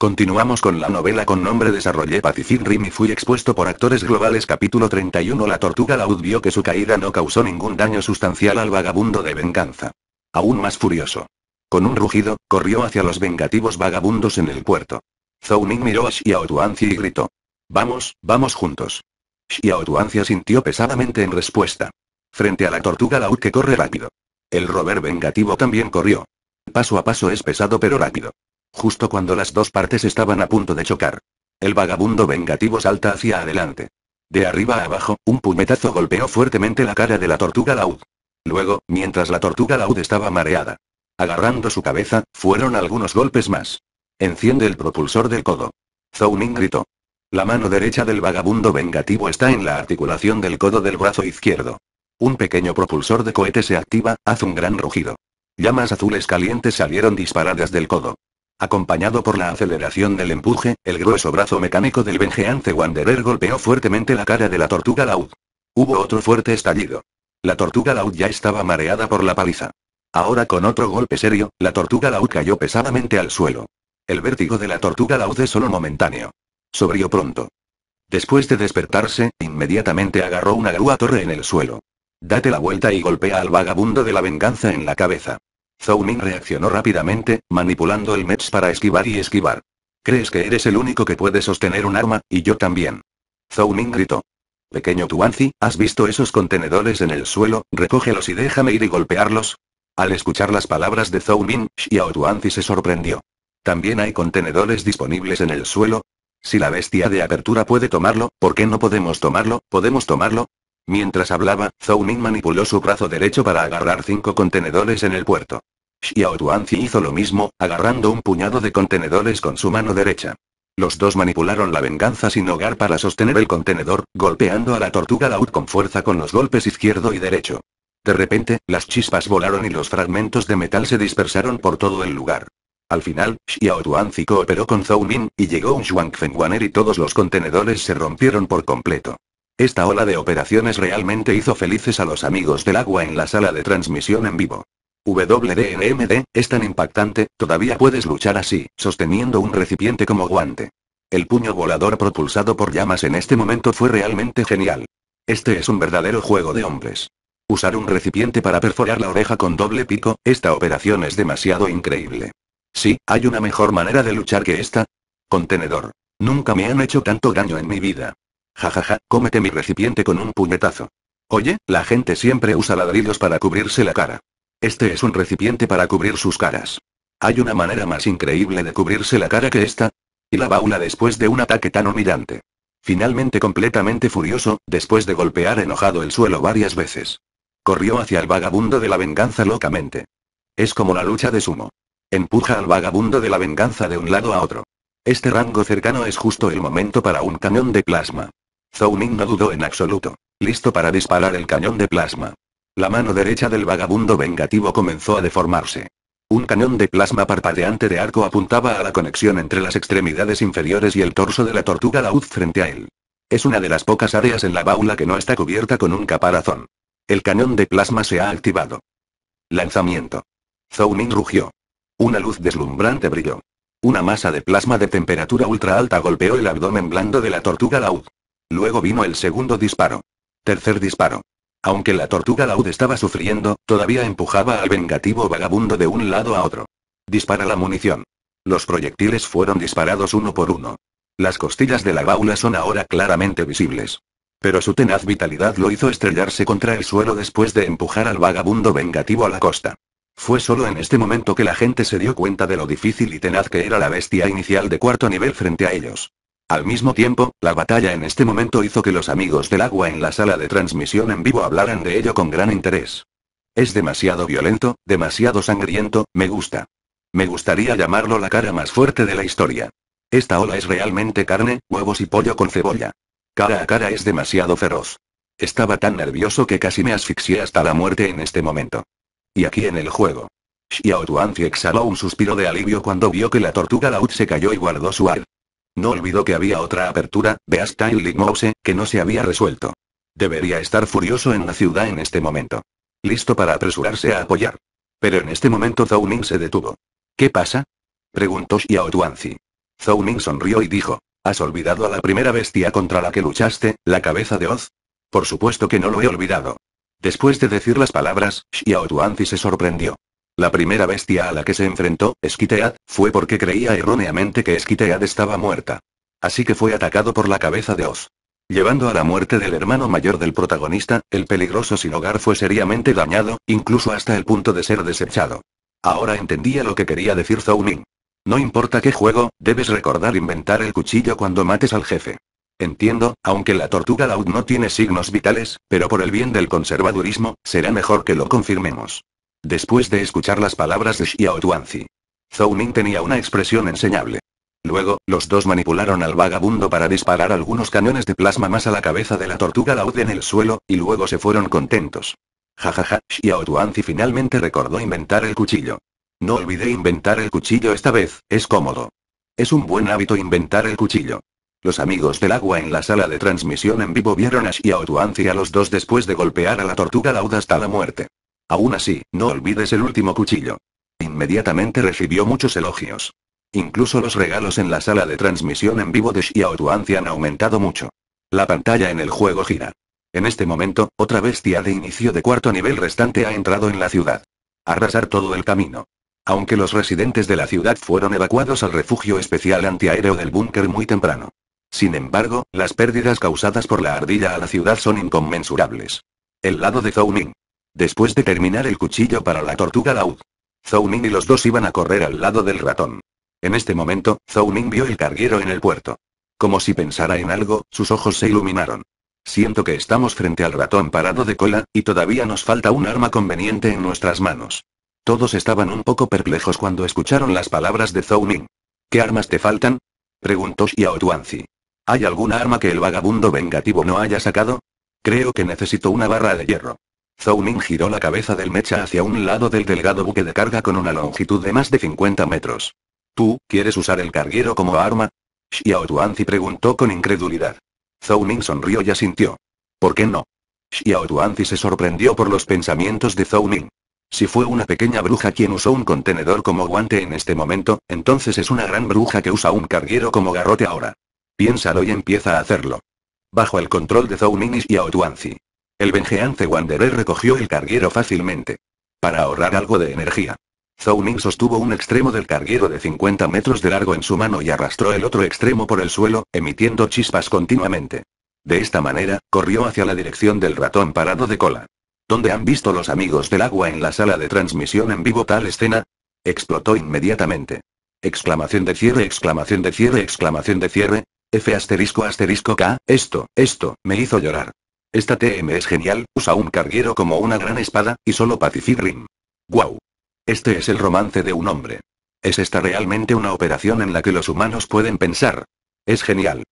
Continuamos con la novela con nombre Desarrollé Pacific Rim y fui expuesto por actores globales. Capítulo 31. La tortuga Laud vio que su caída no causó ningún daño sustancial al vagabundo de venganza. Aún más furioso, con un rugido, corrió hacia los vengativos vagabundos en el puerto. Zhou Ning miró a Xiao Tuanzi y gritó: «Vamos, vamos juntos». Xiao Tuanzi asintió pesadamente en respuesta. Frente a la tortuga Laud que corre rápido, el rover vengativo también corrió. Paso a paso es pesado pero rápido. Justo cuando las dos partes estaban a punto de chocar, el vagabundo vengativo salta hacia adelante. De arriba a abajo, un puñetazo golpeó fuertemente la cara de la tortuga Laud. Luego, mientras la tortuga Laud estaba mareada, agarrando su cabeza, fueron algunos golpes más. «Enciende el propulsor del codo», Zhou Ning gritó. La mano derecha del vagabundo vengativo está en la articulación del codo del brazo izquierdo. Un pequeño propulsor de cohete se activa, hace un gran rugido. Llamas azules calientes salieron disparadas del codo. Acompañado por la aceleración del empuje, el grueso brazo mecánico del Vengeance Wanderer golpeó fuertemente la cara de la tortuga Laud. Hubo otro fuerte estallido. La tortuga Laud ya estaba mareada por la paliza. Ahora con otro golpe serio, la tortuga Laud cayó pesadamente al suelo. El vértigo de la tortuga Laud es solo momentáneo. Sobrió pronto. Después de despertarse, inmediatamente agarró una grúa torre en el suelo. «Date la vuelta y golpea al vagabundo de la venganza en la cabeza». Zhou Ning reaccionó rápidamente, manipulando el METS para esquivar y esquivar. «Crees que eres el único que puede sostener un arma, y yo también». Zhou Ning gritó: «Pequeño Tuanzi, ¿has visto esos contenedores en el suelo? Recógelos y déjame ir y golpearlos». Al escuchar las palabras de Zhou Ning, Xiao Tuanzi se sorprendió. «¿También hay contenedores disponibles en el suelo? Si la bestia de apertura puede tomarlo, ¿por qué no podemos tomarlo? ¿Podemos tomarlo?». Mientras hablaba, Zhou Ning manipuló su brazo derecho para agarrar 5 contenedores en el puerto. Xiao Tuanzi hizo lo mismo, agarrando un puñado de contenedores con su mano derecha. Los dos manipularon la venganza sin hogar para sostener el contenedor, golpeando a la tortuga Laud con fuerza con los golpes izquierdo y derecho. De repente, las chispas volaron y los fragmentos de metal se dispersaron por todo el lugar. Al final, Xiao Tuanzi cooperó con Zhou Ning, y llegó un Zhuangfen Wanner y todos los contenedores se rompieron por completo. Esta ola de operaciones realmente hizo felices a los amigos del agua en la sala de transmisión en vivo. WDNMD, es tan impactante, todavía puedes luchar así, sosteniendo un recipiente como guante. El puño volador propulsado por llamas en este momento fue realmente genial. Este es un verdadero juego de hombres. Usar un recipiente para perforar la oreja con doble pico, esta operación es demasiado increíble. Sí, ¿hay una mejor manera de luchar que esta? Contenedor. Nunca me han hecho tanto daño en mi vida. Jajaja, cómete mi recipiente con un puñetazo. Oye, la gente siempre usa ladrillos para cubrirse la cara. Este es un recipiente para cubrir sus caras. ¿Hay una manera más increíble de cubrirse la cara que esta? Y la baula después de un ataque tan humillante. Finalmente completamente furioso, después de golpear enojado el suelo varias veces, corrió hacia el vagabundo de la venganza locamente. Es como la lucha de sumo. Empuja al vagabundo de la venganza de un lado a otro. Este rango cercano es justo el momento para un cañón de plasma. Zhou Ning no dudó en absoluto. Listo para disparar el cañón de plasma. La mano derecha del vagabundo vengativo comenzó a deformarse. Un cañón de plasma parpadeante de arco apuntaba a la conexión entre las extremidades inferiores y el torso de la tortuga Laud frente a él. Es una de las pocas áreas en la baula que no está cubierta con un caparazón. El cañón de plasma se ha activado. Lanzamiento. Zhou Ning rugió. Una luz deslumbrante brilló. Una masa de plasma de temperatura ultra alta golpeó el abdomen blando de la tortuga Laud. Luego vino el segundo disparo. Tercer disparo. Aunque la tortuga Laud estaba sufriendo, todavía empujaba al vengativo vagabundo de un lado a otro. Dispara la munición. Los proyectiles fueron disparados uno por uno. Las costillas de la baula son ahora claramente visibles. Pero su tenaz vitalidad lo hizo estrellarse contra el suelo después de empujar al vagabundo vengativo a la costa. Fue solo en este momento que la gente se dio cuenta de lo difícil y tenaz que era la bestia inicial de cuarto nivel frente a ellos. Al mismo tiempo, la batalla en este momento hizo que los amigos del agua en la sala de transmisión en vivo hablaran de ello con gran interés. Es demasiado violento, demasiado sangriento, me gusta. Me gustaría llamarlo la cara más fuerte de la historia. Esta ola es realmente carne, huevos y pollo con cebolla. Cara a cara es demasiado feroz. Estaba tan nervioso que casi me asfixié hasta la muerte en este momento. Y aquí en el juego. Xiao Tuanzi exhaló un suspiro de alivio cuando vio que la tortuga Laud se cayó y guardó su ar. No olvidó que había otra apertura, Beast Tail Mouse, que no se había resuelto. Debería estar furioso en la ciudad en este momento. Listo para apresurarse a apoyar. Pero en este momento Zhou Ning se detuvo. ¿Qué pasa?, preguntó Xiao Tuanzi. Zhou Ming sonrió y dijo. ¿Has olvidado a la primera bestia contra la que luchaste, la cabeza de Oz? Por supuesto que no lo he olvidado. Después de decir las palabras, Xiao Tuanzi se sorprendió. La primera bestia a la que se enfrentó, Skitead, fue porque creía erróneamente que Skitead estaba muerta. Así que fue atacado por la cabeza de Oz. Llevando a la muerte del hermano mayor del protagonista, el peligroso sin hogar fue seriamente dañado, incluso hasta el punto de ser desechado. Ahora entendía lo que quería decir Zhou Ming. No importa qué juego, debes recordar inventar el cuchillo cuando mates al jefe. Entiendo, aunque la tortuga Laud no tiene signos vitales, pero por el bien del conservadurismo, será mejor que lo confirmemos. Después de escuchar las palabras de Xiao Tuanzi, Zhou Ming tenía una expresión enseñable. Luego, los dos manipularon al vagabundo para disparar algunos cañones de plasma más a la cabeza de la tortuga Laud en el suelo, y luego se fueron contentos. Jajaja, Xiao Tuanzi finalmente recordó inventar el cuchillo. No olvidé inventar el cuchillo esta vez, es cómodo. Es un buen hábito inventar el cuchillo. Los amigos del agua en la sala de transmisión en vivo vieron a Xiao Tuanzi y a los dos después de golpear a la tortuga Laud hasta la muerte. Aún así, no olvides el último cuchillo. Inmediatamente recibió muchos elogios. Incluso los regalos en la sala de transmisión en vivo de Xiao Tuanzi han aumentado mucho. La pantalla en el juego gira. En este momento, otra bestia de inicio de cuarto nivel restante ha entrado en la ciudad. Arrasar todo el camino. Aunque los residentes de la ciudad fueron evacuados al refugio especial antiaéreo del búnker muy temprano. Sin embargo, las pérdidas causadas por la ardilla a la ciudad son inconmensurables. El lado de Zhou Ming. Después de terminar el cuchillo para la tortuga Laud, Zhou Ming y los dos iban a correr al lado del ratón. En este momento, Zhou Ming vio el carguero en el puerto. Como si pensara en algo, sus ojos se iluminaron. Siento que estamos frente al ratón parado de cola, y todavía nos falta un arma conveniente en nuestras manos. Todos estaban un poco perplejos cuando escucharon las palabras de Zhou Ming. ¿Qué armas te faltan?, preguntó Xiao Tuanzi. ¿Hay alguna arma que el vagabundo vengativo no haya sacado? Creo que necesito una barra de hierro. Zhou Ming giró la cabeza del mecha hacia un lado del delgado buque de carga con una longitud de más de 50 metros. ¿Tú quieres usar el carguero como arma?, Xiao Tuanzi preguntó con incredulidad. Zhou Ming sonrió y asintió. ¿Por qué no? Xiao Tuanzi se sorprendió por los pensamientos de Zhou Ming. Si fue una pequeña bruja quien usó un contenedor como guante en este momento, entonces es una gran bruja que usa un carguero como garrote ahora. Piénsalo y empieza a hacerlo. Bajo el control de Zhou Ming y Xiao Tuanzi, el vengeance Wanderer recogió el carguero fácilmente. Para ahorrar algo de energía, Zhou Ming sostuvo un extremo del carguero de 50 metros de largo en su mano y arrastró el otro extremo por el suelo, emitiendo chispas continuamente. De esta manera, corrió hacia la dirección del ratón parado de cola. ¿Dónde han visto los amigos del agua en la sala de transmisión en vivo tal escena? Explotó inmediatamente. Exclamación de cierre, exclamación de cierre, exclamación de cierre. F asterisco asterisco K, esto, me hizo llorar. Esta TM es genial, usa un carguero como una gran espada, y solo Pacific Rim. Wow. Este es el romance de un hombre. ¿Es esta realmente una operación en la que los humanos pueden pensar? Es genial.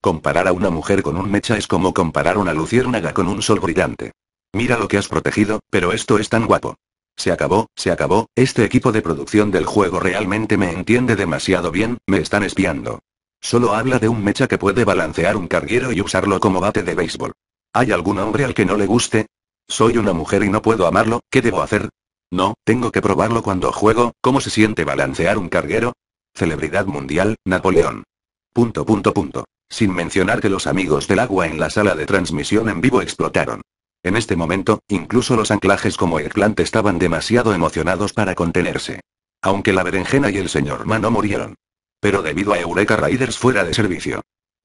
Comparar a una mujer con un mecha es como comparar una luciérnaga con un sol brillante. Mira lo que has protegido, pero esto es tan guapo. Se acabó, este equipo de producción del juego realmente me entiende demasiado bien, me están espiando. Solo habla de un mecha que puede balancear un carguero y usarlo como bate de béisbol. ¿Hay algún hombre al que no le guste? Soy una mujer y no puedo amarlo, ¿qué debo hacer? No, tengo que probarlo cuando juego, ¿cómo se siente balancear un carguero? Celebridad mundial, Napoleón. ... Sin mencionar que los amigos del agua en la sala de transmisión en vivo explotaron. En este momento, incluso los anclajes como el Clan estaban demasiado emocionados para contenerse. Aunque la berenjena y el señor Mano murieron. Pero debido a Eureka Raiders fuera de servicio.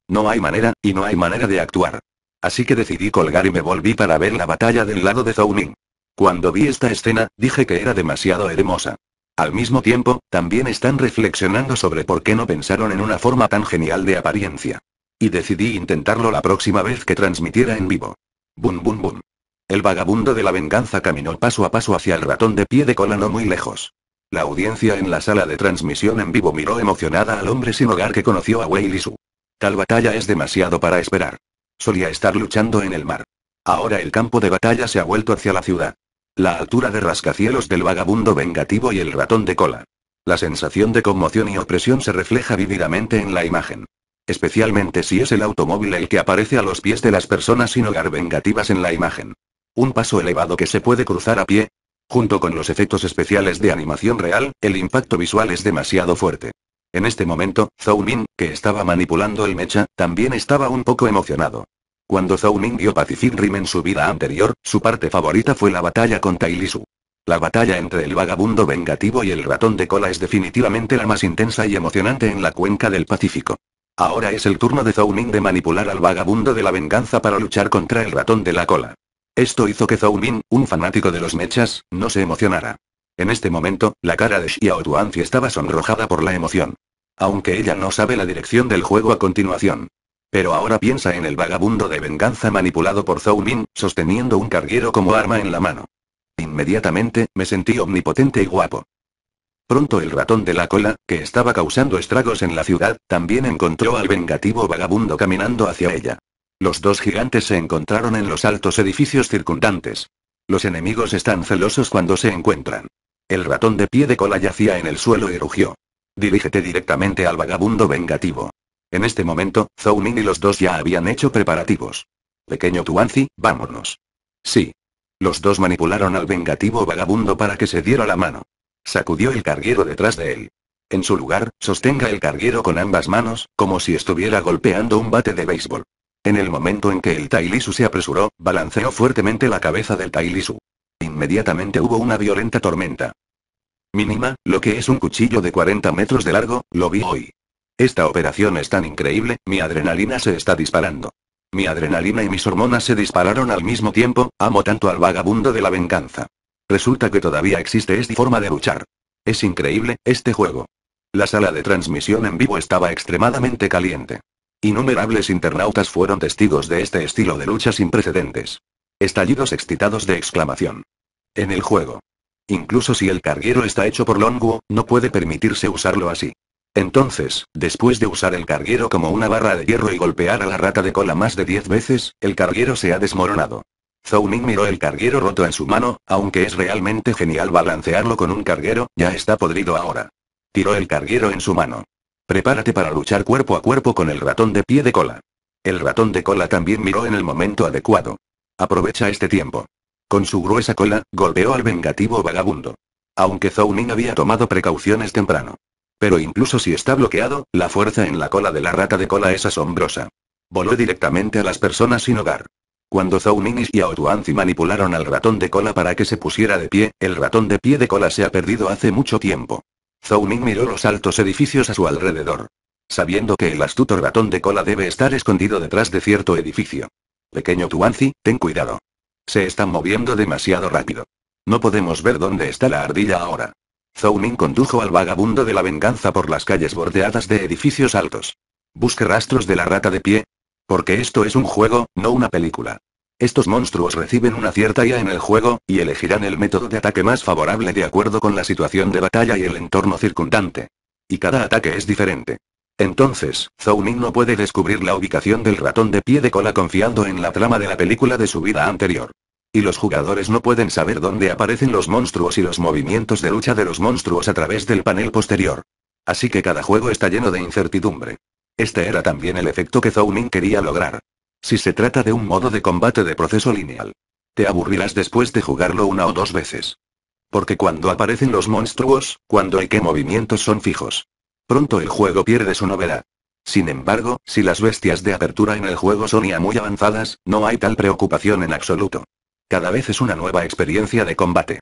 No hay manera, y no hay manera de actuar. Así que decidí colgar y me volví para ver la batalla del lado de Zhou Ming. Cuando vi esta escena, dije que era demasiado hermosa. Al mismo tiempo, también están reflexionando sobre por qué no pensaron en una forma tan genial de apariencia. Y decidí intentarlo la próxima vez que transmitiera en vivo. Bum. El vagabundo de la venganza caminó paso a paso hacia el ratón de pie de cola no muy lejos. La audiencia en la sala de transmisión en vivo miró emocionada al hombre sin hogar que conoció a Wei Lisu. Tal batalla es demasiado para esperar. Solía estar luchando en el mar. Ahora el campo de batalla se ha vuelto hacia la ciudad. La altura de rascacielos del vagabundo vengativo y el ratón de cola. La sensación de conmoción y opresión se refleja vívidamente en la imagen. Especialmente si es el automóvil el que aparece a los pies de las personas sin hogar vengativas en la imagen. Un paso elevado que se puede cruzar a pie. Junto con los efectos especiales de animación real, el impacto visual es demasiado fuerte. En este momento, Zhou Min, que estaba manipulando el mecha, también estaba un poco emocionado. Cuando Zhou Min vio Pacific Rim en su vida anterior, su parte favorita fue la batalla con Tai Li Su. La batalla entre el vagabundo vengativo y el ratón de cola es definitivamente la más intensa y emocionante en la cuenca del Pacífico. Ahora es el turno de Zhou Min de manipular al vagabundo de la venganza para luchar contra el ratón de la cola. Esto hizo que Zhou Min, un fanático de los mechas, no se emocionara. En este momento, la cara de Xiao Tuanzi estaba sonrojada por la emoción. Aunque ella no sabe la dirección del juego a continuación. Pero ahora piensa en el vagabundo de venganza manipulado por Zhou Min, sosteniendo un carguero como arma en la mano. Inmediatamente, me sentí omnipotente y guapo. Pronto el ratón de la cola, que estaba causando estragos en la ciudad, también encontró al vengativo vagabundo caminando hacia ella. Los dos gigantes se encontraron en los altos edificios circundantes. Los enemigos están celosos cuando se encuentran. El ratón de pie de cola yacía en el suelo y rugió. Dirígete directamente al vagabundo vengativo. En este momento, Zhou Min y los dos ya habían hecho preparativos. Pequeño Tuanzi, vámonos. Sí. Los dos manipularon al vengativo vagabundo para que se diera la mano. Sacudió el carguero detrás de él. En su lugar, sostenga el carguero con ambas manos, como si estuviera golpeando un bate de béisbol. En el momento en que el Tai Li Su se apresuró, balanceó fuertemente la cabeza del Tai Li Su. Inmediatamente hubo una violenta tormenta. Mínima, lo que es un cuchillo de 40 metros de largo, lo vi hoy. Esta operación es tan increíble, mi adrenalina se está disparando. Mi adrenalina y mis hormonas se dispararon al mismo tiempo, amo tanto al vagabundo de la venganza. Resulta que todavía existe esta forma de luchar. Es increíble, este juego. La sala de transmisión en vivo estaba extremadamente caliente. Innumerables internautas fueron testigos de este estilo de lucha sin precedentes. Estallidos excitados de exclamación. En el juego. Incluso si el carguero está hecho por Longwu, no puede permitirse usarlo así. Entonces, después de usar el carguero como una barra de hierro y golpear a la rata de cola más de 10 veces, el carguero se ha desmoronado. Zhou Min miró el carguero roto en su mano, aunque es realmente genial balancearlo con un carguero, ya está podrido ahora. Tiró el carguero en su mano. Prepárate para luchar cuerpo a cuerpo con el ratón de pie de cola. El ratón de cola también miró en el momento adecuado. Aprovecha este tiempo. Con su gruesa cola, golpeó al vengativo vagabundo. Aunque Zhou Min había tomado precauciones temprano. Pero incluso si está bloqueado, la fuerza en la cola de la rata de cola es asombrosa. Voló directamente a las personas sin hogar. Cuando Zhou Min y Xiao Tuanzi manipularon al ratón de cola para que se pusiera de pie, el ratón de pie de cola se ha perdido hace mucho tiempo. Zhou Min miró los altos edificios a su alrededor. Sabiendo que el astuto ratón de cola debe estar escondido detrás de cierto edificio. Pequeño Tuanzi, ten cuidado. Se está moviendo demasiado rápido. No podemos ver dónde está la ardilla ahora. Zhou Min condujo al vagabundo de la venganza por las calles bordeadas de edificios altos. Busque rastros de la rata de pie. Porque esto es un juego, no una película. Estos monstruos reciben una cierta IA en el juego, y elegirán el método de ataque más favorable de acuerdo con la situación de batalla y el entorno circundante. Y cada ataque es diferente. Entonces, Zhou Min no puede descubrir la ubicación del ratón de pie de cola confiando en la trama de la película de su vida anterior. Y los jugadores no pueden saber dónde aparecen los monstruos y los movimientos de lucha de los monstruos a través del panel posterior. Así que cada juego está lleno de incertidumbre. Este era también el efecto que Zhou Min quería lograr. Si se trata de un modo de combate de proceso lineal, te aburrirás después de jugarlo una o dos veces. Porque cuando aparecen los monstruos, cuando y qué movimientos son fijos. Pronto el juego pierde su novedad. Sin embargo, si las bestias de apertura en el juego son ya muy avanzadas, no hay tal preocupación en absoluto. Cada vez es una nueva experiencia de combate.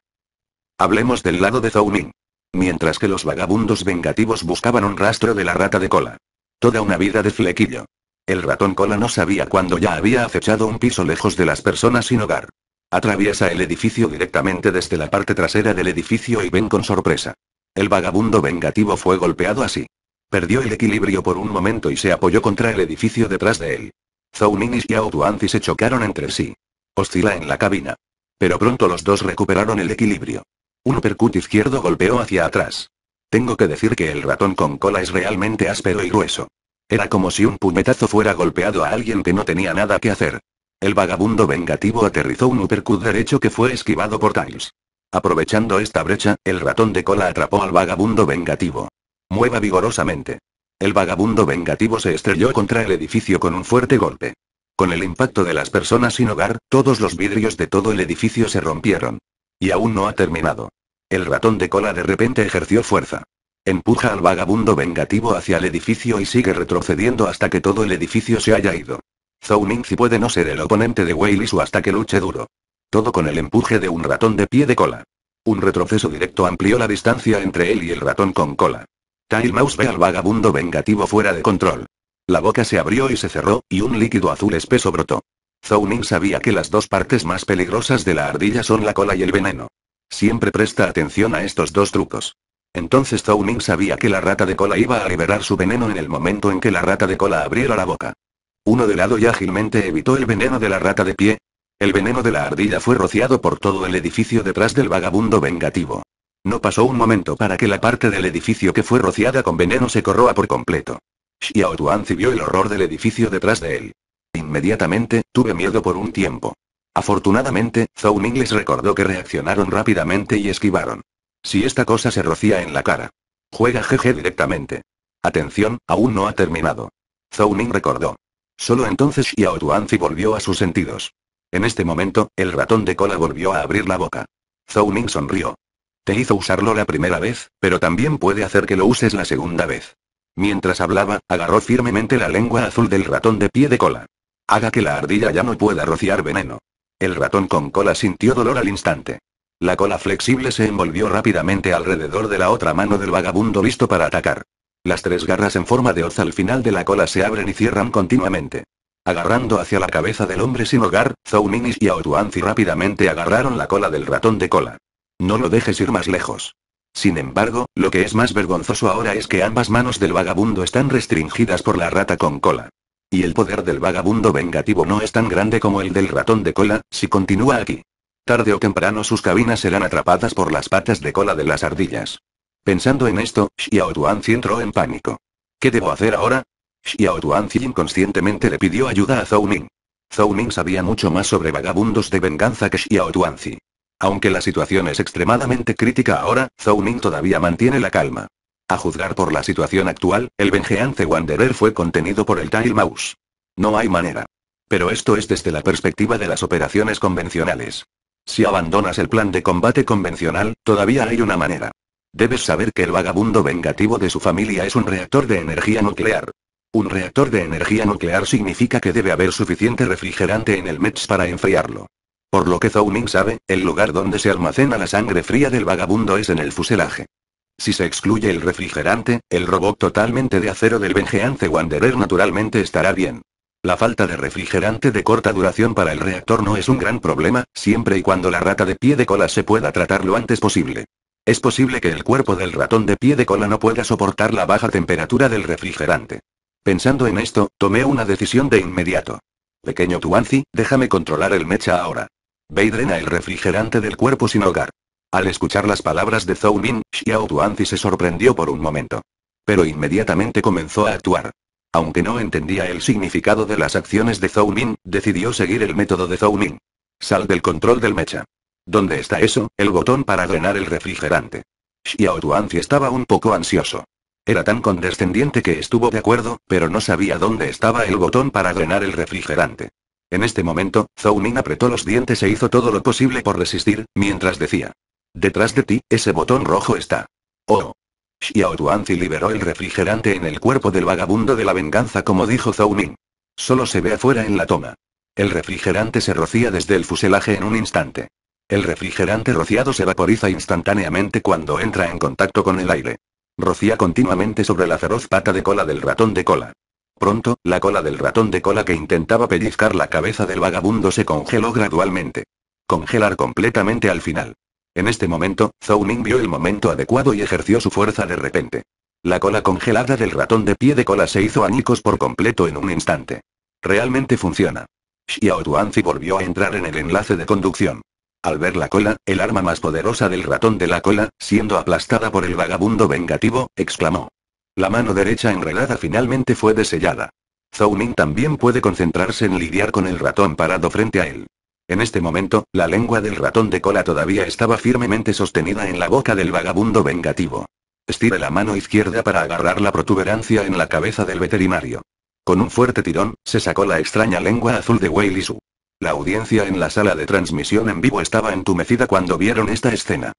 Hablemos del lado de Zhou Min. Mientras que los vagabundos vengativos buscaban un rastro de la rata de cola. Toda una vida de flequillo. El ratón cola no sabía cuándo ya había acechado un piso lejos de las personas sin hogar. Atraviesa el edificio directamente desde la parte trasera del edificio y ven con sorpresa. El vagabundo vengativo fue golpeado así. Perdió el equilibrio por un momento y se apoyó contra el edificio detrás de él. Zhou Min y Xiao Tuanzi se chocaron entre sí. Oscila en la cabina. Pero pronto los dos recuperaron el equilibrio. Un uppercut izquierdo golpeó hacia atrás. Tengo que decir que el ratón con cola es realmente áspero y grueso. Era como si un puñetazo fuera golpeado a alguien que no tenía nada que hacer. El vagabundo vengativo aterrizó un uppercut derecho que fue esquivado por Tails. Aprovechando esta brecha, el ratón de cola atrapó al vagabundo vengativo. Mueva vigorosamente. El vagabundo vengativo se estrelló contra el edificio con un fuerte golpe. Con el impacto de las personas sin hogar, todos los vidrios de todo el edificio se rompieron. Y aún no ha terminado. El ratón de cola de repente ejerció fuerza. Empuja al vagabundo vengativo hacia el edificio y sigue retrocediendo hasta que todo el edificio se haya ido. Zhou Ningxi puede no ser el oponente de Wei Lishu hasta que luche duro. Todo con el empuje de un ratón de pie de cola. Un retroceso directo amplió la distancia entre él y el ratón con cola. Tail Mouse ve al vagabundo vengativo fuera de control. La boca se abrió y se cerró, y un líquido azul espeso brotó. Zhou Ning sabía que las dos partes más peligrosas de la ardilla son la cola y el veneno. Siempre presta atención a estos dos trucos. Entonces Zhou Ning sabía que la rata de cola iba a liberar su veneno en el momento en que la rata de cola abriera la boca. Uno de lado y ágilmente evitó el veneno de la rata de pie. El veneno de la ardilla fue rociado por todo el edificio detrás del vagabundo vengativo. No pasó un momento para que la parte del edificio que fue rociada con veneno se corroa por completo. Xiao Tuanzi vio el horror del edificio detrás de él. Inmediatamente, tuve miedo por un tiempo. Afortunadamente, Zhou Ning les recordó que reaccionaron rápidamente y esquivaron. Si esta cosa se rocía en la cara. Juega GG directamente. Atención, aún no ha terminado. Zhou Ning recordó. Solo entonces Xiao Tuanzi volvió a sus sentidos. En este momento, el ratón de cola volvió a abrir la boca. Zhou Ning sonrió. Te hizo usarlo la primera vez, pero también puede hacer que lo uses la segunda vez. Mientras hablaba, agarró firmemente la lengua azul del ratón de pie de cola. Haga que la ardilla ya no pueda rociar veneno. El ratón con cola sintió dolor al instante. La cola flexible se envolvió rápidamente alrededor de la otra mano del vagabundo listo para atacar. Las tres garras en forma de hoz al final de la cola se abren y cierran continuamente. Agarrando hacia la cabeza del hombre sin hogar, Zhou Ning y Xiao Tuanzi rápidamente agarraron la cola del ratón de cola. No lo dejes ir más lejos. Sin embargo, lo que es más vergonzoso ahora es que ambas manos del vagabundo están restringidas por la rata con cola. Y el poder del vagabundo vengativo no es tan grande como el del ratón de cola, si continúa aquí. Tarde o temprano sus cabinas serán atrapadas por las patas de cola de las ardillas. Pensando en esto, Xiao Tuanzi entró en pánico. ¿Qué debo hacer ahora? Xiao Tuanzi inconscientemente le pidió ayuda a Zhou Ning. Zhou Ning sabía mucho más sobre vagabundos de venganza que Xiao Tuanzi. Aunque la situación es extremadamente crítica ahora, Zhou Ning todavía mantiene la calma. A juzgar por la situación actual, el Vengeance Wanderer fue contenido por el Tail Mouse. No hay manera. Pero esto es desde la perspectiva de las operaciones convencionales. Si abandonas el plan de combate convencional, todavía hay una manera. Debes saber que el vagabundo vengativo de su familia es un reactor de energía nuclear. Un reactor de energía nuclear significa que debe haber suficiente refrigerante en el Mech para enfriarlo. Por lo que Zhou Ning sabe, el lugar donde se almacena la sangre fría del vagabundo es en el fuselaje. Si se excluye el refrigerante, el robot totalmente de acero del Vengeance Wanderer naturalmente estará bien. La falta de refrigerante de corta duración para el reactor no es un gran problema, siempre y cuando la rata de pie de cola se pueda tratar lo antes posible. Es posible que el cuerpo del ratón de pie de cola no pueda soportar la baja temperatura del refrigerante. Pensando en esto, tomé una decisión de inmediato. Pequeño Tuanzi, déjame controlar el mecha ahora. Ve y drena el refrigerante del cuerpo sin hogar. Al escuchar las palabras de Zhou Ning, Xiao Tuanzi se sorprendió por un momento. Pero inmediatamente comenzó a actuar. Aunque no entendía el significado de las acciones de Zhou Ning, decidió seguir el método de Zhou Ning. Sal del control del mecha. ¿Dónde está eso, el botón para drenar el refrigerante? Xiao Tuanzi estaba un poco ansioso. Era tan condescendiente que estuvo de acuerdo, pero no sabía dónde estaba el botón para drenar el refrigerante. En este momento, Zhou Ning apretó los dientes e hizo todo lo posible por resistir, mientras decía. Detrás de ti, ese botón rojo está. Oh. Xiao Tuanzi liberó el refrigerante en el cuerpo del vagabundo de la venganza como dijo Zhou Ning. Solo se ve afuera en la toma. El refrigerante se rocía desde el fuselaje en un instante. El refrigerante rociado se vaporiza instantáneamente cuando entra en contacto con el aire. Rocía continuamente sobre la feroz pata de cola del ratón de cola. Pronto, la cola del ratón de cola que intentaba pellizcar la cabeza del vagabundo se congeló gradualmente. Congelar completamente al final. En este momento, Zhou Ning vio el momento adecuado y ejerció su fuerza de repente. La cola congelada del ratón de pie de cola se hizo añicos por completo en un instante. Realmente funciona. Xiao Tuanzi volvió a entrar en el enlace de conducción. Al ver la cola, el arma más poderosa del ratón de la cola, siendo aplastada por el vagabundo vengativo, exclamó. La mano derecha enredada finalmente fue desellada. Zhou Ning también puede concentrarse en lidiar con el ratón parado frente a él. En este momento, la lengua del ratón de cola todavía estaba firmemente sostenida en la boca del vagabundo vengativo. Estire la mano izquierda para agarrar la protuberancia en la cabeza del veterinario. Con un fuerte tirón, se sacó la extraña lengua azul de Wei Lishu. La audiencia en la sala de transmisión en vivo estaba entumecida cuando vieron esta escena.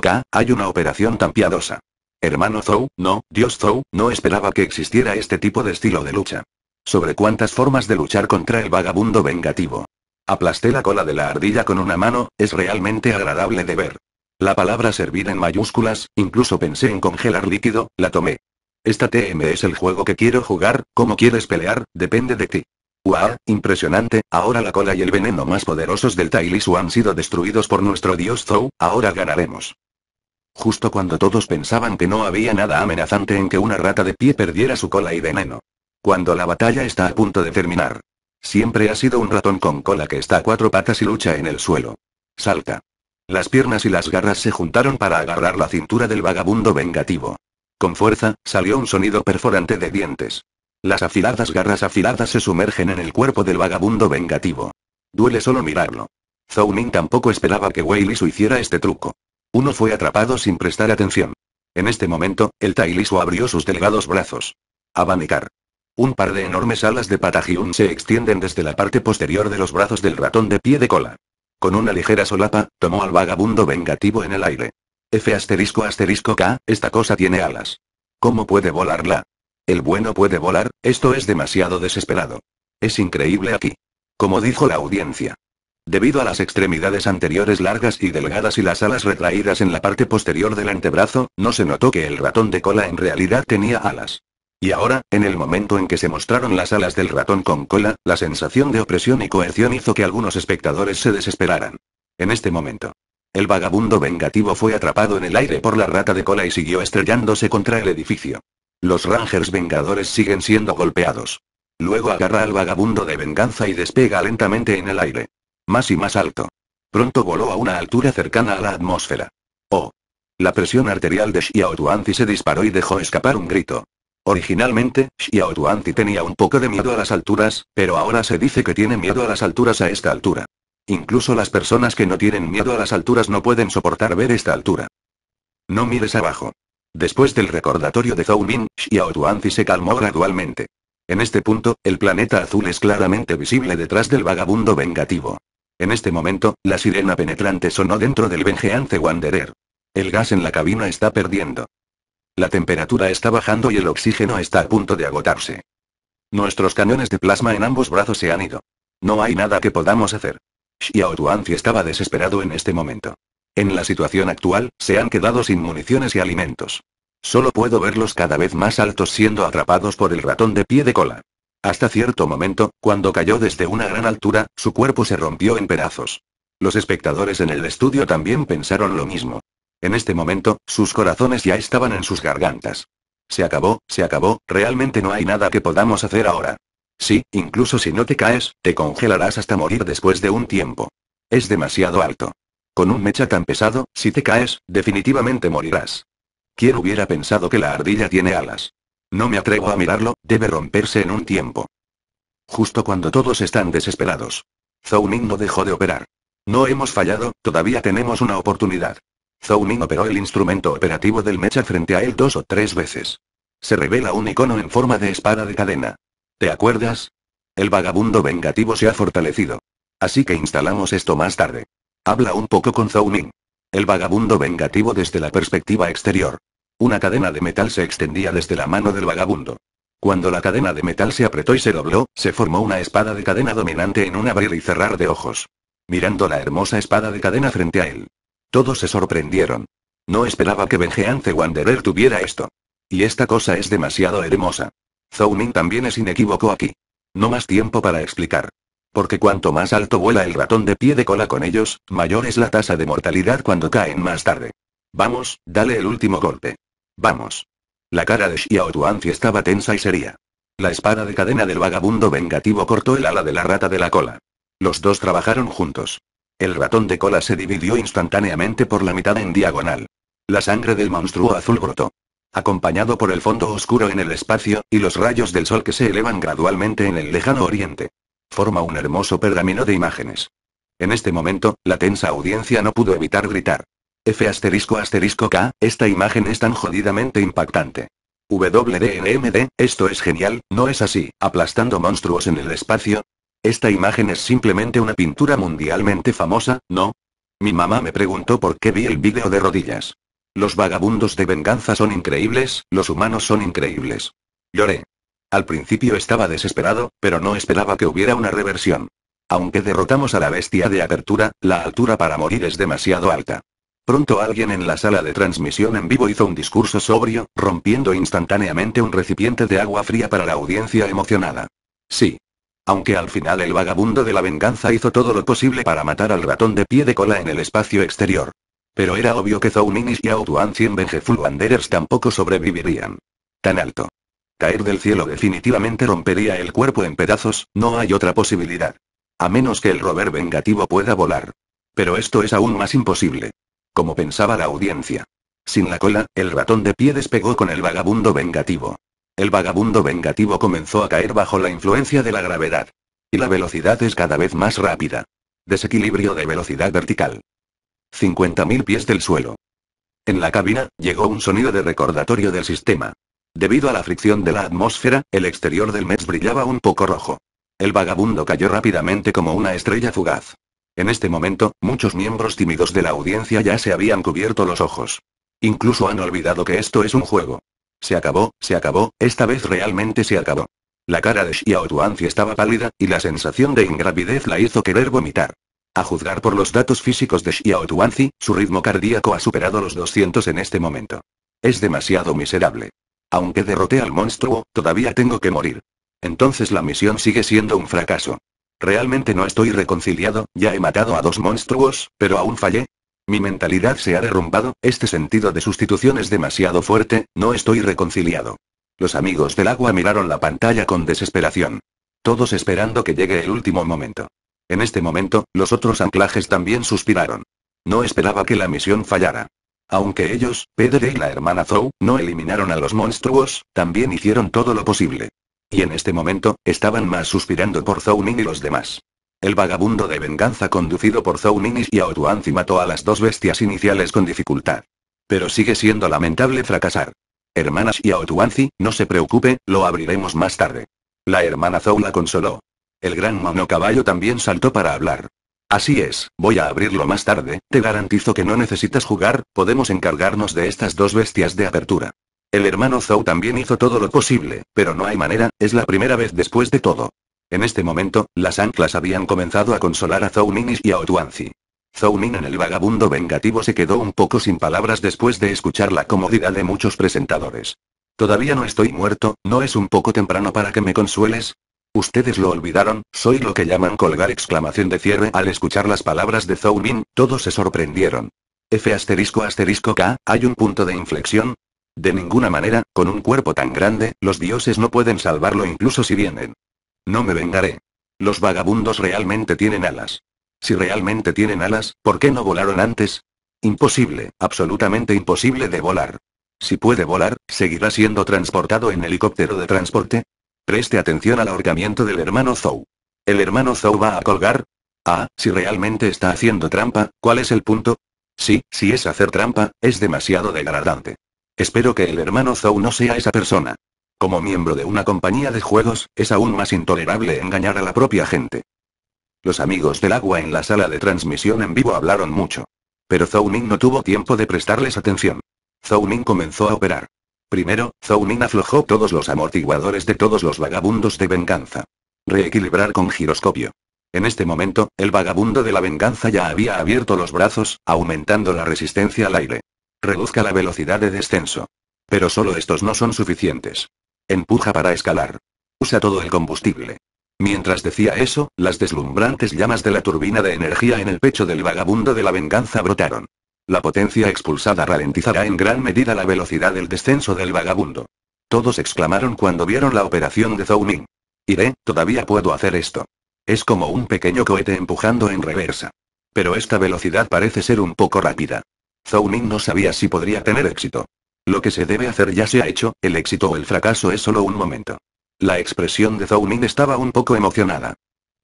K, hay una operación tan piadosa. Hermano Zhou, no, Dios Zhou, no esperaba que existiera este tipo de estilo de lucha. ¿Sobre cuántas formas de luchar contra el vagabundo vengativo? Aplasté la cola de la ardilla con una mano, es realmente agradable de ver. La palabra servir en mayúsculas, incluso pensé en congelar líquido, la tomé. Esta TM es el juego que quiero jugar, cómo quieres pelear, depende de ti. ¡Wow! Impresionante, ahora la cola y el veneno más poderosos del Tai Li Su han sido destruidos por nuestro dios Zhou, ahora ganaremos. Justo cuando todos pensaban que no había nada amenazante en que una rata de pie perdiera su cola y veneno. Cuando la batalla está a punto de terminar. Siempre ha sido un ratón con cola que está a cuatro patas y lucha en el suelo. Salta. Las piernas y las garras se juntaron para agarrar la cintura del vagabundo vengativo. Con fuerza, salió un sonido perforante de dientes. Las afiladas garras afiladas se sumergen en el cuerpo del vagabundo vengativo. Duele solo mirarlo. Zhou Ning tampoco esperaba que Wei Li Su hiciera este truco. Uno fue atrapado sin prestar atención. En este momento, el Tai Li Su abrió sus delgados brazos. Abanicar. Un par de enormes alas de patagión se extienden desde la parte posterior de los brazos del ratón de pie de cola. Con una ligera solapa, tomó al vagabundo vengativo en el aire. K, esta cosa tiene alas. ¿Cómo puede volarla? El bueno puede volar, esto es demasiado desesperado. Es increíble aquí. Como dijo la audiencia. Debido a las extremidades anteriores largas y delgadas y las alas retraídas en la parte posterior del antebrazo, no se notó que el ratón de cola en realidad tenía alas. Y ahora, en el momento en que se mostraron las alas del ratón con cola, la sensación de opresión y coerción hizo que algunos espectadores se desesperaran. En este momento, el vagabundo vengativo fue atrapado en el aire por la rata de cola y siguió estrellándose contra el edificio. Los Rangers Vengadores siguen siendo golpeados. Luego agarra al vagabundo de venganza y despega lentamente en el aire. Más y más alto. Pronto voló a una altura cercana a la atmósfera. ¡Oh! La presión arterial de Xiao Tuanzi se disparó y dejó escapar un grito. Originalmente, Xiao Tuanzi tenía un poco de miedo a las alturas, pero ahora se dice que tiene miedo a las alturas a esta altura. Incluso las personas que no tienen miedo a las alturas no pueden soportar ver esta altura. No mires abajo. Después del recordatorio de Zhou Ning, Xiao Tuanzi se calmó gradualmente. En este punto, el planeta azul es claramente visible detrás del vagabundo vengativo. En este momento, la sirena penetrante sonó dentro del Vengeance Wanderer. El gas en la cabina está perdiendo. La temperatura está bajando y el oxígeno está a punto de agotarse. Nuestros cañones de plasma en ambos brazos se han ido. No hay nada que podamos hacer. Xiao Tuanzi estaba desesperado en este momento. En la situación actual, se han quedado sin municiones y alimentos. Solo puedo verlos cada vez más altos siendo atrapados por el ratón de pie de cola. Hasta cierto momento, cuando cayó desde una gran altura, su cuerpo se rompió en pedazos. Los espectadores en el estudio también pensaron lo mismo. En este momento, sus corazones ya estaban en sus gargantas. Se acabó, realmente no hay nada que podamos hacer ahora. Sí, incluso si no te caes, te congelarás hasta morir después de un tiempo. Es demasiado alto. Con un mecha tan pesado, si te caes, definitivamente morirás. ¿Quién hubiera pensado que la ardilla tiene alas? No me atrevo a mirarlo, debe romperse en un tiempo. Justo cuando todos están desesperados. Zhou Ning no dejó de operar. No hemos fallado, todavía tenemos una oportunidad. Zhou Ning operó el instrumento operativo del mecha frente a él 2 o 3 veces. Se revela un icono en forma de espada de cadena. ¿Te acuerdas? El vagabundo vengativo se ha fortalecido. Así que instalamos esto más tarde. Habla un poco con Zhou Ning. El vagabundo vengativo desde la perspectiva exterior. Una cadena de metal se extendía desde la mano del vagabundo. Cuando la cadena de metal se apretó y se dobló, se formó una espada de cadena dominante en un abrir y cerrar de ojos. Mirando la hermosa espada de cadena frente a él. Todos se sorprendieron. No esperaba que Vengeance Wanderer tuviera esto. Y esta cosa es demasiado hermosa. Zhou Ning también es inequívoco aquí. No más tiempo para explicar. Porque cuanto más alto vuela el ratón de pie de cola con ellos, mayor es la tasa de mortalidad cuando caen más tarde. Vamos, dale el último golpe. Vamos. La cara de Xiao Tuanzi estaba tensa y seria. La espada de cadena del vagabundo vengativo cortó el ala de la rata de la cola. Los dos trabajaron juntos. El ratón de cola se dividió instantáneamente por la mitad en diagonal. La sangre del monstruo azul brotó. Acompañado por el fondo oscuro en el espacio, y los rayos del sol que se elevan gradualmente en el lejano oriente. Forma un hermoso pergamino de imágenes. En este momento, la tensa audiencia no pudo evitar gritar. K, esta imagen es tan jodidamente impactante. WDNMD, esto es genial, ¿no es así? Aplastando monstruos en el espacio. Esta imagen es simplemente una pintura mundialmente famosa, ¿no? Mi mamá me preguntó por qué vi el vídeo de rodillas. Los vagabundos de venganza son increíbles, los humanos son increíbles. Lloré. Al principio estaba desesperado, pero no esperaba que hubiera una reversión. Aunque derrotamos a la bestia de apertura, la altura para morir es demasiado alta. Pronto alguien en la sala de transmisión en vivo hizo un discurso sobrio, rompiendo instantáneamente un recipiente de agua fría para la audiencia emocionada. Sí. Aunque al final el vagabundo de la venganza hizo todo lo posible para matar al ratón de pie de cola en el espacio exterior. Pero era obvio que Zhou Ning y Xiao Tuan 100 Vengeful Wanderers tampoco sobrevivirían. Tan alto. Caer del cielo definitivamente rompería el cuerpo en pedazos, no hay otra posibilidad. A menos que el rover vengativo pueda volar. Pero esto es aún más imposible. Como pensaba la audiencia. Sin la cola, el ratón de pie despegó con el vagabundo vengativo. El vagabundo vengativo comenzó a caer bajo la influencia de la gravedad. Y la velocidad es cada vez más rápida. Desequilibrio de velocidad vertical. 50.000 pies del suelo. En la cabina, llegó un sonido de recordatorio del sistema. Debido a la fricción de la atmósfera, el exterior del Mets brillaba un poco rojo. El vagabundo cayó rápidamente como una estrella fugaz. En este momento, muchos miembros tímidos de la audiencia ya se habían cubierto los ojos. Incluso han olvidado que esto es un juego. Se acabó, esta vez realmente se acabó. La cara de Xiao Tuanzi estaba pálida, y la sensación de ingravidez la hizo querer vomitar. A juzgar por los datos físicos de Xiao Tuanzi, su ritmo cardíaco ha superado los 200 en este momento. Es demasiado miserable. Aunque derroté al monstruo, todavía tengo que morir. Entonces la misión sigue siendo un fracaso. Realmente no estoy reconciliado, ya he matado a dos monstruos, pero aún fallé. Mi mentalidad se ha derrumbado, este sentido de sustitución es demasiado fuerte, no estoy reconciliado. Los amigos del agua miraron la pantalla con desesperación. Todos esperando que llegue el último momento. En este momento, los otros anclajes también suspiraron. No esperaba que la misión fallara. Aunque ellos, Pedro y la hermana Zhou, no eliminaron a los monstruos, también hicieron todo lo posible. Y en este momento, estaban más suspirando por Zhou Ning y los demás. El vagabundo de venganza conducido por Zhou Ning y Xiao Tuanzi mató a las dos bestias iniciales con dificultad. Pero sigue siendo lamentable fracasar. Hermana Xiao Tuanzi, no se preocupe, lo abriremos más tarde. La hermana Zhou la consoló. El gran monocaballo también saltó para hablar. Así es, voy a abrirlo más tarde, te garantizo que no necesitas jugar, podemos encargarnos de estas dos bestias de apertura. El hermano Zhou también hizo todo lo posible, pero no hay manera, es la primera vez después de todo. En este momento, las anclas habían comenzado a consolar a Zhou Ning y Xiao Tuanzi. Zhou Ning en el vagabundo vengativo se quedó un poco sin palabras después de escuchar la comodidad de muchos presentadores. Todavía no estoy muerto, ¿no es un poco temprano para que me consueles? Ustedes lo olvidaron, soy lo que llaman colgar exclamación de cierre. Al escuchar las palabras de Zhou Ning, todos se sorprendieron. F***K, ¿hay un punto de inflexión? De ninguna manera, con un cuerpo tan grande, los dioses no pueden salvarlo incluso si vienen. No me vengaré. Los vagabundos realmente tienen alas. Si realmente tienen alas, ¿por qué no volaron antes? Imposible, absolutamente imposible de volar. Si puede volar, ¿seguirá siendo transportado en helicóptero de transporte? Preste atención al ahorcamiento del hermano Zhou. ¿El hermano Zhou va a colgar? Ah, si realmente está haciendo trampa, ¿cuál es el punto? Sí, si es hacer trampa, es demasiado degradante. Espero que el hermano Zhou no sea esa persona. Como miembro de una compañía de juegos, es aún más intolerable engañar a la propia gente. Los amigos del agua en la sala de transmisión en vivo hablaron mucho. Pero Zhou Ning no tuvo tiempo de prestarles atención. Zhou Ning comenzó a operar. Primero, Zhou Ning aflojó todos los amortiguadores de todos los vagabundos de venganza. Reequilibrar con giroscopio. En este momento, el vagabundo de la venganza ya había abierto los brazos, aumentando la resistencia al aire. Reduzca la velocidad de descenso. Pero solo estos no son suficientes. Empuja para escalar. Usa todo el combustible. Mientras decía eso, las deslumbrantes llamas de la turbina de energía en el pecho del vagabundo de la venganza brotaron. La potencia expulsada ralentizará en gran medida la velocidad del descenso del vagabundo. Todos exclamaron cuando vieron la operación de Zhou Ning. Iré, todavía puedo hacer esto. Es como un pequeño cohete empujando en reversa. Pero esta velocidad parece ser un poco rápida. Zhou Ning no sabía si podría tener éxito. Lo que se debe hacer ya se ha hecho, el éxito o el fracaso es solo un momento. La expresión de Zhou Ning estaba un poco emocionada.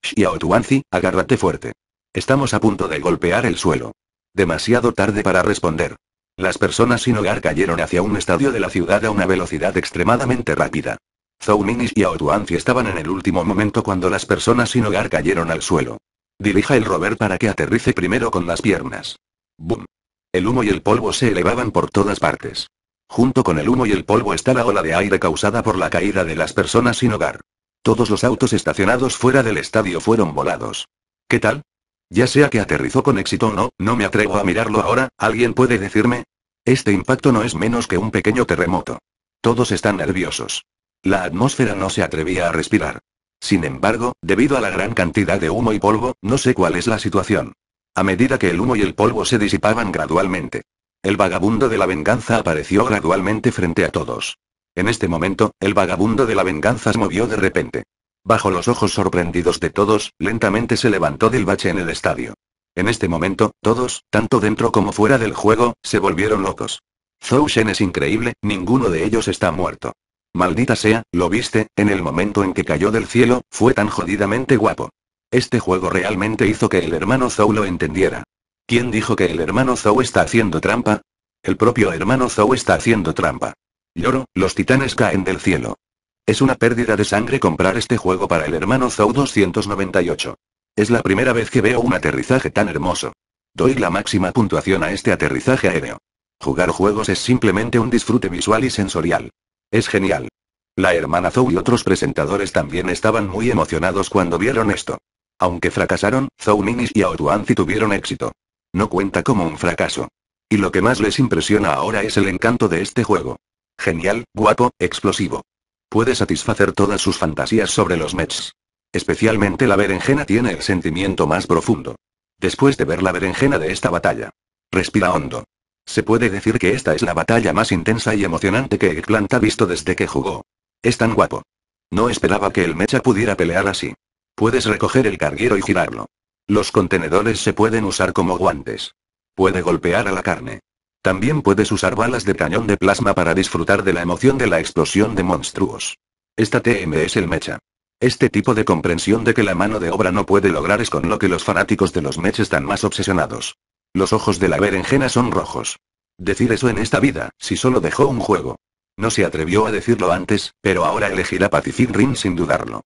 Xiao Tuanzi, agárrate fuerte. Estamos a punto de golpear el suelo. Demasiado tarde para responder. Las personas sin hogar cayeron hacia un estadio de la ciudad a una velocidad extremadamente rápida. Zhou Ning y Xiao Tuanzi estaban en el último momento cuando las personas sin hogar cayeron al suelo. Dirija el rover para que aterrice primero con las piernas. ¡Bum! El humo y el polvo se elevaban por todas partes. Junto con el humo y el polvo está la ola de aire causada por la caída de las personas sin hogar. Todos los autos estacionados fuera del estadio fueron volados. ¿Qué tal? Ya sea que aterrizó con éxito o no, no me atrevo a mirarlo ahora, ¿alguien puede decirme? Este impacto no es menos que un pequeño terremoto. Todos están nerviosos. La atmósfera no se atrevía a respirar. Sin embargo, debido a la gran cantidad de humo y polvo, no sé cuál es la situación. A medida que el humo y el polvo se disipaban gradualmente, el vagabundo de la venganza apareció gradualmente frente a todos. En este momento, el vagabundo de la venganza se movió de repente. Bajo los ojos sorprendidos de todos, lentamente se levantó del bache en el estadio. En este momento, todos, tanto dentro como fuera del juego, se volvieron locos. Zhou Shen es increíble, ninguno de ellos está muerto. Maldita sea, ¿lo viste? En el momento en que cayó del cielo, fue tan jodidamente guapo. Este juego realmente hizo que el hermano Zhou lo entendiera. ¿Quién dijo que el hermano Zhou está haciendo trampa? El propio hermano Zhou está haciendo trampa. Lloro, los titanes caen del cielo. Es una pérdida de sangre comprar este juego para el hermano Zhou 298. Es la primera vez que veo un aterrizaje tan hermoso. Doy la máxima puntuación a este aterrizaje aéreo. Jugar juegos es simplemente un disfrute visual y sensorial. Es genial. La hermana Zhou y otros presentadores también estaban muy emocionados cuando vieron esto. Aunque fracasaron, Zhou Ninis y Ao Tuanzi tuvieron éxito. No cuenta como un fracaso. Y lo que más les impresiona ahora es el encanto de este juego. Genial, guapo, explosivo. Puede satisfacer todas sus fantasías sobre los mechs. Especialmente la berenjena tiene el sentimiento más profundo. Después de ver la berenjena de esta batalla, respira hondo. Se puede decir que esta es la batalla más intensa y emocionante que Eggplant ha visto desde que jugó. Es tan guapo. No esperaba que el mecha pudiera pelear así. Puedes recoger el carguero y girarlo. Los contenedores se pueden usar como guantes. Puede golpear a la carne. También puedes usar balas de cañón de plasma para disfrutar de la emoción de la explosión de monstruos. Esta TM es el mecha. Este tipo de comprensión de que la mano de obra no puede lograr es con lo que los fanáticos de los mechs están más obsesionados. Los ojos de la berenjena son rojos. Decir eso en esta vida, si solo dejó un juego. No se atrevió a decirlo antes, pero ahora elegirá Pacific Rim sin dudarlo.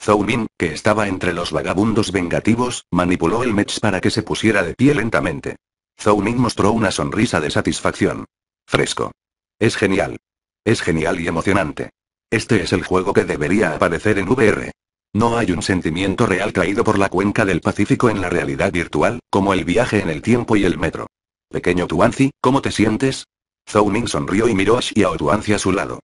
Zhou Nin, que estaba entre los vagabundos vengativos, manipuló el mech para que se pusiera de pie lentamente. Zhou Nin mostró una sonrisa de satisfacción. Fresco. Es genial. Es genial y emocionante. Este es el juego que debería aparecer en VR. No hay un sentimiento real traído por la cuenca del Pacífico en la realidad virtual, como el viaje en el tiempo y el metro. Pequeño Tuanzi, ¿cómo te sientes? Zhou Nin sonrió y miró a Xiao Tuanzi a su lado.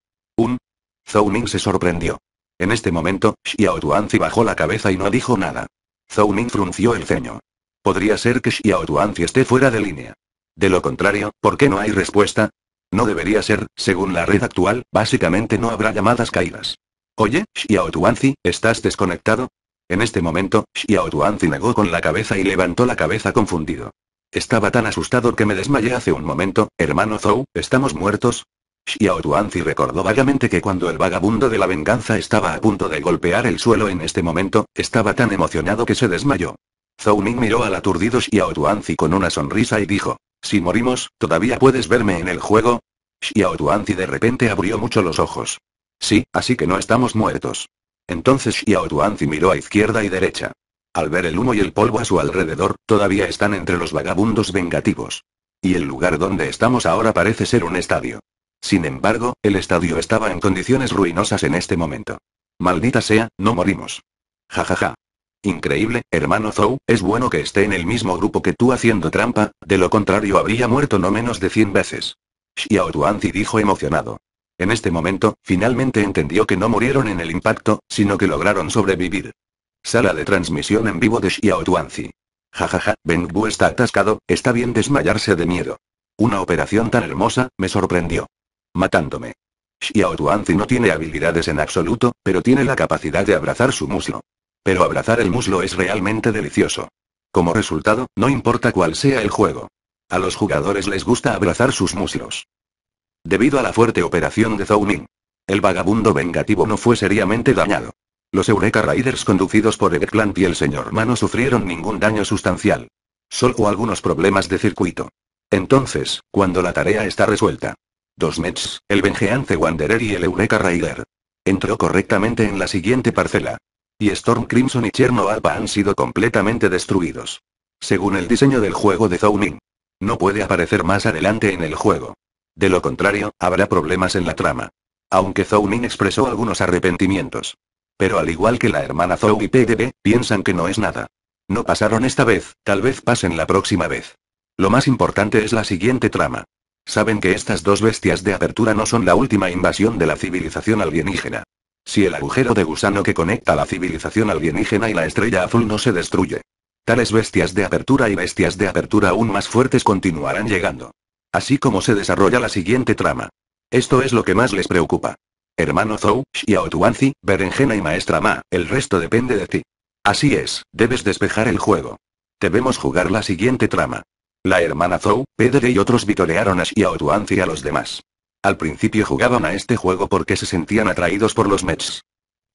Zhou Nin se sorprendió. En este momento, Xiao Tuanzi bajó la cabeza y no dijo nada. Zhou Nin frunció el ceño. Podría ser que Xiao Tuanzi esté fuera de línea. De lo contrario, ¿por qué no hay respuesta? No debería ser, según la red actual, básicamente no habrá llamadas caídas. Oye, Xiao Tuanzi, ¿estás desconectado? En este momento, Xiao Tuanzi negó con la cabeza y levantó la cabeza confundido. Estaba tan asustado que me desmayé hace un momento, hermano Zhou, ¿estamos muertos? Xiao Tuanzi recordó vagamente que cuando el vagabundo de la venganza estaba a punto de golpear el suelo en este momento, estaba tan emocionado que se desmayó. Zhou Nin miró al aturdido Xiao Tuanzi con una sonrisa y dijo, si morimos, ¿todavía puedes verme en el juego? Xiao Tuanzi de repente abrió mucho los ojos. Sí, así que no estamos muertos. Entonces Xiao Tuanzi miró a izquierda y derecha. Al ver el humo y el polvo a su alrededor, todavía están entre los vagabundos vengativos. Y el lugar donde estamos ahora parece ser un estadio. Sin embargo, el estadio estaba en condiciones ruinosas en este momento. Maldita sea, no morimos. Jajaja. Increíble, hermano Zhou, es bueno que esté en el mismo grupo que tú haciendo trampa, de lo contrario habría muerto no menos de 100 veces. Xiao Tuanzi dijo emocionado. En este momento, finalmente entendió que no murieron en el impacto, sino que lograron sobrevivir. Sala de transmisión en vivo de Xiao Tuanzi. Jajaja, Bengbu está atascado, está bien desmayarse de miedo. Una operación tan hermosa, me sorprendió. Matándome. Xiao Tuanzi no tiene habilidades en absoluto, pero tiene la capacidad de abrazar su muslo. Pero abrazar el muslo es realmente delicioso. Como resultado, no importa cuál sea el juego. A los jugadores les gusta abrazar sus muslos. Debido a la fuerte operación de Zhou Nin, el vagabundo vengativo no fue seriamente dañado. Los Eureka Raiders conducidos por Eggplant y el señor Mano sufrieron ningún daño sustancial. Solo algunos problemas de circuito. Entonces, cuando la tarea está resuelta. Dos Mets, el Vengeance Wanderer y el Eureka Raider. Entró correctamente en la siguiente parcela. y Storm Crimson y Cherno Alba han sido completamente destruidos. Según el diseño del juego de Zhou Ning. No puede aparecer más adelante en el juego. De lo contrario, habrá problemas en la trama. Aunque Zhou Ning expresó algunos arrepentimientos. Pero al igual que la hermana Zhou y PDB, piensan que no es nada. No pasaron esta vez, tal vez pasen la próxima vez. Lo más importante es la siguiente trama. Saben que estas dos bestias de apertura no son la última invasión de la civilización alienígena. Si el agujero de gusano que conecta la civilización alienígena y la estrella azul no se destruye. Tales bestias de apertura y bestias de apertura aún más fuertes continuarán llegando. Así como se desarrolla la siguiente trama. Esto es lo que más les preocupa. Hermano Zhou, Xiao Tuanzi, Berenjena y Maestra Ma, el resto depende de ti. Así es, debes despejar el juego. Debemos jugar la siguiente trama. La hermana Zhou, Pedro y otros vitorearon a Xiao Tuanzi y a los demás. Al principio jugaban a este juego porque se sentían atraídos por los mechs.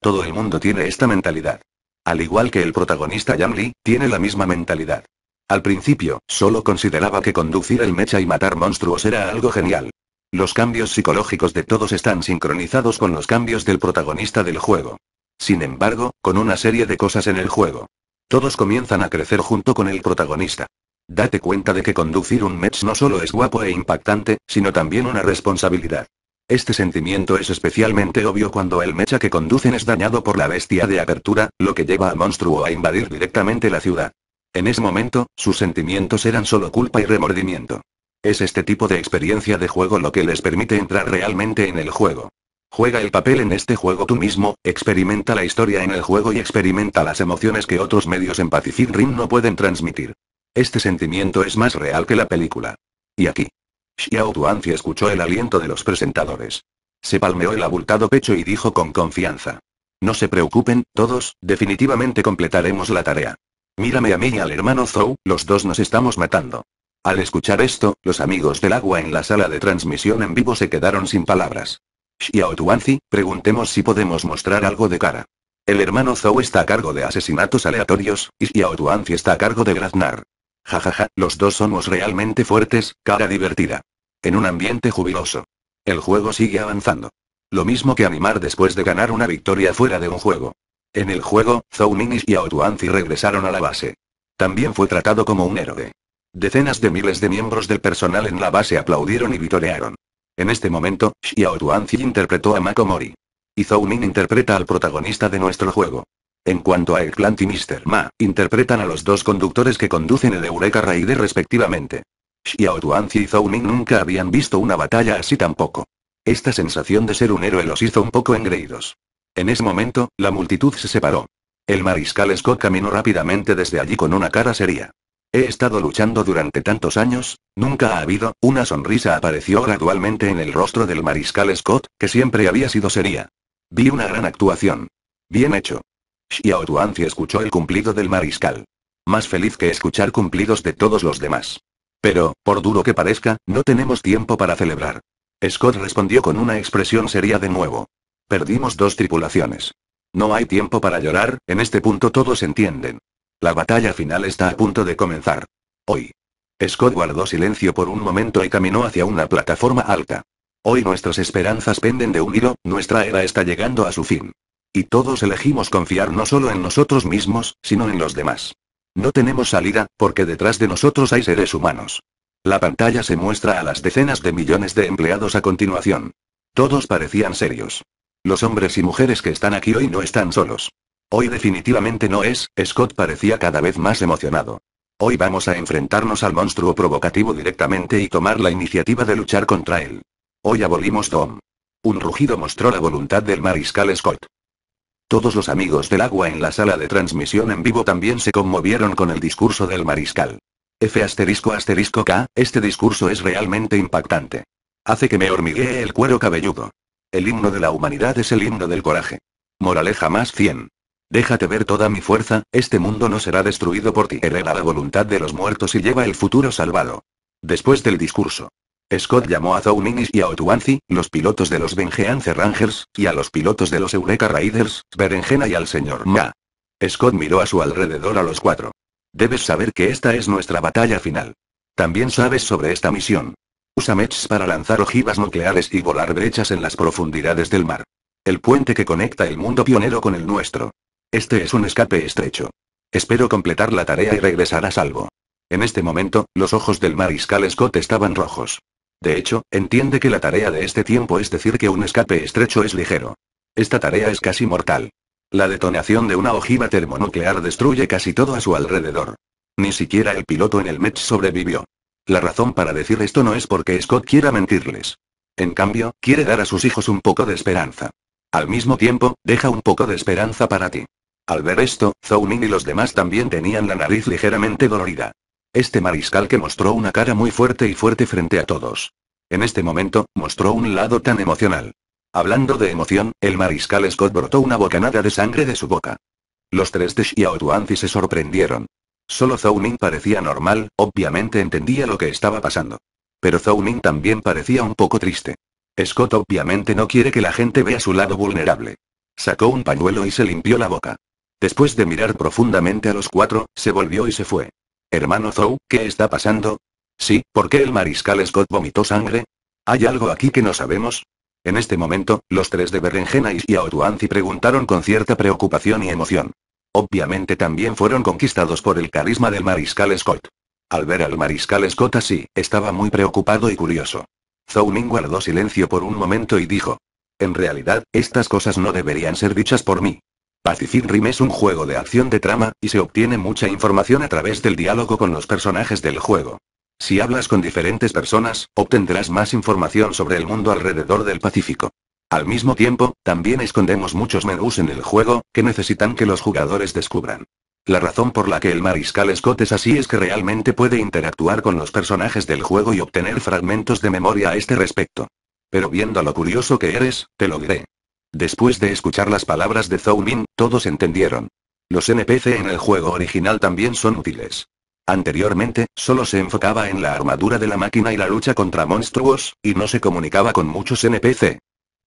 Todo el mundo tiene esta mentalidad. Al igual que el protagonista Yang Li, tiene la misma mentalidad. Al principio, solo consideraba que conducir el mecha y matar monstruos era algo genial. Los cambios psicológicos de todos están sincronizados con los cambios del protagonista del juego. Sin embargo, con una serie de cosas en el juego. Todos comienzan a crecer junto con el protagonista. Date cuenta de que conducir un mech no solo es guapo e impactante, sino también una responsabilidad. Este sentimiento es especialmente obvio cuando el mecha que conducen es dañado por la bestia de apertura, lo que lleva al monstruo a invadir directamente la ciudad. En ese momento, sus sentimientos eran solo culpa y remordimiento. Es este tipo de experiencia de juego lo que les permite entrar realmente en el juego. Juega el papel en este juego tú mismo, experimenta la historia en el juego y experimenta las emociones que otros medios en Pacific Rim no pueden transmitir. Este sentimiento es más real que la película. Y aquí. Xiao Tuanzi escuchó el aliento de los presentadores. Se palmeó el abultado pecho y dijo con confianza. No se preocupen, todos, definitivamente completaremos la tarea. Mírame a mí y al hermano Zhou, los dos nos estamos matando. Al escuchar esto, los amigos del agua en la sala de transmisión en vivo se quedaron sin palabras. Xiao Tuanzi, preguntemos si podemos mostrar algo de cara. El hermano Zhou está a cargo de asesinatos aleatorios, y Xiao Tuanzi está a cargo de graznar. Jajaja, los dos somos realmente fuertes, cara divertida. En un ambiente jubiloso. El juego sigue avanzando. Lo mismo que animar después de ganar una victoria fuera de un juego. En el juego, Zhou Ning y Xiao Tuanzi regresaron a la base. También fue tratado como un héroe. Decenas de miles de miembros del personal en la base aplaudieron y vitorearon. En este momento, Xiao Tuanzi interpretó a Mako Mori. Y Zhou Ning interpreta al protagonista de nuestro juego. En cuanto a Eggplant y Mr. Ma, interpretan a los dos conductores que conducen el Eureka Raider respectivamente. Xiao Tuanzi y Zhou Ning nunca habían visto una batalla así tampoco. Esta sensación de ser un héroe los hizo un poco engreídos. En ese momento, la multitud se separó. El mariscal Scott caminó rápidamente desde allí con una cara seria. He estado luchando durante tantos años, nunca ha habido, una sonrisa apareció gradualmente en el rostro del mariscal Scott, que siempre había sido seria. Vi una gran actuación. Bien hecho. Xiao Tuanzi escuchó el cumplido del mariscal. Más feliz que escuchar cumplidos de todos los demás. Pero, por duro que parezca, no tenemos tiempo para celebrar. Scott respondió con una expresión seria de nuevo. Perdimos dos tripulaciones. No hay tiempo para llorar, en este punto todos entienden. La batalla final está a punto de comenzar. Hoy. Scott guardó silencio por un momento y caminó hacia una plataforma alta. Hoy nuestras esperanzas penden de un hilo, nuestra era está llegando a su fin. Y todos elegimos confiar no solo en nosotros mismos, sino en los demás. No tenemos salida, porque detrás de nosotros hay seres humanos. La pantalla se muestra a las decenas de millones de empleados a continuación. Todos parecían serios. Los hombres y mujeres que están aquí hoy no están solos. Hoy definitivamente no es, Scott parecía cada vez más emocionado. Hoy vamos a enfrentarnos al monstruo provocativo directamente y tomar la iniciativa de luchar contra él. Hoy abolimos Dom. Un rugido mostró la voluntad del mariscal Scott. Todos los amigos del agua en la sala de transmisión en vivo también se conmovieron con el discurso del mariscal. F***K, este discurso es realmente impactante. Hace que me hormiguee el cuero cabelludo. El himno de la humanidad es el himno del coraje. Moraleja más 100. Déjate ver toda mi fuerza, este mundo no será destruido por ti. Hereda la voluntad de los muertos y lleva el futuro salvado. Después del discurso. Scott llamó a Zhou Ning y a Otuanzi, los pilotos de los Vengeance Rangers, y a los pilotos de los Eureka Raiders, Berenjena y al señor Ma. Scott miró a su alrededor a los cuatro. Debes saber que esta es nuestra batalla final. También sabes sobre esta misión. Usa mechs para lanzar ojivas nucleares y volar brechas en las profundidades del mar. El puente que conecta el mundo pionero con el nuestro. Este es un escape estrecho. Espero completar la tarea y regresar a salvo. En este momento, los ojos del mariscal Scott estaban rojos. De hecho, entiende que la tarea de este tiempo es decir que un escape estrecho es ligero. Esta tarea es casi mortal. La detonación de una ojiva termonuclear destruye casi todo a su alrededor. Ni siquiera el piloto en el Mech sobrevivió. La razón para decir esto no es porque Scott quiera mentirles. En cambio, quiere dar a sus hijos un poco de esperanza. Al mismo tiempo, deja un poco de esperanza para ti. Al ver esto, Zhou Ning y los demás también tenían la nariz ligeramente dolorida. Este mariscal que mostró una cara muy fuerte y fuerte frente a todos. En este momento, mostró un lado tan emocional. Hablando de emoción, el mariscal Scott brotó una bocanada de sangre de su boca. Los tres de Xiao Tuanzi se sorprendieron. Solo Zhou Ning parecía normal, obviamente entendía lo que estaba pasando. Pero Zhou Ning también parecía un poco triste. Scott obviamente no quiere que la gente vea su lado vulnerable. Sacó un pañuelo y se limpió la boca. Después de mirar profundamente a los cuatro, se volvió y se fue. «Hermano Zhou, ¿qué está pasando? Sí, ¿por qué el mariscal Scott vomitó sangre? ¿Hay algo aquí que no sabemos?» En este momento, los tres de Berenjena y Xiao Tuanzi preguntaron con cierta preocupación y emoción. Obviamente también fueron conquistados por el carisma del mariscal Scott. Al ver al mariscal Scott así, estaba muy preocupado y curioso. Zhou Ning guardó silencio por un momento y dijo: «En realidad, estas cosas no deberían ser dichas por mí. Pacific Rim es un juego de acción de trama, y se obtiene mucha información a través del diálogo con los personajes del juego. Si hablas con diferentes personas, obtendrás más información sobre el mundo alrededor del Pacífico. Al mismo tiempo, también escondemos muchos menús en el juego, que necesitan que los jugadores descubran. La razón por la que el mariscal Scott es así es que realmente puede interactuar con los personajes del juego y obtener fragmentos de memoria a este respecto. Pero viendo lo curioso que eres, te lo diré». Después de escuchar las palabras de Zhou Ning, todos entendieron. Los NPC en el juego original también son útiles. Anteriormente, solo se enfocaba en la armadura de la máquina y la lucha contra monstruos, y no se comunicaba con muchos NPC.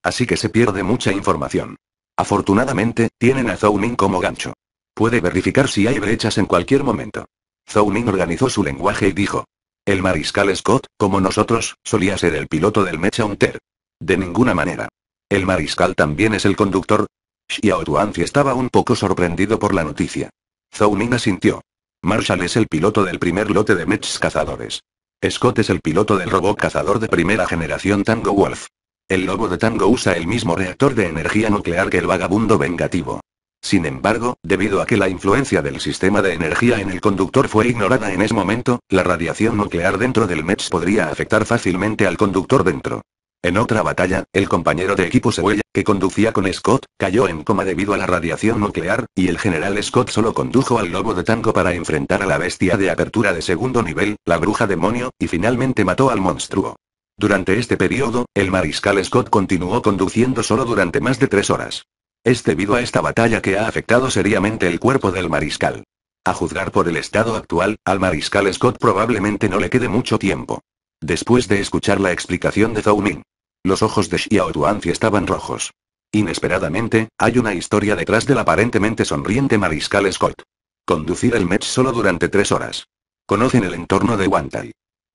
Así que se pierde mucha información. Afortunadamente, tienen a Zhou Ning como gancho. Puede verificar si hay brechas en cualquier momento. Zhou Ning organizó su lenguaje y dijo: «El mariscal Scott, como nosotros, solía ser el piloto del Mech Hunter. De ninguna manera. ¿El mariscal también es el conductor?». Xiao Tuanzi estaba un poco sorprendido por la noticia. Zhou Ning asintió. «Marshall es el piloto del primer lote de Mechs cazadores. Scott es el piloto del robot cazador de primera generación Tango Wolf. El lobo de Tango usa el mismo reactor de energía nuclear que el vagabundo vengativo. Sin embargo, debido a que la influencia del sistema de energía en el conductor fue ignorada en ese momento, la radiación nuclear dentro del Mech podría afectar fácilmente al conductor dentro. En otra batalla, el compañero de equipo Sewell, que conducía con Scott, cayó en coma debido a la radiación nuclear, y el general Scott solo condujo al lobo de Tango para enfrentar a la bestia de apertura de segundo nivel, la bruja demonio, y finalmente mató al monstruo. Durante este periodo, el mariscal Scott continuó conduciendo solo durante más de 3 horas. Es debido a esta batalla que ha afectado seriamente el cuerpo del mariscal. A juzgar por el estado actual, al mariscal Scott probablemente no le quede mucho tiempo». Después de escuchar la explicación de Zhou Ning, los ojos de Xiao Tuanzi estaban rojos. Inesperadamente, hay una historia detrás del aparentemente sonriente mariscal Scott. Conducir el Mech solo durante 3 horas. Conocen el entorno de Wantai.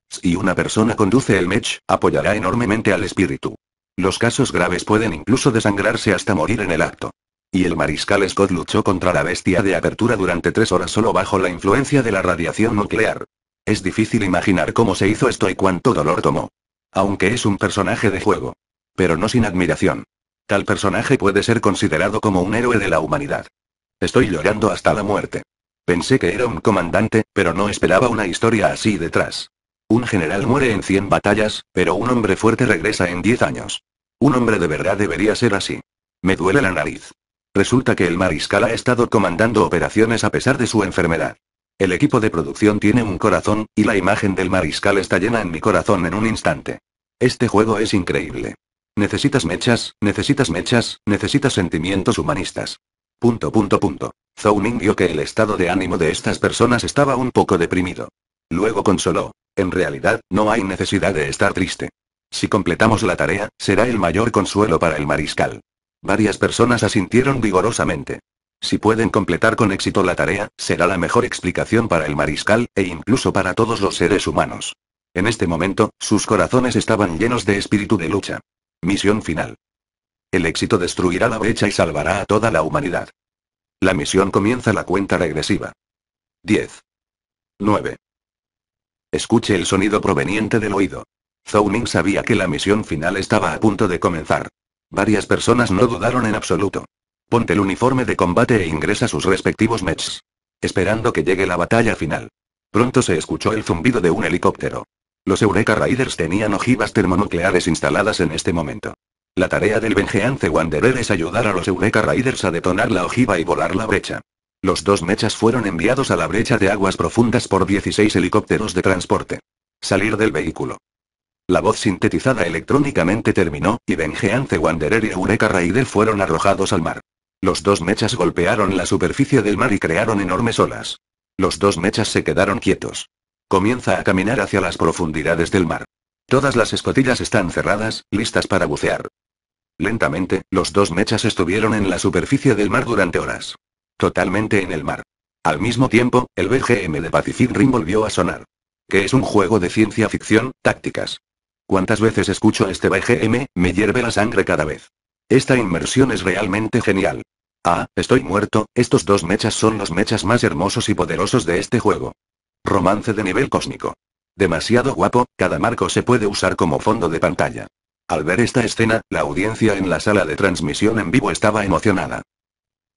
Si una persona conduce el Mech, apoyará enormemente al espíritu. Los casos graves pueden incluso desangrarse hasta morir en el acto. Y el mariscal Scott luchó contra la bestia de apertura durante 3 horas solo bajo la influencia de la radiación nuclear. Es difícil imaginar cómo se hizo esto y cuánto dolor tomó. Aunque es un personaje de juego. Pero no sin admiración. Tal personaje puede ser considerado como un héroe de la humanidad. Estoy llorando hasta la muerte. Pensé que era un comandante, pero no esperaba una historia así detrás. Un general muere en 100 batallas, pero un hombre fuerte regresa en 10 años. Un hombre de verdad debería ser así. Me duele la nariz. Resulta que el mariscal ha estado comandando operaciones a pesar de su enfermedad. El equipo de producción tiene un corazón, y la imagen del mariscal está llena en mi corazón en un instante. Este juego es increíble. Necesitas mechas, necesitas mechas, necesitas sentimientos humanistas. ... Zhou Ning vio que el estado de ánimo de estas personas estaba un poco deprimido. Luego consoló. En realidad, no hay necesidad de estar triste. Si completamos la tarea, será el mayor consuelo para el mariscal. Varias personas asintieron vigorosamente. Si pueden completar con éxito la tarea, será la mejor explicación para el mariscal, e incluso para todos los seres humanos. En este momento, sus corazones estaban llenos de espíritu de lucha. Misión final. El éxito destruirá la brecha y salvará a toda la humanidad. La misión comienza la cuenta regresiva. 10. 9. Escuche el sonido proveniente del oído. Zhou Ning sabía que la misión final estaba a punto de comenzar. Varias personas no dudaron en absoluto. Ponte el uniforme de combate e ingresa a sus respectivos mechs. Esperando que llegue la batalla final. Pronto se escuchó el zumbido de un helicóptero. Los Eureka Raiders tenían ojivas termonucleares instaladas en este momento. La tarea del Vengeance Wanderer es ayudar a los Eureka Raiders a detonar la ojiva y volar la brecha. Los dos mechas fueron enviados a la brecha de aguas profundas por 16 helicópteros de transporte. Salir del vehículo. La voz sintetizada electrónicamente terminó, y Vengeance Wanderer y Eureka Raider fueron arrojados al mar. Los dos mechas golpearon la superficie del mar y crearon enormes olas. Los dos mechas se quedaron quietos. Comienza a caminar hacia las profundidades del mar. Todas las escotillas están cerradas, listas para bucear. Lentamente, los dos mechas estuvieron en la superficie del mar durante horas. Totalmente en el mar. Al mismo tiempo, el BGM de Pacific Rim volvió a sonar. Que es un juego de ciencia ficción, tácticas. Cuántas veces escucho este BGM, me hierve la sangre cada vez. Esta inmersión es realmente genial. Ah, estoy muerto, estos dos mechas son los mechas más hermosos y poderosos de este juego. Romance de nivel cósmico. Demasiado guapo, cada marco se puede usar como fondo de pantalla. Al ver esta escena, la audiencia en la sala de transmisión en vivo estaba emocionada.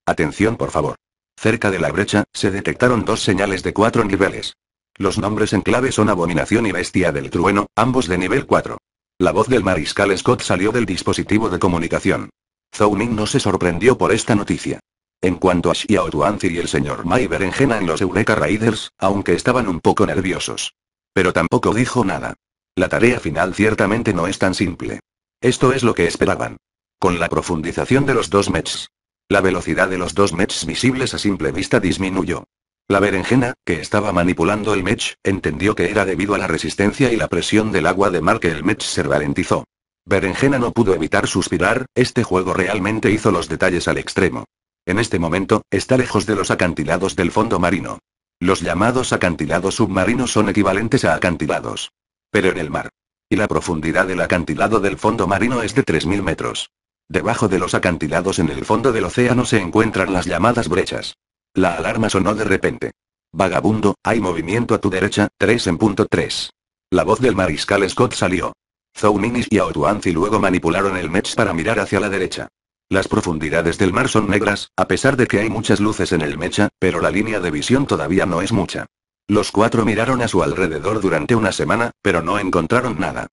Atención por favor. Cerca de la brecha, se detectaron dos señales de 4 niveles. Los nombres en clave son Abominación y Bestia del Trueno, ambos de nivel 4. La voz del Mariscal Scott salió del dispositivo de comunicación. Zhou Ning no se sorprendió por esta noticia. En cuanto a Xiao Tuanzi y el señor Mai Berenjena en los Eureka Raiders, aunque estaban un poco nerviosos. Pero tampoco dijo nada. La tarea final ciertamente no es tan simple. Esto es lo que esperaban. Con la profundización de los dos mechs. La velocidad de los dos mechs visibles a simple vista disminuyó. La berenjena, que estaba manipulando el mech, entendió que era debido a la resistencia y la presión del agua de mar que el mech se ralentizó. Berenjena no pudo evitar suspirar, este juego realmente hizo los detalles al extremo. En este momento, está lejos de los acantilados del fondo marino. Los llamados acantilados submarinos son equivalentes a acantilados. Pero en el mar. Y la profundidad del acantilado del fondo marino es de 3000 metros. Debajo de los acantilados en el fondo del océano se encuentran las llamadas brechas. La alarma sonó de repente. Vagabundo, hay movimiento a tu derecha, 3.3. La voz del mariscal Scott salió. Zhou Ning y Xiao Tuanzi luego manipularon el mech para mirar hacia la derecha. Las profundidades del mar son negras, a pesar de que hay muchas luces en el mecha, pero la línea de visión todavía no es mucha. Los cuatro miraron a su alrededor durante una semana, pero no encontraron nada.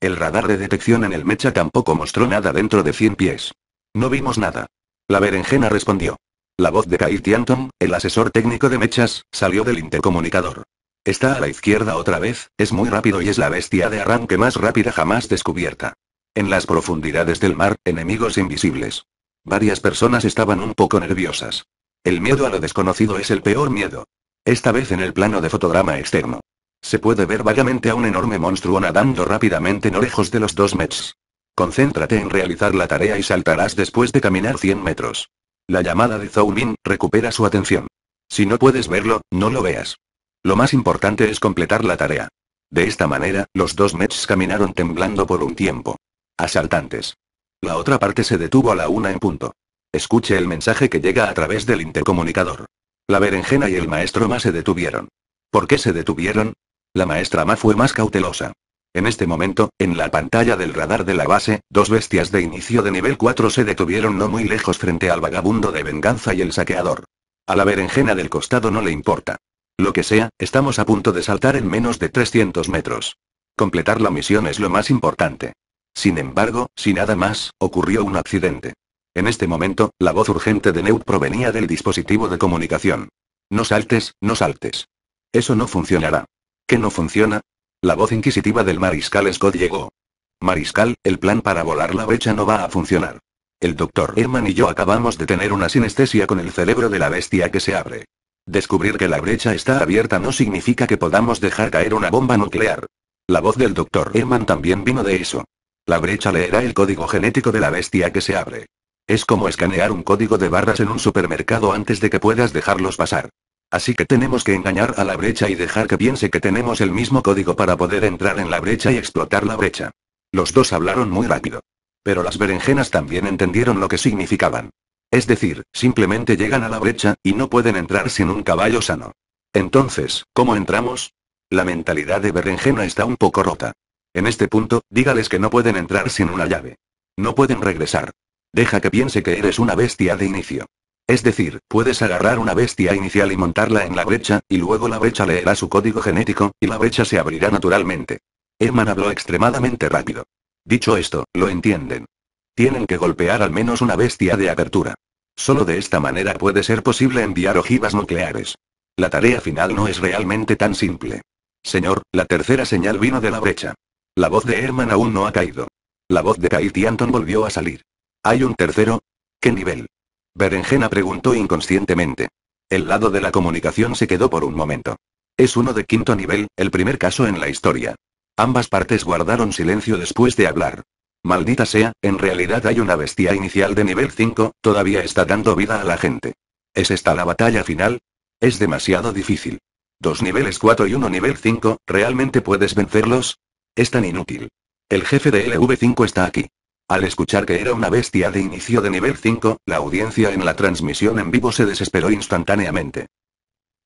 El radar de detección en el mecha tampoco mostró nada dentro de 100 pies. No vimos nada. La berenjena respondió. La voz de Kai Tianton, el asesor técnico de mechas, salió del intercomunicador. Está a la izquierda otra vez, es muy rápido y es la bestia de arranque más rápida jamás descubierta. En las profundidades del mar, enemigos invisibles. Varias personas estaban un poco nerviosas. El miedo a lo desconocido es el peor miedo. Esta vez en el plano de fotograma externo. Se puede ver vagamente a un enorme monstruo nadando rápidamente no lejos de los dos mechs. Concéntrate en realizar la tarea y saltarás después de caminar 100 metros. La llamada de Zhou Ning recupera su atención. Si no puedes verlo, no lo veas. Lo más importante es completar la tarea. De esta manera, los dos mechs caminaron temblando por un tiempo. Asaltantes. La otra parte se detuvo a la 1:00 p.m. Escuche el mensaje que llega a través del intercomunicador. La berenjena y el maestro Ma se detuvieron. ¿Por qué se detuvieron? La maestra Ma fue más cautelosa. En este momento, en la pantalla del radar de la base, dos bestias de inicio de nivel 4 se detuvieron no muy lejos frente al vagabundo de venganza y el saqueador. A la berenjena del costado no le importa. Lo que sea, estamos a punto de saltar en menos de 300 metros. Completar la misión es lo más importante. Sin embargo, si nada más, ocurrió un accidente. En este momento, la voz urgente de Neut provenía del dispositivo de comunicación. No saltes, no saltes. Eso no funcionará. ¿Qué no funciona? La voz inquisitiva del mariscal Scott llegó. Mariscal, el plan para volar la brecha no va a funcionar. El doctor Herman y yo acabamos de tener una sinestesia con el cerebro de la bestia que se abre. Descubrir que la brecha está abierta no significa que podamos dejar caer una bomba nuclear. La voz del doctor Herman también vino de eso. La brecha leerá el código genético de la bestia que se abre. Es como escanear un código de barras en un supermercado antes de que puedas dejarlos pasar. Así que tenemos que engañar a la brecha y dejar que piense que tenemos el mismo código para poder entrar en la brecha y explotar la brecha. Los dos hablaron muy rápido. Pero las berenjenas también entendieron lo que significaban. Es decir, simplemente llegan a la brecha, y no pueden entrar sin un caballo sano. Entonces, ¿cómo entramos? La mentalidad de Berenjena está un poco rota. En este punto, dígales que no pueden entrar sin una llave. No pueden regresar. Deja que piense que eres una bestia de inicio. Es decir, puedes agarrar una bestia inicial y montarla en la brecha, y luego la brecha leerá su código genético, y la brecha se abrirá naturalmente. Herman habló extremadamente rápido. Dicho esto, lo entienden. Tienen que golpear al menos una bestia de apertura. Solo de esta manera puede ser posible enviar ojivas nucleares. La tarea final no es realmente tan simple. Señor, la tercera señal vino de la brecha. La voz de Herman aún no ha caído. La voz de Kate y Anton volvió a salir. ¿Hay un tercero? ¿Qué nivel? Berenjena preguntó inconscientemente. El lado de la comunicación se quedó por un momento. Es uno de quinto nivel, el primer caso en la historia. Ambas partes guardaron silencio después de hablar. Maldita sea, en realidad hay una bestia inicial de nivel 5, todavía está dando vida a la gente. ¿Es esta la batalla final? Es demasiado difícil. 2 niveles 4 y 1 nivel 5, ¿realmente puedes vencerlos? Es tan inútil. El jefe de LV5 está aquí. Al escuchar que era una bestia de inicio de nivel 5, la audiencia en la transmisión en vivo se desesperó instantáneamente.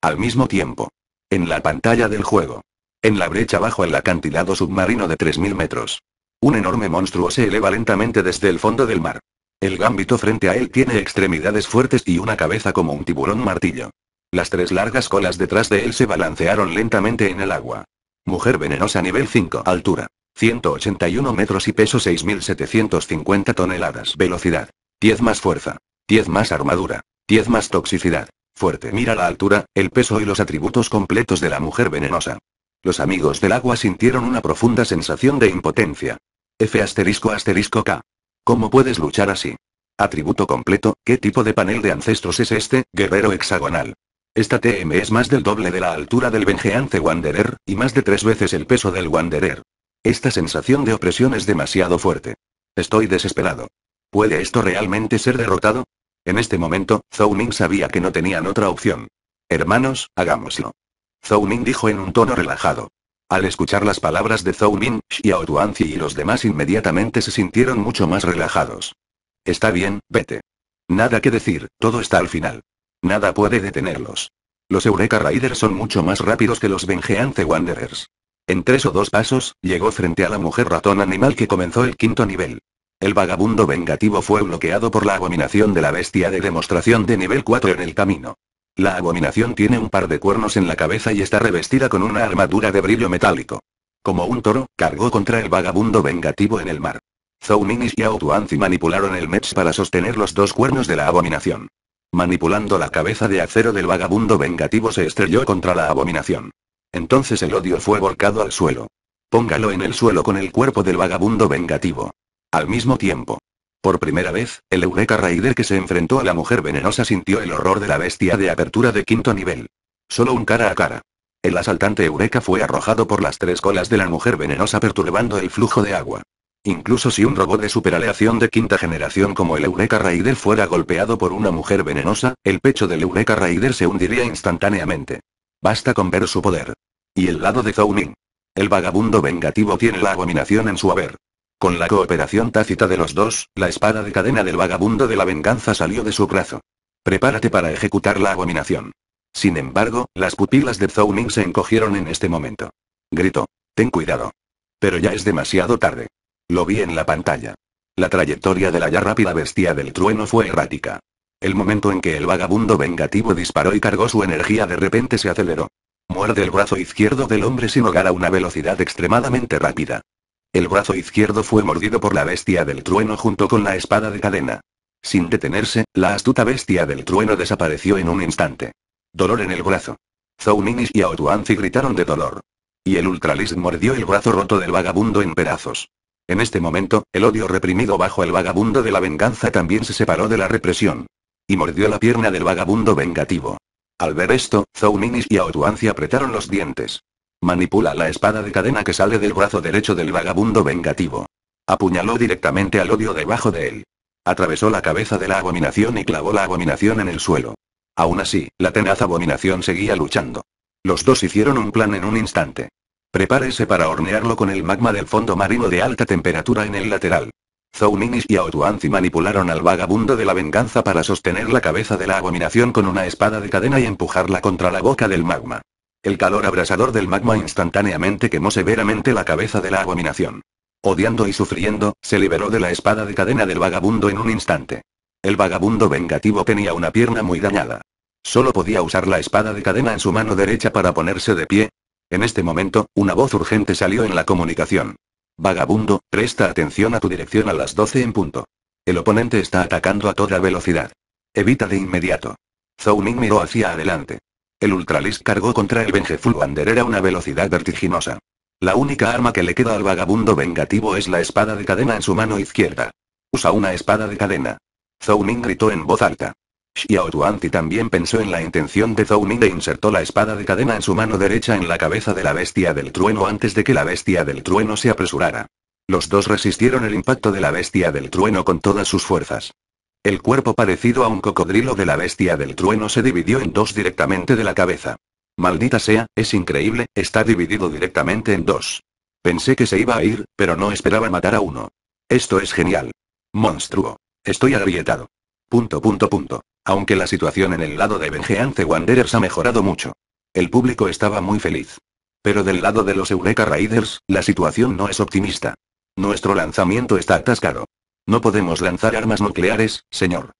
Al mismo tiempo. En la pantalla del juego. En la brecha bajo el acantilado submarino de 3.000 metros. Un enorme monstruo se eleva lentamente desde el fondo del mar. El Gambito frente a él tiene extremidades fuertes y una cabeza como un tiburón martillo. Las tres largas colas detrás de él se balancearon lentamente en el agua. Mujer venenosa nivel 5. Altura. 181 metros y peso 6.750 toneladas. Velocidad. 10 más fuerza. 10 más armadura. 10 más toxicidad. Fuerte. Mira la altura, el peso y los atributos completos de la mujer venenosa. Los amigos del agua sintieron una profunda sensación de impotencia. F***K. ¿Cómo puedes luchar así? Atributo completo, ¿qué tipo de panel de ancestros es este? Guerrero hexagonal. Esta TM es más del doble de la altura del Vengeance Wanderer, y más de 3 veces el peso del Wanderer. Esta sensación de opresión es demasiado fuerte. Estoy desesperado. ¿Puede esto realmente ser derrotado? En este momento, Zhou Ning sabía que no tenían otra opción. Hermanos, hagámoslo. Zhou Ning dijo en un tono relajado. Al escuchar las palabras de Zhou Ning, Xiao Tuanzi y los demás inmediatamente se sintieron mucho más relajados. Está bien, vete. Nada que decir, todo está al final. Nada puede detenerlos. Los Eureka Raiders son mucho más rápidos que los Vengeance Wanderers. En 3 o 2 pasos, llegó frente a la mujer ratón animal que comenzó el quinto nivel. El vagabundo vengativo fue bloqueado por la abominación de la bestia de demostración de nivel 4 en el camino. La abominación tiene un par de cuernos en la cabeza y está revestida con una armadura de brillo metálico. Como un toro, cargó contra el vagabundo vengativo en el mar. Zhou Ning y Xiao Tuanzi manipularon el mech para sostener los 2 cuernos de la abominación. Manipulando la cabeza de acero del vagabundo vengativo se estrelló contra la abominación. Entonces el odio fue volcado al suelo. Póngalo en el suelo con el cuerpo del vagabundo vengativo. Al mismo tiempo. Por primera vez, el Eureka Raider que se enfrentó a la mujer venenosa sintió el horror de la bestia de apertura de quinto nivel. Solo un cara a cara. El asaltante Eureka fue arrojado por las 3 colas de la mujer venenosa perturbando el flujo de agua. Incluso si un robot de superaleación de quinta generación como el Eureka Raider fuera golpeado por una mujer venenosa, el pecho del Eureka Raider se hundiría instantáneamente. Basta con ver su poder. Y el lado de Zhou Ning. El vagabundo vengativo tiene la abominación en su haber. Con la cooperación tácita de los dos, la espada de cadena del vagabundo de la venganza salió de su brazo. Prepárate para ejecutar la abominación. Sin embargo, las pupilas de Zhou Ning se encogieron en este momento. Gritó. Ten cuidado. Pero ya es demasiado tarde. Lo vi en la pantalla. La trayectoria de la ya rápida bestia del trueno fue errática. El momento en que el vagabundo vengativo disparó y cargó su energía de repente se aceleró. Muerde el brazo izquierdo del hombre sin hogar a una velocidad extremadamente rápida. El brazo izquierdo fue mordido por la bestia del trueno junto con la espada de cadena. Sin detenerse, la astuta bestia del trueno desapareció en un instante. Dolor en el brazo. Zhou Ning y Xiao Tuanzi gritaron de dolor. Y el Ultralist mordió el brazo roto del vagabundo en pedazos. En este momento, el odio reprimido bajo el vagabundo de la venganza también se separó de la represión. Y mordió la pierna del vagabundo vengativo. Al ver esto, Zhou Ning y Xiao Tuanzi apretaron los dientes. Manipula la espada de cadena que sale del brazo derecho del vagabundo vengativo. Apuñaló directamente al odio debajo de él. Atravesó la cabeza de la abominación y clavó la abominación en el suelo. Aún así, la tenaz abominación seguía luchando. Los dos hicieron un plan en un instante. Prepárese para hornearlo con el magma del fondo marino de alta temperatura en el lateral. Zhou Minis y Ao Tuanzi manipularon al vagabundo de la venganza para sostener la cabeza de la abominación con una espada de cadena y empujarla contra la boca del magma. El calor abrasador del magma instantáneamente quemó severamente la cabeza de la abominación. Odiando y sufriendo, se liberó de la espada de cadena del vagabundo en un instante. El vagabundo vengativo tenía una pierna muy dañada. Solo podía usar la espada de cadena en su mano derecha para ponerse de pie. En este momento, una voz urgente salió en la comunicación. Vagabundo, presta atención a tu dirección a las 12 en punto. El oponente está atacando a toda velocidad. Evita de inmediato. Zhou Ning miró hacia adelante. El Ultralisk cargó contra el Vengeful Wanderer a una velocidad vertiginosa. La única arma que le queda al vagabundo vengativo es la espada de cadena en su mano izquierda. Usa una espada de cadena. Zhou Ning gritó en voz alta. Xiao Tuanzi también pensó en la intención de Zhou Ning e insertó la espada de cadena en su mano derecha en la cabeza de la bestia del trueno antes de que la bestia del trueno se apresurara. Los dos resistieron el impacto de la bestia del trueno con todas sus fuerzas. El cuerpo parecido a un cocodrilo de la bestia del trueno se dividió en dos directamente de la cabeza. Maldita sea, es increíble, está dividido directamente en dos. Pensé que se iba a ir, pero no esperaba matar a uno. Esto es genial. Monstruo. Estoy agrietado. ... Aunque la situación en el lado de Vengeance Wanderers ha mejorado mucho. El público estaba muy feliz. Pero del lado de los Eureka Raiders, la situación no es optimista. Nuestro lanzamiento está atascado. No podemos lanzar armas nucleares, señor.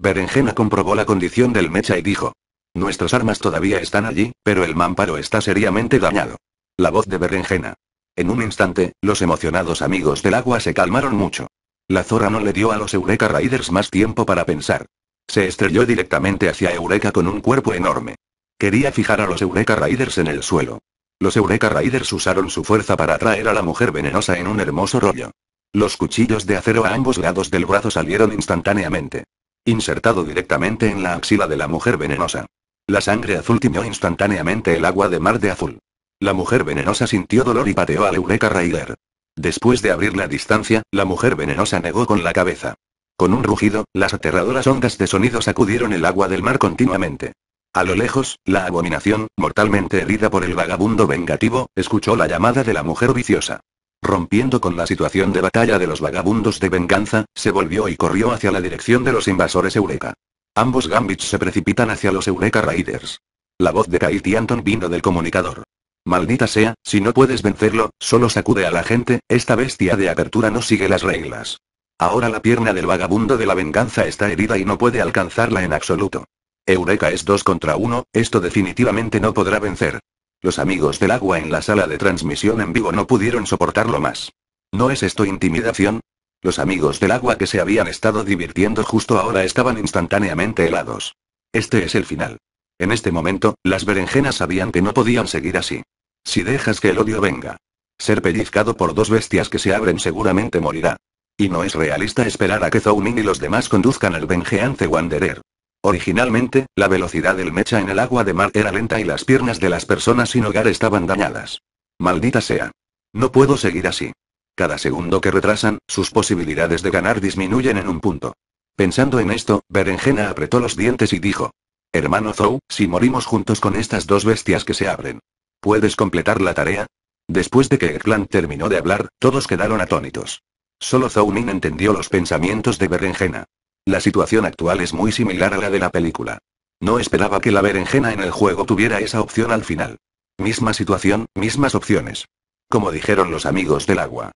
Berenjena comprobó la condición del mecha y dijo. Nuestras armas todavía están allí, pero el mamparo está seriamente dañado. La voz de Berenjena. En un instante, los emocionados amigos del agua se calmaron mucho. La Zora no le dio a los Eureka Raiders más tiempo para pensar. Se estrelló directamente hacia Eureka con un cuerpo enorme. Quería fijar a los Eureka Raiders en el suelo. Los Eureka Raiders usaron su fuerza para atraer a la mujer venenosa en un hermoso rollo. Los cuchillos de acero a ambos lados del brazo salieron instantáneamente. Insertado directamente en la axila de la mujer venenosa. La sangre azul tiñó instantáneamente el agua de mar de azul. La mujer venenosa sintió dolor y pateó al Eureka Raider. Después de abrir la distancia, la mujer venenosa negó con la cabeza. Con un rugido, las aterradoras ondas de sonido sacudieron el agua del mar continuamente. A lo lejos, la abominación, mortalmente herida por el vagabundo vengativo, escuchó la llamada de la mujer viciosa. Rompiendo con la situación de batalla de los vagabundos de venganza, se volvió y corrió hacia la dirección de los invasores Eureka. Ambos Gambits se precipitan hacia los Eureka Raiders. La voz de Katie Anton vino del comunicador. Maldita sea, si no puedes vencerlo, solo sacude a la gente, esta bestia de apertura no sigue las reglas. Ahora la pierna del vagabundo de la venganza está herida y no puede alcanzarla en absoluto. Eureka es 2 contra 1, esto definitivamente no podrá vencer. Los amigos del agua en la sala de transmisión en vivo no pudieron soportarlo más. ¿No es esto intimidación? Los amigos del agua que se habían estado divirtiendo justo ahora estaban instantáneamente helados. Este es el final. En este momento, las berenjenas sabían que no podían seguir así. Si dejas que el odio venga. Ser pellizcado por dos bestias que se abren seguramente morirá. Y no es realista esperar a que Zhou Ning y los demás conduzcan al Vengeance Wanderer. Originalmente, la velocidad del mecha en el agua de mar era lenta y las piernas de las personas sin hogar estaban dañadas. Maldita sea. No puedo seguir así. Cada segundo que retrasan, sus posibilidades de ganar disminuyen en un punto. Pensando en esto, Berenjena apretó los dientes y dijo. Hermano Zhou, si morimos juntos con estas dos bestias que se abren. ¿Puedes completar la tarea? Después de que el clan terminó de hablar, todos quedaron atónitos. Solo Zhou Ning entendió los pensamientos de Berenjena. La situación actual es muy similar a la de la película. No esperaba que la berenjena en el juego tuviera esa opción al final. Misma situación, mismas opciones. Como dijeron los amigos del agua.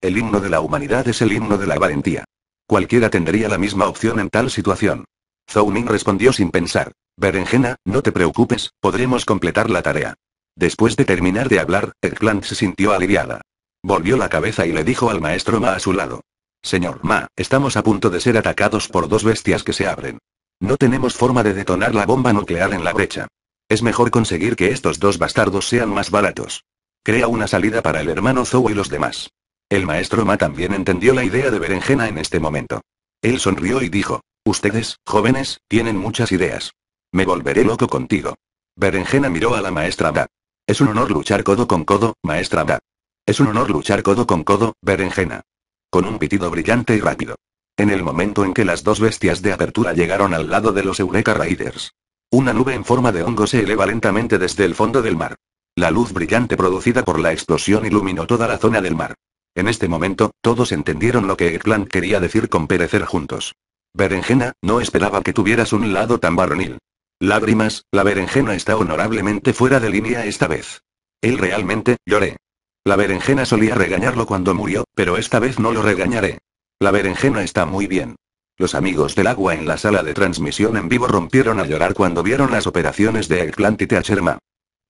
El himno de la humanidad es el himno de la valentía. Cualquiera tendría la misma opción en tal situación. Zhou Ning respondió sin pensar. Berenjena, no te preocupes, podremos completar la tarea. Después de terminar de hablar, el clan se sintió aliviada. Volvió la cabeza y le dijo al maestro Ma a su lado. Señor Ma, estamos a punto de ser atacados por dos bestias que se abren. No tenemos forma de detonar la bomba nuclear en la brecha. Es mejor conseguir que estos dos bastardos sean más baratos. Crea una salida para el hermano Zhou y los demás. El maestro Ma también entendió la idea de Berenjena en este momento. Él sonrió y dijo, ustedes, jóvenes, tienen muchas ideas. Me volveré loco contigo. Berenjena miró a la maestra Ma. Es un honor luchar codo con codo, maestra Ma. Es un honor luchar codo con codo, Berenjena. Con un pitido brillante y rápido. En el momento en que las dos bestias de apertura llegaron al lado de los Eureka Raiders. Una nube en forma de hongo se eleva lentamente desde el fondo del mar. La luz brillante producida por la explosión iluminó toda la zona del mar. En este momento, todos entendieron lo que Eggplant quería decir con perecer juntos. Berenjena, no esperaba que tuvieras un lado tan varonil. Lágrimas, la berenjena está honorablemente fuera de línea esta vez. Él realmente, lloré. La berenjena solía regañarlo cuando murió, pero esta vez no lo regañaré. La berenjena está muy bien. Los amigos del agua en la sala de transmisión en vivo rompieron a llorar cuando vieron las operaciones de Eggplant y Teacherma.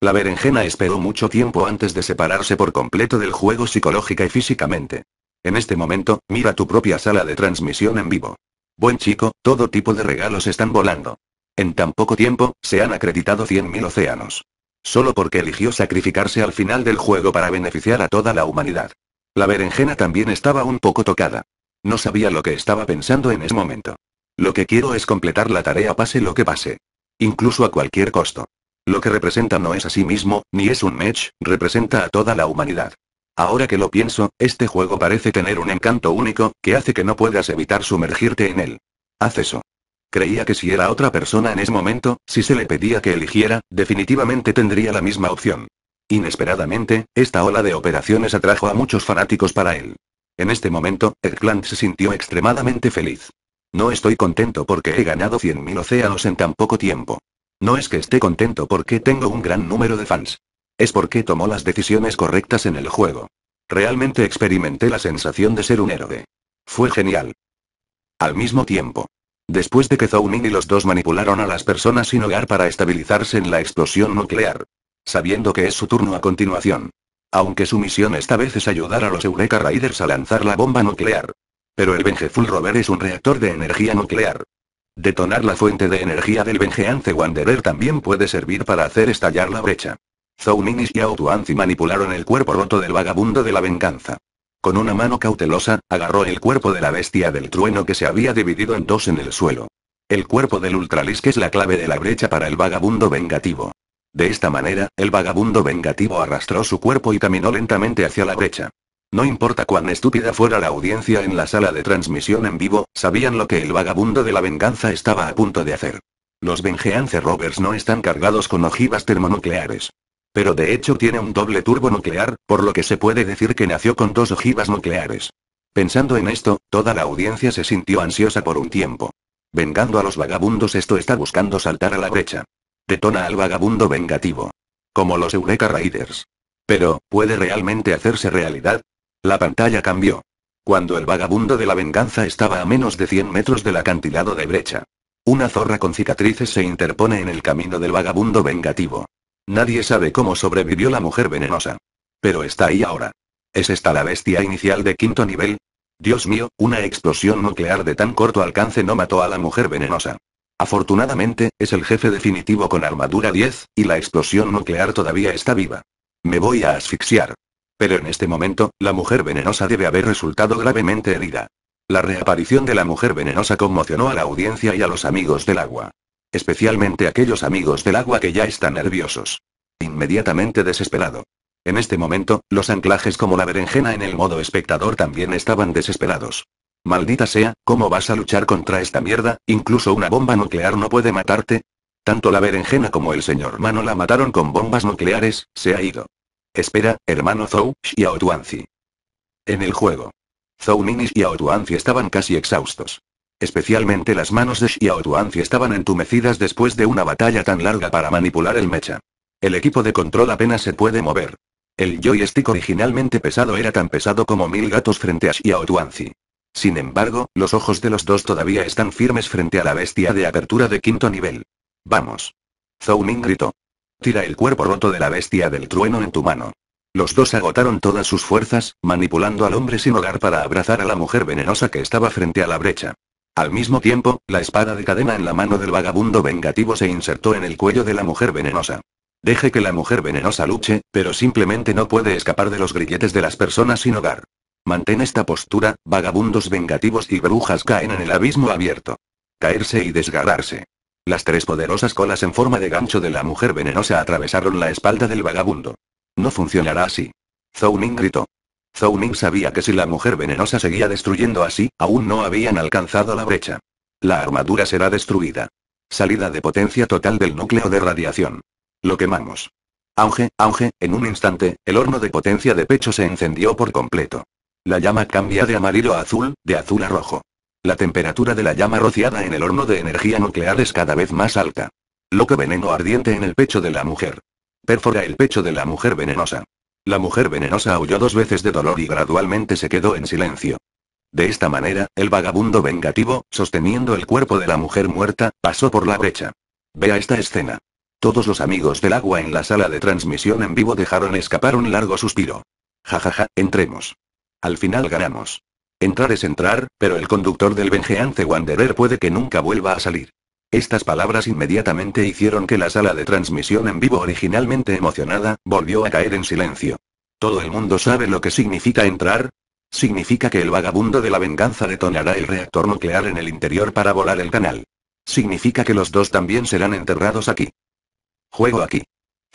La berenjena esperó mucho tiempo antes de separarse por completo del juego psicológica y físicamente. En este momento, mira tu propia sala de transmisión en vivo. Buen chico, todo tipo de regalos están volando. En tan poco tiempo, se han acreditado 100.000 océanos. Solo porque eligió sacrificarse al final del juego para beneficiar a toda la humanidad. La berenjena también estaba un poco tocada. No sabía lo que estaba pensando en ese momento. Lo que quiero es completar la tarea pase lo que pase. Incluso a cualquier costo. Lo que representa no es a sí mismo, ni es un match, representa a toda la humanidad. Ahora que lo pienso, este juego parece tener un encanto único, que hace que no puedas evitar sumergirte en él. Haz eso. Creía que si era otra persona en ese momento, si se le pedía que eligiera, definitivamente tendría la misma opción. Inesperadamente, esta ola de operaciones atrajo a muchos fanáticos para él. En este momento, Eggplant se sintió extremadamente feliz. No estoy contento porque he ganado 100.000 océanos en tan poco tiempo. No es que esté contento porque tengo un gran número de fans. Es porque tomó las decisiones correctas en el juego. Realmente experimenté la sensación de ser un héroe. Fue genial. Al mismo tiempo. Después de que Zhou Ning y los dos manipularon a las personas sin hogar para estabilizarse en la explosión nuclear. Sabiendo que es su turno a continuación. Aunque su misión esta vez es ayudar a los Eureka Raiders a lanzar la bomba nuclear. Pero el Vengeful Rover es un reactor de energía nuclear. Detonar la fuente de energía del Vengeance Wanderer también puede servir para hacer estallar la brecha. Zhou Ning y Xiao Tuanzi manipularon el cuerpo roto del vagabundo de la venganza. Con una mano cautelosa, agarró el cuerpo de la bestia del trueno que se había dividido en dos en el suelo. El cuerpo del Ultralisk es la clave de la brecha para el vagabundo vengativo. De esta manera, el vagabundo vengativo arrastró su cuerpo y caminó lentamente hacia la brecha. No importa cuán estúpida fuera la audiencia en la sala de transmisión en vivo, sabían lo que el vagabundo de la venganza estaba a punto de hacer. Los Vengeance Rovers no están cargados con ojivas termonucleares. Pero de hecho tiene un doble turbo nuclear, por lo que se puede decir que nació con dos ojivas nucleares. Pensando en esto, toda la audiencia se sintió ansiosa por un tiempo. Vengando a los vagabundos esto está buscando saltar a la brecha. Detona al vagabundo vengativo. Como los Eureka Raiders. Pero, ¿puede realmente hacerse realidad? La pantalla cambió. Cuando el vagabundo de la venganza estaba a menos de 100 metros del acantilado de brecha. Una zorra con cicatrices se interpone en el camino del vagabundo vengativo. Nadie sabe cómo sobrevivió la mujer venenosa. Pero está ahí ahora. ¿Es esta la bestia inicial de quinto nivel? Dios mío, una explosión nuclear de tan corto alcance no mató a la mujer venenosa. Afortunadamente, es el jefe definitivo con armadura 10, y la explosión nuclear todavía está viva. Me voy a asfixiar. Pero en este momento, la mujer venenosa debe haber resultado gravemente herida. La reaparición de la mujer venenosa conmocionó a la audiencia y a los amigos del agua. Especialmente aquellos amigos del agua que ya están nerviosos. Inmediatamente desesperado. En este momento, los anclajes como la berenjena en el modo espectador también estaban desesperados. Maldita sea, ¿cómo vas a luchar contra esta mierda? Incluso una bomba nuclear no puede matarte. Tanto la berenjena como el señor Mano la mataron con bombas nucleares, se ha ido. Espera, hermano Zhou, Xiao Tuanzi. En el juego. Zhou Ning y Xiao Tuanzi estaban casi exhaustos. Especialmente las manos de Xiao Tuanzi estaban entumecidas después de una batalla tan larga para manipular el mecha. El equipo de control apenas se puede mover. El joystick originalmente pesado era tan pesado como 1000 gatos frente a Xiao Tuanzi. Sin embargo, los ojos de los dos todavía están firmes frente a la bestia de apertura de quinto nivel. Vamos. Zhou Ning gritó. Tira el cuerpo roto de la bestia del trueno en tu mano. Los dos agotaron todas sus fuerzas, manipulando al hombre sin hogar para abrazar a la mujer venenosa que estaba frente a la brecha. Al mismo tiempo, la espada de cadena en la mano del vagabundo vengativo se insertó en el cuello de la mujer venenosa. Deje que la mujer venenosa luche, pero simplemente no puede escapar de los grilletes de las personas sin hogar. Mantén esta postura, vagabundos vengativos y brujas caen en el abismo abierto. Caerse y desgarrarse. Las tres poderosas colas en forma de gancho de la mujer venenosa atravesaron la espalda del vagabundo. No funcionará así. Zhou Ning gritó. Zhou Ning sabía que si la mujer venenosa seguía destruyendo así, aún no habían alcanzado la brecha. La armadura será destruida. Salida de potencia total del núcleo de radiación. Lo quemamos. Auge, auge, en un instante, el horno de potencia de pecho se encendió por completo. La llama cambia de amarillo a azul, de azul a rojo. La temperatura de la llama rociada en el horno de energía nuclear es cada vez más alta. Loco veneno ardiente en el pecho de la mujer. Perfora el pecho de la mujer venenosa. La mujer venenosa aulló 2 veces de dolor y gradualmente se quedó en silencio. De esta manera, el vagabundo vengativo, sosteniendo el cuerpo de la mujer muerta, pasó por la brecha. Vea esta escena. Todos los amigos del agua en la sala de transmisión en vivo dejaron escapar un largo suspiro. Jajaja, entremos. Al final ganamos. Entrar es entrar, pero el conductor del Vengeance Wanderer puede que nunca vuelva a salir. Estas palabras inmediatamente hicieron que la sala de transmisión en vivo, originalmente emocionada, volvió a caer en silencio. ¿Todo el mundo sabe lo que significa entrar? Significa que el vagabundo de la venganza detonará el reactor nuclear en el interior para volar el canal. Significa que los dos también serán enterrados aquí. Juego aquí.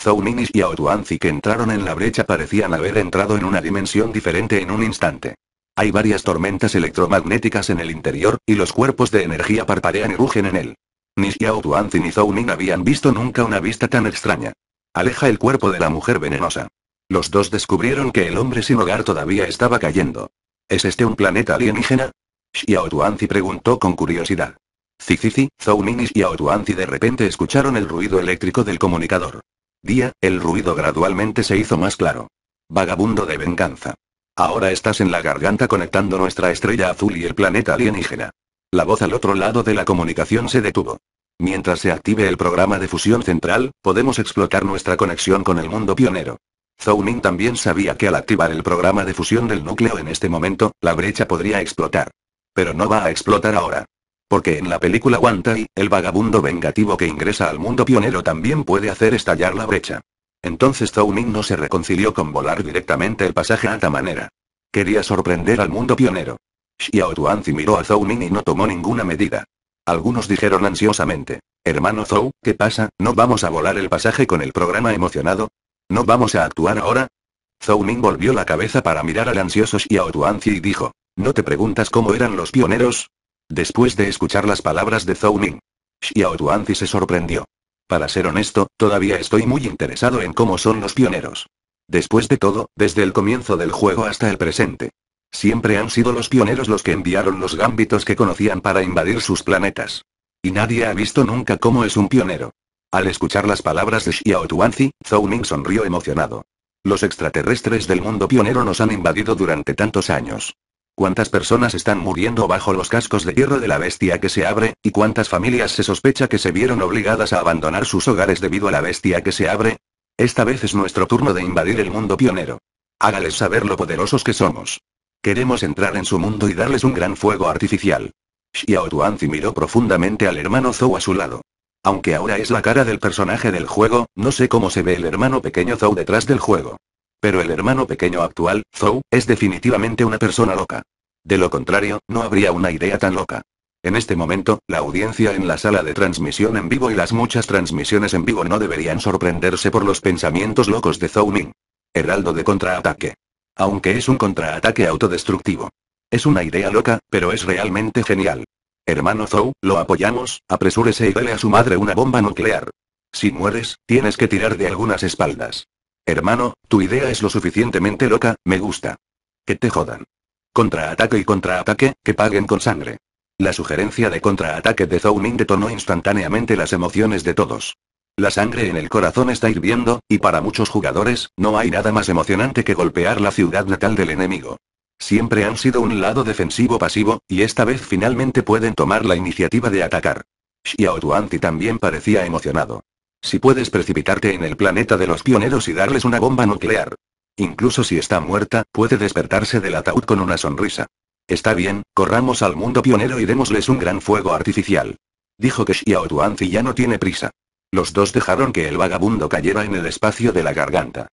Zou Ninis y Aotuanzi, que entraron en la brecha, parecían haber entrado en una dimensión diferente en un instante. Hay varias tormentas electromagnéticas en el interior, y los cuerpos de energía parpadean y rugen en él. Ni Xiao Tuanzi ni Zou Nin habían visto nunca una vista tan extraña. Aleja el cuerpo de la mujer venenosa. Los dos descubrieron que el hombre sin hogar todavía estaba cayendo. ¿Es este un planeta alienígena? Xiao Tuanzi preguntó con curiosidad. Zicici, Zou Nin y Xiao Tuanzi de repente escucharon el ruido eléctrico del comunicador. El ruido gradualmente se hizo más claro. Vagabundo de venganza. Ahora estás en la garganta conectando nuestra estrella azul y el planeta alienígena. La voz al otro lado de la comunicación se detuvo. Mientras se active el programa de fusión central, podemos explotar nuestra conexión con el mundo pionero. Zou Nin también sabía que al activar el programa de fusión del núcleo en este momento, la brecha podría explotar. Pero no va a explotar ahora. Porque en la película Wantai, el vagabundo vengativo que ingresa al mundo pionero también puede hacer estallar la brecha. Entonces Zou Nin no se reconcilió con volar directamente el pasaje a esta manera. Quería sorprender al mundo pionero. Xiao Tuanzi miró a Zou Nin y no tomó ninguna medida. Algunos dijeron ansiosamente: hermano Zou, ¿qué pasa? ¿No vamos a volar el pasaje con el programa emocionado? ¿No vamos a actuar ahora? Zou Nin volvió la cabeza para mirar al ansioso Xiao Tuanzi y dijo: ¿no te preguntas cómo eran los pioneros? Después de escuchar las palabras de Zou Nin, Xiao Tuanzi se sorprendió. Para ser honesto, todavía estoy muy interesado en cómo son los pioneros. Después de todo, desde el comienzo del juego hasta el presente. Siempre han sido los pioneros los que enviaron los gambitos que conocían para invadir sus planetas. Y nadie ha visto nunca cómo es un pionero. Al escuchar las palabras de Xiao Tuanzi, Zou Nin sonrió emocionado. Los extraterrestres del mundo pionero nos han invadido durante tantos años. ¿Cuántas personas están muriendo bajo los cascos de hierro de la bestia que se abre? ¿Y cuántas familias se sospecha que se vieron obligadas a abandonar sus hogares debido a la bestia que se abre? Esta vez es nuestro turno de invadir el mundo pionero. Hágales saber lo poderosos que somos. Queremos entrar en su mundo y darles un gran fuego artificial. Xiao Tuanzi miró profundamente al hermano Zou a su lado. Aunque ahora es la cara del personaje del juego, no sé cómo se ve el hermano pequeño Zou detrás del juego. Pero el hermano pequeño actual, Zou, es definitivamente una persona loca. De lo contrario, no habría una idea tan loca. En este momento, la audiencia en la sala de transmisión en vivo y las muchas transmisiones en vivo no deberían sorprenderse por los pensamientos locos de Zou Nin. Heraldo de contraataque. Aunque es un contraataque autodestructivo. Es una idea loca, pero es realmente genial. Hermano Zou, lo apoyamos, apresúrese y dele a su madre una bomba nuclear. Si mueres, tienes que tirar de algunas espaldas. Hermano, tu idea es lo suficientemente loca, me gusta. Que te jodan. Contraataque y contraataque, que paguen con sangre. La sugerencia de contraataque de Zou Nin detonó instantáneamente las emociones de todos. La sangre en el corazón está hirviendo, y para muchos jugadores, no hay nada más emocionante que golpear la ciudad natal del enemigo. Siempre han sido un lado defensivo pasivo, y esta vez finalmente pueden tomar la iniciativa de atacar. Xiao Tuanzi también parecía emocionado. Si puedes precipitarte en el planeta de los pioneros y darles una bomba nuclear. Incluso si está muerta, puede despertarse del ataúd con una sonrisa. Está bien, corramos al mundo pionero y démosles un gran fuego artificial. Dijo que Xiao Tuanzi ya no tiene prisa. Los dos dejaron que el vagabundo cayera en el espacio de la garganta.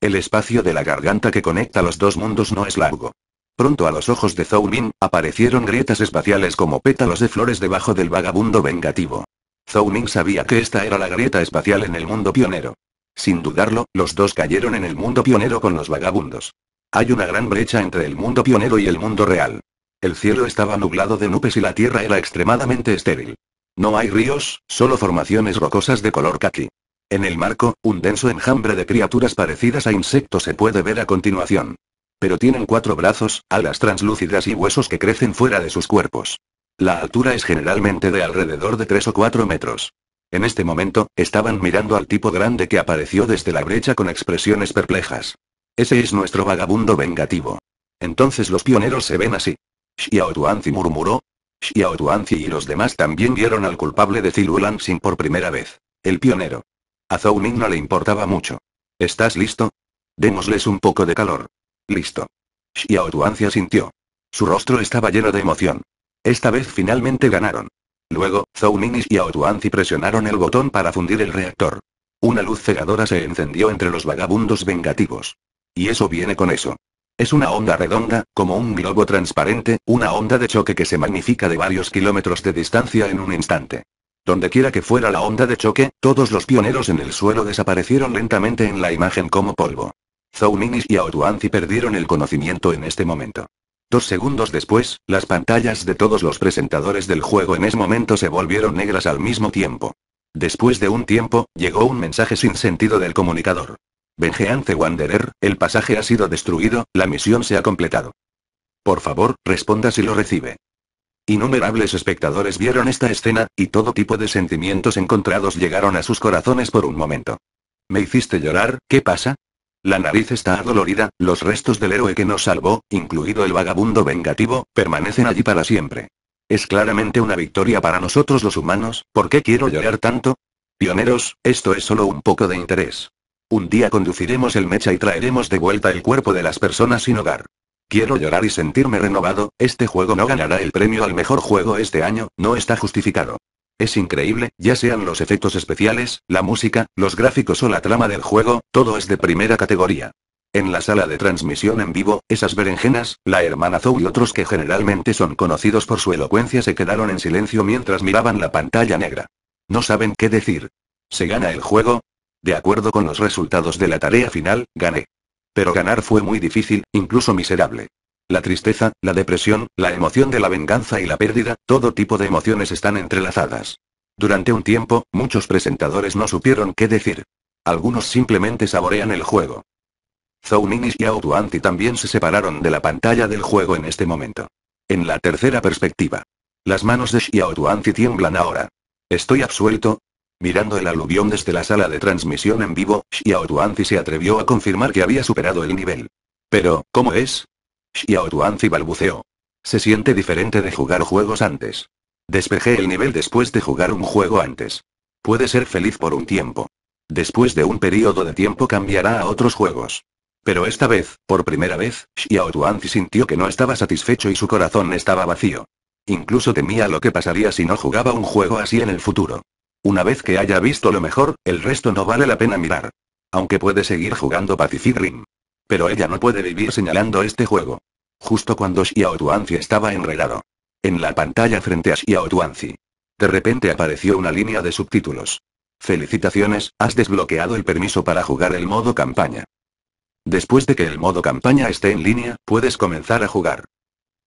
El espacio de la garganta que conecta los dos mundos no es largo. Pronto a los ojos de Zou Nin, aparecieron grietas espaciales como pétalos de flores debajo del vagabundo vengativo. Zou Nin sabía que esta era la grieta espacial en el mundo pionero. Sin dudarlo, los dos cayeron en el mundo pionero con los vagabundos. Hay una gran brecha entre el mundo pionero y el mundo real. El cielo estaba nublado de nubes y la tierra era extremadamente estéril. No hay ríos, solo formaciones rocosas de color caqui. En el marco, un denso enjambre de criaturas parecidas a insectos se puede ver a continuación. Pero tienen 4 brazos, alas translúcidas y huesos que crecen fuera de sus cuerpos. La altura es generalmente de alrededor de 3 o 4 metros. En este momento, estaban mirando al tipo grande que apareció desde la brecha con expresiones perplejas. Ese es nuestro vagabundo vengativo. Entonces los pioneros se ven así. Xiao Tuanzi murmuró. Xiao Tuanzi y los demás también vieron al culpable de Zilulanxin por primera vez. El pionero. A Zhou Ning no le importaba mucho. ¿Estás listo? Démosles un poco de calor. Listo. Xiao Tuanzi asintió. Su rostro estaba lleno de emoción. Esta vez finalmente ganaron. Luego, Zhou Ning y Xiao Tuanzi presionaron el botón para fundir el reactor. Una luz cegadora se encendió entre los vagabundos vengativos. Y eso viene con eso. Es una onda redonda, como un globo transparente, una onda de choque que se magnifica de varios kilómetros de distancia en un instante. Donde quiera que fuera la onda de choque, todos los pioneros en el suelo desaparecieron lentamente en la imagen como polvo. Zhou Ning y Xiao Tuanzi perdieron el conocimiento en este momento. 2 segundos después, las pantallas de todos los presentadores del juego en ese momento se volvieron negras al mismo tiempo. Después de un tiempo, llegó un mensaje sin sentido del comunicador. Vengeance Wanderer, el pasaje ha sido destruido, la misión se ha completado. Por favor, responda si lo recibe. Innumerables espectadores vieron esta escena, y todo tipo de sentimientos encontrados llegaron a sus corazones por un momento. Me hiciste llorar, ¿qué pasa? La nariz está adolorida, los restos del héroe que nos salvó, incluido el vagabundo vengativo, permanecen allí para siempre. Es claramente una victoria para nosotros los humanos, ¿por qué quiero llorar tanto? Pioneros, esto es solo un poco de interés. Un día conduciremos el mecha y traeremos de vuelta el cuerpo de las personas sin hogar. Quiero llorar y sentirme renovado, este juego no ganará el premio al mejor juego este año, no está justificado. Es increíble, ya sean los efectos especiales, la música, los gráficos o la trama del juego, todo es de primera categoría. En la sala de transmisión en vivo, esas berenjenas, la hermana Zhou y otros que generalmente son conocidos por su elocuencia se quedaron en silencio mientras miraban la pantalla negra. No saben qué decir. ¿Se gana el juego? De acuerdo con los resultados de la tarea final, gané. Pero ganar fue muy difícil, incluso miserable. La tristeza, la depresión, la emoción de la venganza y la pérdida, todo tipo de emociones están entrelazadas. Durante un tiempo, muchos presentadores no supieron qué decir. Algunos simplemente saborean el juego. Zhou Ning y Xiao Tuanzi también se separaron de la pantalla del juego en este momento. En la tercera perspectiva. Las manos de Xiao Tuanzi tiemblan ahora. ¿Estoy absuelto? Mirando el aluvión desde la sala de transmisión en vivo, Xiao Tuanzi se atrevió a confirmar que había superado el nivel. Pero, ¿cómo es? Xiao Tuanzi balbuceó. Se siente diferente de jugar juegos antes. Despejé el nivel después de jugar un juego antes. Puede ser feliz por un tiempo. Después de un periodo de tiempo cambiará a otros juegos. Pero esta vez, por primera vez, Xiao Tuanzi sintió que no estaba satisfecho y su corazón estaba vacío. Incluso temía lo que pasaría si no jugaba un juego así en el futuro. Una vez que haya visto lo mejor, el resto no vale la pena mirar. Aunque puede seguir jugando Pacific Rim. Pero ella no puede vivir señalando este juego. Justo cuando Xiao Tuanzi estaba enredado. En la pantalla frente a Xiao Tuanzi. De repente apareció una línea de subtítulos. Felicitaciones, has desbloqueado el permiso para jugar el modo campaña. Después de que el modo campaña esté en línea, puedes comenzar a jugar.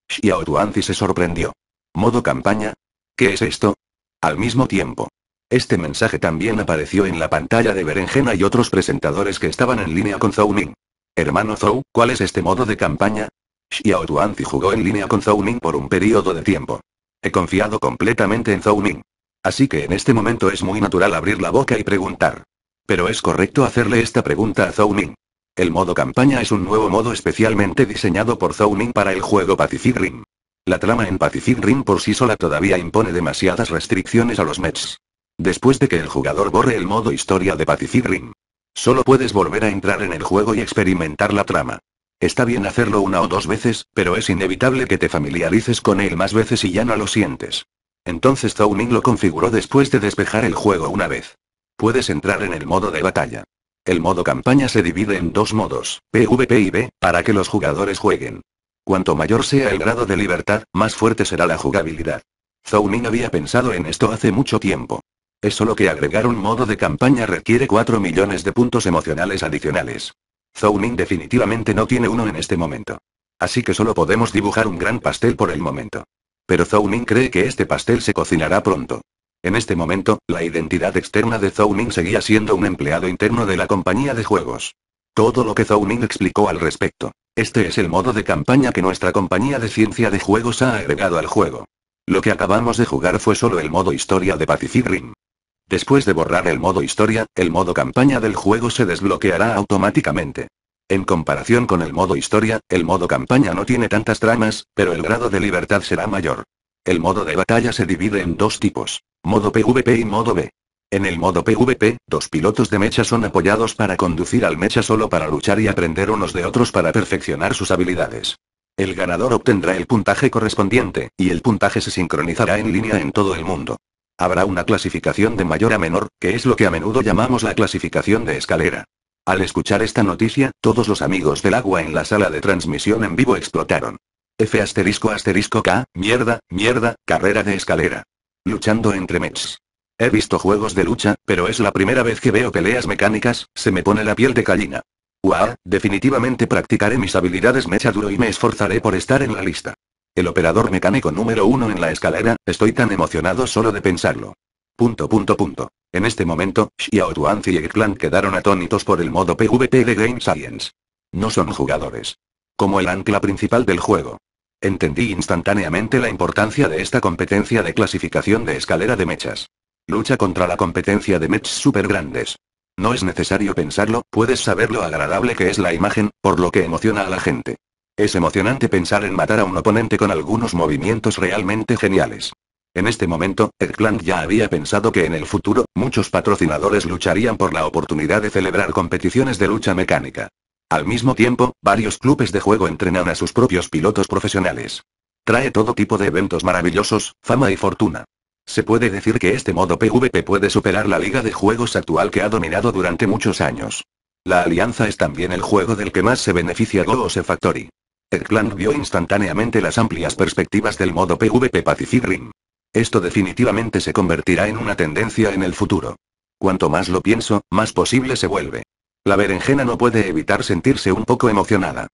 Xiao Tuanzi se sorprendió. ¿Modo campaña? ¿Qué es esto? Al mismo tiempo. Este mensaje también apareció en la pantalla de Berenjena y otros presentadores que estaban en línea con Zhou Ning. Hermano Zhou, ¿cuál es este modo de campaña? Xiao Tuanzi jugó en línea con Zhou Ning por un periodo de tiempo. He confiado completamente en Zhou Ning. Así que en este momento es muy natural abrir la boca y preguntar. Pero es correcto hacerle esta pregunta a Zhou Ning. El modo campaña es un nuevo modo especialmente diseñado por Zhou Ning para el juego Pacific Rim. La trama en Pacific Rim por sí sola todavía impone demasiadas restricciones a los mechs. Después de que el jugador borre el modo historia de Pacific Rim. Solo puedes volver a entrar en el juego y experimentar la trama. Está bien hacerlo 1 o 2 veces, pero es inevitable que te familiarices con él más veces y ya no lo sientes. Entonces Zhou Ning lo configuró después de despejar el juego una vez. Puedes entrar en el modo de batalla. El modo campaña se divide en 2 modos, PvP y B, para que los jugadores jueguen. Cuanto mayor sea el grado de libertad, más fuerte será la jugabilidad. Zhou Ning había pensado en esto hace mucho tiempo. Es solo que agregar un modo de campaña requiere 4 millones de puntos emocionales adicionales. Zhou Ning definitivamente no tiene uno en este momento. Así que solo podemos dibujar un gran pastel por el momento. Pero Zhou Ning cree que este pastel se cocinará pronto. En este momento, la identidad externa de Zhou Ning seguía siendo un empleado interno de la compañía de juegos. Todo lo que Zhou Ning explicó al respecto. Este es el modo de campaña que nuestra compañía de ciencia de juegos ha agregado al juego. Lo que acabamos de jugar fue solo el modo historia de Pacific Rim. Después de borrar el modo historia, el modo campaña del juego se desbloqueará automáticamente. En comparación con el modo historia, el modo campaña no tiene tantas tramas, pero el grado de libertad será mayor. El modo de batalla se divide en dos tipos, modo PvP y modo B. En el modo PvP, dos pilotos de mecha son apoyados para conducir al mecha solo para luchar y aprender unos de otros para perfeccionar sus habilidades. El ganador obtendrá el puntaje correspondiente, y el puntaje se sincronizará en línea en todo el mundo. Habrá una clasificación de mayor a menor, que es lo que a menudo llamamos la clasificación de escalera. Al escuchar esta noticia, todos los amigos del agua en la sala de transmisión en vivo explotaron. F***K, mierda, carrera de escalera. Luchando entre mechs. He visto juegos de lucha, pero es la primera vez que veo peleas mecánicas, se me pone la piel de gallina. Wow, definitivamente practicaré mis habilidades mecha duro y me esforzaré por estar en la lista. El operador mecánico número 1 en la escalera, estoy tan emocionado solo de pensarlo. ... En este momento, Xiao Tuan y Eggplant quedaron atónitos por el modo PvP de Game Science. No son jugadores. Como el ancla principal del juego. Entendí instantáneamente la importancia de esta competencia de clasificación de escalera de mechas. Lucha contra la competencia de mechs super grandes. No es necesario pensarlo, puedes saber lo agradable que es la imagen, por lo que emociona a la gente. Es emocionante pensar en matar a un oponente con algunos movimientos realmente geniales. En este momento, Eggplant ya había pensado que en el futuro, muchos patrocinadores lucharían por la oportunidad de celebrar competiciones de lucha mecánica. Al mismo tiempo, varios clubes de juego entrenan a sus propios pilotos profesionales. Trae todo tipo de eventos maravillosos, fama y fortuna. Se puede decir que este modo PvP puede superar la liga de juegos actual que ha dominado durante muchos años. La alianza es también el juego del que más se beneficia Goose Factory. Eggplant vio instantáneamente las amplias perspectivas del modo PvP Pacific Rim. Esto definitivamente se convertirá en una tendencia en el futuro. Cuanto más lo pienso, más posible se vuelve. La berenjena no puede evitar sentirse un poco emocionada.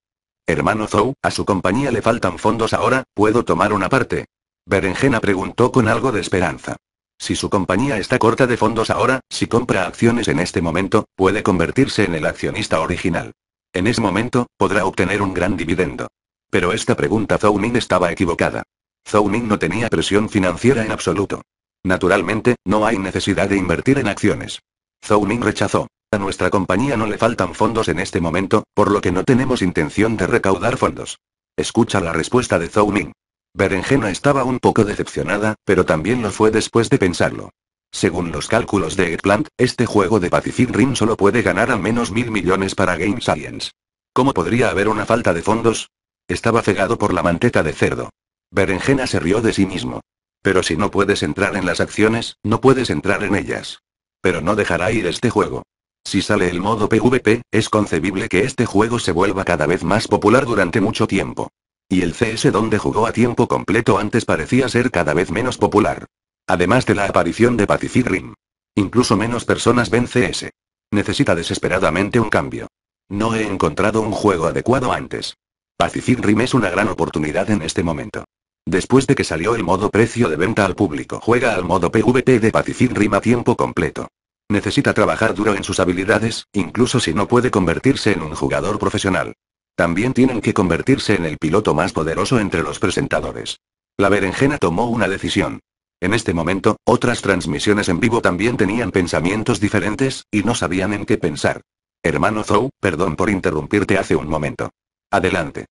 Hermano Zhou, a su compañía le faltan fondos ahora, ¿puedo tomar una parte? Berenjena preguntó con algo de esperanza. Si su compañía está corta de fondos ahora, si compra acciones en este momento, puede convertirse en el accionista original. En ese momento, podrá obtener un gran dividendo. Pero esta pregunta Zhou Ning estaba equivocada. Zhou Ning no tenía presión financiera en absoluto. Naturalmente, no hay necesidad de invertir en acciones. Zhou Ning rechazó. A nuestra compañía no le faltan fondos en este momento, por lo que no tenemos intención de recaudar fondos. Escucha la respuesta de Zhou Ning. Berenjena estaba un poco decepcionada, pero también lo fue después de pensarlo. Según los cálculos de Eggplant, este juego de Pacific Rim solo puede ganar al menos 1000 millones para Game Science. ¿Cómo podría haber una falta de fondos? Estaba cegado por la manteca de cerdo. Berenjena se rió de sí mismo. Pero si no puedes entrar en las acciones, no puedes entrar en ellas. Pero no dejará ir este juego. Si sale el modo PvP, es concebible que este juego se vuelva cada vez más popular durante mucho tiempo. Y el CS donde jugó a tiempo completo antes parecía ser cada vez menos popular. Además de la aparición de Pacific Rim. Incluso menos personas ven CS. Necesita desesperadamente un cambio. No he encontrado un juego adecuado antes. Pacific Rim es una gran oportunidad en este momento. Después de que salió el modo precio de venta al público, juega al modo PvP de Pacific Rim a tiempo completo. Necesita trabajar duro en sus habilidades, incluso si no puede convertirse en un jugador profesional. También tienen que convertirse en el piloto más poderoso entre los presentadores. La berenjena tomó una decisión. En este momento, otras transmisiones en vivo también tenían pensamientos diferentes, y no sabían en qué pensar. Hermano Zhou, perdón por interrumpirte hace un momento. Adelante.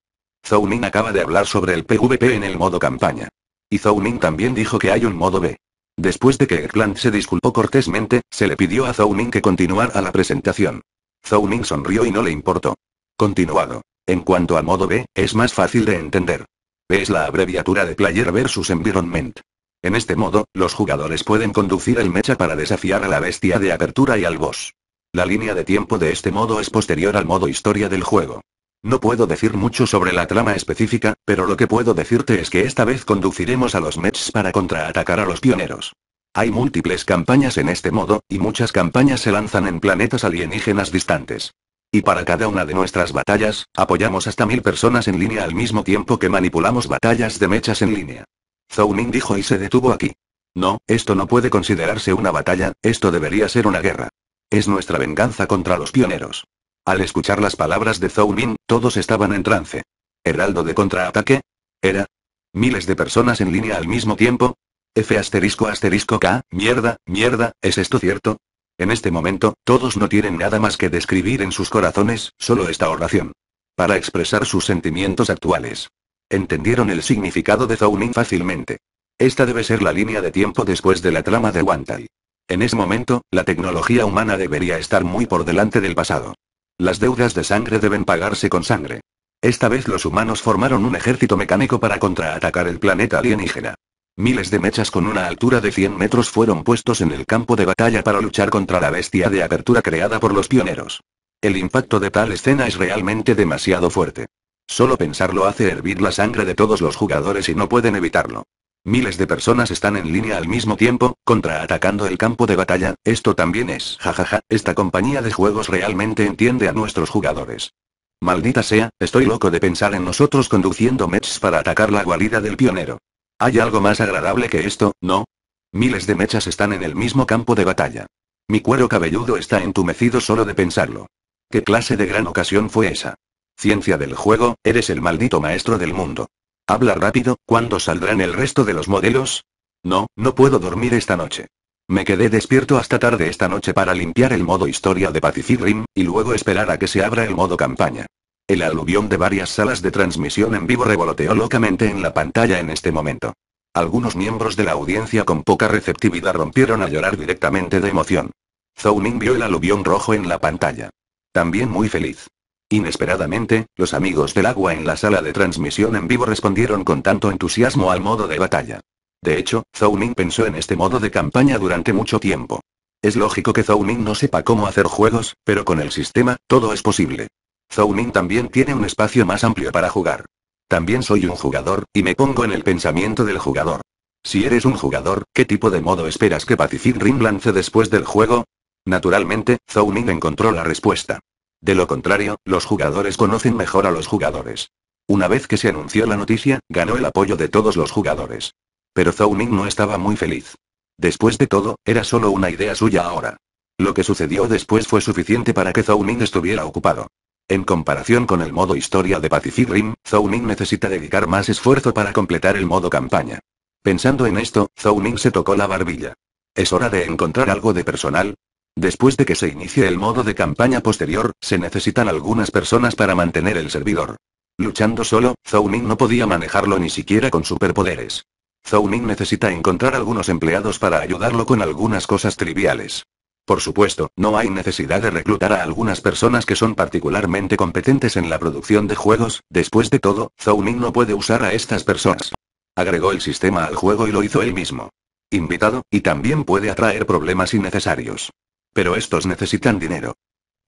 Zhou Ning acaba de hablar sobre el PvP en el modo campaña. Y Zhou Ning también dijo que hay un modo B. Después de que Eggplant se disculpó cortésmente, se le pidió a Zhou Ning que continuara la presentación. Zhou Ning sonrió y no le importó. Continuado. En cuanto al modo B, es más fácil de entender. B es la abreviatura de Player vs Environment. En este modo, los jugadores pueden conducir el mecha para desafiar a la bestia de apertura y al boss. La línea de tiempo de este modo es posterior al modo historia del juego. No puedo decir mucho sobre la trama específica, pero lo que puedo decirte es que esta vez conduciremos a los mechs para contraatacar a los pioneros. Hay múltiples campañas en este modo, y muchas campañas se lanzan en planetas alienígenas distantes. Y para cada una de nuestras batallas, apoyamos hasta 1000 personas en línea al mismo tiempo que manipulamos batallas de mechas en línea. Zhou Ning dijo y se detuvo aquí. No, esto no puede considerarse una batalla, esto debería ser una guerra. Es nuestra venganza contra los pioneros. Al escuchar las palabras de Zhou Bin, todos estaban en trance. ¿Heraldo de contraataque? ¿Era? ¿Miles de personas en línea al mismo tiempo? F***K, mierda, ¿es esto cierto? En este momento, todos no tienen nada más que describir en sus corazones, solo esta oración. Para expresar sus sentimientos actuales. Entendieron el significado de Zhou Bin fácilmente. Esta debe ser la línea de tiempo después de la trama de Wantai. En ese momento, la tecnología humana debería estar muy por delante del pasado. Las deudas de sangre deben pagarse con sangre. Esta vez los humanos formaron un ejército mecánico para contraatacar el planeta alienígena. Miles de mechas con una altura de 100 metros fueron puestos en el campo de batalla para luchar contra la bestia de apertura creada por los pioneros. El impacto de tal escena es realmente demasiado fuerte. Solo pensarlo hace hervir la sangre de todos los jugadores y no pueden evitarlo. Miles de personas están en línea al mismo tiempo, contraatacando el campo de batalla, esto también es jajaja, esta compañía de juegos realmente entiende a nuestros jugadores. Maldita sea, estoy loco de pensar en nosotros conduciendo mechas para atacar la guarida del pionero. ¿Hay algo más agradable que esto, no? Miles de mechas están en el mismo campo de batalla. Mi cuero cabelludo está entumecido solo de pensarlo. ¿Qué clase de gran ocasión fue esa? Ciencia del juego, eres el maldito maestro del mundo. Habla rápido, ¿cuándo saldrán el resto de los modelos? No puedo dormir esta noche. Me quedé despierto hasta tarde esta noche para limpiar el modo historia de Pacific Rim, y luego esperar a que se abra el modo campaña. El aluvión de varias salas de transmisión en vivo revoloteó locamente en la pantalla en este momento. Algunos miembros de la audiencia con poca receptividad rompieron a llorar directamente de emoción. Zhou Bin vio el aluvión rojo en la pantalla. También muy feliz. Inesperadamente, los amigos del agua en la sala de transmisión en vivo respondieron con tanto entusiasmo al modo de batalla. De hecho, Zhou Bin pensó en este modo de campaña durante mucho tiempo. Es lógico que Zhou Bin no sepa cómo hacer juegos, pero con el sistema, todo es posible. Zhou Bin también tiene un espacio más amplio para jugar. También soy un jugador, y me pongo en el pensamiento del jugador. Si eres un jugador, ¿qué tipo de modo esperas que Pacific Rim lance después del juego? Naturalmente, Zhou Bin encontró la respuesta. De lo contrario, los jugadores conocen mejor a los jugadores. Una vez que se anunció la noticia, ganó el apoyo de todos los jugadores. Pero Zhou Bin no estaba muy feliz. Después de todo, era solo una idea suya ahora. Lo que sucedió después fue suficiente para que Zhou Bin estuviera ocupado. En comparación con el modo historia de Pacific Rim, Zhou Bin necesita dedicar más esfuerzo para completar el modo campaña. Pensando en esto, Zhou Bin se tocó la barbilla. ¿Es hora de encontrar algo de personal? Después de que se inicie el modo de campaña posterior, se necesitan algunas personas para mantener el servidor. Luchando solo, Zhou Bin no podía manejarlo ni siquiera con superpoderes. Zhou Bin necesita encontrar algunos empleados para ayudarlo con algunas cosas triviales. Por supuesto, no hay necesidad de reclutar a algunas personas que son particularmente competentes en la producción de juegos, después de todo, Zhou Bin no puede usar a estas personas. Agregó el sistema al juego y lo hizo él mismo. Invitado, y también puede atraer problemas innecesarios. Pero estos necesitan dinero.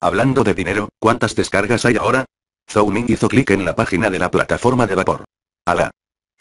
Hablando de dinero, ¿cuántas descargas hay ahora? Zhou Bin hizo clic en la página de la plataforma de vapor. ¡Hala!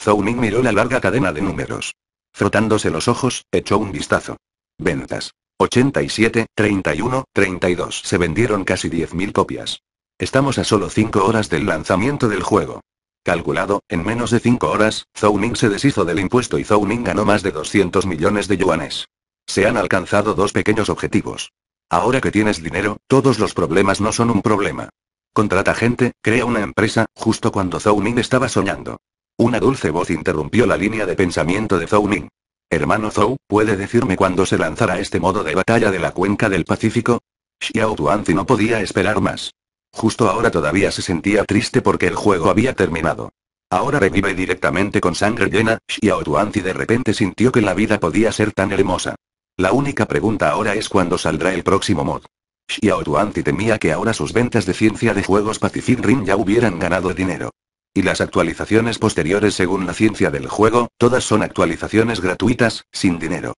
Zhou Bin miró la larga cadena de números. Frotándose los ojos, echó un vistazo. Ventas. 87, 31, 32. Se vendieron casi 10.000 copias. Estamos a solo 5 horas del lanzamiento del juego. Calculado, en menos de 5 horas, Zhou Bin se deshizo del impuesto y Zhou Bin ganó más de 200 millones de yuanes. Se han alcanzado dos pequeños objetivos. Ahora que tienes dinero, todos los problemas no son un problema. Contrata gente, crea una empresa, justo cuando Zhou Bin estaba soñando. Una dulce voz interrumpió la línea de pensamiento de Zhou Bin. Hermano Zhou, ¿puede decirme cuándo se lanzará este modo de batalla de la cuenca del Pacífico? Xiao Tuanzi no podía esperar más. Justo ahora todavía se sentía triste porque el juego había terminado. Ahora revive directamente con sangre llena, Xiao Tuanzi de repente sintió que la vida podía ser tan hermosa. La única pregunta ahora es cuándo saldrá el próximo mod. Xiao Tuanzi temía que ahora sus ventas de ciencia de juegos Pacific Rim ya hubieran ganado dinero. Y las actualizaciones posteriores según la ciencia del juego, todas son actualizaciones gratuitas, sin dinero.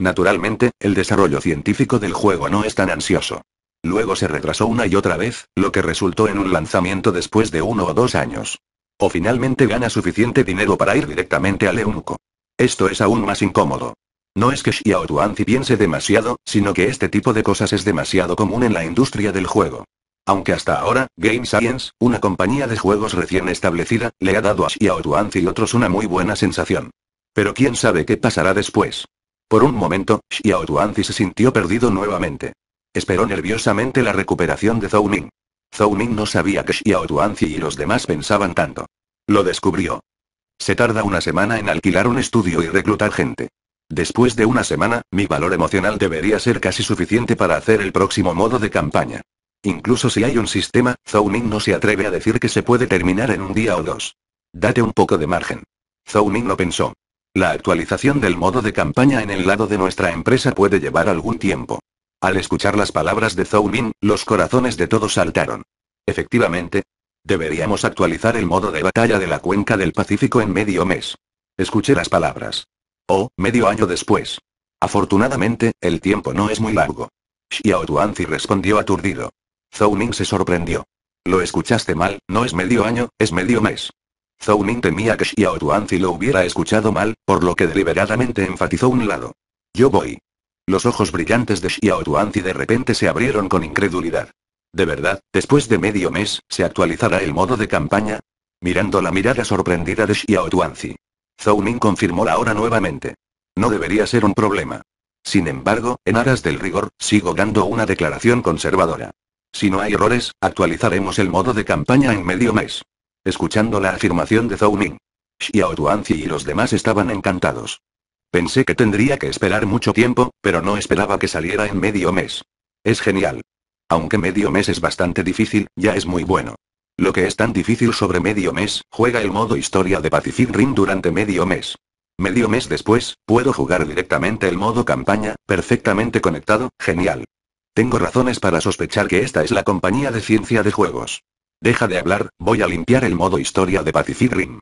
Naturalmente, el desarrollo científico del juego no es tan ansioso. Luego se retrasó una y otra vez, lo que resultó en un lanzamiento después de 1 o 2 años. O finalmente gana suficiente dinero para ir directamente al eunuco. Esto es aún más incómodo. No es que Xiao Tuanzi piense demasiado, sino que este tipo de cosas es demasiado común en la industria del juego. Aunque hasta ahora, Game Science, una compañía de juegos recién establecida, le ha dado a Xiao Tuanzi y otros una muy buena sensación. Pero quién sabe qué pasará después. Por un momento, Xiao Tuanzi se sintió perdido nuevamente. Esperó nerviosamente la recuperación de Zhou Bin. Zhou Ming no sabía que Xiao Tuanzi y los demás pensaban tanto. Lo descubrió. Se tarda una semana en alquilar un estudio y reclutar gente. Después de una semana, mi valor emocional debería ser casi suficiente para hacer el próximo modo de campaña. Incluso si hay un sistema, Zhou Ming no se atreve a decir que se puede terminar en un día o dos. Date un poco de margen. Zhou Ming lo pensó. La actualización del modo de campaña en el lado de nuestra empresa puede llevar algún tiempo. Al escuchar las palabras de Zhou Ming, los corazones de todos saltaron. Efectivamente, deberíamos actualizar el modo de batalla de la Cuenca del Pacífico en medio mes. Escuché las palabras. Oh, medio año después. Afortunadamente, el tiempo no es muy largo. Xiao Tuanzi respondió aturdido. Zhou Ming se sorprendió. Lo escuchaste mal, no es medio año, es medio mes. Zhou Ming temía que Xiao Tuanzi lo hubiera escuchado mal, por lo que deliberadamente enfatizó un lado. Yo voy. Los ojos brillantes de Xiao Tuanzi de repente se abrieron con incredulidad. ¿De verdad, después de medio mes, se actualizará el modo de campaña? Mirando la mirada sorprendida de Xiao Tuanzi, Zhou Ming confirmó la hora nuevamente. No debería ser un problema. Sin embargo, en aras del rigor, sigo dando una declaración conservadora. Si no hay errores, actualizaremos el modo de campaña en medio mes. Escuchando la afirmación de Zhou Ming, Xiao Tuanzi y los demás estaban encantados. Pensé que tendría que esperar mucho tiempo, pero no esperaba que saliera en medio mes. Es genial. Aunque medio mes es bastante difícil, ya es muy bueno. Lo que es tan difícil sobre medio mes, juega el modo historia de Pacific Rim durante medio mes. Medio mes después, puedo jugar directamente el modo campaña, perfectamente conectado, genial. Tengo razones para sospechar que esta es la compañía de ciencia de juegos. Deja de hablar, voy a limpiar el modo historia de Pacific Rim. ...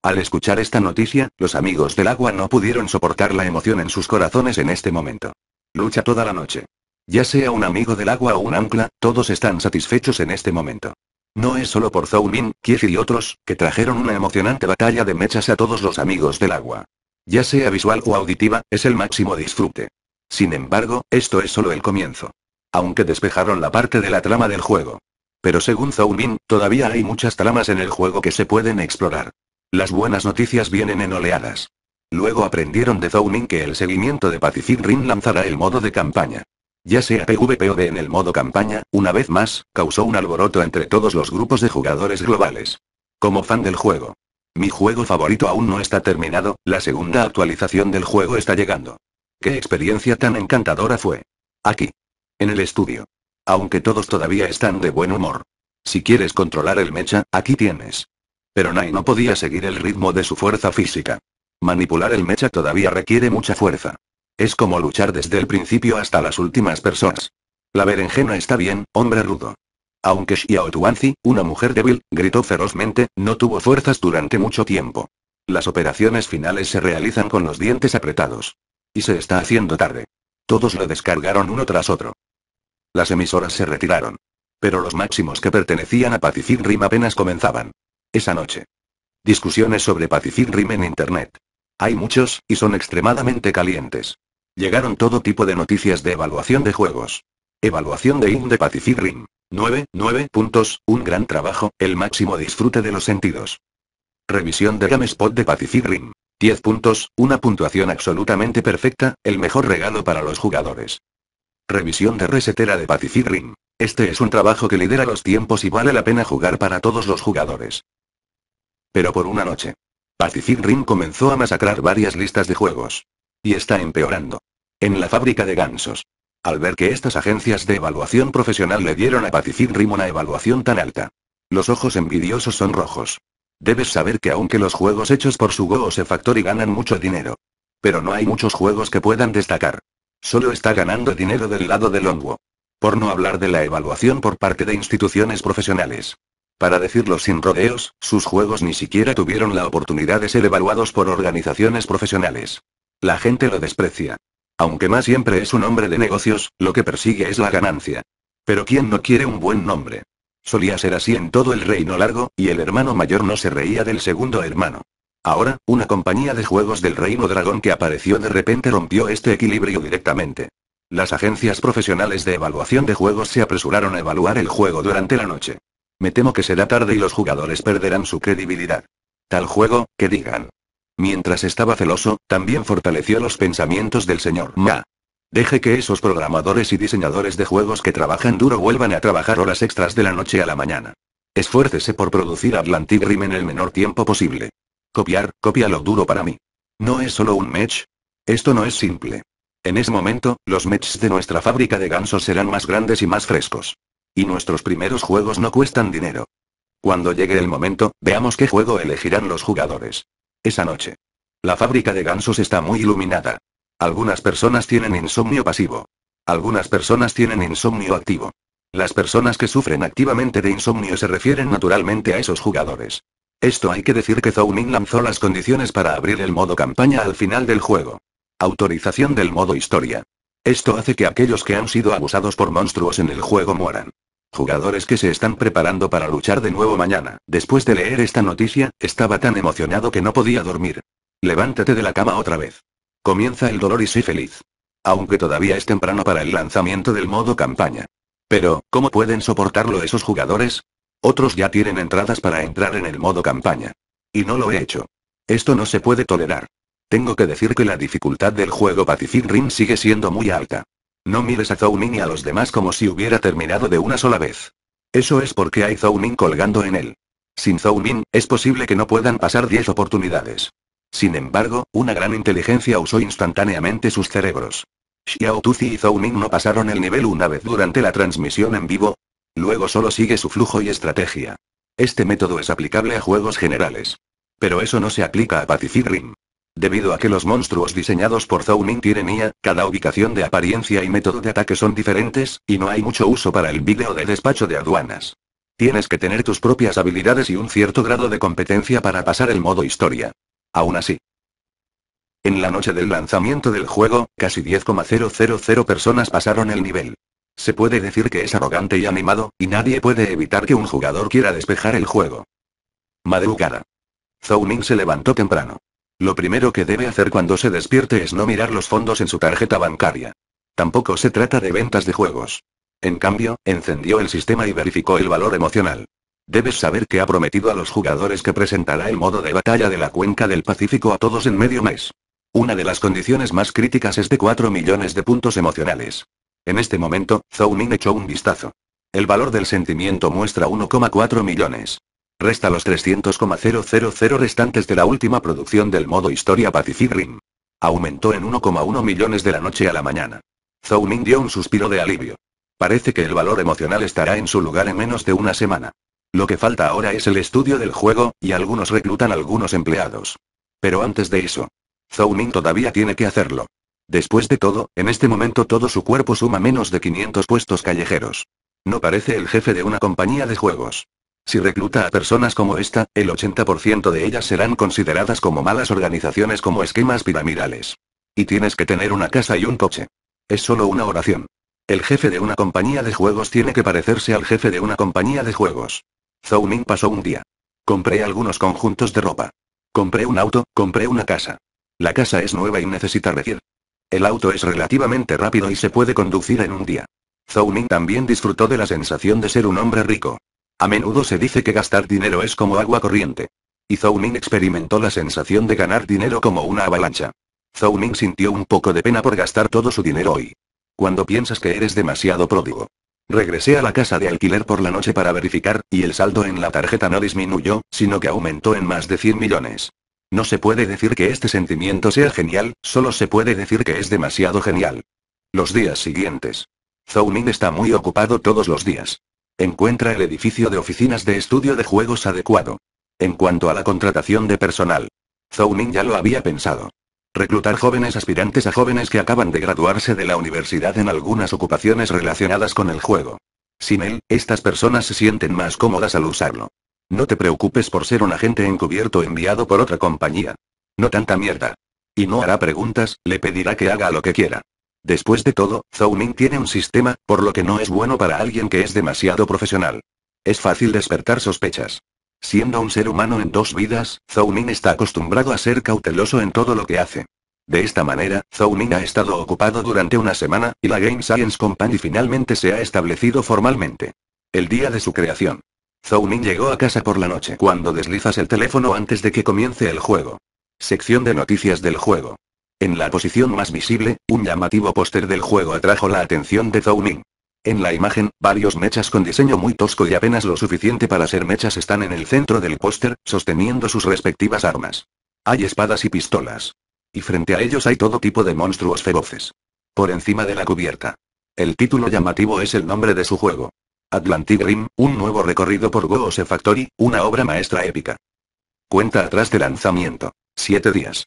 Al escuchar esta noticia, los amigos del agua no pudieron soportar la emoción en sus corazones en este momento. Lucha toda la noche. Ya sea un amigo del agua o un ancla, todos están satisfechos en este momento. No es solo por Zhou Ming, Kiefi y otros, que trajeron una emocionante batalla de mechas a todos los amigos del agua. Ya sea visual o auditiva, es el máximo disfrute. Sin embargo, esto es solo el comienzo. Aunque despejaron la parte de la trama del juego. Pero según Zhou Ming, todavía hay muchas tramas en el juego que se pueden explorar. Las buenas noticias vienen en oleadas. Luego aprendieron de Zhou Ming que el seguimiento de Pacific Rim lanzará el modo de campaña. Ya sea PvP o de en el modo campaña, una vez más, causó un alboroto entre todos los grupos de jugadores globales. Como fan del juego. Mi juego favorito aún no está terminado, la segunda actualización del juego está llegando. ¿Qué experiencia tan encantadora fue? Aquí. En el estudio. Aunque todos todavía están de buen humor. Si quieres controlar el mecha, aquí tienes. Pero Nai no podía seguir el ritmo de su fuerza física. Manipular el mecha todavía requiere mucha fuerza. Es como luchar desde el principio hasta las últimas personas. La berenjena está bien, hombre rudo. Aunque Xiao Tuanzi, una mujer débil, gritó ferozmente, no tuvo fuerzas durante mucho tiempo. Las operaciones finales se realizan con los dientes apretados. Y se está haciendo tarde. Todos lo descargaron uno tras otro. Las emisoras se retiraron. Pero los máximos que pertenecían a Pacific Rim apenas comenzaban. Esa noche. Discusiones sobre Pacific Rim en internet. Hay muchos, y son extremadamente calientes. Llegaron todo tipo de noticias de evaluación de juegos. Evaluación de IN de Pacific Rim. 9.9 puntos, un gran trabajo, el máximo disfrute de los sentidos. Revisión de GameSpot de Pacific Rim. 10 puntos, una puntuación absolutamente perfecta, el mejor regalo para los jugadores. Revisión de Resetera de Pacific Rim. Este es un trabajo que lidera los tiempos y vale la pena jugar para todos los jugadores. Pero por una noche. Pacific Rim comenzó a masacrar varias listas de juegos. Y está empeorando. En la fábrica de gansos. Al ver que estas agencias de evaluación profesional le dieron a Pacific Rim una evaluación tan alta. Los ojos envidiosos son rojos. Debes saber que aunque los juegos hechos por Sugo o C-Factory ganan mucho dinero. Pero no hay muchos juegos que puedan destacar. Solo está ganando dinero del lado de Longwo. Por no hablar de la evaluación por parte de instituciones profesionales. Para decirlo sin rodeos, sus juegos ni siquiera tuvieron la oportunidad de ser evaluados por organizaciones profesionales. La gente lo desprecia. Aunque más siempre es un hombre de negocios, lo que persigue es la ganancia. Pero ¿quién no quiere un buen nombre? Solía ser así en todo el Reino Largo, y el hermano mayor no se reía del segundo hermano. Ahora, una compañía de juegos del Reino Dragón que apareció de repente rompió este equilibrio directamente. Las agencias profesionales de evaluación de juegos se apresuraron a evaluar el juego durante la noche. Me temo que será tarde y los jugadores perderán su credibilidad. Tal juego, que digan. Mientras estaba celoso, también fortaleció los pensamientos del señor Ma. Deje que esos programadores y diseñadores de juegos que trabajan duro vuelvan a trabajar horas extras de la noche a la mañana. Esfuércese por producir Atlantic Rim en el menor tiempo posible. Copia lo duro para mí. ¿No es solo un match? Esto no es simple. En ese momento, los matches de nuestra fábrica de gansos serán más grandes y más frescos. Y nuestros primeros juegos no cuestan dinero. Cuando llegue el momento, veamos qué juego elegirán los jugadores. Esa noche. La fábrica de gansos está muy iluminada. Algunas personas tienen insomnio pasivo. Algunas personas tienen insomnio activo. Las personas que sufren activamente de insomnio se refieren naturalmente a esos jugadores. Esto hay que decir que Zounin lanzó las condiciones para abrir el modo campaña al final del juego. Autorización del modo historia. Esto hace que aquellos que han sido abusados por monstruos en el juego mueran. Jugadores que se están preparando para luchar de nuevo mañana. Después de leer esta noticia, estaba tan emocionado que no podía dormir. Levántate de la cama otra vez. Comienza el dolor y sé feliz. Aunque todavía es temprano para el lanzamiento del modo campaña. Pero, ¿cómo pueden soportarlo esos jugadores? Otros ya tienen entradas para entrar en el modo campaña. Y no lo he hecho. Esto no se puede tolerar. Tengo que decir que la dificultad del juego Pacific Rim sigue siendo muy alta. No mires a Zounin y a los demás como si hubiera terminado de una sola vez. Eso es porque hay Zounin colgando en él. Sin Zounin, es posible que no puedan pasar 10 oportunidades. Sin embargo, una gran inteligencia usó instantáneamente sus cerebros. Xiao Tuzi y Zounin no pasaron el nivel una vez durante la transmisión en vivo. Luego solo sigue su flujo y estrategia. Este método es aplicable a juegos generales. Pero eso no se aplica a Pacific Rim. Debido a que los monstruos diseñados por Zounin tienen IA, cada ubicación de apariencia y método de ataque son diferentes, y no hay mucho uso para el vídeo de despacho de aduanas. Tienes que tener tus propias habilidades y un cierto grado de competencia para pasar el modo historia. Aún así. En la noche del lanzamiento del juego, casi 10,000 personas pasaron el nivel. Se puede decir que es arrogante y animado, y nadie puede evitar que un jugador quiera despejar el juego. Madrugada. Zounin se levantó temprano. Lo primero que debe hacer cuando se despierte es no mirar los fondos en su tarjeta bancaria. Tampoco se trata de ventas de juegos. En cambio, encendió el sistema y verificó el valor emocional. Debes saber que ha prometido a los jugadores que presentará el modo de batalla de la cuenca del Pacífico a todos en medio mes. Una de las condiciones más críticas es de 4 millones de puntos emocionales. En este momento, Zounin echó un vistazo. El valor del sentimiento muestra 1,4 millones. Resta los 300,000 restantes de la última producción del modo historia Pacific Rim. Aumentó en 1,1 millones de la noche a la mañana. Zounin dio un suspiro de alivio. Parece que el valor emocional estará en su lugar en menos de una semana. Lo que falta ahora es el estudio del juego, y algunos reclutan algunos empleados. Pero antes de eso, Zounin todavía tiene que hacerlo. Después de todo, en este momento todo su cuerpo suma menos de 500 puestos callejeros. No parece el jefe de una compañía de juegos. Si recluta a personas como esta, el 80% de ellas serán consideradas como malas organizaciones como esquemas piramidales. Y tienes que tener una casa y un coche. Es solo una oración. El jefe de una compañía de juegos tiene que parecerse al jefe de una compañía de juegos. Zounin pasó un día. Compré algunos conjuntos de ropa. Compré un auto, compré una casa. La casa es nueva y necesita refit. El auto es relativamente rápido y se puede conducir en un día. Zounin también disfrutó de la sensación de ser un hombre rico. A menudo se dice que gastar dinero es como agua corriente. Y Zounin experimentó la sensación de ganar dinero como una avalancha. Zounin sintió un poco de pena por gastar todo su dinero hoy. Cuando piensas que eres demasiado pródigo. Regresé a la casa de alquiler por la noche para verificar, y el saldo en la tarjeta no disminuyó, sino que aumentó en más de 100 millones. No se puede decir que este sentimiento sea genial, solo se puede decir que es demasiado genial. Los días siguientes. Zounin está muy ocupado todos los días. Encuentra el edificio de oficinas de estudio de juegos adecuado. En cuanto a la contratación de personal, Zounin ya lo había pensado. Reclutar jóvenes aspirantes a jóvenes que acaban de graduarse de la universidad en algunas ocupaciones relacionadas con el juego. Sin él, estas personas se sienten más cómodas al usarlo. No te preocupes por ser un agente encubierto enviado por otra compañía. No tanta mierda. Y no hará preguntas, le pedirá que haga lo que quiera. Después de todo, Zounin tiene un sistema, por lo que no es bueno para alguien que es demasiado profesional. Es fácil despertar sospechas. Siendo un ser humano en dos vidas, Zounin está acostumbrado a ser cauteloso en todo lo que hace. De esta manera, Zounin ha estado ocupado durante una semana, y la Game Science Company finalmente se ha establecido formalmente. El día de su creación. Zounin llegó a casa por la noche cuando deslizas el teléfono antes de que comience el juego. Sección de noticias del juego. En la posición más visible, un llamativo póster del juego atrajo la atención de Zhou Ning. En la imagen, varios mechas con diseño muy tosco y apenas lo suficiente para ser mechas están en el centro del póster, sosteniendo sus respectivas armas. Hay espadas y pistolas. Y frente a ellos hay todo tipo de monstruos feroces. Por encima de la cubierta. El título llamativo es el nombre de su juego. Atlantic Rim, un nuevo recorrido por Goose Factory, una obra maestra épica. Cuenta atrás de lanzamiento. 7 días.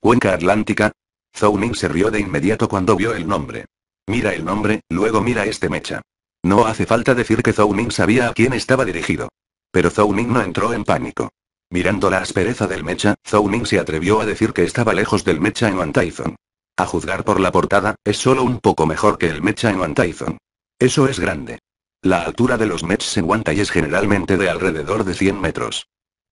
Cuenca Atlántica. Zhou Ning se rió de inmediato cuando vio el nombre. Mira el nombre, luego mira este mecha. No hace falta decir que Zhou Ning sabía a quién estaba dirigido. Pero Zhou Ning no entró en pánico. Mirando la aspereza del mecha, Zhou Ning se atrevió a decir que estaba lejos del mecha en One Typhoon. A juzgar por la portada, es solo un poco mejor que el mecha en One Typhoon. Eso es grande. La altura de los mechs en One Typhoon es generalmente de alrededor de 100 metros.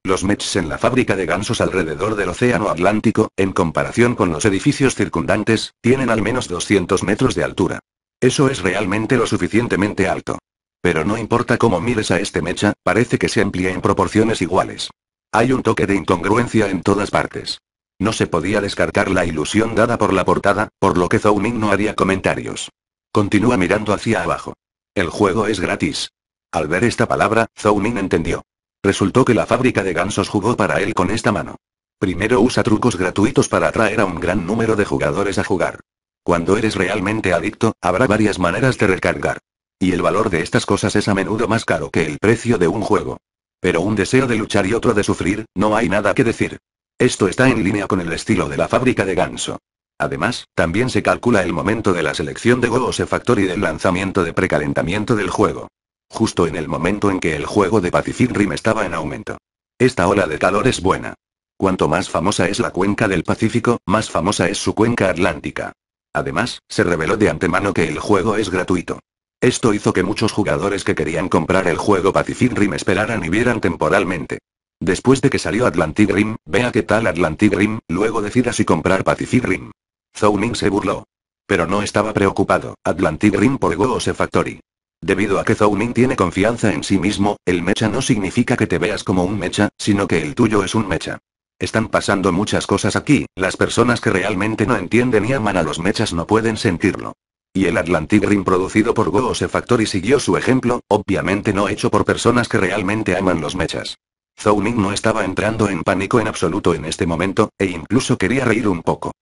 Los mechs en la fábrica de gansos alrededor del océano Atlántico, en comparación con los edificios circundantes, tienen al menos 200 metros de altura. Eso es realmente lo suficientemente alto. Pero no importa cómo mires a este mecha, parece que se amplía en proporciones iguales. Hay un toque de incongruencia en todas partes. No se podía descartar la ilusión dada por la portada, por lo que Zhou Ning no haría comentarios. Continúa mirando hacia abajo. El juego es gratis. Al ver esta palabra, Zhou Ning entendió. Resultó que la fábrica de gansos jugó para él con esta mano. Primero usa trucos gratuitos para atraer a un gran número de jugadores a jugar. Cuando eres realmente adicto, habrá varias maneras de recargar. Y el valor de estas cosas es a menudo más caro que el precio de un juego. Pero un deseo de luchar y otro de sufrir, no hay nada que decir. Esto está en línea con el estilo de la fábrica de ganso. Además, también se calcula el momento de la selección de Goose Factory y del lanzamiento de precalentamiento del juego. Justo en el momento en que el juego de Pacific Rim estaba en aumento. Esta ola de calor es buena. Cuanto más famosa es la cuenca del Pacífico, más famosa es su cuenca atlántica. Además, se reveló de antemano que el juego es gratuito. Esto hizo que muchos jugadores que querían comprar el juego Pacific Rim esperaran y vieran temporalmente. Después de que salió Atlantic Rim, vea qué tal Atlantic Rim, luego decida si comprar Pacific Rim. Zhou Ning se burló. Pero no estaba preocupado, Atlantic Rim por Goose Factory. Debido a que Zhou Ning tiene confianza en sí mismo, el mecha no significa que te veas como un mecha, sino que el tuyo es un mecha. Están pasando muchas cosas aquí, las personas que realmente no entienden y aman a los mechas no pueden sentirlo. Y el Atlantic Rim producido por Goose Factory siguió su ejemplo, obviamente no hecho por personas que realmente aman los mechas. Zhou Ning no estaba entrando en pánico en absoluto en este momento, e incluso quería reír un poco.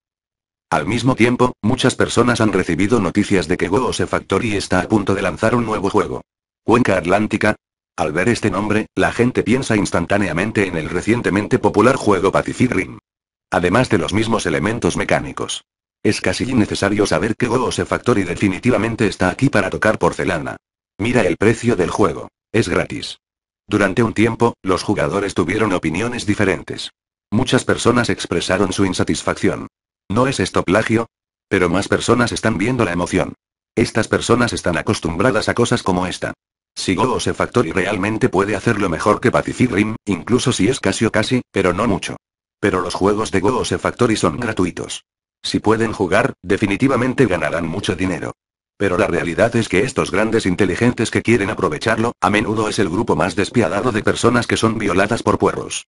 Al mismo tiempo, muchas personas han recibido noticias de que Goose Factory está a punto de lanzar un nuevo juego. Cuenca Atlántica. Al ver este nombre, la gente piensa instantáneamente en el recientemente popular juego Pacific Rim. Además de los mismos elementos mecánicos. Es casi innecesario saber que Goose Factory definitivamente está aquí para tocar porcelana. Mira el precio del juego. Es gratis. Durante un tiempo, los jugadores tuvieron opiniones diferentes. Muchas personas expresaron su insatisfacción. ¿No es esto plagio? Pero más personas están viendo la emoción. Estas personas están acostumbradas a cosas como esta. Si Goose Factory realmente puede hacerlo mejor que Pacific Rim, incluso si es casi o casi, pero no mucho. Pero los juegos de Goose Factory son gratuitos. Si pueden jugar, definitivamente ganarán mucho dinero. Pero la realidad es que estos grandes inteligentes que quieren aprovecharlo, a menudo es el grupo más despiadado de personas que son violadas por puerros.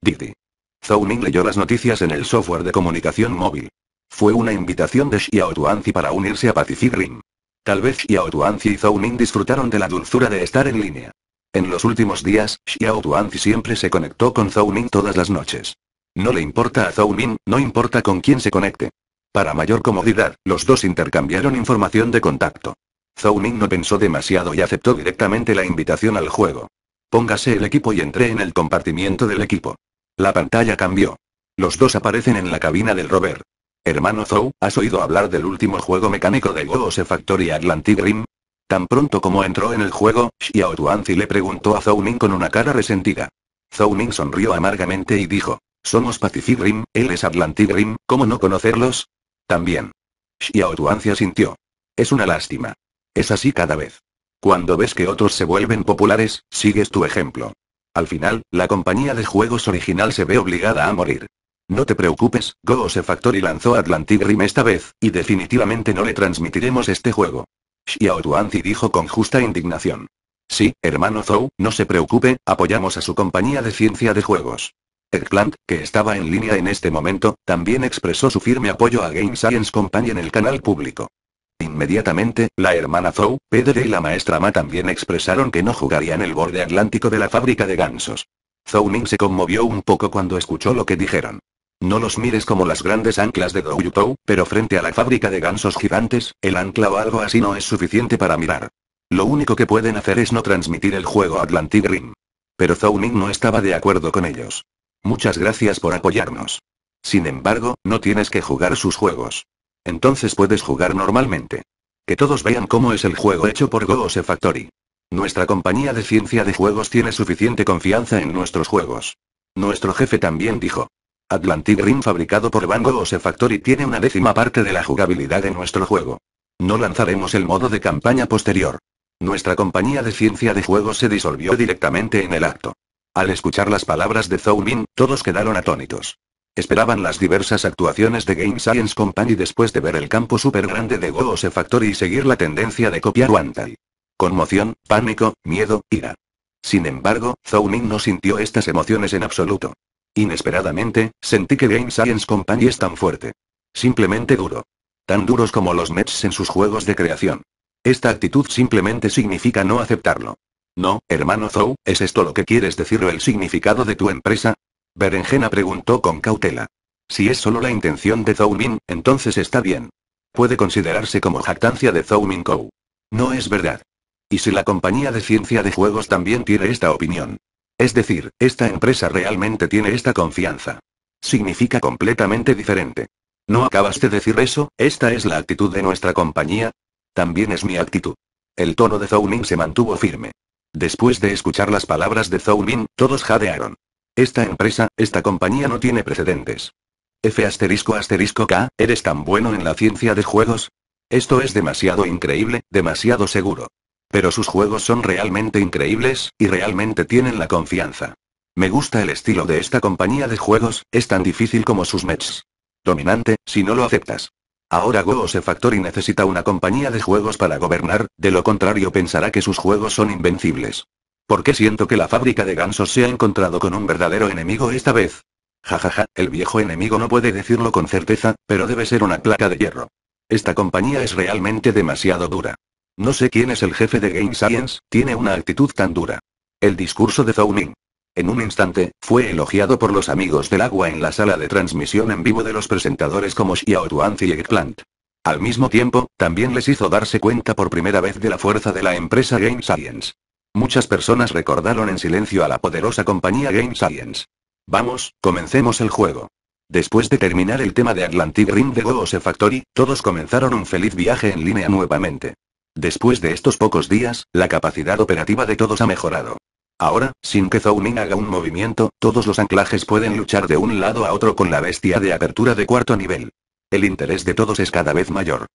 Didi. Zhou Ning leyó las noticias en el software de comunicación móvil. Fue una invitación de Xiao Tuanzi para unirse a Pacific Rim. Tal vez Xiao Tuanzi y Zhou Ning disfrutaron de la dulzura de estar en línea. En los últimos días, Xiao Tuanzi siempre se conectó con Zhou Ning todas las noches. No le importa a Zhou Ning, no importa con quién se conecte. Para mayor comodidad, los dos intercambiaron información de contacto. Zhou Ning no pensó demasiado y aceptó directamente la invitación al juego. Póngase el equipo y entré en el compartimiento del equipo. La pantalla cambió. Los dos aparecen en la cabina del rover. Hermano Zhou, ¿has oído hablar del último juego mecánico de Goose Factory Atlantic Rim? Tan pronto como entró en el juego, Xiao Tuanzi le preguntó a Zhou Ning con una cara resentida. Zhou Ning sonrió amargamente y dijo, somos Pacific Rim, él es Atlantic Rim, ¿cómo no conocerlos? También. Xiao Tuanzi asintió. Es una lástima. Es así cada vez. Cuando ves que otros se vuelven populares, sigues tu ejemplo. Al final, la compañía de juegos original se ve obligada a morir. No te preocupes, Goose Factory lanzó Atlantic Rim esta vez, y definitivamente no le transmitiremos este juego. Xiao Tuanzi dijo con justa indignación. Sí, hermano Zhou, no se preocupe, apoyamos a su compañía de ciencia de juegos. Eggplant, que estaba en línea en este momento, también expresó su firme apoyo a Game Science Company en el canal público. Inmediatamente, la hermana Zou, Pedro y la maestra Ma también expresaron que no jugarían el borde atlántico de la fábrica de gansos. Zou Ning se conmovió un poco cuando escuchó lo que dijeron. No los mires como las grandes anclas de Douyutou, pero frente a la fábrica de gansos gigantes, el ancla o algo así no es suficiente para mirar. Lo único que pueden hacer es no transmitir el juego Atlantic Rim. Pero Zou Ning no estaba de acuerdo con ellos. Muchas gracias por apoyarnos. Sin embargo, no tienes que jugar sus juegos. Entonces puedes jugar normalmente. Que todos vean cómo es el juego hecho por Goose Factory. Nuestra compañía de ciencia de juegos tiene suficiente confianza en nuestros juegos. Nuestro jefe también dijo. Atlantic Rim fabricado por Van Goose Factory tiene 1/10 parte de la jugabilidad de nuestro juego. No lanzaremos el modo de campaña posterior. Nuestra compañía de ciencia de juegos se disolvió directamente en el acto. Al escuchar las palabras de Zou Ning, todos quedaron atónitos. Esperaban las diversas actuaciones de Game Science Company después de ver el campo súper grande de Goose Factory y seguir la tendencia de copiar Wantai. Conmoción, pánico, miedo, ira. Sin embargo, Zou Ning no sintió estas emociones en absoluto. Inesperadamente, sentí que Game Science Company es tan fuerte. Simplemente duro. Tan duros como los Mets en sus juegos de creación. Esta actitud simplemente significa no aceptarlo. No, hermano Zou, ¿es esto lo que quieres decir o el significado de tu empresa? Berenjena preguntó con cautela. Si es solo la intención de Zou Ning, entonces está bien. Puede considerarse como jactancia de Zou Ning Kou. No es verdad. ¿Y si la compañía de ciencia de juegos también tiene esta opinión? Es decir, esta empresa realmente tiene esta confianza. Significa completamente diferente. ¿No acabas de decir eso? ¿Esta es la actitud de nuestra compañía? También es mi actitud. El tono de Zou Ning se mantuvo firme. Después de escuchar las palabras de Zou Ning, todos jadearon. Esta empresa, esta compañía no tiene precedentes. F***K, ¿eres tan bueno en la ciencia de juegos? Esto es demasiado increíble, demasiado seguro. Pero sus juegos son realmente increíbles, y realmente tienen la confianza. Me gusta el estilo de esta compañía de juegos, es tan difícil como sus matches. Dominante, si no lo aceptas. Ahora Goose Factory necesita una compañía de juegos para gobernar, de lo contrario pensará que sus juegos son invencibles. ¿Por qué siento que la fábrica de gansos se ha encontrado con un verdadero enemigo esta vez? Jajaja, el viejo enemigo no puede decirlo con certeza, pero debe ser una placa de hierro. Esta compañía es realmente demasiado dura. No sé quién es el jefe de Game Science, tiene una actitud tan dura. El discurso de Zou Ning. En un instante, fue elogiado por los amigos del agua en la sala de transmisión en vivo de los presentadores como Xiao Tuanzi y Eggplant. Al mismo tiempo, también les hizo darse cuenta por primera vez de la fuerza de la empresa Game Science. Muchas personas recordaron en silencio a la poderosa compañía Game Science. Vamos, comencemos el juego. Después de terminar el tema de Atlantic Rim de Goose Factory, todos comenzaron un feliz viaje en línea nuevamente. Después de estos pocos días, la capacidad operativa de todos ha mejorado. Ahora, sin que Zou Ning haga un movimiento, todos los anclajes pueden luchar de un lado a otro con la bestia de apertura de 4º nivel. El interés de todos es cada vez mayor.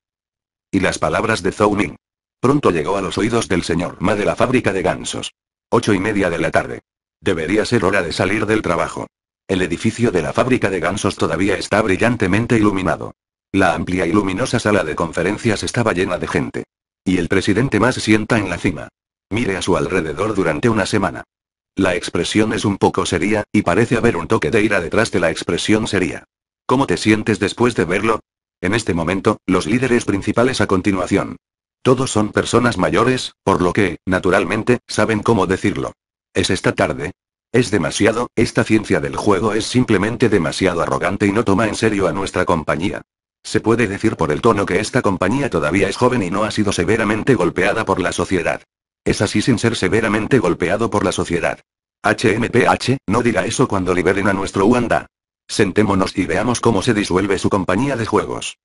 Y las palabras de Zou Ning. Pronto llegó a los oídos del señor Ma de la fábrica de gansos. 8:30 de la tarde. Debería ser hora de salir del trabajo. El edificio de la fábrica de gansos todavía está brillantemente iluminado. La amplia y luminosa sala de conferencias estaba llena de gente. Y el presidente Ma se sienta en la cima. Mire a su alrededor durante una semana. La expresión es un poco seria, y parece haber un toque de ira detrás de la expresión seria. ¿Cómo te sientes después de verlo? En este momento, los líderes principales a continuación. Todos son personas mayores, por lo que, naturalmente, saben cómo decirlo. ¿Es esta tarde? Es demasiado, esta ciencia del juego es simplemente demasiado arrogante y no toma en serio a nuestra compañía. Se puede decir por el tono que esta compañía todavía es joven y no ha sido severamente golpeada por la sociedad. Es así sin ser severamente golpeado por la sociedad. HMPH, no diga eso cuando liberen a nuestro Wanda. Sentémonos y veamos cómo se disuelve su compañía de juegos. ...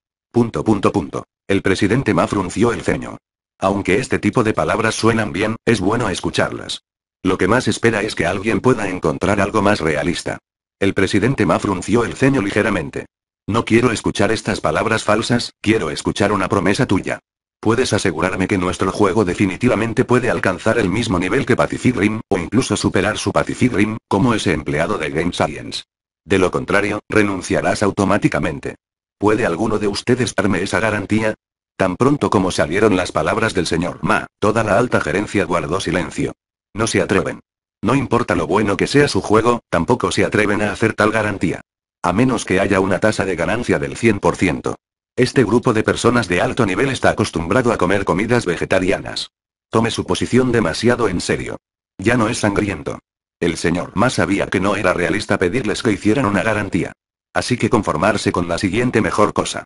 El presidente Ma frunció el ceño. Aunque este tipo de palabras suenan bien, es bueno escucharlas. Lo que más espera es que alguien pueda encontrar algo más realista. El presidente Ma frunció el ceño ligeramente. No quiero escuchar estas palabras falsas, quiero escuchar una promesa tuya. ¿Puedes asegurarme que nuestro juego definitivamente puede alcanzar el mismo nivel que Pacific Rim, o incluso superar su Pacific Rim, como ese empleado de Game Science? De lo contrario, renunciarás automáticamente. ¿Puede alguno de ustedes darme esa garantía? Tan pronto como salieron las palabras del señor Ma, toda la alta gerencia guardó silencio. No se atreven. No importa lo bueno que sea su juego, tampoco se atreven a hacer tal garantía. A menos que haya una tasa de ganancia del 100%. Este grupo de personas de alto nivel está acostumbrado a comer comidas vegetarianas. Tome su posición demasiado en serio. Ya no es sangriento. El señor Ma sabía que no era realista pedirles que hicieran una garantía. Así que conformarse con la siguiente mejor cosa.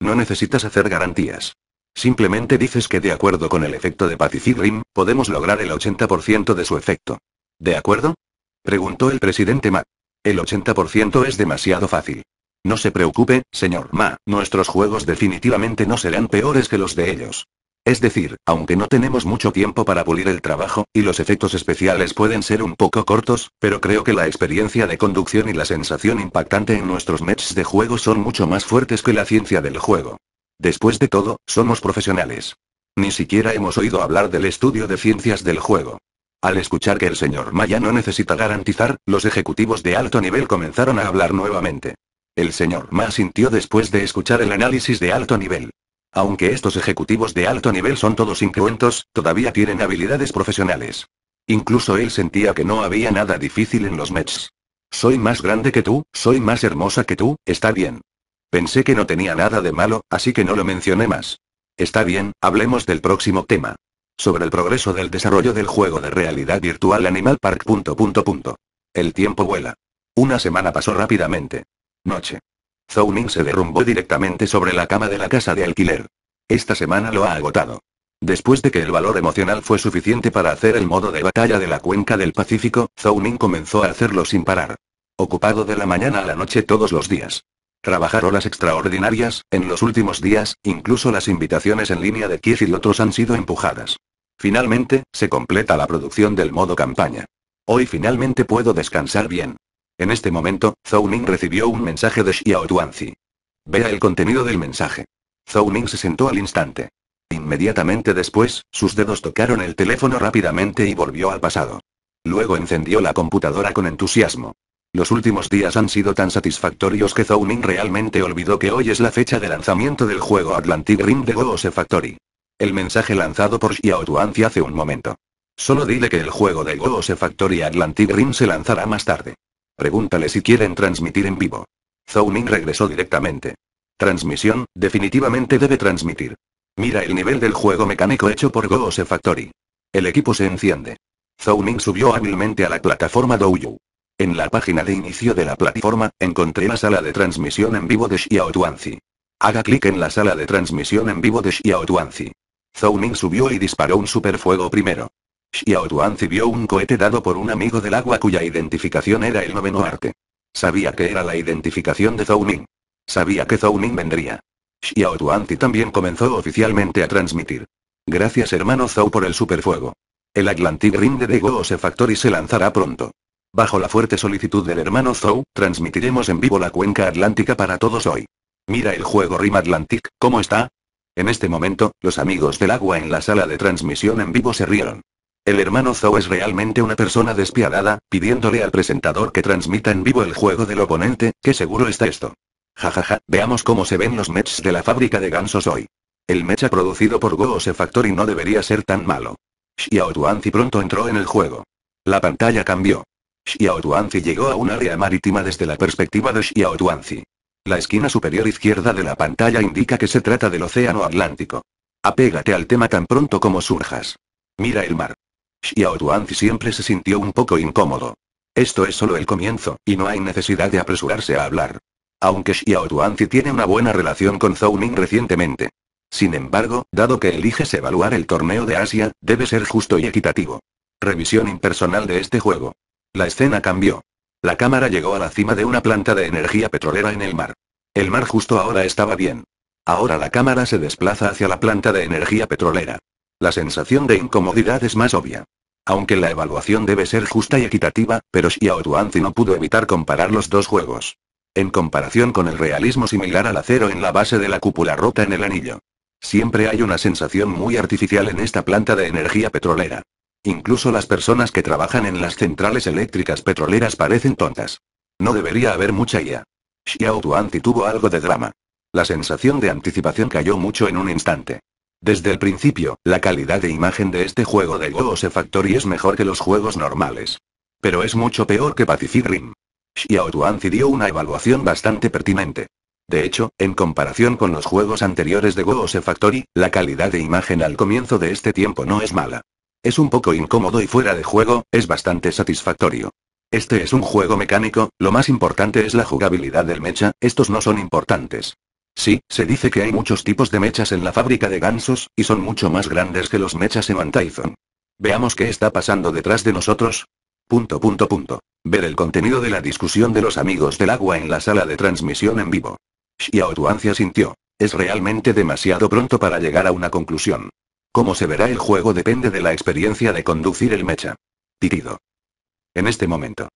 No necesitas hacer garantías. Simplemente dices que de acuerdo con el efecto de Pacific Rim, podemos lograr el 80% de su efecto. ¿De acuerdo?, preguntó el presidente Ma. El 80% es demasiado fácil. No se preocupe, señor Ma, nuestros juegos definitivamente no serán peores que los de ellos. Es decir, aunque no tenemos mucho tiempo para pulir el trabajo, y los efectos especiales pueden ser un poco cortos, pero creo que la experiencia de conducción y la sensación impactante en nuestros matches de juego son mucho más fuertes que la ciencia del juego. Después de todo, somos profesionales. Ni siquiera hemos oído hablar del estudio de ciencias del juego. Al escuchar que el señor Ma ya no necesita garantizar, los ejecutivos de alto nivel comenzaron a hablar nuevamente. El señor Ma asintió después de escuchar el análisis de alto nivel. Aunque estos ejecutivos de alto nivel son todos incruentos, todavía tienen habilidades profesionales. Incluso él sentía que no había nada difícil en los matches. Soy más grande que tú, soy más hermosa que tú, está bien. Pensé que no tenía nada de malo, así que no lo mencioné más. Está bien, hablemos del próximo tema. Sobre el progreso del desarrollo del juego de realidad virtual Animal Park... El tiempo vuela. Una semana pasó rápidamente. Noche. Zhou Ning se derrumbó directamente sobre la cama de la casa de alquiler. Esta semana lo ha agotado. Después de que el valor emocional fue suficiente para hacer el modo de batalla de la cuenca del Pacífico, Zhou Ning comenzó a hacerlo sin parar. Ocupado de la mañana a la noche todos los días. Trabajar horas extraordinarias, en los últimos días, incluso las invitaciones en línea de Kiev y otros han sido empujadas. Finalmente, se completa la producción del modo campaña. Hoy finalmente puedo descansar bien. En este momento, Zhou Ning recibió un mensaje de Xiao Tuanzi. Vea el contenido del mensaje. Zhou Ning se sentó al instante. Inmediatamente después, sus dedos tocaron el teléfono rápidamente y volvió al pasado. Luego encendió la computadora con entusiasmo. Los últimos días han sido tan satisfactorios que Zhou Ning realmente olvidó que hoy es la fecha de lanzamiento del juego Atlantic Rim de Goose Factory. El mensaje lanzado por Xiao Tuanzi hace un momento. Solo dile que el juego de Goose Factory Atlantic Rim se lanzará más tarde. Pregúntale si quieren transmitir en vivo. Zhou Ning regresó directamente. Transmisión, definitivamente debe transmitir. Mira el nivel del juego mecánico hecho por Goose Factory. El equipo se enciende. Zhou Ning subió hábilmente a la plataforma Douyu. En la página de inicio de la plataforma, encontré la sala de transmisión en vivo de Xiao Tuanzi. Haga clic en la sala de transmisión en vivo de Xiao Tuanzi. Zhou Ning subió y disparó un superfuego primero. Xiao Tuanzi vio un cohete dado por un amigo del agua cuya identificación era el noveno arte. Sabía que era la identificación de Zhou Ning. Sabía que Zhou Ning vendría. Xiao Tuanzi también comenzó oficialmente a transmitir. Gracias hermano Zhou por el superfuego. El Atlantic Rim de The Goose Factory se lanzará pronto. Bajo la fuerte solicitud del hermano Zhou, transmitiremos en vivo la cuenca atlántica para todos hoy. Mira el juego Rim Atlantic, ¿cómo está? En este momento, los amigos del agua en la sala de transmisión en vivo se rieron. El hermano Zhou es realmente una persona despiadada, pidiéndole al presentador que transmita en vivo el juego del oponente, que seguro está esto. Jajaja, veamos cómo se ven los matches de la fábrica de gansos hoy. El mecha producido por Goose Factory no debería ser tan malo. Xiao Tuanzi pronto entró en el juego. La pantalla cambió. Xiao Tuanzi llegó a un área marítima desde la perspectiva de Xiao Tuanzi. La esquina superior izquierda de la pantalla indica que se trata del océano Atlántico. Apégate al tema tan pronto como surjas. Mira el mar. Xiao Tuanzi siempre se sintió un poco incómodo. Esto es solo el comienzo, y no hay necesidad de apresurarse a hablar. Aunque Xiao Tuanzi tiene una buena relación con Zhou Ning recientemente. Sin embargo, dado que eliges evaluar el torneo de Asia, debe ser justo y equitativo. Revisión impersonal de este juego. La escena cambió. La cámara llegó a la cima de una planta de energía petrolera en el mar. El mar justo ahora estaba bien. Ahora la cámara se desplaza hacia la planta de energía petrolera. La sensación de incomodidad es más obvia. Aunque la evaluación debe ser justa y equitativa, pero Xiao Tuanzi no pudo evitar comparar los dos juegos. En comparación con el realismo similar al acero en la base de la cúpula rota en el anillo. Siempre hay una sensación muy artificial en esta planta de energía petrolera. Incluso las personas que trabajan en las centrales eléctricas petroleras parecen tontas. No debería haber mucha guía. Xiao Tuanzi tuvo algo de drama. La sensación de anticipación cayó mucho en un instante. Desde el principio, la calidad de imagen de este juego de Goose Factory es mejor que los juegos normales. Pero es mucho peor que Pacific Rim. Xiao Tuanzi dio una evaluación bastante pertinente. De hecho, en comparación con los juegos anteriores de Goose Factory, la calidad de imagen al comienzo de este tiempo no es mala. Es un poco incómodo y fuera de juego, es bastante satisfactorio. Este es un juego mecánico, lo más importante es la jugabilidad del mecha, estos no son importantes. Sí, se dice que hay muchos tipos de mechas en la fábrica de gansos, y son mucho más grandes que los mechas en Antaizon. Veamos qué está pasando detrás de nosotros. Ver el contenido de la discusión de los amigos del agua en la sala de transmisión en vivo. Xiao Tuanzi asintió. Es realmente demasiado pronto para llegar a una conclusión. Cómo se verá el juego depende de la experiencia de conducir el mecha. Pitido. En este momento.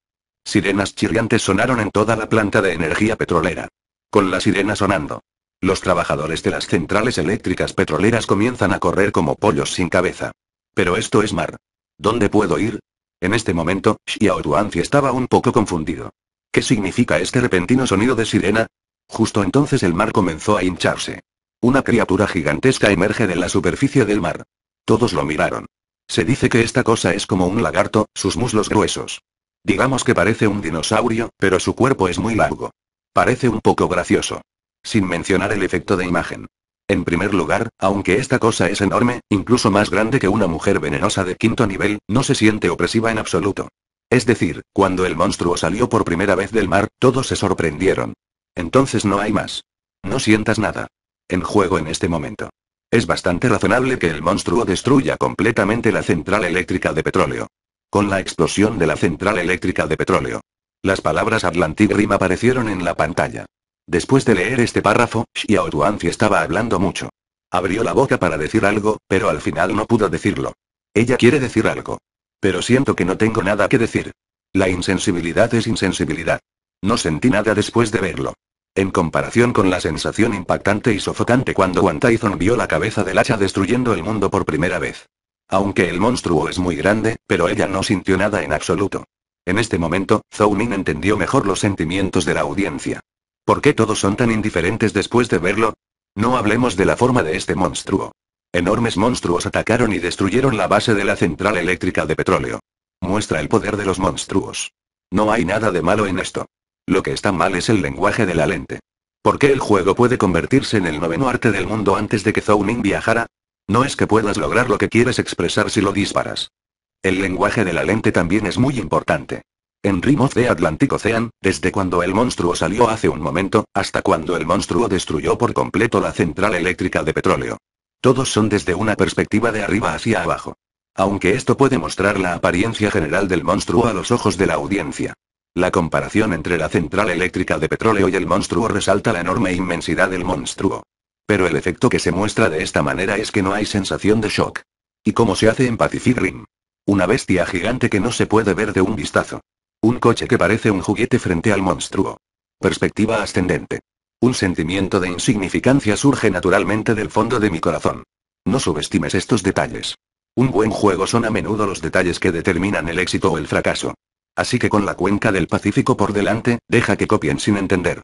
Sirenas chirriantes sonaron en toda la planta de energía petrolera. Con la sirena sonando. Los trabajadores de las centrales eléctricas petroleras comienzan a correr como pollos sin cabeza. Pero esto es mar. ¿Dónde puedo ir? En este momento, Xiao Tuanzi estaba un poco confundido. ¿Qué significa este repentino sonido de sirena? Justo entonces el mar comenzó a hincharse. Una criatura gigantesca emerge de la superficie del mar. Todos lo miraron. Se dice que esta cosa es como un lagarto, sus muslos gruesos. Digamos que parece un dinosaurio, pero su cuerpo es muy largo. Parece un poco gracioso. Sin mencionar el efecto de imagen. En primer lugar, aunque esta cosa es enorme, incluso más grande que una mujer venenosa de quinto nivel, no se siente opresiva en absoluto. Es decir, cuando el monstruo salió por primera vez del mar, todos se sorprendieron. Entonces no hay más. No sientas nada. En juego en este momento. Es bastante razonable que el monstruo destruya completamente la central eléctrica de petróleo. Con la explosión de la central eléctrica de petróleo. Las palabras Atlantic Rim aparecieron en la pantalla. Después de leer este párrafo, Xiao Tuanzi estaba hablando mucho. Abrió la boca para decir algo, pero al final no pudo decirlo. Ella quiere decir algo. Pero siento que no tengo nada que decir. La insensibilidad es insensibilidad. No sentí nada después de verlo. En comparación con la sensación impactante y sofocante cuando Wang Taizong vio la cabeza del hacha destruyendo el mundo por primera vez. Aunque el monstruo es muy grande, pero ella no sintió nada en absoluto. En este momento, Zhou Ning entendió mejor los sentimientos de la audiencia. ¿Por qué todos son tan indiferentes después de verlo? No hablemos de la forma de este monstruo. Enormes monstruos atacaron y destruyeron la base de la central eléctrica de petróleo. Muestra el poder de los monstruos. No hay nada de malo en esto. Lo que está mal es el lenguaje de la lente. ¿Por qué el juego puede convertirse en el noveno arte del mundo antes de que Zhou Ning viajara? No es que puedas lograr lo que quieres expresar si lo disparas. El lenguaje de la lente también es muy importante. En Rim of the Atlantic Ocean, desde cuando el monstruo salió hace un momento, hasta cuando el monstruo destruyó por completo la central eléctrica de petróleo. Todos son desde una perspectiva de arriba hacia abajo. Aunque esto puede mostrar la apariencia general del monstruo a los ojos de la audiencia. La comparación entre la central eléctrica de petróleo y el monstruo resalta la enorme inmensidad del monstruo. Pero el efecto que se muestra de esta manera es que no hay sensación de shock. ¿Y cómo se hace en Pacific Rim? Una bestia gigante que no se puede ver de un vistazo. Un coche que parece un juguete frente al monstruo. Perspectiva ascendente. Un sentimiento de insignificancia surge naturalmente del fondo de mi corazón. No subestimes estos detalles. Un buen juego son a menudo los detalles que determinan el éxito o el fracaso. Así que con la cuenca del Pacífico por delante, deja que copien sin entender.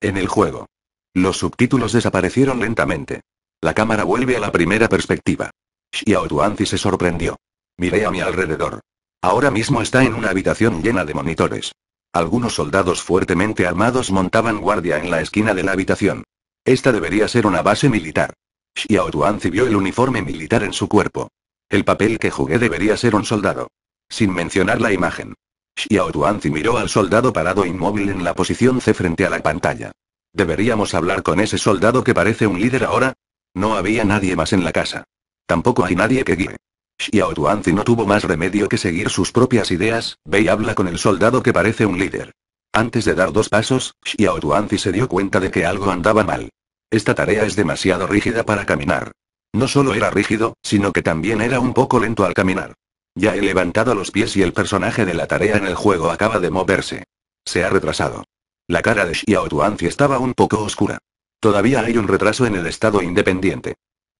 En el juego. Los subtítulos desaparecieron lentamente. La cámara vuelve a la primera perspectiva. Xiao Tuanzi se sorprendió. Miré a mi alrededor. Ahora mismo está en una habitación llena de monitores. Algunos soldados fuertemente armados montaban guardia en la esquina de la habitación. Esta debería ser una base militar. Xiao Tuanzi vio el uniforme militar en su cuerpo. El papel que jugué debería ser un soldado. Sin mencionar la imagen. Xiao Tuanzi miró al soldado parado inmóvil en la posición C frente a la pantalla. ¿Deberíamos hablar con ese soldado que parece un líder ahora? No había nadie más en la casa. Tampoco hay nadie que guíe. Xiao Tuanzi no tuvo más remedio que seguir sus propias ideas, ve y habla con el soldado que parece un líder. Antes de dar dos pasos, Xiao Tuanzi se dio cuenta de que algo andaba mal. Esta tarea es demasiado rígida para caminar. No solo era rígido, sino que también era un poco lento al caminar. Ya he levantado los pies y el personaje de la tarea en el juego acaba de moverse. Se ha retrasado. La cara de Xiao Tuanzi estaba un poco oscura. Todavía hay un retraso en el estado independiente.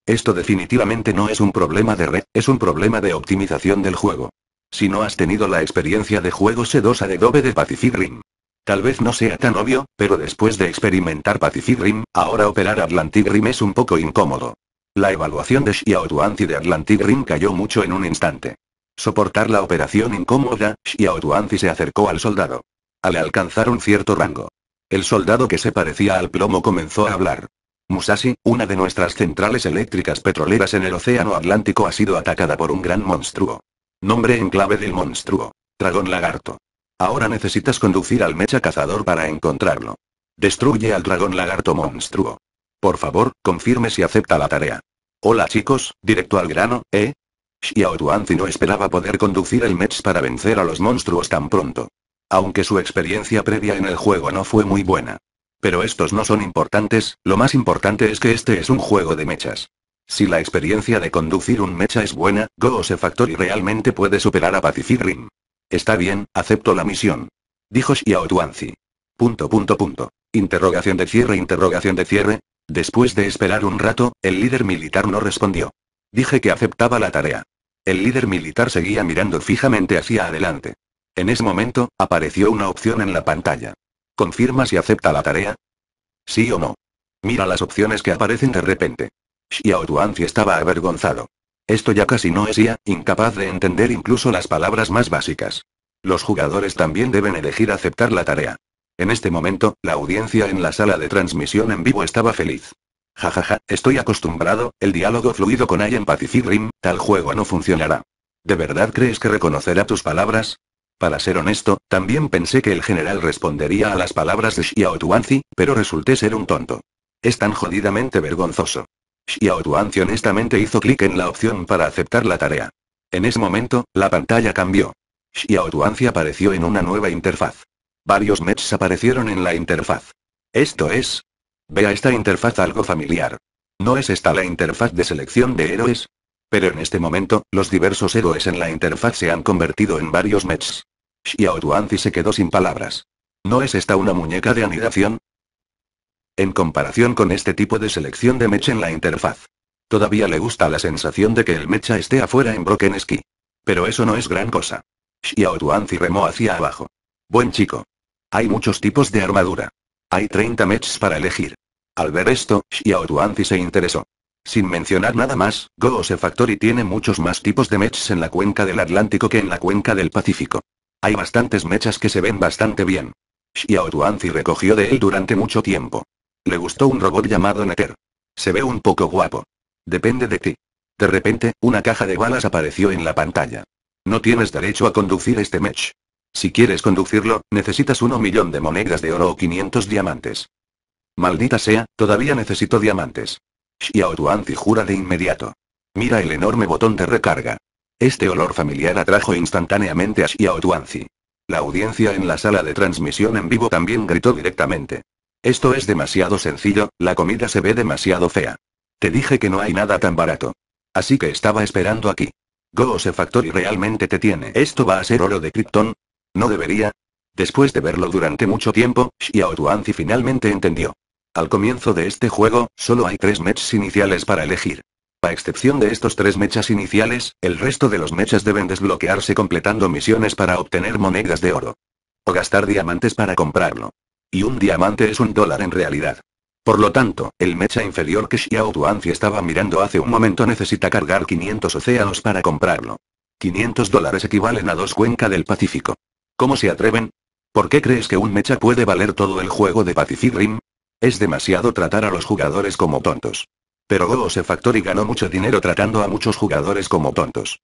Esto definitivamente no es un problema de red, es un problema de optimización del juego. Si no has tenido la experiencia de juego sedosa de Adobe de Pacific Rim. Tal vez no sea tan obvio, pero después de experimentar Pacific Rim, ahora operar Atlantic Rim es un poco incómodo. La evaluación de Xiao Tuanzi de Atlantic Rim cayó mucho en un instante. Soportar la operación incómoda, Xiao Tuanzi se acercó al soldado. Al alcanzar un cierto rango, el soldado que se parecía al plomo comenzó a hablar. Musashi, una de nuestras centrales eléctricas petroleras en el océano Atlántico ha sido atacada por un gran monstruo. Nombre en clave del monstruo: Dragón Lagarto. Ahora necesitas conducir al mecha cazador para encontrarlo. Destruye al dragón lagarto monstruo. Por favor, confirme si acepta la tarea. Hola chicos, directo al grano, ¿eh? Xiao Tuanzi no esperaba poder conducir el mecha para vencer a los monstruos tan pronto. Aunque su experiencia previa en el juego no fue muy buena. Pero estos no son importantes, lo más importante es que este es un juego de mechas. Si la experiencia de conducir un mecha es buena, Goose Factory realmente puede superar a Pacific Rim. Está bien, acepto la misión, dijo Xiao Tuanzi. Interrogación de cierre. Después de esperar un rato, el líder militar no respondió. Dije que aceptaba la tarea. El líder militar seguía mirando fijamente hacia adelante. En ese momento, apareció una opción en la pantalla. ¿Confirma si acepta la tarea? ¿Sí o no? Mira las opciones que aparecen de repente. Xiao Tuanzi estaba avergonzado. Esto ya casi no es IA, incapaz de entender incluso las palabras más básicas. Los jugadores también deben elegir aceptar la tarea. En este momento, la audiencia en la sala de transmisión en vivo estaba feliz. Jajaja, estoy acostumbrado, el diálogo fluido con AI en Pacific Rim, tal juego no funcionará. ¿De verdad crees que reconocerá tus palabras? Para ser honesto, también pensé que el general respondería a las palabras de Xiao Tuanzi, pero resulté ser un tonto. Es tan jodidamente vergonzoso. Xiao Tuanzi honestamente hizo clic en la opción para aceptar la tarea. En ese momento, la pantalla cambió. Xiao Tuanzi apareció en una nueva interfaz. Varios mechs aparecieron en la interfaz. Esto es... Ve a esta interfaz algo familiar. ¿No es esta la interfaz de selección de héroes? Pero en este momento, los diversos héroes en la interfaz se han convertido en varios mechs. Xiao Tuanzi se quedó sin palabras. ¿No es esta una muñeca de anidación? En comparación con este tipo de selección de mecha en la interfaz, todavía le gusta la sensación de que el mecha esté afuera en Broken Ski. Pero eso no es gran cosa. Xiao Tuanzi remó hacia abajo. Buen chico. Hay muchos tipos de armadura. Hay 30 mechas para elegir. Al ver esto, Xiao Tuanzi se interesó. Sin mencionar nada más, Goose Factory tiene muchos más tipos de mechas en la cuenca del Atlántico que en la cuenca del Pacífico. Hay bastantes mechas que se ven bastante bien. Xiao Tuanzi recogió de él durante mucho tiempo. Le gustó un robot llamado Nether. Se ve un poco guapo. Depende de ti. De repente, una caja de balas apareció en la pantalla. No tienes derecho a conducir este mech. Si quieres conducirlo, necesitas 1.000.000 de monedas de oro o 500 diamantes. Maldita sea, todavía necesito diamantes. Xiao Tuanzi jura de inmediato. Mira el enorme botón de recarga. Este olor familiar atrajo instantáneamente a Xiao Tuanzi. La audiencia en la sala de transmisión en vivo también gritó directamente. Esto es demasiado sencillo, la comida se ve demasiado fea. Te dije que no hay nada tan barato. Así que estaba esperando aquí. Goose Factory realmente te tiene. ¿Esto va a ser oro de Krypton? ¿No debería? Después de verlo durante mucho tiempo, Xiao Tuanzi finalmente entendió. Al comienzo de este juego, solo hay 3 mechas iniciales para elegir. A excepción de estos 3 mechas iniciales, el resto de los mechas deben desbloquearse completando misiones para obtener monedas de oro. O gastar diamantes para comprarlo. Y un diamante es $1 en realidad. Por lo tanto, el mecha inferior que Xiao Tuanzi estaba mirando hace un momento necesita cargar 500 océanos para comprarlo. $500 equivalen a 2 cuencas del Pacífico. ¿Cómo se atreven? ¿Por qué crees que un mecha puede valer todo el juego de Pacific Rim? Es demasiado tratar a los jugadores como tontos. Pero Goose Factory ganó mucho dinero tratando a muchos jugadores como tontos.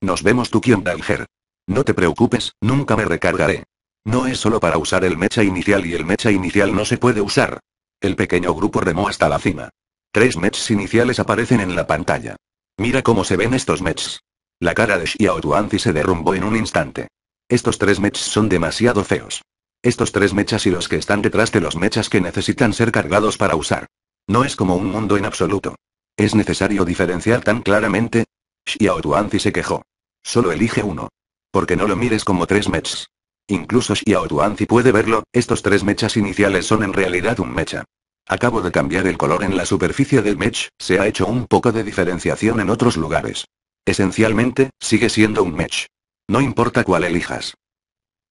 Nos vemos Tukion Dalger. No te preocupes, nunca me recargaré. No es solo para usar el mecha inicial y el mecha inicial no se puede usar. El pequeño grupo remó hasta la cima. 3 mechas iniciales aparecen en la pantalla. Mira cómo se ven estos mechas. La cara de Xiao Tuanzi se derrumbó en un instante. Estos 3 mechas son demasiado feos. Estos 3 mechas y los que están detrás de los mechas que necesitan ser cargados para usar. No es como un mundo en absoluto. ¿Es necesario diferenciar tan claramente? Xiao Tuanzi se quejó. Solo elige uno. Porque no lo mires como 3 mechas. Incluso Xiao Tuanzi puede verlo, estos 3 mechas iniciales son en realidad un mecha. Acabo de cambiar el color en la superficie del mech, se ha hecho un poco de diferenciación en otros lugares. Esencialmente, sigue siendo un mech. No importa cuál elijas.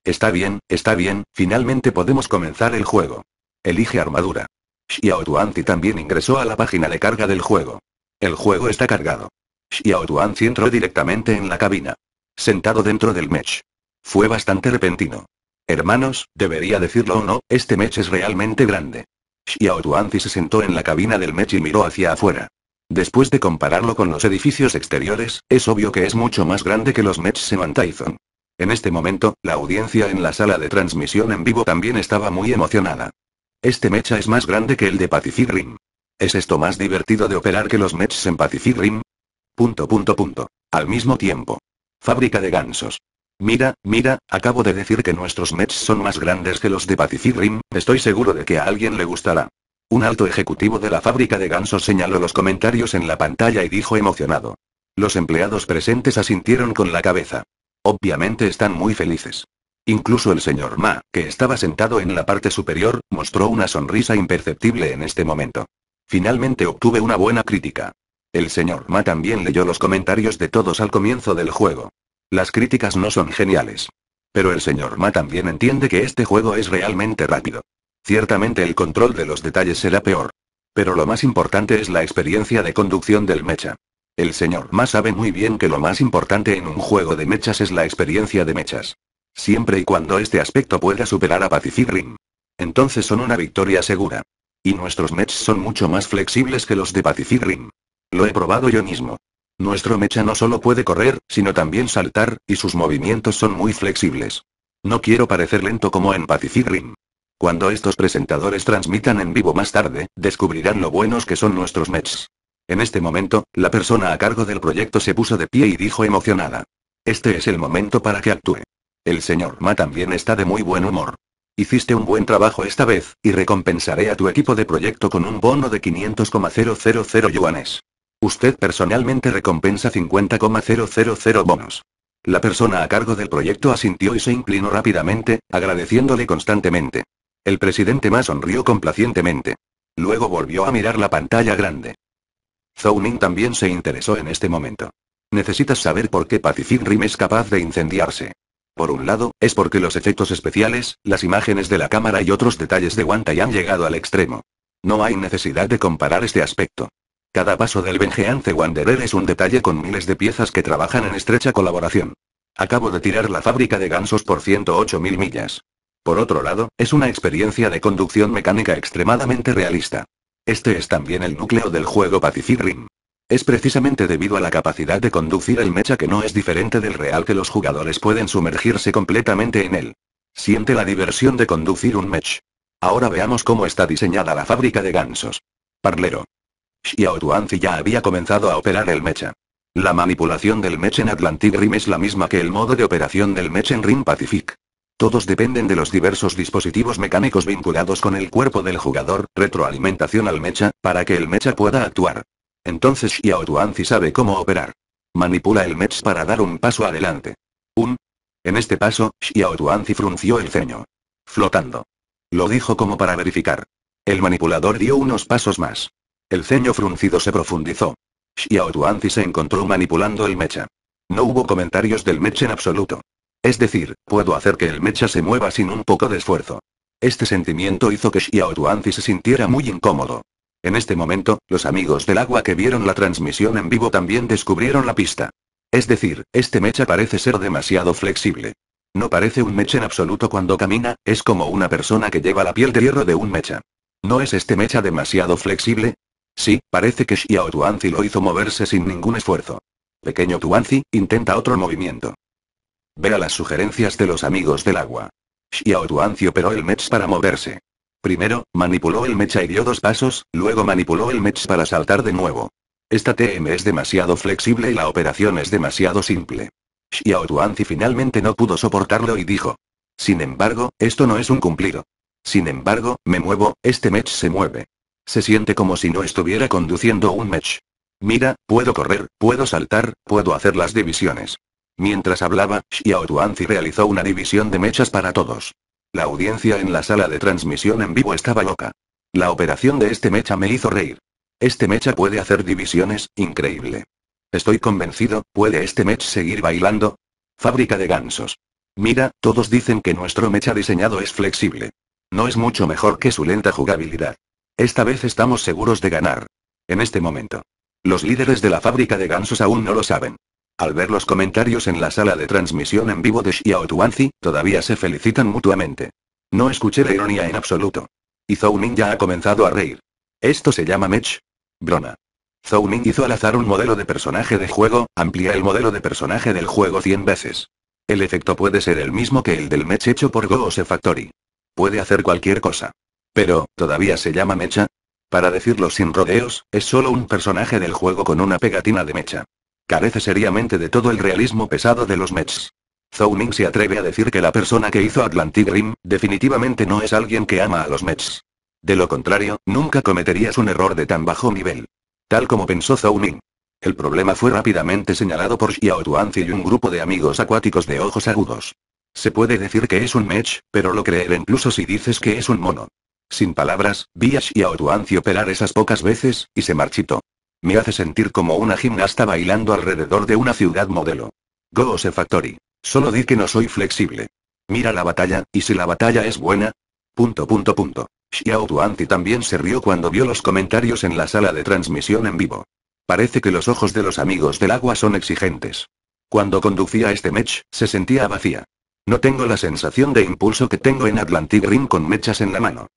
Está bien, finalmente podemos comenzar el juego. Elige armadura. Xiao Tuanzi también ingresó a la página de carga del juego. El juego está cargado. Xiao Tuan entró directamente en la cabina. Sentado dentro del mech. Fue bastante repentino. Hermanos, debería decirlo o no, este mech es realmente grande. Xiao Tuan se sentó en la cabina del mech y miró hacia afuera. Después de compararlo con los edificios exteriores, es obvio que es mucho más grande que los mech Seman Taizong. En este momento, la audiencia en la sala de transmisión en vivo también estaba muy emocionada. Este mecha es más grande que el de Pacific Rim. ¿Es esto más divertido de operar que los mechs en Pacific Rim? Al mismo tiempo. Fábrica de gansos. Mira, acabo de decir que nuestros mechs son más grandes que los de Pacific Rim, estoy seguro de que a alguien le gustará. Un alto ejecutivo de la fábrica de gansos señaló los comentarios en la pantalla y dijo emocionado. Los empleados presentes asintieron con la cabeza. Obviamente están muy felices. Incluso el señor Ma, que estaba sentado en la parte superior, mostró una sonrisa imperceptible en este momento. Finalmente obtuve una buena crítica. El señor Ma también leyó los comentarios de todos al comienzo del juego. Las críticas no son geniales. Pero el señor Ma también entiende que este juego es realmente rápido. Ciertamente el control de los detalles será peor. Pero lo más importante es la experiencia de conducción del mecha. El señor Ma sabe muy bien que lo más importante en un juego de mechas es la experiencia de mechas. Siempre y cuando este aspecto pueda superar a Pacific Rim. Entonces son una victoria segura. Y nuestros mechs son mucho más flexibles que los de Pacific Rim. Lo he probado yo mismo. Nuestro mecha no solo puede correr, sino también saltar, y sus movimientos son muy flexibles. No quiero parecer lento como en Pacific Rim. Cuando estos presentadores transmitan en vivo más tarde, descubrirán lo buenos que son nuestros mechs. En este momento, la persona a cargo del proyecto se puso de pie y dijo emocionada. Este es el momento para que actúe. El señor Ma también está de muy buen humor. Hiciste un buen trabajo esta vez, y recompensaré a tu equipo de proyecto con un bono de 500,000 yuanes. Usted personalmente recompensa 50,000 bonos. La persona a cargo del proyecto asintió y se inclinó rápidamente, agradeciéndole constantemente. El presidente Ma sonrió complacientemente. Luego volvió a mirar la pantalla grande. Zhou Ning también se interesó en este momento. Necesitas saber por qué Pacific Rim es capaz de incendiarse. Por un lado, es porque los efectos especiales, las imágenes de la cámara y otros detalles de Wantai han llegado al extremo. No hay necesidad de comparar este aspecto. Cada paso del Vengeance Wanderer es un detalle con miles de piezas que trabajan en estrecha colaboración. Acabo de tirar la fábrica de gansos por 108.000 millas. Por otro lado, es una experiencia de conducción mecánica extremadamente realista. Este es también el núcleo del juego Pacific Rim. Es precisamente debido a la capacidad de conducir el mecha que no es diferente del real que los jugadores pueden sumergirse completamente en él. Siente la diversión de conducir un mech. Ahora veamos cómo está diseñada la fábrica de gansos. Parlero. Xiao Tuanzi ya había comenzado a operar el mecha. La manipulación del mech en Atlantic Rim es la misma que el modo de operación del mech en Rim Pacific. Todos dependen de los diversos dispositivos mecánicos vinculados con el cuerpo del jugador, retroalimentación al mecha, para que el mecha pueda actuar. Entonces Xiao Tuanzi sabe cómo operar. Manipula el mech para dar un paso adelante. En este paso, Xiao Tuanzi frunció el ceño. Flotando. Lo dijo como para verificar. El manipulador dio unos pasos más. El ceño fruncido se profundizó. Xiao Tuanzi se encontró manipulando el mecha. No hubo comentarios del mech en absoluto. Es decir, puedo hacer que el mecha se mueva sin un poco de esfuerzo. Este sentimiento hizo que Xiao Tuanzi se sintiera muy incómodo. En este momento, los amigos del agua que vieron la transmisión en vivo también descubrieron la pista. Es decir, este mecha parece ser demasiado flexible. No parece un mecha en absoluto cuando camina, es como una persona que lleva la piel de hierro de un mecha. ¿No es este mecha demasiado flexible? Sí, parece que Xiao Tuanzi lo hizo moverse sin ningún esfuerzo. Pequeño Tuanzi, intenta otro movimiento. Vea las sugerencias de los amigos del agua. Xiao Tuanzi operó el mech para moverse. Primero, manipuló el mecha y dio dos pasos, luego manipuló el mech para saltar de nuevo. Esta TM es demasiado flexible y la operación es demasiado simple. Xiao Tuanzi finalmente no pudo soportarlo y dijo. Sin embargo, esto no es un cumplido. Sin embargo, me muevo, este mech se mueve. Se siente como si no estuviera conduciendo un mech. Mira, puedo correr, puedo saltar, puedo hacer las divisiones. Mientras hablaba, Xiao Tuanzi realizó una división de mechas para todos. La audiencia en la sala de transmisión en vivo estaba loca. La operación de este mecha me hizo reír. Este mecha puede hacer divisiones, increíble. Estoy convencido, ¿puede este mecha seguir bailando? Fábrica de gansos. Mira, todos dicen que nuestro mecha diseñado es flexible. No es mucho mejor que su lenta jugabilidad. Esta vez estamos seguros de ganar. En este momento. Los líderes de la fábrica de gansos aún no lo saben. Al ver los comentarios en la sala de transmisión en vivo de Xiao Tuanzi, todavía se felicitan mutuamente. No escuché la ironía en absoluto. Y Zhou Ning ya ha comenzado a reír. Esto se llama Mech. Brona. Zhou Ning hizo al azar un modelo de personaje de juego, amplía el modelo de personaje del juego 100 veces. El efecto puede ser el mismo que el del Mech hecho por Goose Factory. Puede hacer cualquier cosa. Pero, ¿todavía se llama Mecha? Para decirlo sin rodeos, es solo un personaje del juego con una pegatina de mecha. Carece seriamente de todo el realismo pesado de los mechs. Zhou Ning se atreve a decir que la persona que hizo Atlantic Rim, definitivamente no es alguien que ama a los mechs. De lo contrario, nunca cometerías un error de tan bajo nivel. Tal como pensó Zhou Ning. El problema fue rápidamente señalado por Xiao Tuanzi y un grupo de amigos acuáticos de ojos agudos. Se puede decir que es un mech, pero lo creeré incluso si dices que es un mono. Sin palabras, vi a Xiao Tuanzi operar esas pocas veces, y se marchitó. Me hace sentir como una gimnasta bailando alrededor de una ciudad modelo. Goose Factory. Solo di que no soy flexible. Mira la batalla, ¿y si la batalla es buena? ... Xiao Tuanzi también se rió cuando vio los comentarios en la sala de transmisión en vivo. Parece que los ojos de los amigos del agua son exigentes. Cuando conducía este match, se sentía vacía. No tengo la sensación de impulso que tengo en Atlantic Rim con mechas en la mano.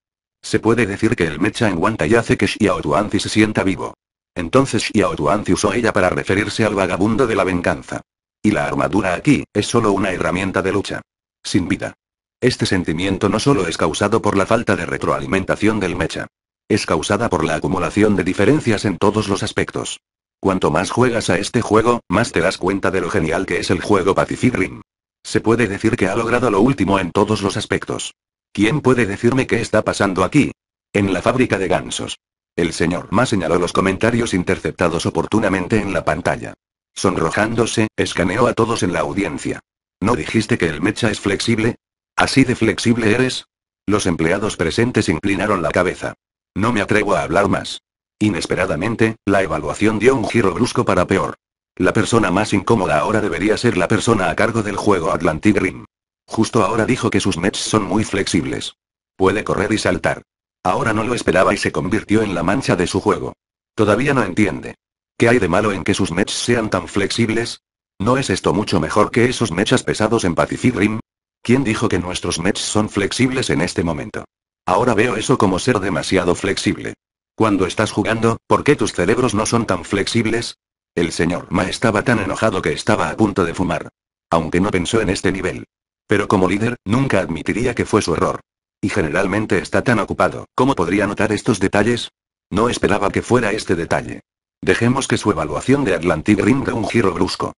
Se puede decir que el mecha en Wantai hace que Xiao Tuanzi se sienta vivo. Entonces Xiao Tuanzi usó ella para referirse al vagabundo de la venganza. Y la armadura aquí, es solo una herramienta de lucha. Sin vida. Este sentimiento no solo es causado por la falta de retroalimentación del mecha. Es causada por la acumulación de diferencias en todos los aspectos. Cuanto más juegas a este juego, más te das cuenta de lo genial que es el juego Pacific Rim. Se puede decir que ha logrado lo último en todos los aspectos. ¿Quién puede decirme qué está pasando aquí? En la fábrica de gansos. El señor Ma señaló los comentarios interceptados oportunamente en la pantalla. Sonrojándose, escaneó a todos en la audiencia. ¿No dijiste que el mecha es flexible? ¿Así de flexible eres? Los empleados presentes inclinaron la cabeza. No me atrevo a hablar más. Inesperadamente, la evaluación dio un giro brusco para peor. La persona más incómoda ahora debería ser la persona a cargo del juego Atlantic Rim. Justo ahora dijo que sus mechs son muy flexibles. Puede correr y saltar. Ahora no lo esperaba y se convirtió en la mancha de su juego. Todavía no entiende. ¿Qué hay de malo en que sus mechs sean tan flexibles? ¿No es esto mucho mejor que esos mechas pesados en Pacific Rim? ¿Quién dijo que nuestros mechs son flexibles en este momento? Ahora veo eso como ser demasiado flexible. Cuando estás jugando, ¿por qué tus cerebros no son tan flexibles? El señor Ma estaba tan enojado que estaba a punto de fumar. Aunque no pensó en este nivel. Pero como líder, nunca admitiría que fue su error. Y generalmente está tan ocupado, ¿cómo podría notar estos detalles? No esperaba que fuera este detalle. Dejemos que su evaluación de Atlantic Rim dé un giro brusco.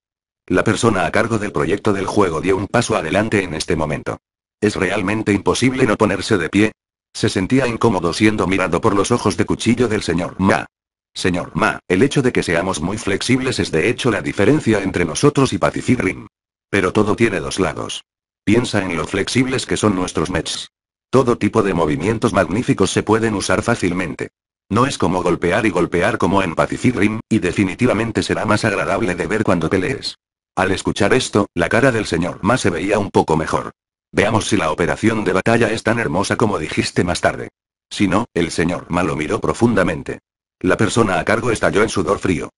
La persona a cargo del proyecto del juego dio un paso adelante en este momento. ¿Es realmente imposible no ponerse de pie? Se sentía incómodo siendo mirado por los ojos de cuchillo del señor Ma. Señor Ma, el hecho de que seamos muy flexibles es de hecho la diferencia entre nosotros y Pacific Rim. Pero todo tiene dos lados. Piensa en lo flexibles que son nuestros mechs. Todo tipo de movimientos magníficos se pueden usar fácilmente. No es como golpear y golpear como en Pacific Rim, y definitivamente será más agradable de ver cuando pelees. Al escuchar esto, la cara del señor Ma se veía un poco mejor. Veamos si la operación de batalla es tan hermosa como dijiste más tarde. Si no, el señor Ma lo miró profundamente. La persona a cargo estalló en sudor frío.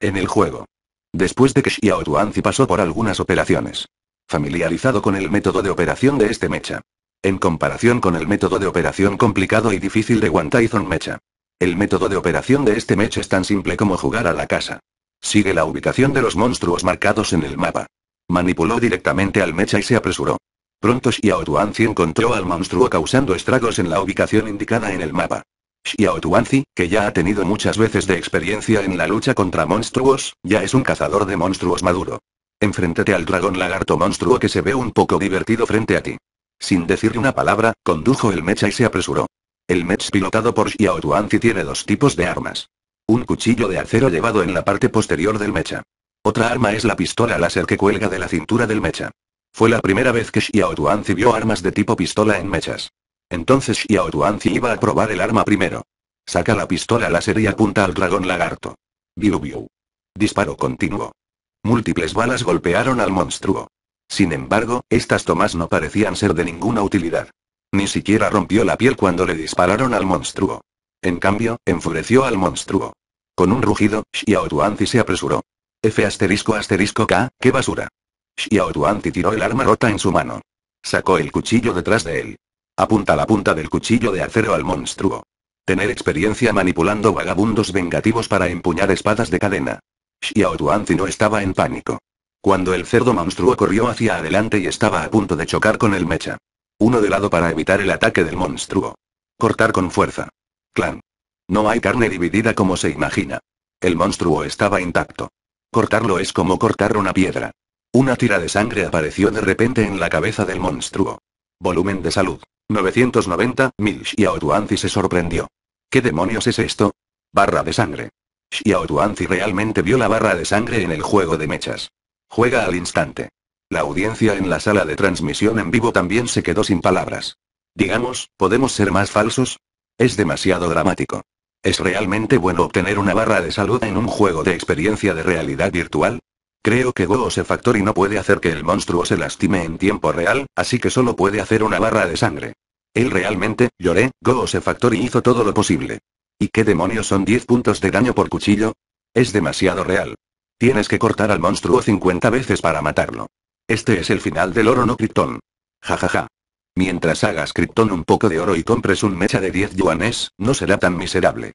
En el juego. Después de que Xiao Tuanzi pasó por algunas operaciones. Familiarizado con el método de operación de este mecha. En comparación con el método de operación complicado y difícil de Wantaizon Mecha. El método de operación de este mecha es tan simple como jugar a la casa. Sigue la ubicación de los monstruos marcados en el mapa. Manipuló directamente al mecha y se apresuró. Pronto Xiao Tuanzi encontró al monstruo causando estragos en la ubicación indicada en el mapa. Xiao Tuanzi, que ya ha tenido muchas veces de experiencia en la lucha contra monstruos, ya es un cazador de monstruos maduro. Enfréntate al dragón lagarto monstruo que se ve un poco divertido frente a ti. Sin decir una palabra, condujo el mecha y se apresuró. El mech pilotado por Xiao Tuanzi tiene dos tipos de armas. Un cuchillo de acero llevado en la parte posterior del mecha. Otra arma es la pistola láser que cuelga de la cintura del mecha. Fue la primera vez que Xiao Tuanzi vio armas de tipo pistola en mechas. Entonces Xiao Tuanzi iba a probar el arma primero. Saca la pistola láser y apunta al dragón lagarto. Biu biu. Disparo continuo. Múltiples balas golpearon al monstruo. Sin embargo, estas tomas no parecían ser de ninguna utilidad. Ni siquiera rompió la piel cuando le dispararon al monstruo. En cambio, enfureció al monstruo. Con un rugido, Xiao Tuanzi se apresuró. **K, qué basura! Xiao Tuanzi tiró el arma rota en su mano. Sacó el cuchillo detrás de él. Apunta la punta del cuchillo de acero al monstruo. Tener experiencia manipulando vagabundos vengativos para empuñar espadas de cadena. Xiao Tuanzi no estaba en pánico. Cuando el cerdo monstruo corrió hacia adelante y estaba a punto de chocar con el mecha. Uno de lado para evitar el ataque del monstruo. Cortar con fuerza. Clan. No hay carne dividida como se imagina. El monstruo estaba intacto. Cortarlo es como cortar una piedra. Una tira de sangre apareció de repente en la cabeza del monstruo. Volumen de salud. 990.000. Xiao Tuanzi se sorprendió. ¿Qué demonios es esto? Barra de sangre. Xiao Tuanzi realmente vio la barra de sangre en el juego de mechas. Juega al instante. La audiencia en la sala de transmisión en vivo también se quedó sin palabras. Digamos, ¿podemos ser más falsos? Es demasiado dramático. ¿Es realmente bueno obtener una barra de salud en un juego de experiencia de realidad virtual? Creo que Goose Factory no puede hacer que el monstruo se lastime en tiempo real, así que solo puede hacer una barra de sangre. Él realmente, lloré, Goose Factory hizo todo lo posible. ¿Y qué demonios son 10 puntos de daño por cuchillo? Es demasiado real. Tienes que cortar al monstruo 50 veces para matarlo. Este es el final del oro no Krypton. Jajaja. Mientras hagas Krypton un poco de oro y compres un mecha de 10 yuanes, no será tan miserable.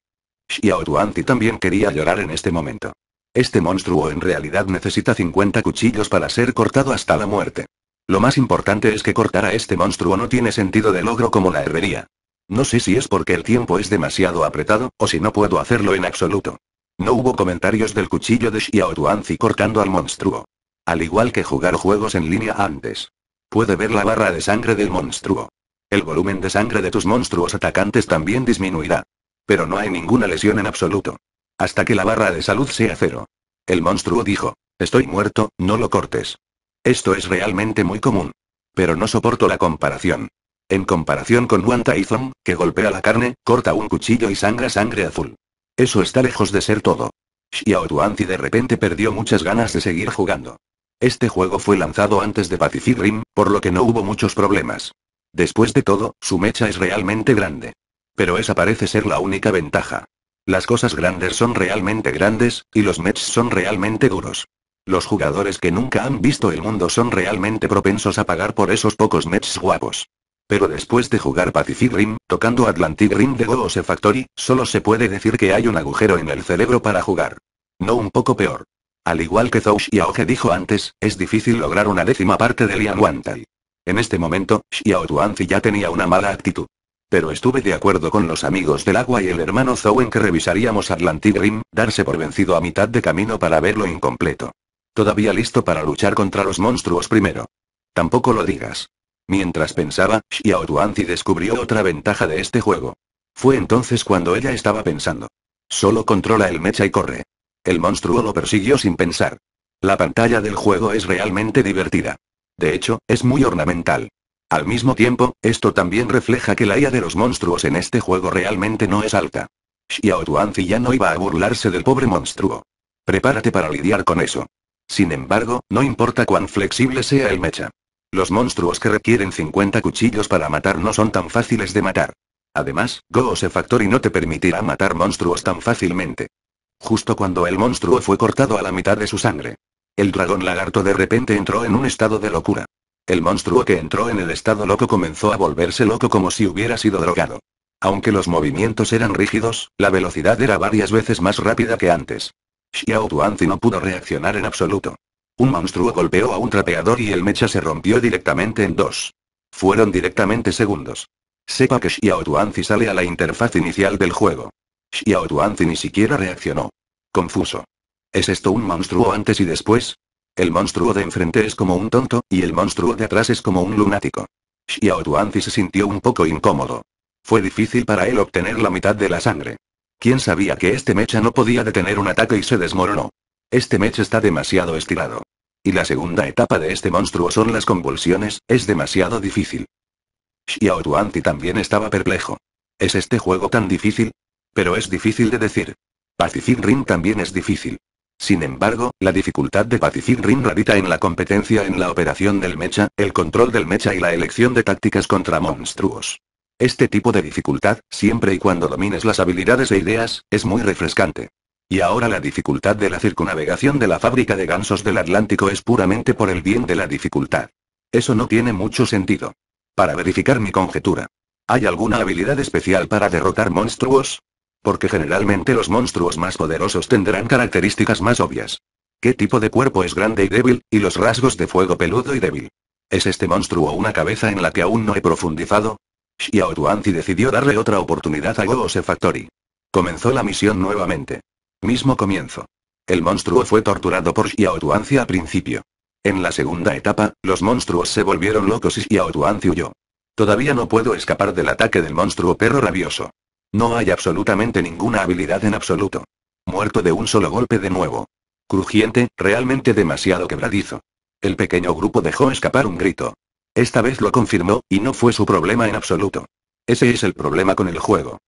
Xiao Tuanzi también quería llorar en este momento. Este monstruo en realidad necesita 50 cuchillos para ser cortado hasta la muerte. Lo más importante es que cortar a este monstruo no tiene sentido de logro como la herrería. No sé si es porque el tiempo es demasiado apretado, o si no puedo hacerlo en absoluto. No hubo comentarios del cuchillo de Xiao Tuanzi cortando al monstruo. Al igual que jugar juegos en línea antes. Puede ver la barra de sangre del monstruo. El volumen de sangre de tus monstruos atacantes también disminuirá. Pero no hay ninguna lesión en absoluto. Hasta que la barra de salud sea cero. El monstruo dijo, estoy muerto, no lo cortes. Esto es realmente muy común. Pero no soporto la comparación. En comparación con One Typhon, que golpea la carne, corta un cuchillo y sangra sangre azul. Eso está lejos de ser todo. Xiao Tuanzi de repente perdió muchas ganas de seguir jugando. Este juego fue lanzado antes de Pacific Rim, por lo que no hubo muchos problemas. Después de todo, su mecha es realmente grande. Pero esa parece ser la única ventaja. Las cosas grandes son realmente grandes, y los mechs son realmente duros. Los jugadores que nunca han visto el mundo son realmente propensos a pagar por esos pocos mechs guapos. Pero después de jugar Pacific Rim, tocando Atlantic Rim de Goose Factory, solo se puede decir que hay un agujero en el cerebro para jugar. No un poco peor. Al igual que Zhou Xiaohe dijo antes, es difícil lograr una 10ª parte de Lian Wantai. En este momento, Xiao Tuanzi ya tenía una mala actitud. Pero estuve de acuerdo con los amigos del agua y el hermano Zhou en que revisaríamos Atlantic Rim, darse por vencido a mitad de camino para verlo incompleto. Todavía listo para luchar contra los monstruos primero. Tampoco lo digas. Mientras pensaba, Xiao Tuanzi descubrió otra ventaja de este juego. Fue entonces cuando ella estaba pensando. Solo controla el mecha y corre. El monstruo lo persiguió sin pensar. La pantalla del juego es realmente divertida. De hecho, es muy ornamental. Al mismo tiempo, esto también refleja que la IA de los monstruos en este juego realmente no es alta. Xiao Tuanzi ya no iba a burlarse del pobre monstruo. Prepárate para lidiar con eso. Sin embargo, no importa cuán flexible sea el mecha. Los monstruos que requieren 50 cuchillos para matar no son tan fáciles de matar. Además, Goose Factory no te permitirá matar monstruos tan fácilmente. Justo cuando el monstruo fue cortado a la mitad de su sangre. El dragón lagarto de repente entró en un estado de locura. El monstruo que entró en el estado loco comenzó a volverse loco como si hubiera sido drogado. Aunque los movimientos eran rígidos, la velocidad era varias veces más rápida que antes. Xiao Tuanzi no pudo reaccionar en absoluto. Un monstruo golpeó a un trapeador y el mecha se rompió directamente en dos. Fueron directamente segundos. Sepa que Xiao Tuanzi sale a la interfaz inicial del juego. Xiao Tuanzi ni siquiera reaccionó. Confuso. ¿Es esto un monstruo antes y después? El monstruo de enfrente es como un tonto, y el monstruo de atrás es como un lunático. Xiao Tuanzi se sintió un poco incómodo. Fue difícil para él obtener la mitad de la sangre. ¿Quién sabía que este mecha no podía detener un ataque y se desmoronó? Este mecha está demasiado estirado. Y la segunda etapa de este monstruo son las convulsiones, es demasiado difícil. Xiao Tuanzi también estaba perplejo. ¿Es este juego tan difícil? Pero es difícil de decir. Pacific Rim también es difícil. Sin embargo, la dificultad de Pacific Rim radica en la competencia en la operación del mecha, el control del mecha y la elección de tácticas contra monstruos. Este tipo de dificultad, siempre y cuando domines las habilidades e ideas, es muy refrescante. Y ahora la dificultad de la circunnavegación de la fábrica de gansos del Atlántico es puramente por el bien de la dificultad. Eso no tiene mucho sentido. Para verificar mi conjetura. ¿Hay alguna habilidad especial para derrotar monstruos? Porque generalmente los monstruos más poderosos tendrán características más obvias. ¿Qué tipo de cuerpo es grande y débil, y los rasgos de fuego peludo y débil? ¿Es este monstruo una cabeza en la que aún no he profundizado? Xiao Tuanzi decidió darle otra oportunidad a Goose Factory. Comenzó la misión nuevamente. Mismo comienzo. El monstruo fue torturado por Xiao Tuanzi al principio. En la segunda etapa, los monstruos se volvieron locos y Xiao Tuanzi huyó. Todavía no puedo escapar del ataque del monstruo perro rabioso. No hay absolutamente ninguna habilidad en absoluto. Muerto de un solo golpe de nuevo. Crujiente, realmente demasiado quebradizo. El pequeño grupo dejó escapar un grito. Esta vez lo confirmó, y no fue su problema en absoluto. Ese es el problema con el juego.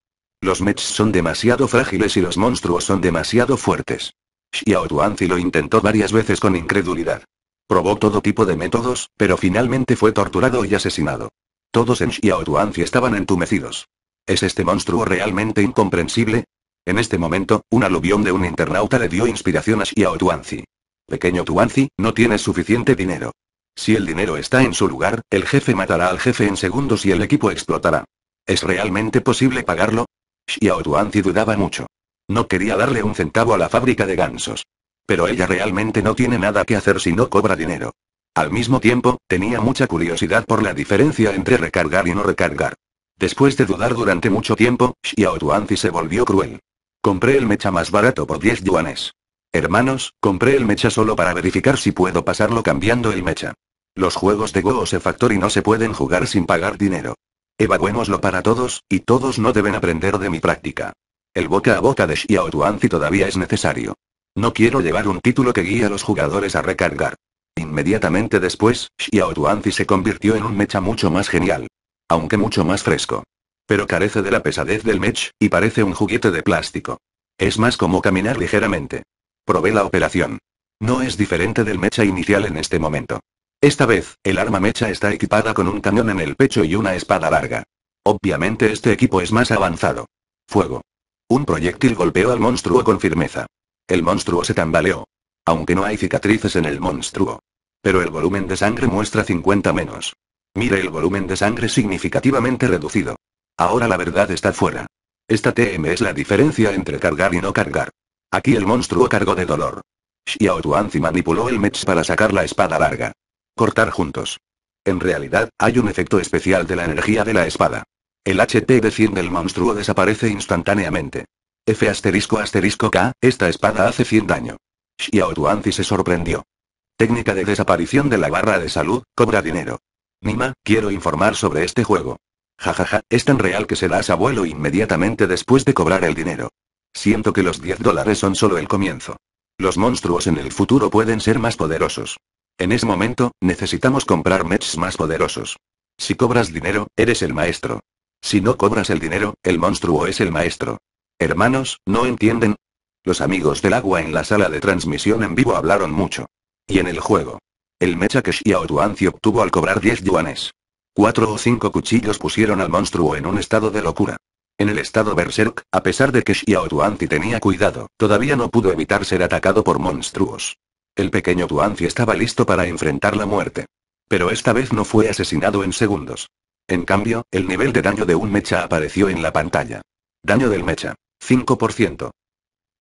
Los mechs son demasiado frágiles y los monstruos son demasiado fuertes. Xiao Tuanzi lo intentó varias veces con incredulidad. Probó todo tipo de métodos, pero finalmente fue torturado y asesinado. Todos en Xiao Tuanzi estaban entumecidos. ¿Es este monstruo realmente incomprensible? En este momento, un aluvión de un internauta le dio inspiración a Xiao Tuanzi. Pequeño Tuanzi, no tienes suficiente dinero. Si el dinero está en su lugar, el jefe matará al jefe en segundos y el equipo explotará. ¿Es realmente posible pagarlo? Xiao Tuanzi dudaba mucho. No quería darle un centavo a la fábrica de gansos. Pero ella realmente no tiene nada que hacer si no cobra dinero. Al mismo tiempo, tenía mucha curiosidad por la diferencia entre recargar y no recargar. Después de dudar durante mucho tiempo, Xiao Tuanzi se volvió cruel. Compré el mecha más barato por 10 yuanes. Hermanos, compré el mecha solo para verificar si puedo pasarlo cambiando el mecha. Los juegos de Goose Factory no se pueden jugar sin pagar dinero. Evaluémoslo para todos, y todos no deben aprender de mi práctica. El boca a boca de Xiao Tuanzi todavía es necesario. No quiero llevar un título que guíe a los jugadores a recargar. Inmediatamente después, Xiao Tuanzi se convirtió en un mecha mucho más genial. Aunque mucho más fresco. Pero carece de la pesadez del mech, y parece un juguete de plástico. Es más como caminar ligeramente. Probé la operación. No es diferente del mecha inicial en este momento. Esta vez, el arma mecha está equipada con un cañón en el pecho y una espada larga. Obviamente este equipo es más avanzado. Fuego. Un proyectil golpeó al monstruo con firmeza. El monstruo se tambaleó. Aunque no hay cicatrices en el monstruo. Pero el volumen de sangre muestra 50 menos. Mire el volumen de sangre significativamente reducido. Ahora la verdad está fuera. Esta TM es la diferencia entre cargar y no cargar. Aquí el monstruo cargó de dolor. Xiao Tuanzi manipuló el mech para sacar la espada larga. Cortar juntos. En realidad, hay un efecto especial de la energía de la espada. El HP de 100 del monstruo desaparece instantáneamente. F***K, esta espada hace 100 daño. Xiao Tuanzi se sorprendió. Técnica de desaparición de la barra de salud, cobra dinero. Nima, quiero informar sobre este juego. Jajaja, es tan real que se das abuelo inmediatamente después de cobrar el dinero. Siento que los 10 dólares son solo el comienzo. Los monstruos en el futuro pueden ser más poderosos. En ese momento, necesitamos comprar mechs más poderosos. Si cobras dinero, eres el maestro. Si no cobras el dinero, el monstruo es el maestro. Hermanos, ¿no entienden? Los amigos del agua en la sala de transmisión en vivo hablaron mucho. Y en el juego. El mecha que Xiao Tuanzi obtuvo al cobrar 10 yuanes. 4 o 5 cuchillos pusieron al monstruo en un estado de locura. En el estado berserk, a pesar de que Xiao Tuanzi tenía cuidado, todavía no pudo evitar ser atacado por monstruos. El pequeño Tuanzi estaba listo para enfrentar la muerte. Pero esta vez no fue asesinado en segundos. En cambio, el nivel de daño de un mecha apareció en la pantalla. Daño del mecha. 5%.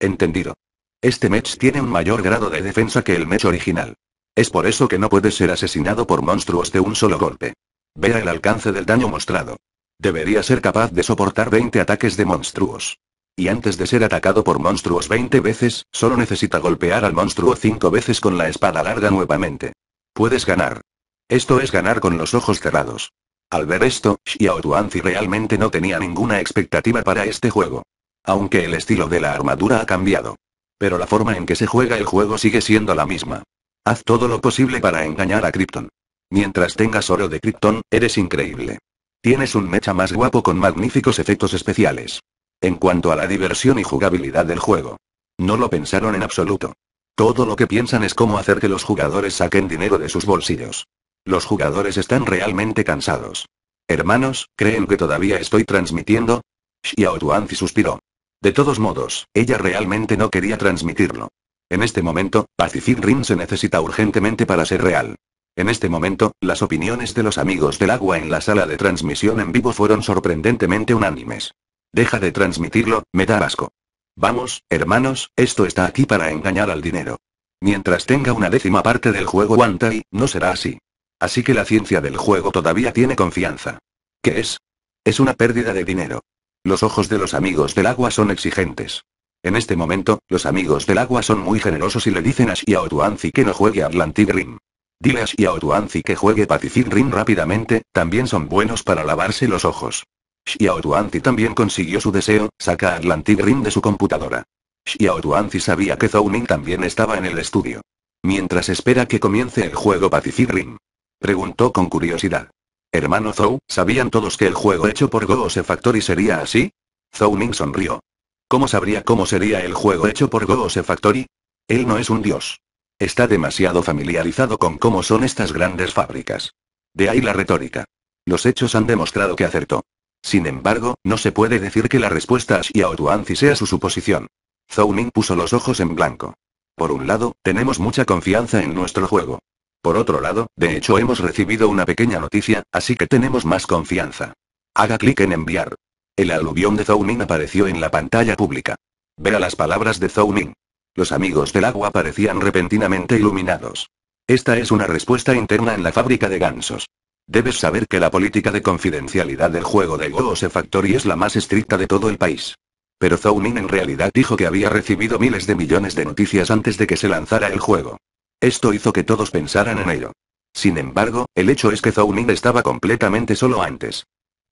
Entendido. Este mech tiene un mayor grado de defensa que el mech original. Es por eso que no puede ser asesinado por monstruos de un solo golpe. Vea el alcance del daño mostrado. Debería ser capaz de soportar 20 ataques de monstruos. Y antes de ser atacado por monstruos 20 veces, solo necesita golpear al monstruo 5 veces con la espada larga nuevamente. Puedes ganar. Esto es ganar con los ojos cerrados. Al ver esto, Xiao Tuanzi realmente no tenía ninguna expectativa para este juego. Aunque el estilo de la armadura ha cambiado. Pero la forma en que se juega el juego sigue siendo la misma. Haz todo lo posible para engañar a Krypton. Mientras tengas oro de Krypton, eres increíble. Tienes un mecha más guapo con magníficos efectos especiales. En cuanto a la diversión y jugabilidad del juego. No lo pensaron en absoluto. Todo lo que piensan es cómo hacer que los jugadores saquen dinero de sus bolsillos. Los jugadores están realmente cansados. Hermanos, ¿creen que todavía estoy transmitiendo? Xiao Tuanzi suspiró. De todos modos, ella realmente no quería transmitirlo. En este momento, Pacific Rim se necesita urgentemente para ser real. En este momento, las opiniones de los amigos del agua en la sala de transmisión en vivo fueron sorprendentemente unánimes. Deja de transmitirlo, me da asco. Vamos, hermanos, esto está aquí para engañar al dinero. Mientras tenga una décima parte del juego Wantai, no será así. Así que la ciencia del juego todavía tiene confianza. ¿Qué es? Es una pérdida de dinero. Los ojos de los amigos del agua son exigentes. En este momento, los amigos del agua son muy generosos y le dicen a Xiao Tuanzi que no juegue Atlantic Rim. Dile a Xiao Tuanzi que juegue Pacific Rim rápidamente, también son buenos para lavarse los ojos. Xiao Tuanzi también consiguió su deseo, saca Atlantic Rim de su computadora. Xiao Tuanzi sabía que Zhou Ning también estaba en el estudio. Mientras espera que comience el juego Pacific Rim, preguntó con curiosidad. Hermano Zhou, ¿sabían todos que el juego hecho por Goose Factory sería así? Zhou Ning sonrió. ¿Cómo sabría cómo sería el juego hecho por Goose Factory? Él no es un dios. Está demasiado familiarizado con cómo son estas grandes fábricas. De ahí la retórica. Los hechos han demostrado que acertó. Sin embargo, no se puede decir que la respuesta a Xiao Tuanzi sea su suposición. Zhou Ning puso los ojos en blanco. Por un lado, tenemos mucha confianza en nuestro juego. Por otro lado, de hecho hemos recibido una pequeña noticia, así que tenemos más confianza. Haga clic en enviar. El aluvión de Zhou Ning apareció en la pantalla pública. Verá las palabras de Zhou Ning. Los amigos del agua parecían repentinamente iluminados. Esta es una respuesta interna en la fábrica de gansos. Debes saber que la política de confidencialidad del juego de Goose Factory es la más estricta de todo el país. Pero Zhou Ning en realidad dijo que había recibido miles de millones de noticias antes de que se lanzara el juego. Esto hizo que todos pensaran en ello. Sin embargo, el hecho es que Zhou Ning estaba completamente solo antes.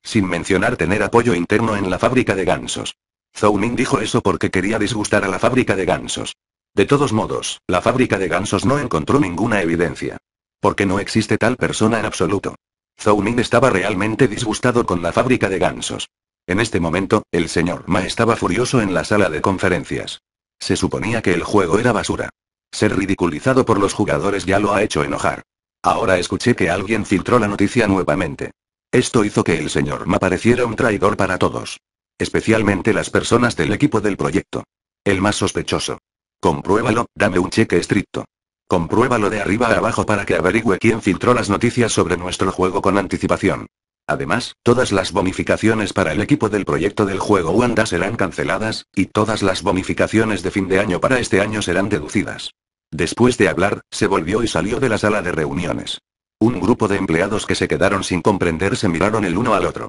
Sin mencionar tener apoyo interno en la fábrica de gansos. Zhou Ning dijo eso porque quería disgustar a la fábrica de gansos. De todos modos, la fábrica de gansos no encontró ninguna evidencia. Porque no existe tal persona en absoluto. Zhou Ning estaba realmente disgustado con la fábrica de gansos. En este momento, el señor Ma estaba furioso en la sala de conferencias. Se suponía que el juego era basura. Ser ridiculizado por los jugadores ya lo ha hecho enojar. Ahora escuché que alguien filtró la noticia nuevamente. Esto hizo que el señor Ma pareciera un traidor para todos. Especialmente las personas del equipo del proyecto. El más sospechoso. Compruébalo, dame un cheque estricto. Compruébalo de arriba a abajo para que averigüe quién filtró las noticias sobre nuestro juego con anticipación. Además, todas las bonificaciones para el equipo del proyecto del juego Wanda serán canceladas, y todas las bonificaciones de fin de año para este año serán deducidas. Después de hablar, se volvió y salió de la sala de reuniones. Un grupo de empleados que se quedaron sin comprender se miraron el uno al otro.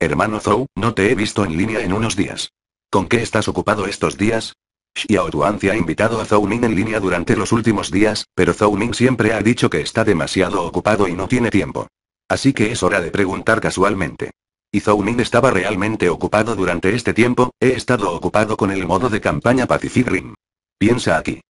Hermano Zhou, no te he visto en línea en unos días. ¿Con qué estás ocupado estos días? Xiao Tuanzi ha invitado a Zhou Ning en línea durante los últimos días, pero Zhou Ning siempre ha dicho que está demasiado ocupado y no tiene tiempo. Así que es hora de preguntar casualmente. Y Zhou Ning estaba realmente ocupado durante este tiempo, he estado ocupado con el modo de campaña Pacific Rim. Piensa aquí.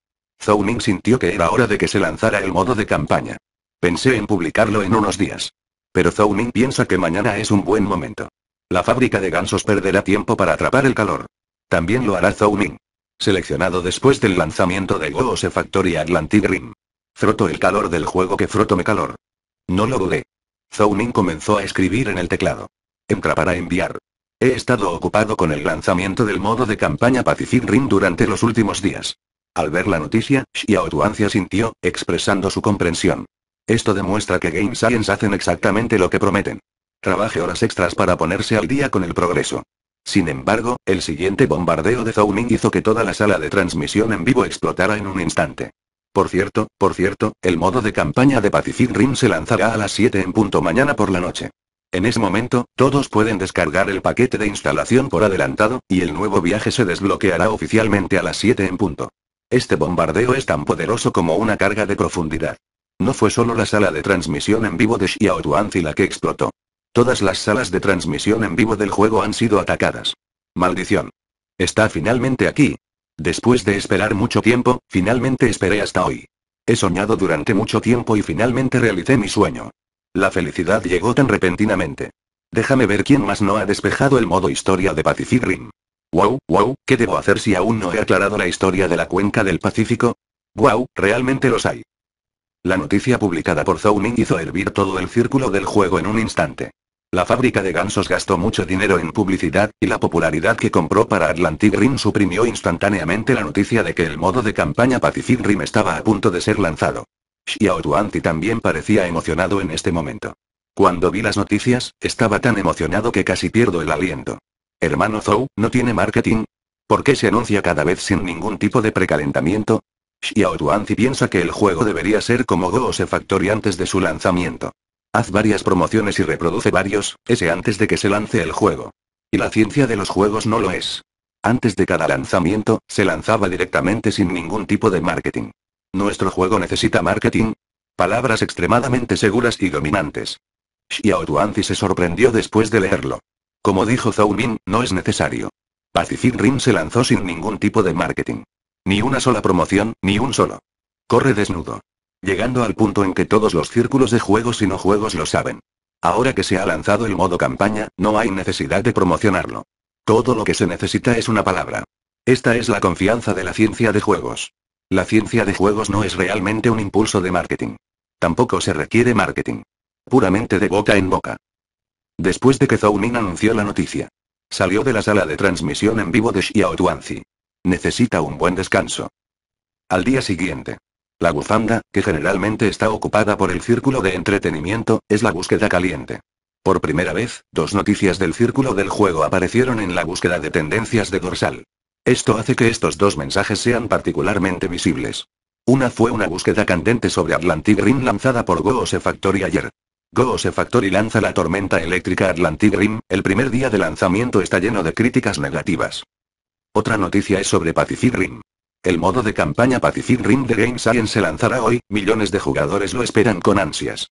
Zhou Ning sintió que era hora de que se lanzara el modo de campaña. Pensé en publicarlo en unos días. Pero Zhou Ning piensa que mañana es un buen momento. La fábrica de gansos perderá tiempo para atrapar el calor. También lo hará Zhou Ning. Seleccionado después del lanzamiento de Goose Factory Atlantic Rim. Froto el calor del juego que froto mi calor. No lo dudé. Zhou Ning comenzó a escribir en el teclado. Entra para enviar. He estado ocupado con el lanzamiento del modo de campaña Pacific Rim durante los últimos días. Al ver la noticia, Xiao Tuanzi asintió, expresando su comprensión. Esto demuestra que Game Science hacen exactamente lo que prometen. Trabaje horas extras para ponerse al día con el progreso. Sin embargo, el siguiente bombardeo de Zhou Ning hizo que toda la sala de transmisión en vivo explotara en un instante. Por cierto, el modo de campaña de Pacific Rim se lanzará a las 7 en punto mañana por la noche. En ese momento, todos pueden descargar el paquete de instalación por adelantado, y el nuevo viaje se desbloqueará oficialmente a las 7 en punto. Este bombardeo es tan poderoso como una carga de profundidad. No fue solo la sala de transmisión en vivo de Xiao Tuanzi la que explotó. Todas las salas de transmisión en vivo del juego han sido atacadas. Maldición. Está finalmente aquí. Después de esperar mucho tiempo, finalmente esperé hasta hoy. He soñado durante mucho tiempo y finalmente realicé mi sueño. La felicidad llegó tan repentinamente. Déjame ver quién más no ha despejado el modo historia de Pacific Rim. Wow, ¿qué debo hacer si aún no he aclarado la historia de la cuenca del Pacífico? Wow, realmente los hay. La noticia publicada por Zhou Ning hizo hervir todo el círculo del juego en un instante. La fábrica de gansos gastó mucho dinero en publicidad, y la popularidad que compró para Atlantic Rim suprimió instantáneamente la noticia de que el modo de campaña Pacific Rim estaba a punto de ser lanzado. Xiao Tuanzi también parecía emocionado en este momento. Cuando vi las noticias, estaba tan emocionado que casi pierdo el aliento. Hermano Zhou, ¿no tiene marketing? ¿Por qué se anuncia cada vez sin ningún tipo de precalentamiento? Xiao Tuanzi piensa que el juego debería ser como Ghost Factory antes de su lanzamiento. Haz varias promociones y reproduce varios, ese antes de que se lance el juego. Y la ciencia de los juegos no lo es. Antes de cada lanzamiento, se lanzaba directamente sin ningún tipo de marketing. ¿Nuestro juego necesita marketing? Palabras extremadamente seguras y dominantes. Xiao Tuanzi se sorprendió después de leerlo. Como dijo Zhou Min, no es necesario. Pacific Rim se lanzó sin ningún tipo de marketing. Ni una sola promoción, ni un solo. Corre desnudo. Llegando al punto en que todos los círculos de juegos y no juegos lo saben. Ahora que se ha lanzado el modo campaña, no hay necesidad de promocionarlo. Todo lo que se necesita es una palabra. Esta es la confianza de la ciencia de juegos. La ciencia de juegos no es realmente un impulso de marketing. Tampoco se requiere marketing. Puramente de boca en boca. Después de que Zhou Min anunció la noticia, salió de la sala de transmisión en vivo de Xiao Tuanzi. Necesita un buen descanso. Al día siguiente. La bufanda, que generalmente está ocupada por el círculo de entretenimiento, es la búsqueda caliente. Por primera vez, dos noticias del círculo del juego aparecieron en la búsqueda de tendencias de Dorsal. Esto hace que estos dos mensajes sean particularmente visibles. Una fue una búsqueda candente sobre Atlantic Rim lanzada por Ghost Factory ayer. Ghost Factory lanza la tormenta eléctrica Atlantic Rim, el primer día de lanzamiento está lleno de críticas negativas. Otra noticia es sobre Pacific Rim. El modo de campaña Pacific Rim de Game Science se lanzará hoy, millones de jugadores lo esperan con ansias.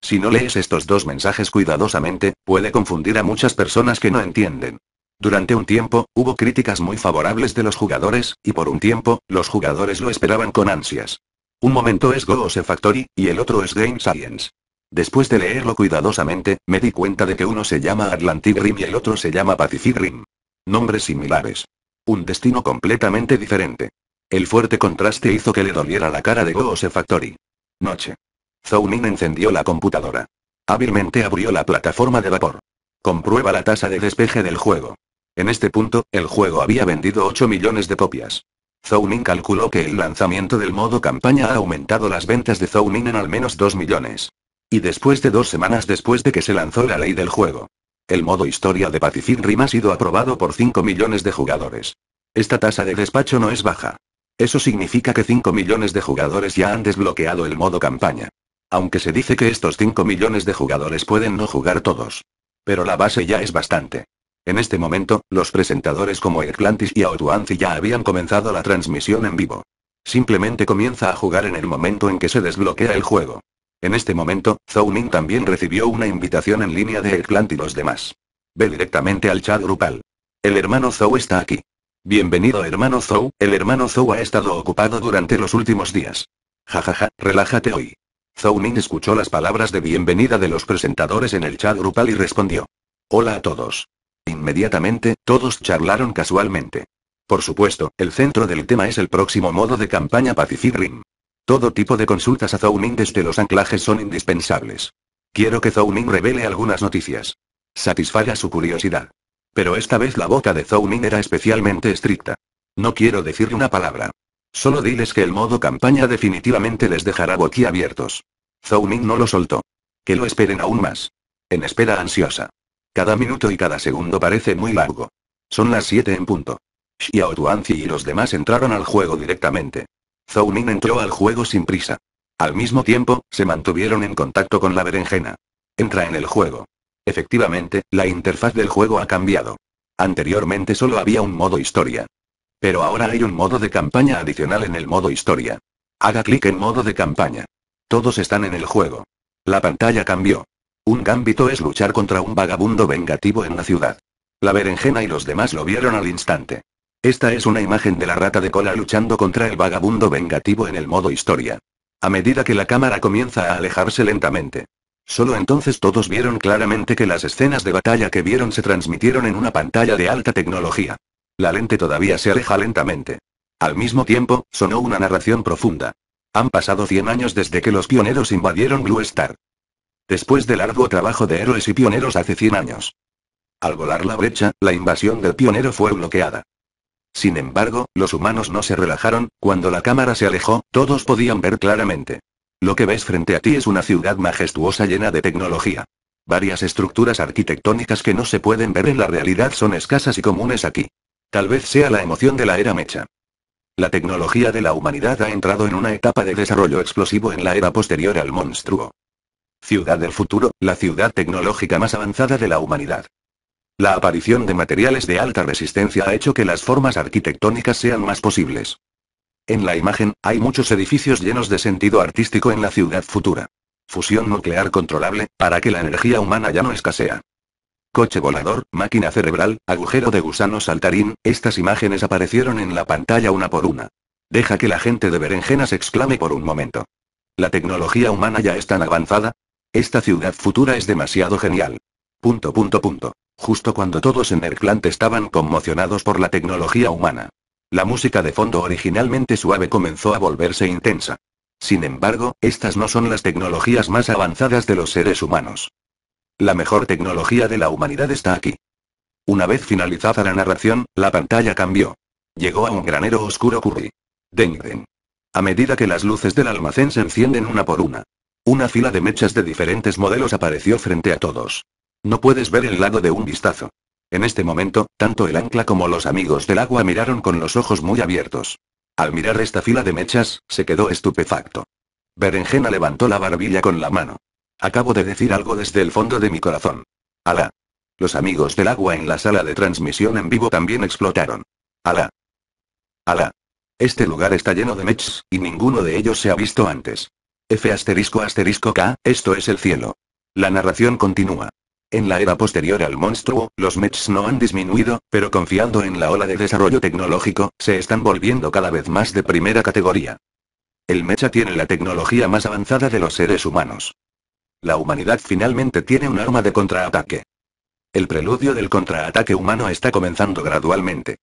Si no lees estos dos mensajes cuidadosamente, puede confundir a muchas personas que no entienden. Durante un tiempo, hubo críticas muy favorables de los jugadores, y por un tiempo, los jugadores lo esperaban con ansias. Un momento es Ghost Factory, y el otro es Game Science. Después de leerlo cuidadosamente, me di cuenta de que uno se llama Atlantic Rim y el otro se llama Pacific Rim. Nombres similares. Un destino completamente diferente. El fuerte contraste hizo que le doliera la cara de Ghost Factory. Noche. Zhou Min encendió la computadora. Hábilmente abrió la plataforma de vapor. Comprueba la tasa de despeje del juego. En este punto, el juego había vendido 8 millones de copias. Zhou Min calculó que el lanzamiento del modo campaña ha aumentado las ventas de Zhou Min en al menos 2 millones. Y después de 2 semanas después de que se lanzó la ley del juego. El modo historia de Pacific Rim ha sido aprobado por 5 millones de jugadores. Esta tasa de despacho no es baja. Eso significa que 5 millones de jugadores ya han desbloqueado el modo campaña. Aunque se dice que estos 5 millones de jugadores pueden no jugar todos. Pero la base ya es bastante. En este momento, los presentadores como Erclantis y Autuanzi ya habían comenzado la transmisión en vivo. Simplemente comienza a jugar en el momento en que se desbloquea el juego. En este momento, Zhou Min también recibió una invitación en línea de Erclant y los demás. Ve directamente al chat grupal. El hermano Zhou está aquí. Bienvenido hermano Zhou, el hermano Zhou ha estado ocupado durante los últimos días. Jajaja, relájate hoy. Zhou Min escuchó las palabras de bienvenida de los presentadores en el chat grupal y respondió. Hola a todos. Inmediatamente, todos charlaron casualmente. Por supuesto, el centro del tema es el próximo modo de campaña Pacific Rim. Todo tipo de consultas a Zhou Min desde los anclajes son indispensables. Quiero que Zhou Min revele algunas noticias. Satisfaga su curiosidad. Pero esta vez la boca de Zhou Min era especialmente estricta. No quiero decir una palabra. Solo diles que el modo campaña definitivamente les dejará boquiabiertos. Zhou Min no lo soltó. Que lo esperen aún más. En espera ansiosa. Cada minuto y cada segundo parece muy largo. Son las 7 en punto. Xiao Tuanzi y los demás entraron al juego directamente. Zhou Min entró al juego sin prisa. Al mismo tiempo, se mantuvieron en contacto con la berenjena. Entra en el juego. Efectivamente, la interfaz del juego ha cambiado. Anteriormente solo había un modo historia. Pero ahora hay un modo de campaña adicional en el modo historia. Haga clic en modo de campaña. Todos están en el juego. La pantalla cambió. Un gambito es luchar contra un vagabundo vengativo en la ciudad. La berenjena y los demás lo vieron al instante. Esta es una imagen de la rata de cola luchando contra el vagabundo vengativo en el modo historia. A medida que la cámara comienza a alejarse lentamente. Solo entonces todos vieron claramente que las escenas de batalla que vieron se transmitieron en una pantalla de alta tecnología. La lente todavía se aleja lentamente. Al mismo tiempo, sonó una narración profunda. Han pasado 100 años desde que los pioneros invadieron Blue Star. Después de largo trabajo de héroes y pioneros hace 100 años. Al volar la brecha, la invasión del pionero fue bloqueada. Sin embargo, los humanos no se relajaron, cuando la cámara se alejó, todos podían ver claramente. Lo que ves frente a ti es una ciudad majestuosa llena de tecnología. Varias estructuras arquitectónicas que no se pueden ver en la realidad son escasas y comunes aquí. Tal vez sea la emoción de la era mecha. La tecnología de la humanidad ha entrado en una etapa de desarrollo explosivo en la era posterior al monstruo. Ciudad del futuro, la ciudad tecnológica más avanzada de la humanidad. La aparición de materiales de alta resistencia ha hecho que las formas arquitectónicas sean más posibles. En la imagen, hay muchos edificios llenos de sentido artístico en la ciudad futura. Fusión nuclear controlable, para que la energía humana ya no escasea. Coche volador, máquina cerebral, agujero de gusano saltarín, estas imágenes aparecieron en la pantalla una por una. Deja que la gente de berenjenas exclame por un momento. ¿La tecnología humana ya es tan avanzada? Esta ciudad futura es demasiado genial. ... Justo cuando todos en Erkland estaban conmocionados por la tecnología humana. La música de fondo originalmente suave comenzó a volverse intensa. Sin embargo, estas no son las tecnologías más avanzadas de los seres humanos. La mejor tecnología de la humanidad está aquí. Una vez finalizada la narración, la pantalla cambió. Llegó a un granero oscuro Curry. Dengden. A medida que las luces del almacén se encienden una por una. Una fila de mechas de diferentes modelos apareció frente a todos. No puedes ver el lado de un vistazo. En este momento, tanto el ancla como los amigos del agua miraron con los ojos muy abiertos. Al mirar esta fila de mechas, se quedó estupefacto. Berenjena levantó la barbilla con la mano. Acabo de decir algo desde el fondo de mi corazón. ¡Alá! Los amigos del agua en la sala de transmisión en vivo también explotaron. ¡Alá! ¡Alá! Este lugar está lleno de mechas, y ninguno de ellos se ha visto antes. F***K, esto es el cielo. La narración continúa. En la era posterior al monstruo, los mechs no han disminuido, pero confiando en la ola de desarrollo tecnológico, se están volviendo cada vez más de primera categoría. El mecha tiene la tecnología más avanzada de los seres humanos. La humanidad finalmente tiene un arma de contraataque. El preludio del contraataque humano está comenzando gradualmente.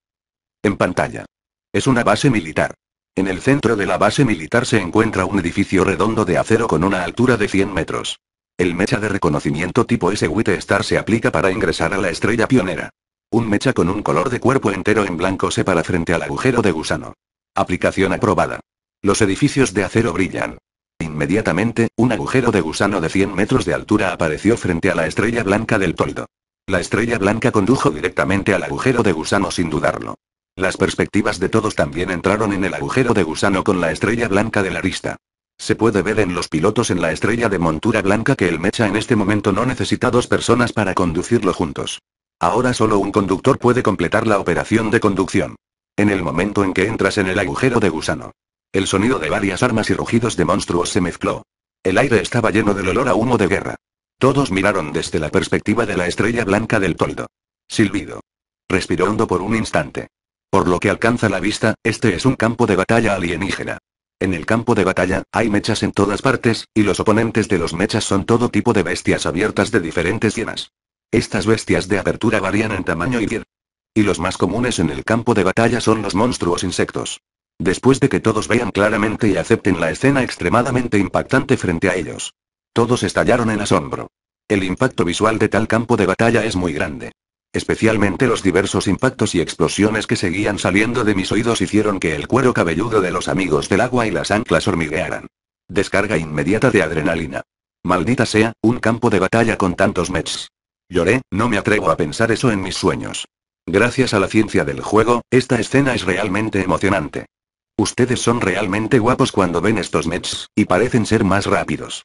En pantalla. Es una base militar. En el centro de la base militar se encuentra un edificio redondo de acero con una altura de 100 metros. El mecha de reconocimiento tipo SWT Star se aplica para ingresar a la estrella pionera. Un mecha con un color de cuerpo entero en blanco se para frente al agujero de gusano. Aplicación aprobada. Los edificios de acero brillan. Inmediatamente, un agujero de gusano de 100 metros de altura apareció frente a la estrella blanca del toldo. La estrella blanca condujo directamente al agujero de gusano sin dudarlo. Las perspectivas de todos también entraron en el agujero de gusano con la estrella blanca de la arista. Se puede ver en los pilotos en la estrella de montura blanca que el mecha en este momento no necesita dos personas para conducirlo juntos. Ahora solo un conductor puede completar la operación de conducción. En el momento en que entras en el agujero de gusano, el sonido de varias armas y rugidos de monstruos se mezcló. El aire estaba lleno del olor a humo de guerra. Todos miraron desde la perspectiva de la estrella blanca del toldo. Silbido. Respiró hondo por un instante. Por lo que alcanza la vista, este es un campo de batalla alienígena. En el campo de batalla, hay mechas en todas partes, y los oponentes de los mechas son todo tipo de bestias abiertas de diferentes hienas. Estas bestias de apertura varían en tamaño y piel. Y los más comunes en el campo de batalla son los monstruos insectos. Después de que todos vean claramente y acepten la escena extremadamente impactante frente a ellos, todos estallaron en asombro. El impacto visual de tal campo de batalla es muy grande. Especialmente los diversos impactos y explosiones que seguían saliendo de mis oídos hicieron que el cuero cabelludo de los amigos del agua y las anclas hormiguearan. Descarga inmediata de adrenalina. Maldita sea, un campo de batalla con tantos mechs. Lloré, no me atrevo a pensar eso en mis sueños. Gracias a la ciencia del juego, esta escena es realmente emocionante. Ustedes son realmente guapos cuando ven estos mechs, y parecen ser más rápidos. ...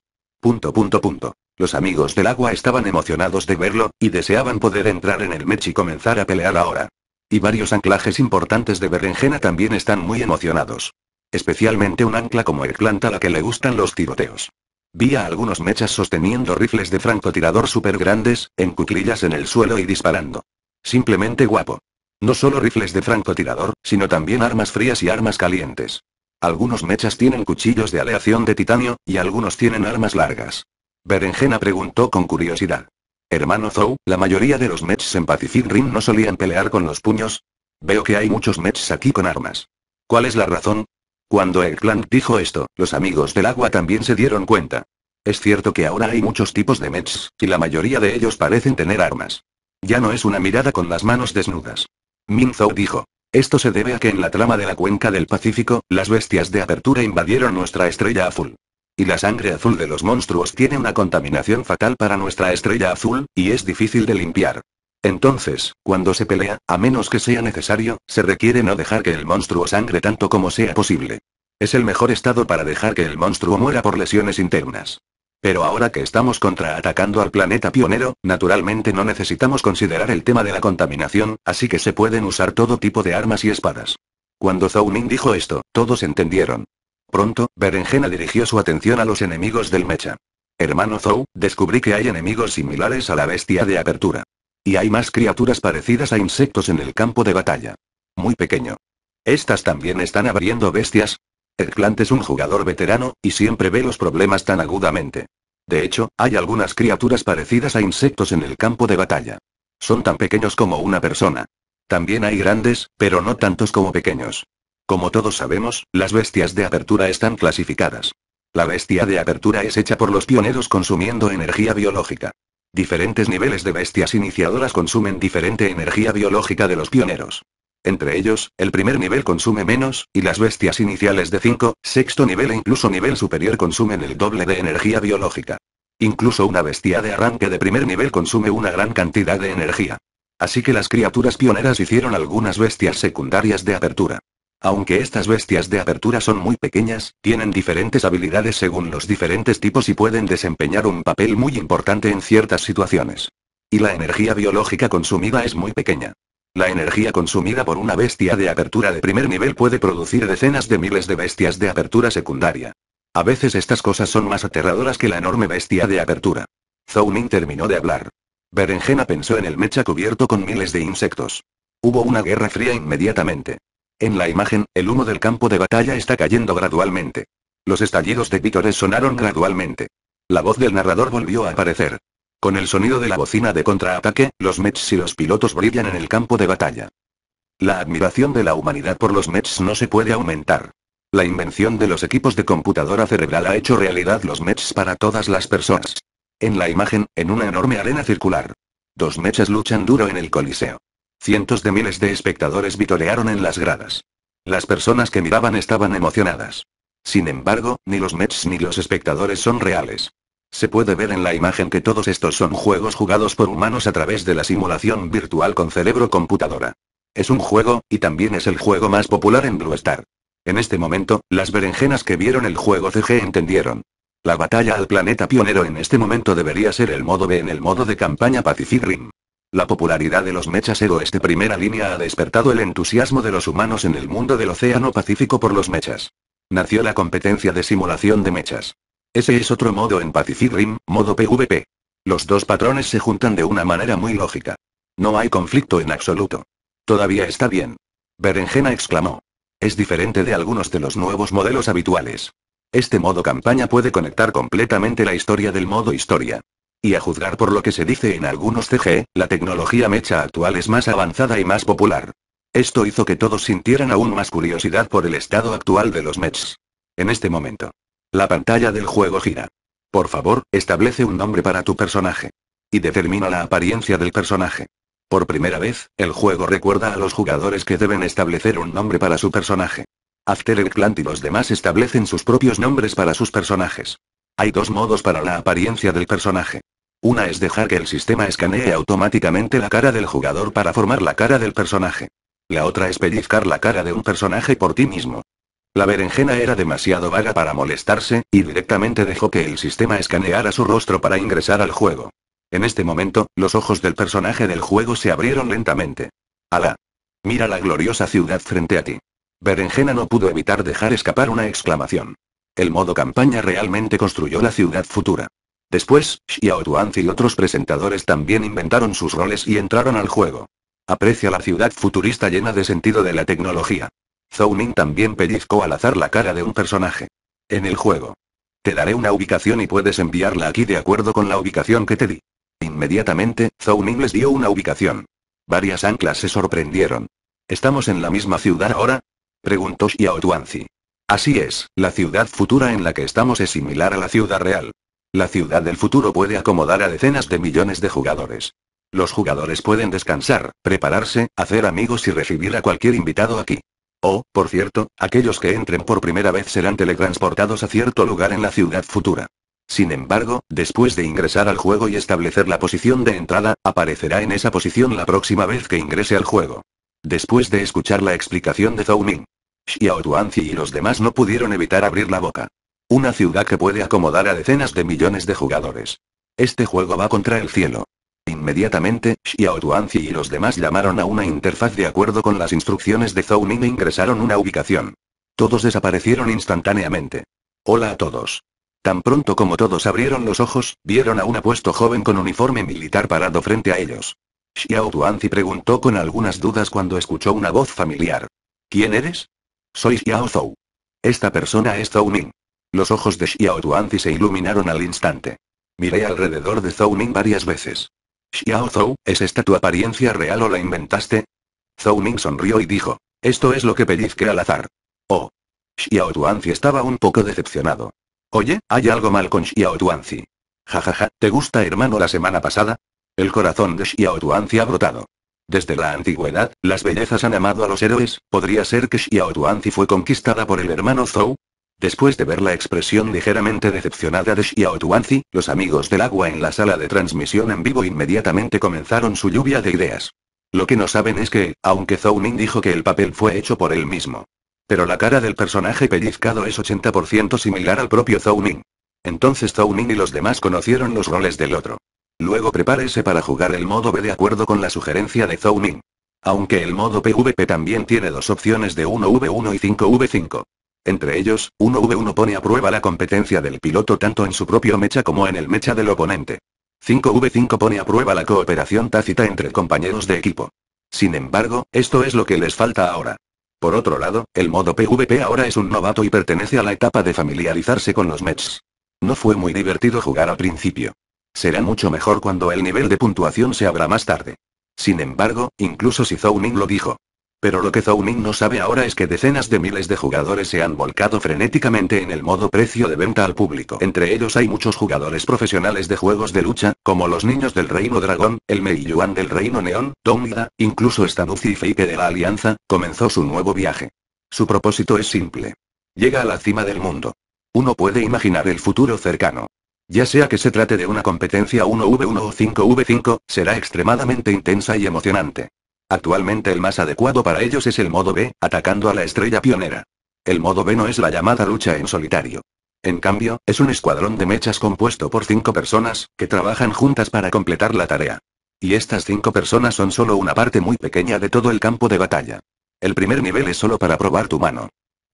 Los amigos del agua estaban emocionados de verlo, y deseaban poder entrar en el mech y comenzar a pelear ahora. Y varios anclajes importantes de berenjena también están muy emocionados. Especialmente un ancla como Erkland a la que le gustan los tiroteos. Vi a algunos mechas sosteniendo rifles de francotirador súper grandes, en cuclillas en el suelo y disparando. Simplemente guapo. No solo rifles de francotirador, sino también armas frías y armas calientes. Algunos mechas tienen cuchillos de aleación de titanio, y algunos tienen armas largas. Berenjena preguntó con curiosidad. Hermano Zou, ¿la mayoría de los mechs en Pacific Rim no solían pelear con los puños? Veo que hay muchos mechs aquí con armas. ¿Cuál es la razón? Cuando Erkland dijo esto, los amigos del agua también se dieron cuenta. Es cierto que ahora hay muchos tipos de mechs, y la mayoría de ellos parecen tener armas. Ya no es una mirada con las manos desnudas. Min Zhou dijo. Esto se debe a que en la trama de la cuenca del Pacífico, las bestias de apertura invadieron nuestra estrella azul. Y la sangre azul de los monstruos tiene una contaminación fatal para nuestra estrella azul, y es difícil de limpiar. Entonces, cuando se pelea, a menos que sea necesario, se requiere no dejar que el monstruo sangre tanto como sea posible. Es el mejor estado para dejar que el monstruo muera por lesiones internas. Pero ahora que estamos contraatacando al planeta pionero, naturalmente no necesitamos considerar el tema de la contaminación, así que se pueden usar todo tipo de armas y espadas. Cuando Zhou Ning dijo esto, todos entendieron. Pronto, Berenjena dirigió su atención a los enemigos del mecha. Hermano Zhou, descubrí que hay enemigos similares a la bestia de apertura. Y hay más criaturas parecidas a insectos en el campo de batalla. Muy pequeño. ¿Estas también están abriendo bestias? El Clant es un jugador veterano, y siempre ve los problemas tan agudamente. De hecho, hay algunas criaturas parecidas a insectos en el campo de batalla. Son tan pequeños como una persona. También hay grandes, pero no tantos como pequeños. Como todos sabemos, las bestias de apertura están clasificadas. La bestia de apertura es hecha por los pioneros consumiendo energía biológica. Diferentes niveles de bestias iniciadoras consumen diferente energía biológica de los pioneros. Entre ellos, el primer nivel consume menos, y las bestias iniciales de 5, sexto nivel e incluso nivel superior consumen el doble de energía biológica. Incluso una bestia de arranque de primer nivel consume una gran cantidad de energía. Así que las criaturas pioneras hicieron algunas bestias secundarias de apertura. Aunque estas bestias de apertura son muy pequeñas, tienen diferentes habilidades según los diferentes tipos y pueden desempeñar un papel muy importante en ciertas situaciones. Y la energía biológica consumida es muy pequeña. La energía consumida por una bestia de apertura de primer nivel puede producir decenas de miles de bestias de apertura secundaria. A veces estas cosas son más aterradoras que la enorme bestia de apertura. Zhou Ning terminó de hablar. Berenjena pensó en el mecha cubierto con miles de insectos. Hubo una guerra fría inmediatamente. En la imagen, el humo del campo de batalla está cayendo gradualmente. Los estallidos de vítores sonaron gradualmente. La voz del narrador volvió a aparecer. Con el sonido de la bocina de contraataque, los mechs y los pilotos brillan en el campo de batalla. La admiración de la humanidad por los mechs no se puede aumentar. La invención de los equipos de computadora cerebral ha hecho realidad los mechs para todas las personas. En la imagen, en una enorme arena circular. Dos mechs luchan duro en el Coliseo. Cientos de miles de espectadores vitorearon en las gradas. Las personas que miraban estaban emocionadas. Sin embargo, ni los mechs ni los espectadores son reales. Se puede ver en la imagen que todos estos son juegos jugados por humanos a través de la simulación virtual con cerebro-computadora. Es un juego, y también es el juego más popular en BlueStar. En este momento, las berenjenas que vieron el juego CG entendieron. La batalla al planeta pionero en este momento debería ser el modo B en el modo de campaña Pacific Rim. La popularidad de los mechas héroes de primera línea ha despertado el entusiasmo de los humanos en el mundo del Océano Pacífico por los mechas. Nació la competencia de simulación de mechas. Ese es otro modo en Pacific Rim, modo PvP. Los dos patrones se juntan de una manera muy lógica. No hay conflicto en absoluto. Todavía está bien. Berenjena exclamó. Es diferente de algunos de los nuevos modelos habituales. Este modo campaña puede conectar completamente la historia del modo historia. Y a juzgar por lo que se dice en algunos CG, la tecnología mecha actual es más avanzada y más popular. Esto hizo que todos sintieran aún más curiosidad por el estado actual de los mechs. En este momento. La pantalla del juego gira. Por favor, establece un nombre para tu personaje. Y determina la apariencia del personaje. Por primera vez, el juego recuerda a los jugadores que deben establecer un nombre para su personaje. After Earth Clan y los demás establecen sus propios nombres para sus personajes. Hay dos modos para la apariencia del personaje. Una es dejar que el sistema escanee automáticamente la cara del jugador para formar la cara del personaje. La otra es pellizcar la cara de un personaje por ti mismo. La berenjena era demasiado vaga para molestarse, y directamente dejó que el sistema escaneara su rostro para ingresar al juego. En este momento, los ojos del personaje del juego se abrieron lentamente. ¡Alá! Mira la gloriosa ciudad frente a ti. Berenjena no pudo evitar dejar escapar una exclamación. El modo campaña realmente construyó la ciudad futura. Después, Xiao Tuanzi y otros presentadores también inventaron sus roles y entraron al juego. Aprecia la ciudad futurista llena de sentido de la tecnología. Zhou Ning también pellizcó al azar la cara de un personaje. En el juego. Te daré una ubicación y puedes enviarla aquí de acuerdo con la ubicación que te di. Inmediatamente, Zhou Ning les dio una ubicación. Varias anclas se sorprendieron. ¿Estamos en la misma ciudad ahora? Preguntó Xiao Tuanzi. Así es, la ciudad futura en la que estamos es similar a la ciudad real. La ciudad del futuro puede acomodar a decenas de millones de jugadores. Los jugadores pueden descansar, prepararse, hacer amigos y recibir a cualquier invitado aquí. Oh, por cierto, aquellos que entren por primera vez serán teletransportados a cierto lugar en la ciudad futura. Sin embargo, después de ingresar al juego y establecer la posición de entrada, aparecerá en esa posición la próxima vez que ingrese al juego. Después de escuchar la explicación de Zhou Ming, Xiao Tuanzi y los demás no pudieron evitar abrir la boca. Una ciudad que puede acomodar a decenas de millones de jugadores. Este juego va contra el cielo. Inmediatamente, Xiao Tuanzi y los demás llamaron a una interfaz de acuerdo con las instrucciones de Zhou Ming e ingresaron una ubicación. Todos desaparecieron instantáneamente. Hola a todos. Tan pronto como todos abrieron los ojos, vieron a un apuesto joven con uniforme militar parado frente a ellos. Xiao Tuanzi preguntó con algunas dudas cuando escuchó una voz familiar. ¿Quién eres? Soy Xiao Zhou. Esta persona es Zhou Ming. Los ojos de Xiao Tuanzi se iluminaron al instante. Miré alrededor de Zhou Ming varias veces. Xiao Zhou, ¿es esta tu apariencia real o la inventaste? Zhou Ming sonrió y dijo, esto es lo que pellizqué al azar. Oh. Xiao Tuanzi estaba un poco decepcionado. Oye, hay algo mal con Xiao Tuanzi. Jajaja, ¿te gusta hermano la semana pasada? El corazón de Xiao Tuanzi ha brotado. Desde la antigüedad, las bellezas han amado a los héroes, ¿podría ser que Xiao Tuanzi fue conquistada por el hermano Zhou? Después de ver la expresión ligeramente decepcionada de Xiao Tuanzi, los amigos del agua en la sala de transmisión en vivo inmediatamente comenzaron su lluvia de ideas. Lo que no saben es que, aunque Zhou Ming dijo que el papel fue hecho por él mismo, pero la cara del personaje pellizcado es 80% similar al propio Zhou Ming. Entonces Zhou Ming y los demás conocieron los roles del otro. Luego prepárese para jugar el modo B de acuerdo con la sugerencia de Zhou Ming. Aunque el modo PvP también tiene dos opciones de 1v1 y 5v5. Entre ellos, 1v1 pone a prueba la competencia del piloto tanto en su propio mecha como en el mecha del oponente. 5v5 pone a prueba la cooperación tácita entre compañeros de equipo. Sin embargo, esto es lo que les falta ahora. Por otro lado, el modo PvP ahora es un novato y pertenece a la etapa de familiarizarse con los mechs. No fue muy divertido jugar al principio. Será mucho mejor cuando el nivel de puntuación se abra más tarde. Sin embargo, incluso si Zhou Ming lo dijo. Pero lo que Zhou Ming no sabe ahora es que decenas de miles de jugadores se han volcado frenéticamente en el modo precio de venta al público. Entre ellos hay muchos jugadores profesionales de juegos de lucha, como los niños del Reino Dragón, el Mei Yuan del Reino Neón, Dongda, incluso Stanuzzi y Feike de la Alianza, comenzó su nuevo viaje. Su propósito es simple. Llega a la cima del mundo. Uno puede imaginar el futuro cercano. Ya sea que se trate de una competencia 1v1 o 5v5, será extremadamente intensa y emocionante. Actualmente el más adecuado para ellos es el modo B, atacando a la estrella pionera. El modo B no es la llamada lucha en solitario. En cambio, es un escuadrón de mechas compuesto por 5 personas, que trabajan juntas para completar la tarea. Y estas 5 personas son solo una parte muy pequeña de todo el campo de batalla. El primer nivel es solo para probar tu mano.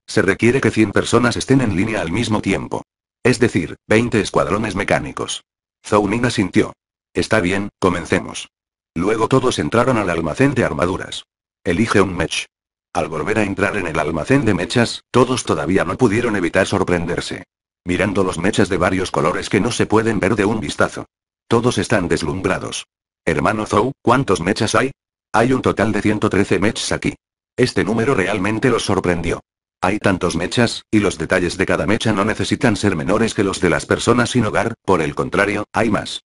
Se requiere que 100 personas estén en línea al mismo tiempo. Es decir, 20 escuadrones mecánicos. Zhou Ming asintió. Está bien, comencemos. Luego todos entraron al almacén de armaduras. Elige un mech. Al volver a entrar en el almacén de mechas, todos todavía no pudieron evitar sorprenderse. Mirando los mechas de varios colores que no se pueden ver de un vistazo. Todos están deslumbrados. Hermano Zhou, ¿cuántos mechas hay? Hay un total de 113 mechas aquí. Este número realmente los sorprendió. Hay tantos mechas, y los detalles de cada mecha no necesitan ser menores que los de las personas sin hogar, por el contrario, hay más.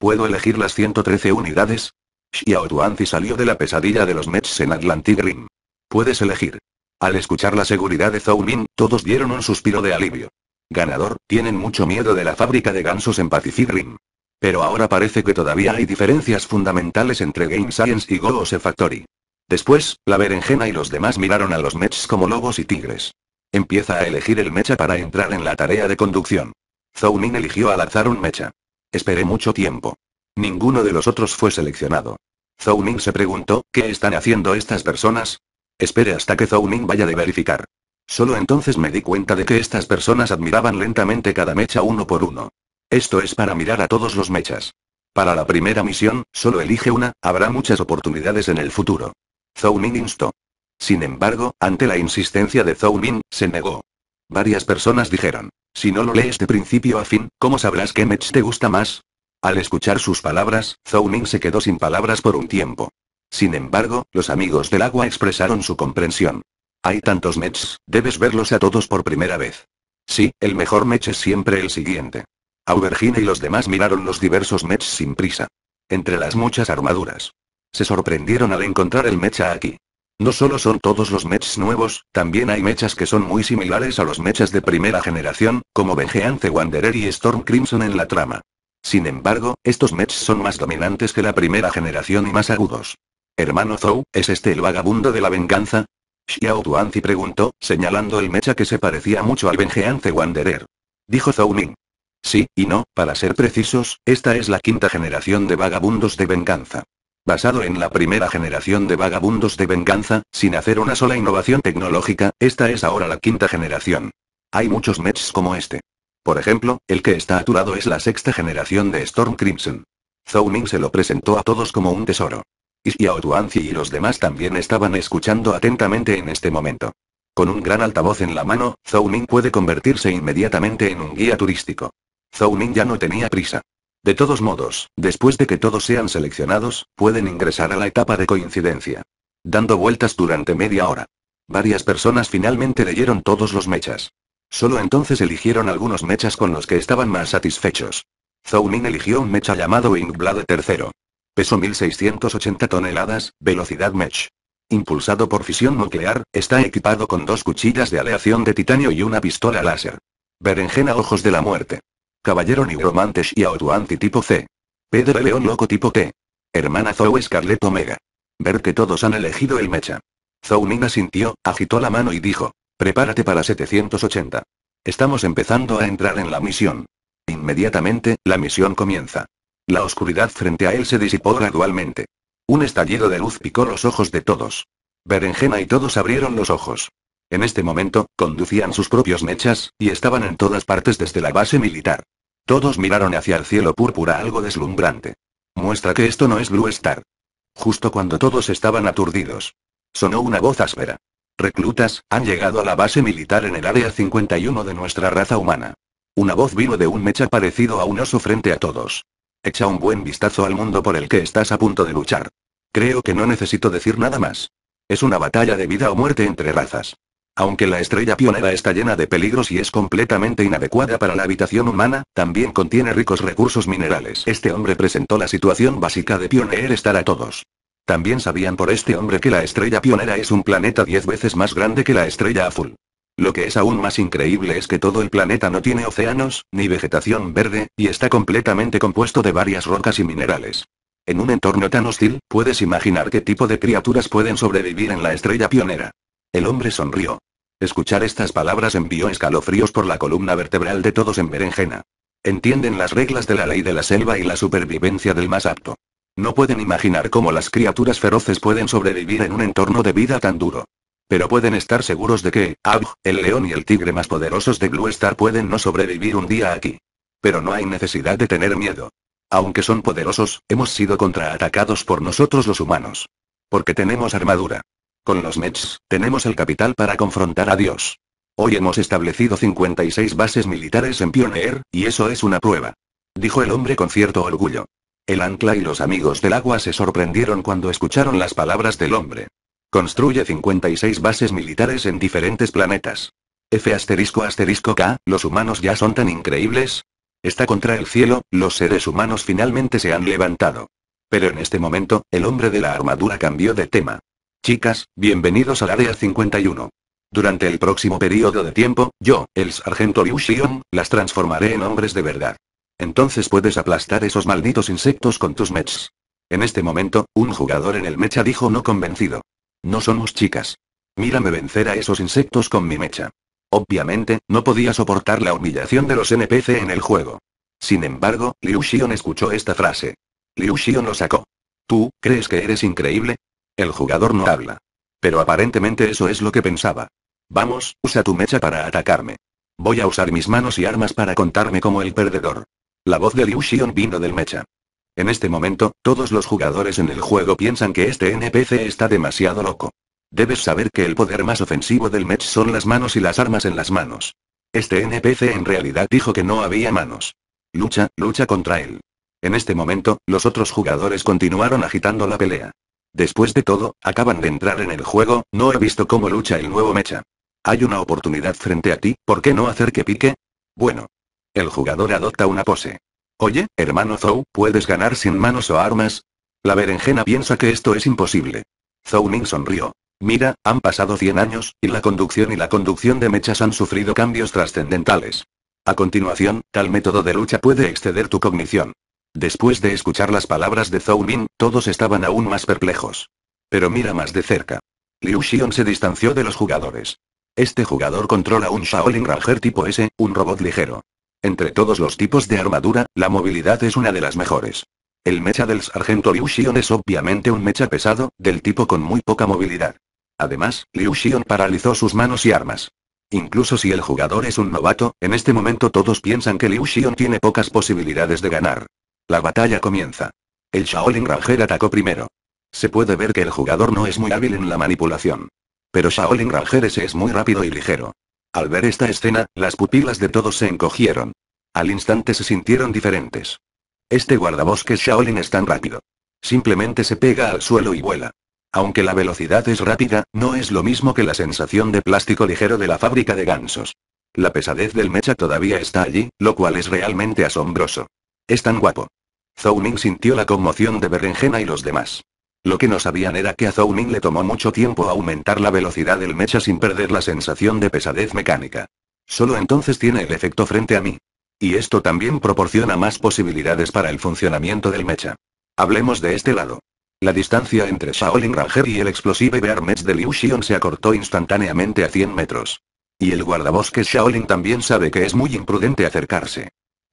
¿Puedo elegir las 113 unidades? Xiao Tuanzi salió de la pesadilla de los mechs en Atlantic Rim. Puedes elegir. Al escuchar la seguridad de Zhou Ming, todos dieron un suspiro de alivio. Ganador, tienen mucho miedo de la fábrica de gansos en Pacific Rim. Pero ahora parece que todavía hay diferencias fundamentales entre Game Science y Goose Factory. Después, la berenjena y los demás miraron a los mechs como lobos y tigres. Empieza a elegir el mecha para entrar en la tarea de conducción. Zhou Ming eligió al azar un mecha. Esperé mucho tiempo. Ninguno de los otros fue seleccionado. Zhou Ming se preguntó, ¿qué están haciendo estas personas? Espere hasta que Zhou Ming vaya de verificar. Solo entonces me di cuenta de que estas personas admiraban lentamente cada mecha uno por uno. Esto es para mirar a todos los mechas. Para la primera misión, solo elige una, habrá muchas oportunidades en el futuro. Zhou Ming instó. Sin embargo, ante la insistencia de Zhou Ming, se negó. Varias personas dijeron, si no lo lees de principio a fin, ¿cómo sabrás qué mech te gusta más? Al escuchar sus palabras, Zhou Ming se quedó sin palabras por un tiempo. Sin embargo, los amigos del agua expresaron su comprensión. Hay tantos mechs, debes verlos a todos por primera vez. Sí, el mejor mech es siempre el siguiente. Aubergine y los demás miraron los diversos mechs sin prisa. Entre las muchas armaduras. Se sorprendieron al encontrar el mecha aquí. No solo son todos los mechs nuevos, también hay mechas que son muy similares a los mechas de primera generación, como Vengeance Wanderer y Storm Crimson en la trama. Sin embargo, estos mechs son más dominantes que la primera generación y más agudos. Hermano Zhou, ¿es este el vagabundo de la venganza? Xiao Tuanzi preguntó, señalando el mecha que se parecía mucho al Vengeance Wanderer. Dijo Zhou Ning. Sí, y no, para ser precisos, esta es la quinta generación de vagabundos de venganza. Basado en la primera generación de vagabundos de venganza, sin hacer una sola innovación tecnológica, esta es ahora la quinta generación. Hay muchos mechs como este. Por ejemplo, el que está a tu lado es la sexta generación de Storm Crimson. Zhou Ning se lo presentó a todos como un tesoro. Y Xiao Tuanzi y los demás también estaban escuchando atentamente en este momento. Con un gran altavoz en la mano, Zhou Ning puede convertirse inmediatamente en un guía turístico. Zhou Ning ya no tenía prisa. De todos modos, después de que todos sean seleccionados, pueden ingresar a la etapa de coincidencia. Dando vueltas durante media hora. Varias personas finalmente leyeron todos los mechas. Solo entonces eligieron algunos mechas con los que estaban más satisfechos. Zhou Ning eligió un mecha llamado Wingblade III. Peso 1680 toneladas, velocidad mech. Impulsado por fisión nuclear, está equipado con dos cuchillas de aleación de titanio y una pistola láser. Berenjena Ojos de la Muerte. Caballero Nigromante Xiao Tuanzi tipo C. Pedro León Loco tipo T. Hermana Zhou Scarlet Omega. Ver que todos han elegido el mecha. Zhou Ning asintió, agitó la mano y dijo. Prepárate para 780. Estamos empezando a entrar en la misión. Inmediatamente, la misión comienza. La oscuridad frente a él se disipó gradualmente. Un estallido de luz picó los ojos de todos. Berenjena y todos abrieron los ojos. En este momento, conducían sus propios mechas, y estaban en todas partes desde la base militar. Todos miraron hacia el cielo púrpura algo deslumbrante. Muestra que esto no es Blue Star. Justo cuando todos estaban aturdidos. Sonó una voz áspera. Reclutas, han llegado a la base militar en el área 51 de nuestra raza humana. Una voz vino de un mecha parecido a un oso frente a todos. Echa un buen vistazo al mundo por el que estás a punto de luchar. Creo que no necesito decir nada más. Es una batalla de vida o muerte entre razas. Aunque la estrella pionera está llena de peligros y es completamente inadecuada para la habitación humana, también contiene ricos recursos minerales. Este hombre presentó la situación básica de Pioneer Star a todos. También sabían por este hombre que la estrella pionera es un planeta 10 veces más grande que la estrella azul. Lo que es aún más increíble es que todo el planeta no tiene océanos, ni vegetación verde, y está completamente compuesto de varias rocas y minerales. En un entorno tan hostil, puedes imaginar qué tipo de criaturas pueden sobrevivir en la estrella pionera. El hombre sonrió. Escuchar estas palabras envió escalofríos por la columna vertebral de todos en berenjena. Entienden las reglas de la ley de la selva y la supervivencia del más apto. No pueden imaginar cómo las criaturas feroces pueden sobrevivir en un entorno de vida tan duro. Pero pueden estar seguros de que, el león y el tigre más poderosos de Blue Star pueden no sobrevivir un día aquí. Pero no hay necesidad de tener miedo. Aunque son poderosos, hemos sido contraatacados por nosotros los humanos. Porque tenemos armadura. Con los mechs, tenemos el capital para confrontar a Dios. Hoy hemos establecido 56 bases militares en Pioneer, y eso es una prueba. Dijo el hombre con cierto orgullo. El ancla y los amigos del agua se sorprendieron cuando escucharon las palabras del hombre. Construye 56 bases militares en diferentes planetas. K, los humanos ya son tan increíbles. Está contra el cielo, los seres humanos finalmente se han levantado. Pero en este momento, el hombre de la armadura cambió de tema. Chicas, bienvenidos al área 51. Durante el próximo periodo de tiempo, yo, el sargento Liu Xiong, las transformaré en hombres de verdad. Entonces puedes aplastar esos malditos insectos con tus mechs. En este momento, un jugador en el mecha dijo no convencido. No somos chicas. Mírame vencer a esos insectos con mi mecha. Obviamente, no podía soportar la humillación de los NPC en el juego. Sin embargo, Liu Xiong escuchó esta frase. Liu Xiong lo sacó. ¿Tú, crees que eres increíble? El jugador no habla. Pero aparentemente eso es lo que pensaba. Vamos, usa tu mecha para atacarme. Voy a usar mis manos y armas para contarme como el perdedor. La voz de Liu Xiong vino del mecha. En este momento, todos los jugadores en el juego piensan que este NPC está demasiado loco. Debes saber que el poder más ofensivo del mecha son las manos y las armas en las manos. Este NPC en realidad dijo que no había manos. Lucha contra él. En este momento, los otros jugadores continuaron agitando la pelea. Después de todo, acaban de entrar en el juego, no he visto cómo lucha el nuevo mecha. Hay una oportunidad frente a ti, ¿por qué no hacer que pique? Bueno. El jugador adopta una pose. Oye, hermano Zhou, ¿puedes ganar sin manos o armas? La berenjena piensa que esto es imposible. Zhou Ning sonrió. Mira, han pasado 100 años, y la conducción de mechas han sufrido cambios trascendentales. A continuación, tal método de lucha puede exceder tu cognición. Después de escuchar las palabras de Zhou Ning, todos estaban aún más perplejos. Pero mira más de cerca. Liu Xiong se distanció de los jugadores. Este jugador controla un Shaolin Ranger tipo S, un robot ligero. Entre todos los tipos de armadura, la movilidad es una de las mejores. El mecha del sargento Liu Xiong es obviamente un mecha pesado, del tipo con muy poca movilidad. Además, Liu Xiong paralizó sus manos y armas. Incluso si el jugador es un novato, en este momento todos piensan que Liu Xiong tiene pocas posibilidades de ganar. La batalla comienza. El Shaolin Ranger atacó primero. Se puede ver que el jugador no es muy hábil en la manipulación. Pero Shaolin Ranger ese es muy rápido y ligero. Al ver esta escena, las pupilas de todos se encogieron. Al instante se sintieron diferentes. Este guardabosques Shaolin es tan rápido. Simplemente se pega al suelo y vuela. Aunque la velocidad es rápida, no es lo mismo que la sensación de plástico ligero de la fábrica de gansos. La pesadez del mecha todavía está allí, lo cual es realmente asombroso. Es tan guapo. Zhou Ning sintió la conmoción de Berenjena y los demás. Lo que no sabían era que a Zhou Ning le tomó mucho tiempo aumentar la velocidad del mecha sin perder la sensación de pesadez mecánica. Solo entonces tiene el efecto frente a mí. Y esto también proporciona más posibilidades para el funcionamiento del mecha. Hablemos de este lado. La distancia entre Shaolin Ranger y el Explosive Bear Mech de Liu Xiong se acortó instantáneamente a 100 metros. Y el guardabosques Shaolin también sabe que es muy imprudente acercarse.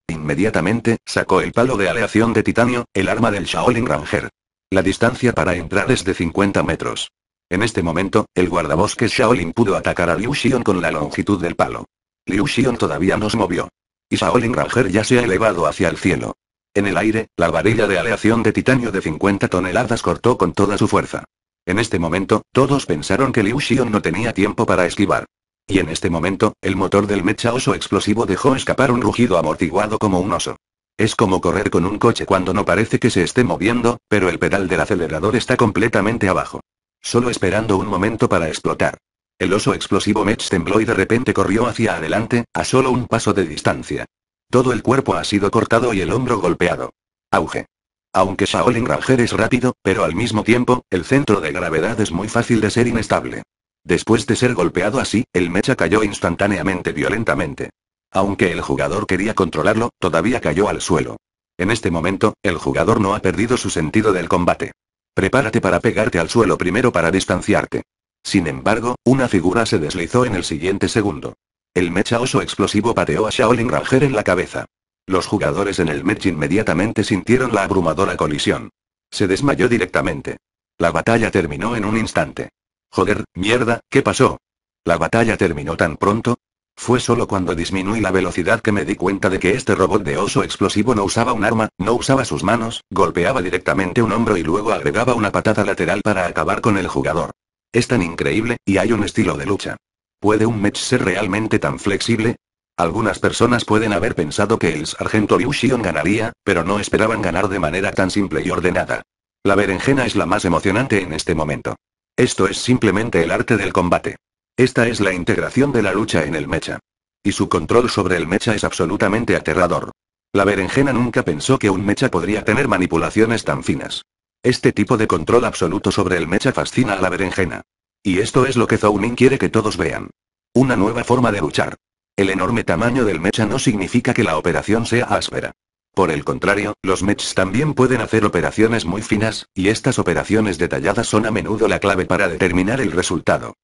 Inmediatamente, sacó el palo de aleación de titanio, el arma del Shaolin Ranger. La distancia para entrar es de 50 metros. En este momento, el guardabosques Shaolin pudo atacar a Liu Xiong con la longitud del palo. Liu Xiong todavía no se movió. Y Shaolin Ranger ya se ha elevado hacia el cielo. En el aire, la varilla de aleación de titanio de 50 toneladas cortó con toda su fuerza. En este momento, todos pensaron que Liu Xiong no tenía tiempo para esquivar. Y en este momento, el motor del mecha oso explosivo dejó escapar un rugido amortiguado como un oso. Es como correr con un coche cuando no parece que se esté moviendo, pero el pedal del acelerador está completamente abajo. Solo esperando un momento para explotar. El oso explosivo mech tembló y de repente corrió hacia adelante, a solo un paso de distancia. Todo el cuerpo ha sido cortado y el hombro golpeado. Auge. Aunque Shaolin Ranger es rápido, pero al mismo tiempo, el centro de gravedad es muy fácil de ser inestable. Después de ser golpeado así, el mecha cayó instantáneamente violentamente. Aunque el jugador quería controlarlo, todavía cayó al suelo. En este momento, el jugador no ha perdido su sentido del combate. Prepárate para pegarte al suelo primero para distanciarte. Sin embargo, una figura se deslizó en el siguiente segundo. El mecha oso explosivo pateó a Shaolin Ranger en la cabeza. Los jugadores en el match inmediatamente sintieron la abrumadora colisión. Se desmayó directamente. La batalla terminó en un instante. Joder, mierda, ¿qué pasó? ¿La batalla terminó tan pronto? Fue solo cuando disminuí la velocidad que me di cuenta de que este robot de oso explosivo no usaba un arma, no usaba sus manos, golpeaba directamente un hombro y luego agregaba una patada lateral para acabar con el jugador. Es tan increíble, y hay un estilo de lucha. ¿Puede un mech ser realmente tan flexible? Algunas personas pueden haber pensado que el sargento Liu Xiong ganaría, pero no esperaban ganar de manera tan simple y ordenada. La berenjena es la más emocionante en este momento. Esto es simplemente el arte del combate. Esta es la integración de la lucha en el mecha. Y su control sobre el mecha es absolutamente aterrador. La berenjena nunca pensó que un mecha podría tener manipulaciones tan finas. Este tipo de control absoluto sobre el mecha fascina a la berenjena. Y esto es lo que Zhou Ning quiere que todos vean. Una nueva forma de luchar. El enorme tamaño del mecha no significa que la operación sea áspera. Por el contrario, los mechs también pueden hacer operaciones muy finas, y estas operaciones detalladas son a menudo la clave para determinar el resultado.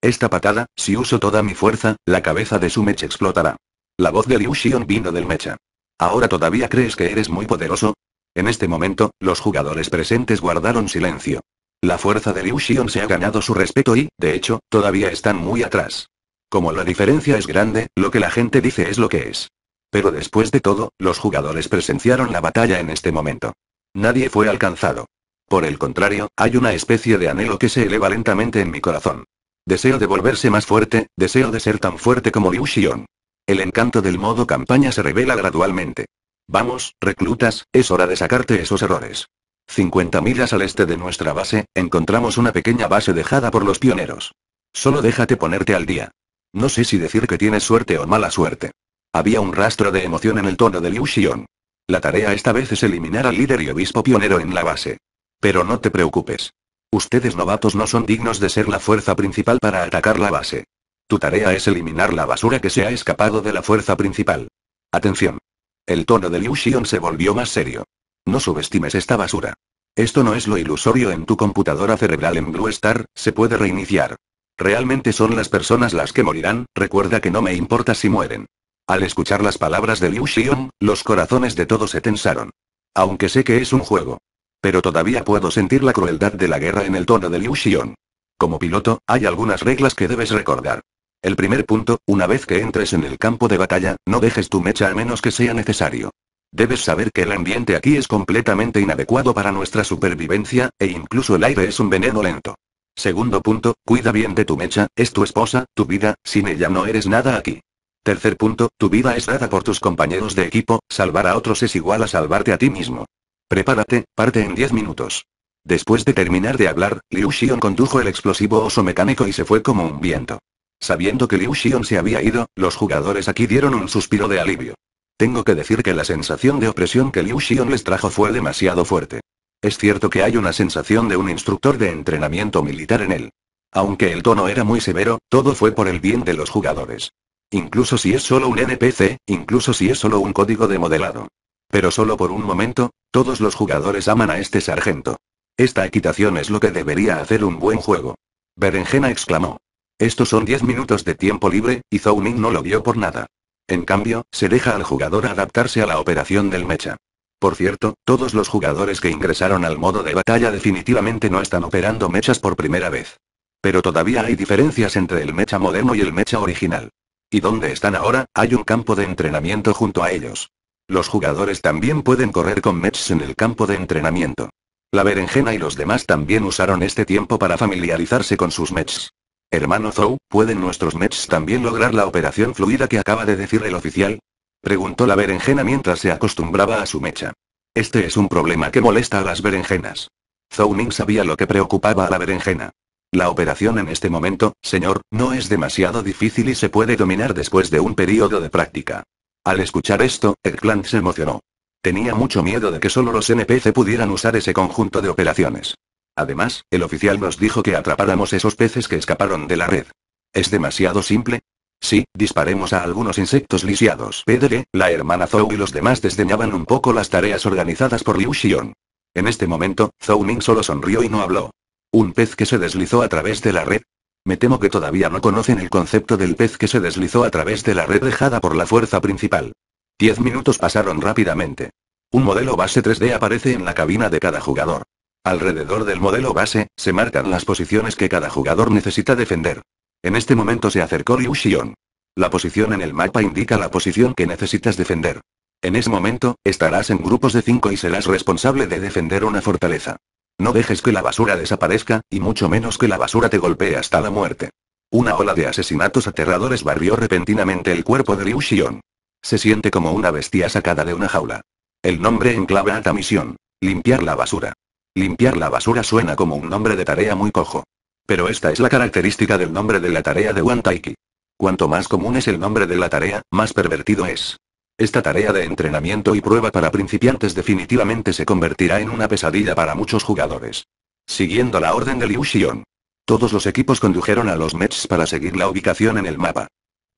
Esta patada, si uso toda mi fuerza, la cabeza de su mech explotará. La voz de Liu Xiong vino del mecha. ¿Ahora todavía crees que eres muy poderoso? En este momento, los jugadores presentes guardaron silencio. La fuerza de Liu Xiong se ha ganado su respeto y, de hecho, todavía están muy atrás. Como la diferencia es grande, lo que la gente dice es lo que es. Pero después de todo, los jugadores presenciaron la batalla en este momento. Nadie fue alcanzado. Por el contrario, hay una especie de anhelo que se eleva lentamente en mi corazón. Deseo de volverse más fuerte, deseo de ser tan fuerte como Liu Xiong. El encanto del modo campaña se revela gradualmente. Vamos, reclutas, es hora de sacarte esos errores. 50 millas al este de nuestra base, encontramos una pequeña base dejada por los pioneros. Solo déjate ponerte al día. No sé si decir que tienes suerte o mala suerte. Había un rastro de emoción en el tono de Liu Xiong. La tarea esta vez es eliminar al líder y obispo pionero en la base. Pero no te preocupes. Ustedes novatos no son dignos de ser la fuerza principal para atacar la base. Tu tarea es eliminar la basura que se ha escapado de la fuerza principal. Atención. El tono de Liu Xiong se volvió más serio. No subestimes esta basura. Esto no es lo ilusorio en tu computadora cerebral en Blue Star, se puede reiniciar. Realmente son las personas las que morirán, recuerda que no me importa si mueren. Al escuchar las palabras de Liu Xiong, los corazones de todos se tensaron. Aunque sé que es un juego. Pero todavía puedo sentir la crueldad de la guerra en el tono de Liu Xiong. Como piloto, hay algunas reglas que debes recordar. El primer punto, una vez que entres en el campo de batalla, no dejes tu mecha a menos que sea necesario. Debes saber que el ambiente aquí es completamente inadecuado para nuestra supervivencia, e incluso el aire es un veneno lento. Segundo punto, cuida bien de tu mecha, es tu esposa, tu vida, sin ella no eres nada aquí. Tercer punto, tu vida es dada por tus compañeros de equipo, salvar a otros es igual a salvarte a ti mismo. Prepárate, parte en 10 minutos. Después de terminar de hablar, Liu Xiong condujo el explosivo oso mecánico y se fue como un viento. Sabiendo que Liu Xiong se había ido, los jugadores aquí dieron un suspiro de alivio. Tengo que decir que la sensación de opresión que Liu Xiong les trajo fue demasiado fuerte. Es cierto que hay una sensación de un instructor de entrenamiento militar en él. Aunque el tono era muy severo, todo fue por el bien de los jugadores. Incluso si es solo un NPC, incluso si es solo un código de modelado. Pero solo por un momento, todos los jugadores aman a este sargento. Esta equitación es lo que debería hacer un buen juego. Berenjena exclamó. Estos son 10 minutos de tiempo libre, y Zhou Ning no lo vio por nada. En cambio, se deja al jugador adaptarse a la operación del mecha. Por cierto, todos los jugadores que ingresaron al modo de batalla definitivamente no están operando mechas por primera vez. Pero todavía hay diferencias entre el mecha moderno y el mecha original. Y donde están ahora, hay un campo de entrenamiento junto a ellos. Los jugadores también pueden correr con mechas en el campo de entrenamiento. La berenjena y los demás también usaron este tiempo para familiarizarse con sus mechas. Hermano Zhou, ¿pueden nuestros mechas también lograr la operación fluida que acaba de decir el oficial? Preguntó la berenjena mientras se acostumbraba a su mecha. Este es un problema que molesta a las berenjenas. Zhou Ning sabía lo que preocupaba a la berenjena. La operación en este momento, señor, no es demasiado difícil y se puede dominar después de un periodo de práctica. Al escuchar esto, el clan se emocionó. Tenía mucho miedo de que solo los NPC pudieran usar ese conjunto de operaciones. Además, el oficial nos dijo que atrapáramos esos peces que escaparon de la red. ¿Es demasiado simple? Sí, disparemos a algunos insectos lisiados. Pedre, la hermana Zhou y los demás desdeñaban un poco las tareas organizadas por Liu Xiong. En este momento, Zhou Ning solo sonrió y no habló. ¿Un pez que se deslizó a través de la red? Me temo que todavía no conocen el concepto del pez que se deslizó a través de la red dejada por la fuerza principal. 10 minutos pasaron rápidamente. Un modelo base 3D aparece en la cabina de cada jugador. Alrededor del modelo base, se marcan las posiciones que cada jugador necesita defender. En este momento se acercó Liu Xiong. La posición en el mapa indica la posición que necesitas defender. En ese momento, estarás en grupos de 5 y serás responsable de defender una fortaleza. No dejes que la basura desaparezca, y mucho menos que la basura te golpee hasta la muerte. Una ola de asesinatos aterradores barrió repentinamente el cuerpo de Liu Xiong. Se siente como una bestia sacada de una jaula. El nombre enclava a la misión. Limpiar la basura. Limpiar la basura suena como un nombre de tarea muy cojo. Pero esta es la característica del nombre de la tarea de Wang Taiki. Cuanto más común es el nombre de la tarea, más pervertido es. Esta tarea de entrenamiento y prueba para principiantes definitivamente se convertirá en una pesadilla para muchos jugadores. Siguiendo la orden de Liu Xiong, todos los equipos condujeron a los mechs para seguir la ubicación en el mapa.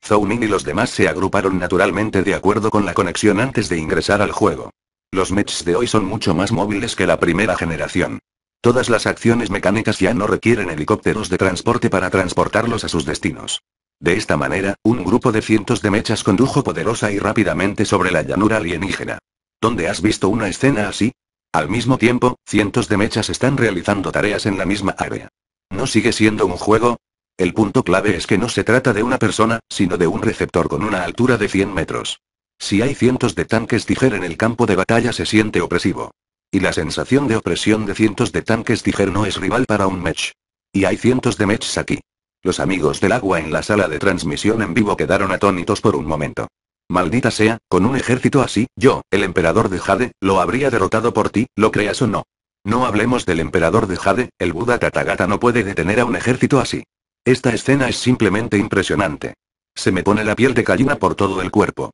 Zhou Ning y los demás se agruparon naturalmente de acuerdo con la conexión antes de ingresar al juego. Los mechs de hoy son mucho más móviles que la primera generación. Todas las acciones mecánicas ya no requieren helicópteros de transporte para transportarlos a sus destinos. De esta manera, un grupo de cientos de mechas condujo poderosa y rápidamente sobre la llanura alienígena. ¿Dónde has visto una escena así? Al mismo tiempo, cientos de mechas están realizando tareas en la misma área. ¿No sigue siendo un juego? El punto clave es que no se trata de una persona, sino de un receptor con una altura de 100 metros. Si hay cientos de tanques Tiger en el campo de batalla se siente opresivo. Y la sensación de opresión de cientos de tanques Tiger no es rival para un match. Y hay cientos de matches aquí. Los amigos del agua en la sala de transmisión en vivo quedaron atónitos por un momento. Maldita sea, con un ejército así, yo, el emperador de Jade, lo habría derrotado por ti, lo creas o no. No hablemos del emperador de Jade, el Buda Tathagata no puede detener a un ejército así. Esta escena es simplemente impresionante. Se me pone la piel de gallina por todo el cuerpo.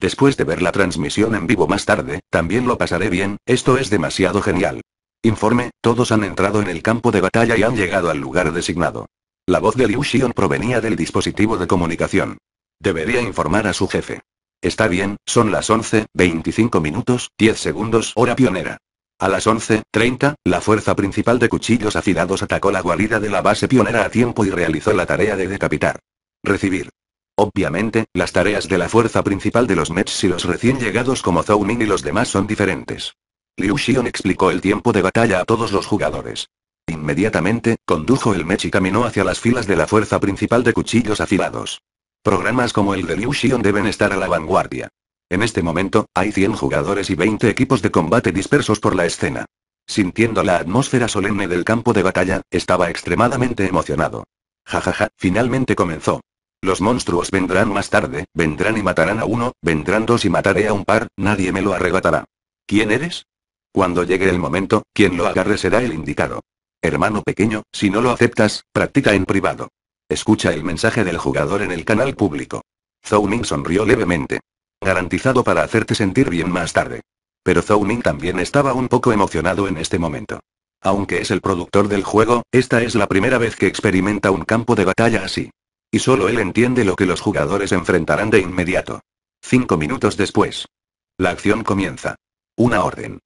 Después de ver la transmisión en vivo más tarde, también lo pasaré bien, esto es demasiado genial. Informe, todos han entrado en el campo de batalla y han llegado al lugar designado. La voz de Liu Xiong provenía del dispositivo de comunicación. Debería informar a su jefe. Está bien, son las 11:25:10 hora pionera. A las 11:30, la fuerza principal de cuchillos afilados atacó la guarida de la base pionera a tiempo y realizó la tarea de decapitar. Recibir. Obviamente, las tareas de la fuerza principal de los Mets y los recién llegados como Zhou Ning y los demás son diferentes. Liu Xiong explicó el tiempo de batalla a todos los jugadores. Inmediatamente, condujo el Mech y caminó hacia las filas de la fuerza principal de cuchillos afilados. Programas como el de Liu Xiong deben estar a la vanguardia. En este momento, hay 100 jugadores y 20 equipos de combate dispersos por la escena. Sintiendo la atmósfera solemne del campo de batalla, estaba extremadamente emocionado. Jajaja, finalmente comenzó. Los monstruos vendrán más tarde, vendrán y matarán a uno, vendrán dos y mataré a un par, nadie me lo arrebatará. ¿Quién eres? Cuando llegue el momento, quien lo agarre será el indicado. Hermano pequeño, si no lo aceptas, practica en privado. Escucha el mensaje del jugador en el canal público. Zhou Ning sonrió levemente. Garantizado para hacerte sentir bien más tarde. Pero Zhou Ning también estaba un poco emocionado en este momento. Aunque es el productor del juego, esta es la primera vez que experimenta un campo de batalla así. Y solo él entiende lo que los jugadores enfrentarán de inmediato. 5 minutos después. La acción comienza. Una orden.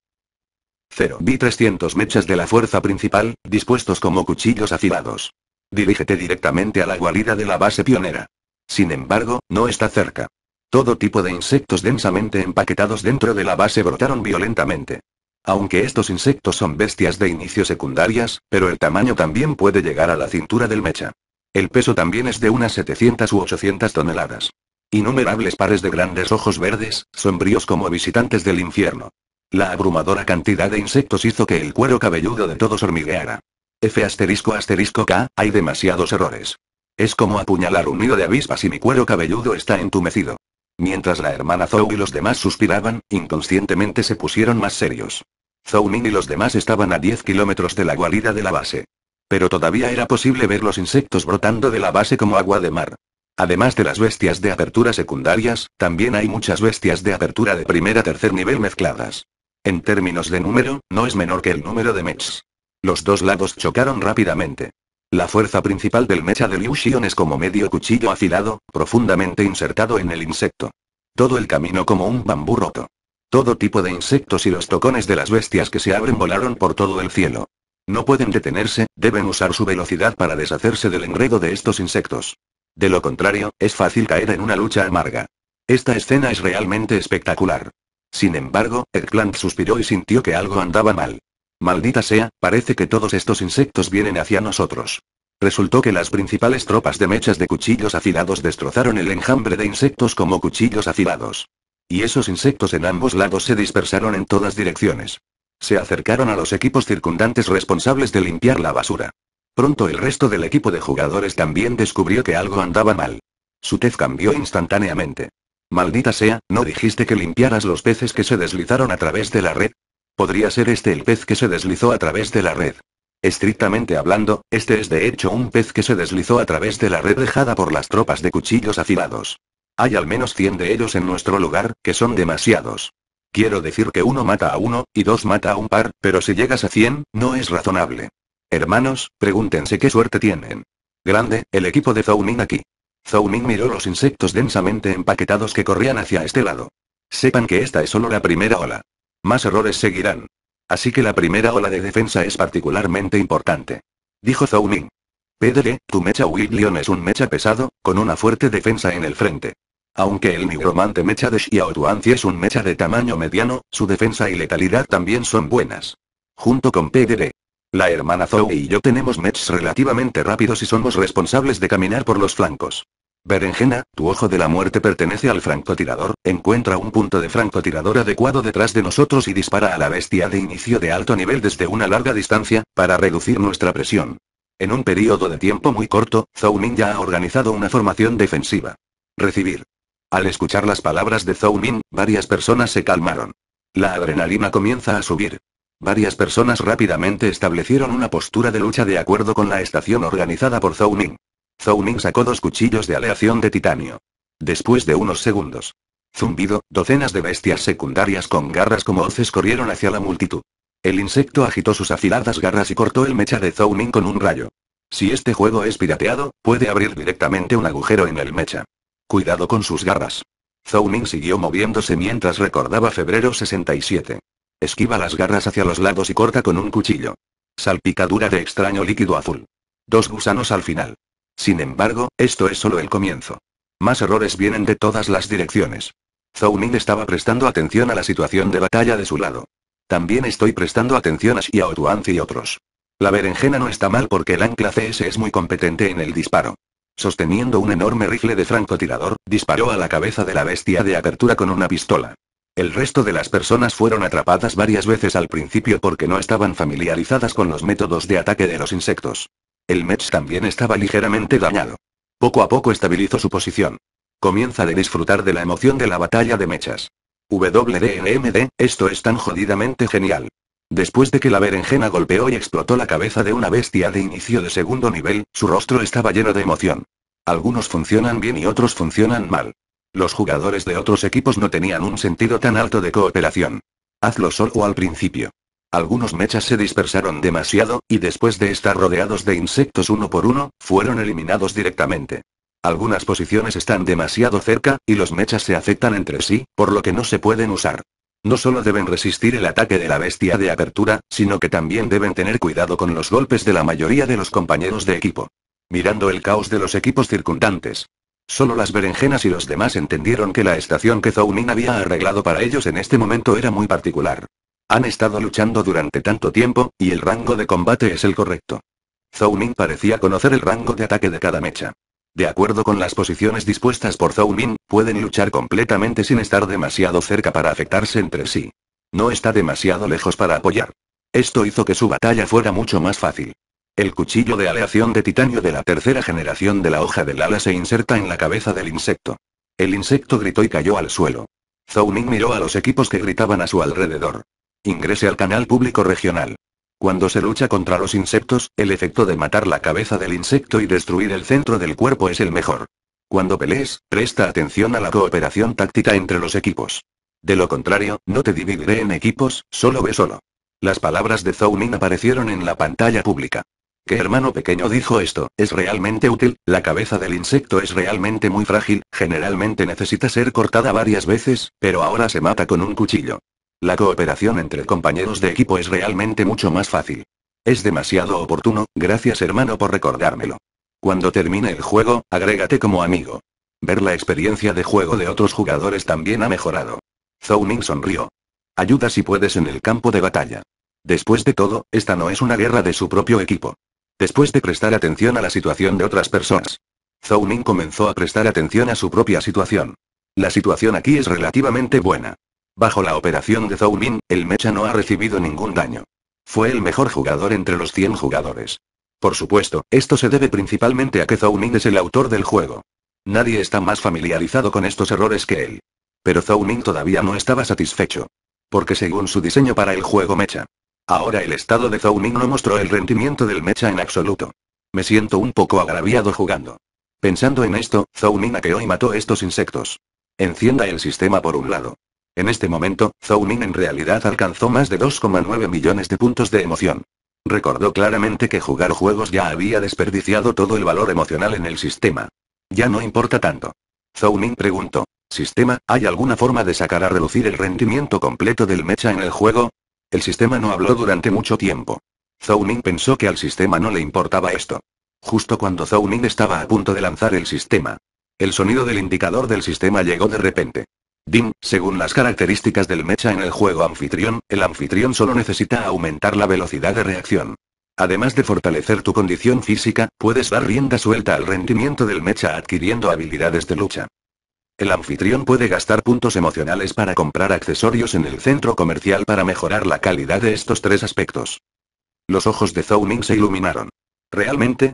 0. Vi 300 mechas de la fuerza principal, dispuestos como cuchillos afilados. Dirígete directamente a la guarida de la base pionera. Sin embargo, no está cerca. Todo tipo de insectos densamente empaquetados dentro de la base brotaron violentamente. Aunque estos insectos son bestias de inicio secundarias, pero el tamaño también puede llegar a la cintura del mecha. El peso también es de unas 700 u 800 toneladas. Innumerables pares de grandes ojos verdes, sombríos como visitantes del infierno. La abrumadora cantidad de insectos hizo que el cuero cabelludo de todos hormigueara. F***K, hay demasiados errores. Es como apuñalar un nido de avispas y mi cuero cabelludo está entumecido. Mientras la hermana Zhou y los demás suspiraban, inconscientemente se pusieron más serios. Zhou Ning y los demás estaban a 10 kilómetros de la guarida de la base. Pero todavía era posible ver los insectos brotando de la base como agua de mar. Además de las bestias de apertura secundarias, también hay muchas bestias de apertura de primer a tercer nivel mezcladas. En términos de número, no es menor que el número de mechs. Los dos lados chocaron rápidamente. La fuerza principal del mecha de Liu Xiong es como medio cuchillo afilado, profundamente insertado en el insecto. Todo el camino como un bambú roto. Todo tipo de insectos y los tocones de las bestias que se abren volaron por todo el cielo. No pueden detenerse, deben usar su velocidad para deshacerse del enredo de estos insectos. De lo contrario, es fácil caer en una lucha amarga. Esta escena es realmente espectacular. Sin embargo, Erkland suspiró y sintió que algo andaba mal. Maldita sea, parece que todos estos insectos vienen hacia nosotros. Resultó que las principales tropas de mechas de cuchillos afilados destrozaron el enjambre de insectos como cuchillos afilados. Y esos insectos en ambos lados se dispersaron en todas direcciones. Se acercaron a los equipos circundantes responsables de limpiar la basura. Pronto el resto del equipo de jugadores también descubrió que algo andaba mal. Su tez cambió instantáneamente. Maldita sea, ¿no dijiste que limpiaras los peces que se deslizaron a través de la red? Podría ser este el pez que se deslizó a través de la red. Estrictamente hablando, este es de hecho un pez que se deslizó a través de la red dejada por las tropas de cuchillos afilados. Hay al menos 100 de ellos en nuestro lugar, que son demasiados. Quiero decir que uno mata a uno, y dos mata a un par, pero si llegas a 100, no es razonable. Hermanos, pregúntense qué suerte tienen. Grande, el equipo de Zhou Ning aquí. Zhou Ning miró los insectos densamente empaquetados que corrían hacia este lado. Sepan que esta es solo la primera ola. Más errores seguirán. Así que la primera ola de defensa es particularmente importante. Dijo Zhou Ning. PDG, tu mecha Willion es un mecha pesado, con una fuerte defensa en el frente. Aunque el nigromante mecha de Xiaotuanzi es un mecha de tamaño mediano, su defensa y letalidad también son buenas. Junto con PDD. La hermana Zhou y yo tenemos mechas relativamente rápidos y somos responsables de caminar por los flancos. Berenjena, tu ojo de la muerte pertenece al francotirador, encuentra un punto de francotirador adecuado detrás de nosotros y dispara a la bestia de inicio de alto nivel desde una larga distancia, para reducir nuestra presión. En un periodo de tiempo muy corto, Zhou Ning ya ha organizado una formación defensiva. Recibir. Al escuchar las palabras de Zhou Ning, varias personas se calmaron. La adrenalina comienza a subir. Varias personas rápidamente establecieron una postura de lucha de acuerdo con la estación organizada por Zhou Ning. Zhou Ning sacó 2 cuchillos de aleación de titanio. Después de unos segundos, Zumbido, docenas de bestias secundarias con garras como hoces corrieron hacia la multitud. El insecto agitó sus afiladas garras y cortó el mecha de Zhou Ning con un rayo. Si este juego es pirateado, puede abrir directamente un agujero en el mecha. Cuidado con sus garras. Zhou Ning siguió moviéndose mientras recordaba febrero 67. Esquiva las garras hacia los lados y corta con un cuchillo. Salpicadura de extraño líquido azul. 2 gusanos al final. Sin embargo, esto es solo el comienzo. Más errores vienen de todas las direcciones. Zhou Ning estaba prestando atención a la situación de batalla de su lado. También estoy prestando atención a Xiao Tuanzi y otros. La berenjena no está mal porque el ancla CS es muy competente en el disparo. Sosteniendo un enorme rifle de francotirador, disparó a la cabeza de la bestia de apertura con una pistola. El resto de las personas fueron atrapadas varias veces al principio porque no estaban familiarizadas con los métodos de ataque de los insectos. El mech también estaba ligeramente dañado. Poco a poco estabilizó su posición. Comienza de disfrutar de la emoción de la batalla de mechas. WDNMD, esto es tan jodidamente genial. Después de que la berenjena golpeó y explotó la cabeza de una bestia de inicio de segundo nivel, su rostro estaba lleno de emoción. Algunos funcionan bien y otros funcionan mal. Los jugadores de otros equipos no tenían un sentido tan alto de cooperación. Hazlo solo al principio. Algunos mechas se dispersaron demasiado, y después de estar rodeados de insectos uno por uno, fueron eliminados directamente. Algunas posiciones están demasiado cerca, y los mechas se afectan entre sí, por lo que no se pueden usar. No solo deben resistir el ataque de la bestia de apertura, sino que también deben tener cuidado con los golpes de la mayoría de los compañeros de equipo. Mirando el caos de los equipos circundantes. Solo las berenjenas y los demás entendieron que la estación que Zhou Ning había arreglado para ellos en este momento era muy particular. Han estado luchando durante tanto tiempo, y el rango de combate es el correcto. Zhou Ning parecía conocer el rango de ataque de cada mecha. De acuerdo con las posiciones dispuestas por Zhou Ning, pueden luchar completamente sin estar demasiado cerca para afectarse entre sí. No está demasiado lejos para apoyar. Esto hizo que su batalla fuera mucho más fácil. El cuchillo de aleación de titanio de la tercera generación de la hoja del ala se inserta en la cabeza del insecto. El insecto gritó y cayó al suelo. Zhou Ning miró a los equipos que gritaban a su alrededor. Ingrese al canal público regional. Cuando se lucha contra los insectos, el efecto de matar la cabeza del insecto y destruir el centro del cuerpo es el mejor. Cuando pelees, presta atención a la cooperación táctica entre los equipos. De lo contrario, no te dividiré en equipos, solo ve solo. Las palabras de Zhou Ning aparecieron en la pantalla pública. ¿Qué hermano pequeño dijo esto? Es realmente útil, la cabeza del insecto es realmente muy frágil, generalmente necesita ser cortada varias veces, pero ahora se mata con un cuchillo. La cooperación entre compañeros de equipo es realmente mucho más fácil. Es demasiado oportuno, gracias hermano por recordármelo. Cuando termine el juego, agrégate como amigo. Ver la experiencia de juego de otros jugadores también ha mejorado. Zhou Ning sonrió. Ayuda si puedes en el campo de batalla. Después de todo, esta no es una guerra de su propio equipo. Después de prestar atención a la situación de otras personas, Zhou Ning comenzó a prestar atención a su propia situación. La situación aquí es relativamente buena. Bajo la operación de Zhou Ning, el mecha no ha recibido ningún daño. Fue el mejor jugador entre los 100 jugadores. Por supuesto, esto se debe principalmente a que Zhou Ning es el autor del juego. Nadie está más familiarizado con estos errores que él. Pero Zhou Ning todavía no estaba satisfecho. Porque según su diseño para el juego mecha. Ahora el estado de Zhou Ning no mostró el rendimiento del mecha en absoluto. Me siento un poco agraviado jugando. Pensando en esto, Zhou Ning hackeó y mató estos insectos. Encienda el sistema por un lado. En este momento, Zhou Ning en realidad alcanzó más de 2,9 millones de puntos de emoción. Recordó claramente que jugar juegos ya había desperdiciado todo el valor emocional en el sistema. Ya no importa tanto. Zhou Ning preguntó, ¿sistema, hay alguna forma de sacar a relucir el rendimiento completo del mecha en el juego? El sistema no habló durante mucho tiempo. Zhou Ning pensó que al sistema no le importaba esto. Justo cuando Zhou Ning estaba a punto de lanzar el sistema. El sonido del indicador del sistema llegó de repente. Dim, según las características del mecha en el juego anfitrión, el anfitrión solo necesita aumentar la velocidad de reacción. Además de fortalecer tu condición física, puedes dar rienda suelta al rendimiento del mecha adquiriendo habilidades de lucha. El anfitrión puede gastar puntos emocionales para comprar accesorios en el centro comercial para mejorar la calidad de estos 3 aspectos. Los ojos de Zhou Ning se iluminaron. ¿Realmente?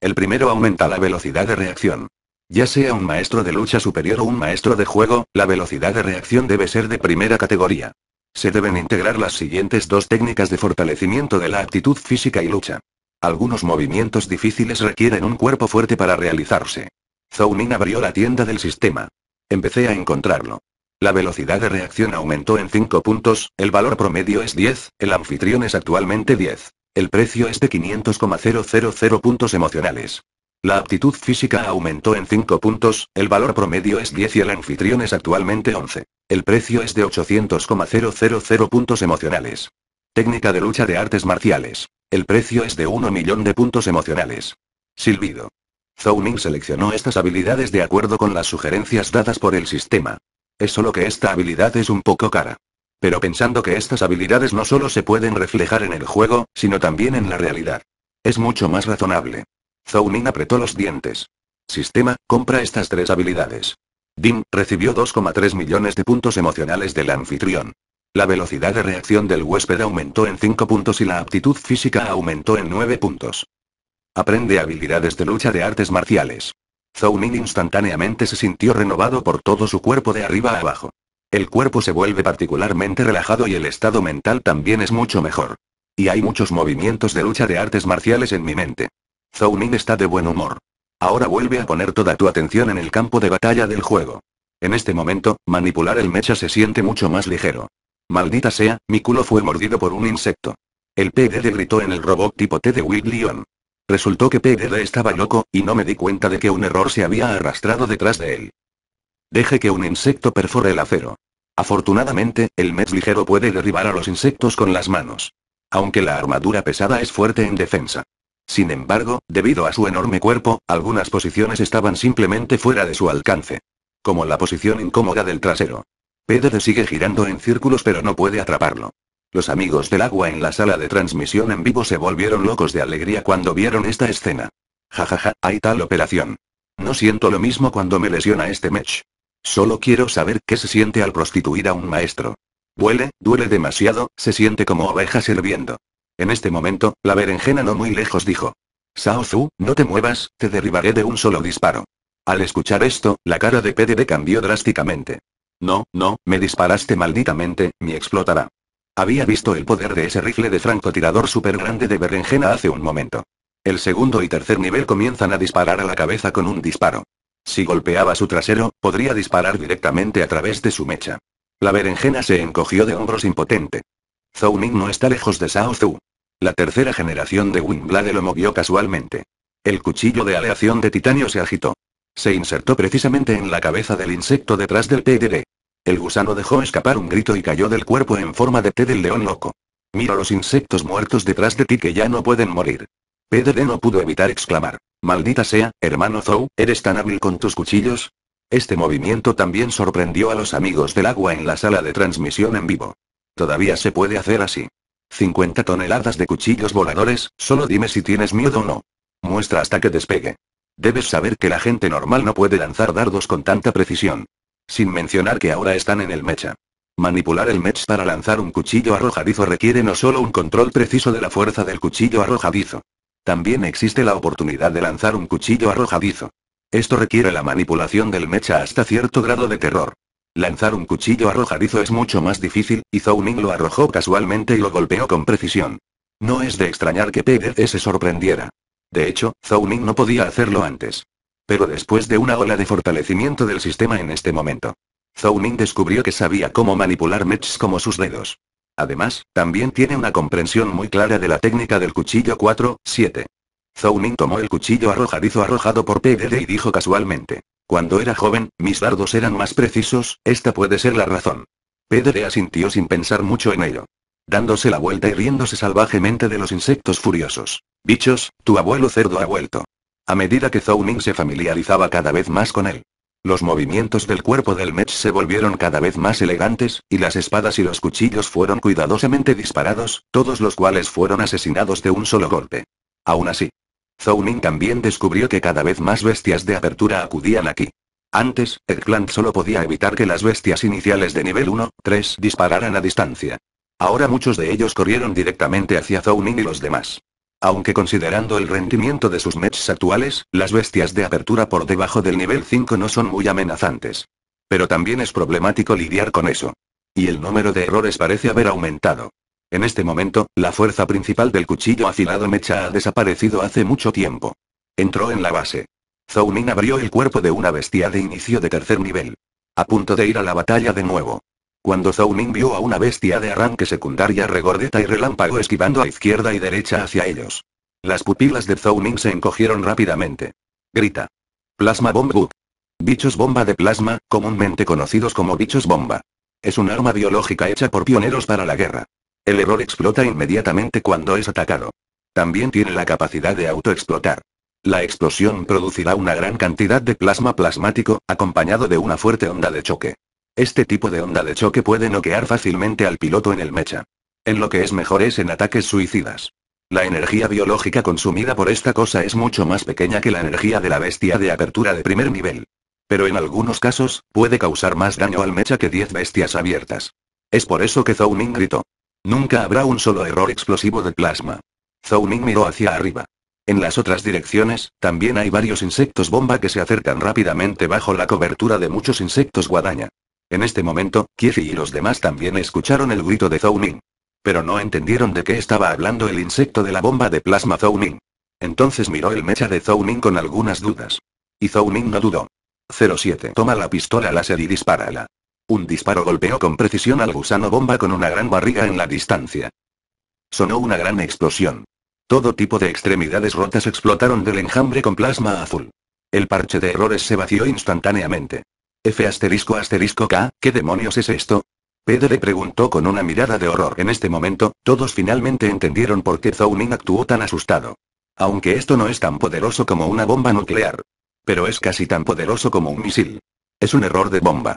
El primero aumenta la velocidad de reacción. Ya sea un maestro de lucha superior o un maestro de juego, la velocidad de reacción debe ser de primera categoría. Se deben integrar las siguientes 2 técnicas de fortalecimiento de la aptitud física y lucha. Algunos movimientos difíciles requieren un cuerpo fuerte para realizarse. Zhou Ning abrió la tienda del sistema. Empecé a encontrarlo. La velocidad de reacción aumentó en 5 puntos, el valor promedio es 10, el anfitrión es actualmente 10. El precio es de 500,000 puntos emocionales. La aptitud física aumentó en 5 puntos, el valor promedio es 10 y el anfitrión es actualmente 11. El precio es de 800,000 puntos emocionales. Técnica de lucha de artes marciales. El precio es de 1 millón de puntos emocionales. Silbido. Zhou Ning seleccionó estas habilidades de acuerdo con las sugerencias dadas por el sistema. Es solo que esta habilidad es un poco cara. Pero pensando que estas habilidades no solo se pueden reflejar en el juego, sino también en la realidad. Es mucho más razonable. Zhou Ning apretó los dientes. Sistema, compra estas 3 habilidades. Dim recibió 2,3 millones de puntos emocionales del anfitrión. La velocidad de reacción del huésped aumentó en 5 puntos y la aptitud física aumentó en 9 puntos. Aprende habilidades de lucha de artes marciales. Zhou Ning instantáneamente se sintió renovado por todo su cuerpo de arriba a abajo. El cuerpo se vuelve particularmente relajado y el estado mental también es mucho mejor. Y hay muchos movimientos de lucha de artes marciales en mi mente. Zhou Ning está de buen humor. Ahora vuelve a poner toda tu atención en el campo de batalla del juego. En este momento, manipular el mecha se siente mucho más ligero. Maldita sea, mi culo fue mordido por un insecto. El PDD gritó en el robot tipo T de William. Resultó que PDD estaba loco, y no me di cuenta de que un error se había arrastrado detrás de él. Deje que un insecto perfore el acero. Afortunadamente, el mech ligero puede derribar a los insectos con las manos. Aunque la armadura pesada es fuerte en defensa. Sin embargo, debido a su enorme cuerpo, algunas posiciones estaban simplemente fuera de su alcance. Como la posición incómoda del trasero. PDD sigue girando en círculos pero no puede atraparlo. Los amigos del agua en la sala de transmisión en vivo se volvieron locos de alegría cuando vieron esta escena. Jajaja, hay tal operación. No siento lo mismo cuando me lesiona este mech. Solo quiero saber qué se siente al prostituir a un maestro. Duele demasiado, se siente como oveja hirviendo. En este momento, la berenjena no muy lejos dijo. Shao Tzu, no te muevas, te derribaré de un solo disparo. Al escuchar esto, la cara de PDD cambió drásticamente. No, me disparaste malditamente, me explotará. Había visto el poder de ese rifle de francotirador súper grande de berenjena hace un momento. El segundo y tercer nivel comienzan a disparar a la cabeza con un disparo. Si golpeaba su trasero, podría disparar directamente a través de su mecha. La berenjena se encogió de hombros impotente. Zhou Ning no está lejos de Shao Tzu. La tercera generación de Windblade lo movió casualmente. El cuchillo de aleación de titanio se agitó. Se insertó precisamente en la cabeza del insecto detrás del PDD. El gusano dejó escapar un grito y cayó del cuerpo en forma de T del león loco. Mira los insectos muertos detrás de ti que ya no pueden morir. PDD no pudo evitar exclamar. Maldita sea, hermano Zhou, ¿eres tan hábil con tus cuchillos? Este movimiento también sorprendió a los amigos del agua en la sala de transmisión en vivo. Todavía se puede hacer así. 50 toneladas de cuchillos voladores, solo dime si tienes miedo o no. Muestra hasta que despegue. Debes saber que la gente normal no puede lanzar dardos con tanta precisión. Sin mencionar que ahora están en el mecha. Manipular el mecha para lanzar un cuchillo arrojadizo requiere no solo un control preciso de la fuerza del cuchillo arrojadizo. También existe la oportunidad de lanzar un cuchillo arrojadizo. Esto requiere la manipulación del mecha hasta cierto grado de terror. Lanzar un cuchillo arrojadizo es mucho más difícil, y Zhou Ning lo arrojó casualmente y lo golpeó con precisión. No es de extrañar que PDD se sorprendiera. De hecho, Zhou Ning no podía hacerlo antes. Pero después de una ola de fortalecimiento del sistema en este momento, Zhou Ning descubrió que sabía cómo manipular mechs como sus dedos. Además, también tiene una comprensión muy clara de la técnica del cuchillo 4-7. Zhou Ning tomó el cuchillo arrojadizo arrojado por PDD y dijo casualmente. Cuando era joven, mis dardos eran más precisos, esta puede ser la razón. PDD asintió sin pensar mucho en ello. Dándose la vuelta y riéndose salvajemente de los insectos furiosos. Bichos, tu abuelo cerdo ha vuelto. A medida que Zhou Ning se familiarizaba cada vez más con él. Los movimientos del cuerpo del mech se volvieron cada vez más elegantes, y las espadas y los cuchillos fueron cuidadosamente disparados, todos los cuales fueron asesinados de un solo golpe. Aún así, Zhou Ning también descubrió que cada vez más bestias de apertura acudían aquí. Antes, el clan solo podía evitar que las bestias iniciales de nivel 1-3 dispararan a distancia. Ahora muchos de ellos corrieron directamente hacia Zhou Ning y los demás. Aunque considerando el rendimiento de sus mechs actuales, las bestias de apertura por debajo del nivel 5 no son muy amenazantes. Pero también es problemático lidiar con eso. Y el número de errores parece haber aumentado. En este momento, la fuerza principal del cuchillo afilado mecha ha desaparecido hace mucho tiempo. Entró en la base. Zhou Ning abrió el cuerpo de una bestia de inicio de tercer nivel. A punto de ir a la batalla de nuevo. Cuando Zhou Ming vio a una bestia de arranque secundaria regordeta y relámpago esquivando a izquierda y derecha hacia ellos. Las pupilas de Zhou Ming se encogieron rápidamente. Grita. Plasma Bomb Guk. Bichos bomba de plasma, comúnmente conocidos como bichos bomba. Es un arma biológica hecha por pioneros para la guerra. El error explota inmediatamente cuando es atacado. También tiene la capacidad de autoexplotar. La explosión producirá una gran cantidad de plasma plasmático, acompañado de una fuerte onda de choque. Este tipo de onda de choque puede noquear fácilmente al piloto en el mecha. En lo que es mejor es en ataques suicidas. La energía biológica consumida por esta cosa es mucho más pequeña que la energía de la bestia de apertura de primer nivel. Pero en algunos casos, puede causar más daño al mecha que 10 bestias abiertas. Es por eso que Zhou Ming gritó. Nunca habrá un solo error explosivo de plasma. Zhou Ming miró hacia arriba. En las otras direcciones, también hay varios insectos bomba que se acercan rápidamente bajo la cobertura de muchos insectos guadaña. En este momento, Kiefi y los demás también escucharon el grito de Zhou Ming. Pero no entendieron de qué estaba hablando el insecto de la bomba de plasma Zhou Ming. Entonces miró el mecha de Zhou Ming con algunas dudas. Y Zhou Ming no dudó. 07. Toma la pistola láser y dispárala. Un disparo golpeó con precisión al gusano bomba con una gran barriga en la distancia. Sonó una gran explosión. Todo tipo de extremidades rotas explotaron del enjambre con plasma azul. El parche de errores se vació instantáneamente. F***K, ¿qué demonios es esto? Pedro le preguntó con una mirada de horror. En este momento, todos finalmente entendieron por qué Zhou Ming actuó tan asustado. Aunque esto no es tan poderoso como una bomba nuclear. Pero es casi tan poderoso como un misil. Es un error de bomba.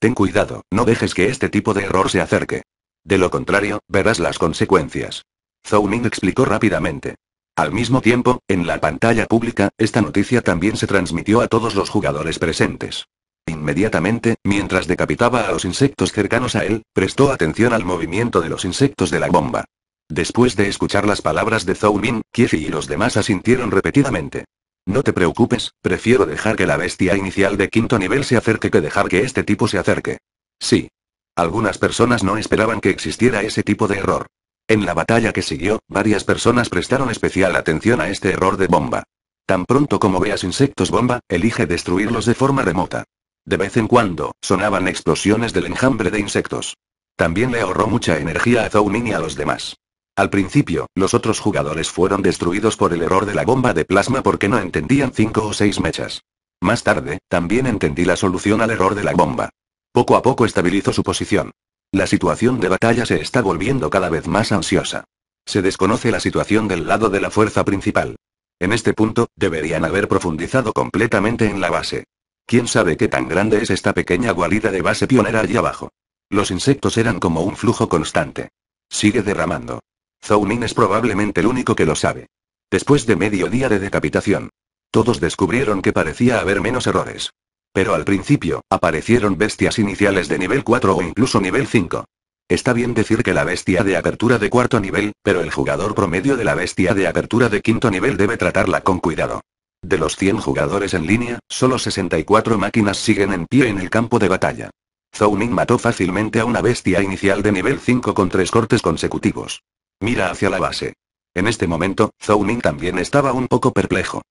Ten cuidado, no dejes que este tipo de error se acerque. De lo contrario, verás las consecuencias. Zhou Ming explicó rápidamente. Al mismo tiempo, en la pantalla pública, esta noticia también se transmitió a todos los jugadores presentes. Inmediatamente, mientras decapitaba a los insectos cercanos a él, prestó atención al movimiento de los insectos de la bomba. Después de escuchar las palabras de Zhou Ming, Kiefi y los demás asintieron repetidamente. No te preocupes, prefiero dejar que la bestia inicial de quinto nivel se acerque que dejar que este tipo se acerque. Sí. Algunas personas no esperaban que existiera ese tipo de error. En la batalla que siguió, varias personas prestaron especial atención a este error de bomba. Tan pronto como veas insectos bomba, elige destruirlos de forma remota. De vez en cuando, sonaban explosiones del enjambre de insectos. También le ahorró mucha energía a Zhou Ming y a los demás. Al principio, los otros jugadores fueron destruidos por el error de la bomba de plasma porque no entendían 5 o 6 mechas. Más tarde, también entendí la solución al error de la bomba. Poco a poco estabilizó su posición. La situación de batalla se está volviendo cada vez más ansiosa. Se desconoce la situación del lado de la fuerza principal. En este punto, deberían haber profundizado completamente en la base. ¿Quién sabe qué tan grande es esta pequeña guarida de base pionera allí abajo? Los insectos eran como un flujo constante. Sigue derramando. Zhou Ming es probablemente el único que lo sabe. Después de medio día de decapitación, todos descubrieron que parecía haber menos errores. Pero al principio, aparecieron bestias iniciales de nivel 4 o incluso nivel 5. Está bien decir que la bestia de apertura de cuarto nivel, pero el jugador promedio de la bestia de apertura de quinto nivel debe tratarla con cuidado. De los 100 jugadores en línea, solo 64 máquinas siguen en pie en el campo de batalla. Zhou Ming mató fácilmente a una bestia inicial de nivel 5 con 3 cortes consecutivos. Mira hacia la base. En este momento, Zhou Ming también estaba un poco perplejo.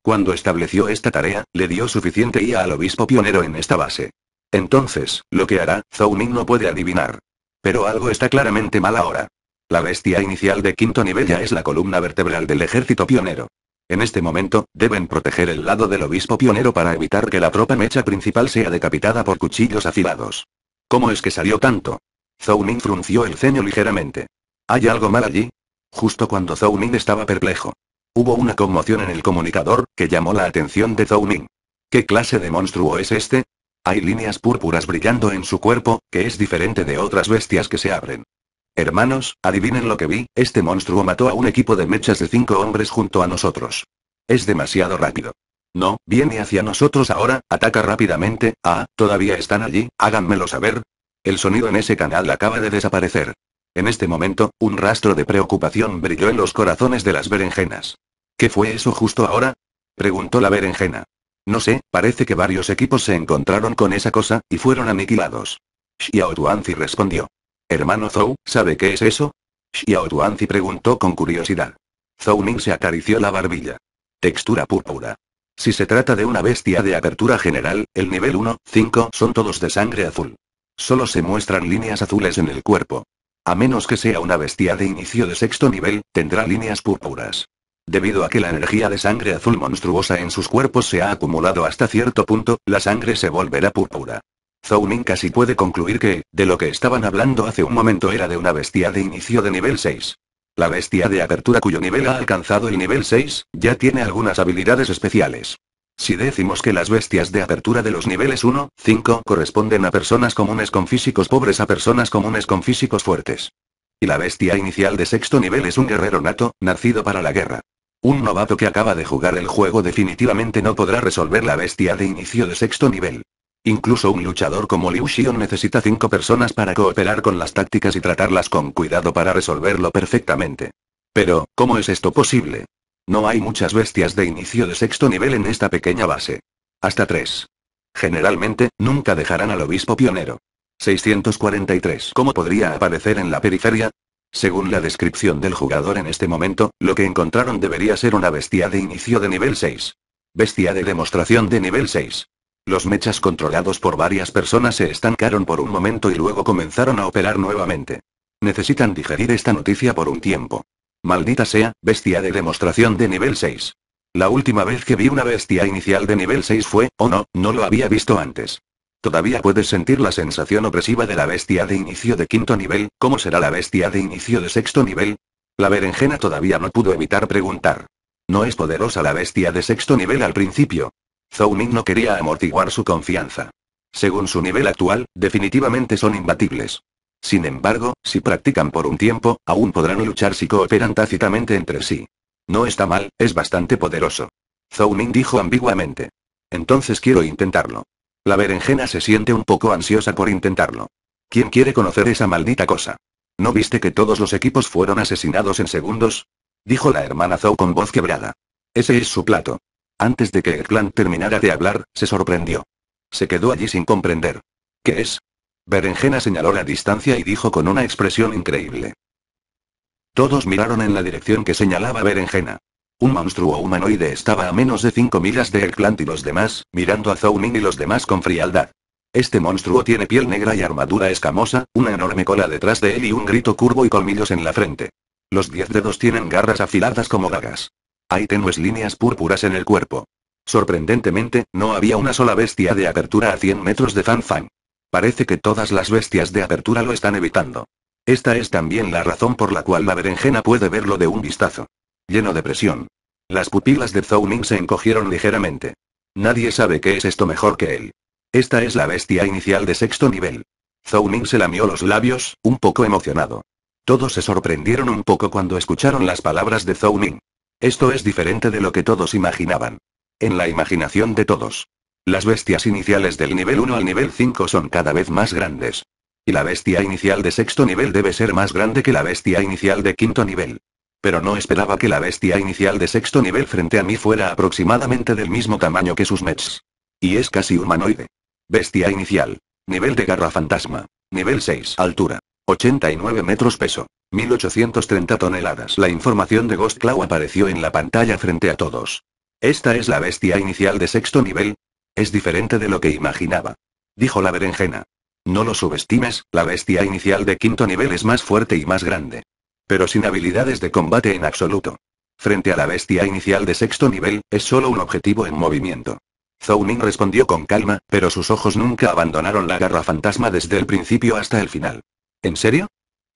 Cuando estableció esta tarea, le dio suficiente IA al obispo pionero en esta base. Entonces, lo que hará, Zhou Ming no puede adivinar. Pero algo está claramente mal ahora. La bestia inicial de quinto nivel ya es la columna vertebral del ejército pionero. En este momento, deben proteger el lado del obispo pionero para evitar que la tropa mecha principal sea decapitada por cuchillos afilados. ¿Cómo es que salió tanto? Zhou Ming frunció el ceño ligeramente. ¿Hay algo mal allí? Justo cuando Zhou Ming estaba perplejo. Hubo una conmoción en el comunicador, que llamó la atención de Zhou Ming. ¿Qué clase de monstruo es este? Hay líneas púrpuras brillando en su cuerpo, que es diferente de otras bestias que se abren. Hermanos, adivinen lo que vi, este monstruo mató a un equipo de mechas de 5 hombres junto a nosotros. Es demasiado rápido. No, viene hacia nosotros ahora, ataca rápidamente, ¿todavía están allí? Háganmelo saber. El sonido en ese canal acaba de desaparecer. En este momento, un rastro de preocupación brilló en los corazones de las berenjenas. ¿Qué fue eso justo ahora? Preguntó la berenjena. No sé, parece que varios equipos se encontraron con esa cosa, y fueron aniquilados. Xiao Tuanzi respondió. Hermano Zhou, ¿sabe qué es eso? Xiao Tuanzi preguntó con curiosidad. Zhou Ming se acarició la barbilla. Textura púrpura. Si se trata de una bestia de apertura general, el nivel 1-5 son todos de sangre azul. Solo se muestran líneas azules en el cuerpo. A menos que sea una bestia de inicio de sexto nivel, tendrá líneas púrpuras. Debido a que la energía de sangre azul monstruosa en sus cuerpos se ha acumulado hasta cierto punto, la sangre se volverá púrpura. Zounin casi puede concluir que, de lo que estaban hablando hace un momento era de una bestia de inicio de nivel 6. La bestia de apertura cuyo nivel ha alcanzado el nivel 6, ya tiene algunas habilidades especiales. Si decimos que las bestias de apertura de los niveles 1-5 corresponden a personas comunes con físicos pobres a personas comunes con físicos fuertes. Y la bestia inicial de sexto nivel es un guerrero nato, nacido para la guerra. Un novato que acaba de jugar el juego definitivamente no podrá resolver la bestia de inicio de sexto nivel. Incluso un luchador como Liu Xiong necesita 5 personas para cooperar con las tácticas y tratarlas con cuidado para resolverlo perfectamente. Pero, ¿cómo es esto posible? No hay muchas bestias de inicio de sexto nivel en esta pequeña base. Hasta 3. Generalmente, nunca dejarán al obispo pionero. 643. ¿Cómo podría aparecer en la periferia? Según la descripción del jugador en este momento, lo que encontraron debería ser una bestia de inicio de nivel 6. Bestia de demostración de nivel 6. Los mechas controlados por varias personas se estancaron por un momento y luego comenzaron a operar nuevamente. Necesitan digerir esta noticia por un tiempo. Maldita sea, bestia de demostración de nivel 6. La última vez que vi una bestia inicial de nivel 6 fue, no lo había visto antes. Todavía puedes sentir la sensación opresiva de la bestia de inicio de quinto nivel. ¿Cómo será la bestia de inicio de sexto nivel? La berenjena todavía no pudo evitar preguntar. ¿No es poderosa la bestia de sexto nivel al principio? Zounin no quería amortiguar su confianza. Según su nivel actual, definitivamente son imbatibles. Sin embargo, si practican por un tiempo, aún podrán luchar si cooperan tácitamente entre sí. No está mal, es bastante poderoso. Zounin dijo ambiguamente. Entonces quiero intentarlo. La berenjena se siente un poco ansiosa por intentarlo. ¿Quién quiere conocer esa maldita cosa? ¿No viste que todos los equipos fueron asesinados en segundos? Dijo la hermana Zou con voz quebrada. Ese es su plato. Antes de que el clan terminara de hablar, se sorprendió. Se quedó allí sin comprender. ¿Qué es? Berenjena señaló la distancia y dijo con una expresión increíble. Todos miraron en la dirección que señalaba Berenjena. Un monstruo humanoide estaba a menos de 5 millas del clan y los demás, mirando a Zounin y los demás con frialdad. Este monstruo tiene piel negra y armadura escamosa, una enorme cola detrás de él y un grito curvo y colmillos en la frente. Los 10 dedos tienen garras afiladas como dagas. Hay tenues líneas púrpuras en el cuerpo. Sorprendentemente, no había una sola bestia de apertura a 100 metros de Fan Fan. Parece que todas las bestias de apertura lo están evitando. Esta es también la razón por la cual la berenjena puede verlo de un vistazo. Lleno de presión. Las pupilas de Zounin se encogieron ligeramente. Nadie sabe qué es esto mejor que él. Esta es la bestia inicial de sexto nivel. Zounin se lamió los labios, un poco emocionado. Todos se sorprendieron un poco cuando escucharon las palabras de Zounin. Esto es diferente de lo que todos imaginaban. En la imaginación de todos. Las bestias iniciales del nivel 1 al nivel 5 son cada vez más grandes. Y la bestia inicial de sexto nivel debe ser más grande que la bestia inicial de quinto nivel. Pero no esperaba que la bestia inicial de sexto nivel frente a mí fuera aproximadamente del mismo tamaño que sus mechs. Y es casi humanoide. Bestia inicial. Nivel de garra fantasma. Nivel 6. Altura. 89 metros peso. 1830 toneladas. La información de Ghost Claw apareció en la pantalla frente a todos. ¿Esta es la bestia inicial de sexto nivel? Es diferente de lo que imaginaba. Dijo la berenjena. No lo subestimes, la bestia inicial de quinto nivel es más fuerte y más grande. Pero sin habilidades de combate en absoluto. Frente a la bestia inicial de sexto nivel, es solo un objetivo en movimiento. Zounin respondió con calma, pero sus ojos nunca abandonaron la garra fantasma desde el principio hasta el final. ¿En serio?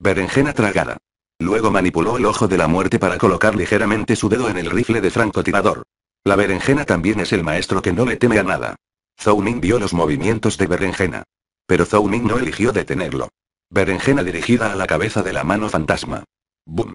Berenjena tragada. Luego manipuló el ojo de la muerte para colocar ligeramente su dedo en el rifle de francotirador. La berenjena también es el maestro que no le teme a nada. Zounin vio los movimientos de berenjena. Pero Zounin no eligió detenerlo. Berenjena dirigida a la cabeza de la mano fantasma. ¡Bum!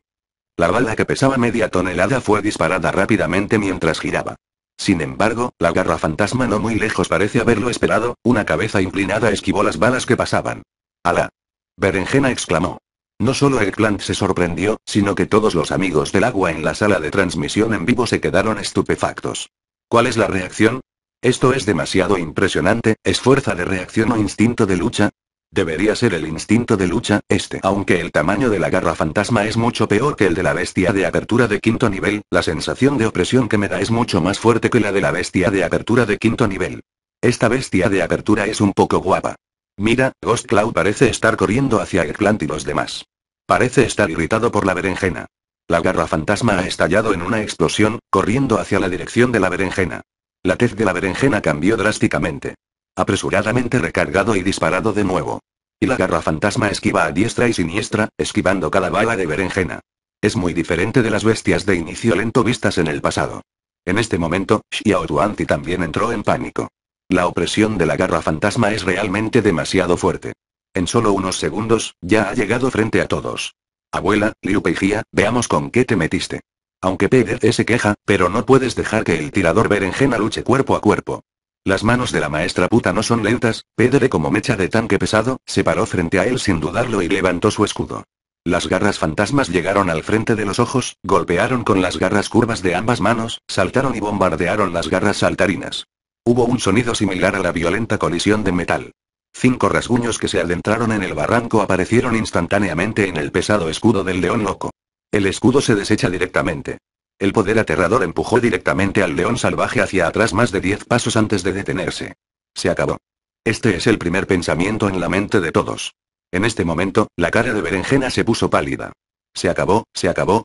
La bala que pesaba media tonelada fue disparada rápidamente mientras giraba. Sin embargo, la garra fantasma no muy lejos parece haberlo esperado, una cabeza inclinada esquivó las balas que pasaban. ¡Alá! Berenjena exclamó. No solo el clan se sorprendió, sino que todos los amigos del agua en la sala de transmisión en vivo se quedaron estupefactos. ¿Cuál es la reacción? Esto es demasiado impresionante, ¿es fuerza de reacción o instinto de lucha? Debería ser el instinto de lucha, aunque el tamaño de la garra fantasma es mucho peor que el de la bestia de apertura de quinto nivel, la sensación de opresión que me da es mucho más fuerte que la de la bestia de apertura de quinto nivel. Esta bestia de apertura es un poco guapa. Mira, Ghost Cloud parece estar corriendo hacia Eggplant y los demás. Parece estar irritado por la berenjena. La garra fantasma ha estallado en una explosión, corriendo hacia la dirección de la berenjena. La tez de la berenjena cambió drásticamente. Apresuradamente recargado y disparado de nuevo. Y la garra fantasma esquiva a diestra y siniestra, esquivando cada bala de berenjena. Es muy diferente de las bestias de inicio lento vistas en el pasado. En este momento, Xiao Tuanzi también entró en pánico. La opresión de la garra fantasma es realmente demasiado fuerte. En solo unos segundos, ya ha llegado frente a todos. Abuela, Liu Peijia, veamos con qué te metiste. Aunque Pérez se queja, pero no puedes dejar que el tirador berenjena luche cuerpo a cuerpo. Las manos de la maestra puta no son lentas, Pedre como mecha de tanque pesado, se paró frente a él sin dudarlo y levantó su escudo. Las garras fantasmas llegaron al frente de los ojos, golpearon con las garras curvas de ambas manos, saltaron y bombardearon las garras saltarinas. Hubo un sonido similar a la violenta colisión de metal. 5 rasguños que se adentraron en el barranco aparecieron instantáneamente en el pesado escudo del león loco. El escudo se deshecha directamente. El poder aterrador empujó directamente al león salvaje hacia atrás más de 10 pasos antes de detenerse. Se acabó. Este es el primer pensamiento en la mente de todos. En este momento, la cara de berenjena se puso pálida. Se acabó,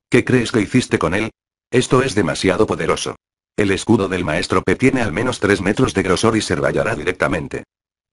¿qué crees que hiciste con él? Esto es demasiado poderoso. El escudo del maestro P tiene al menos 3 metros de grosor y se rayará directamente.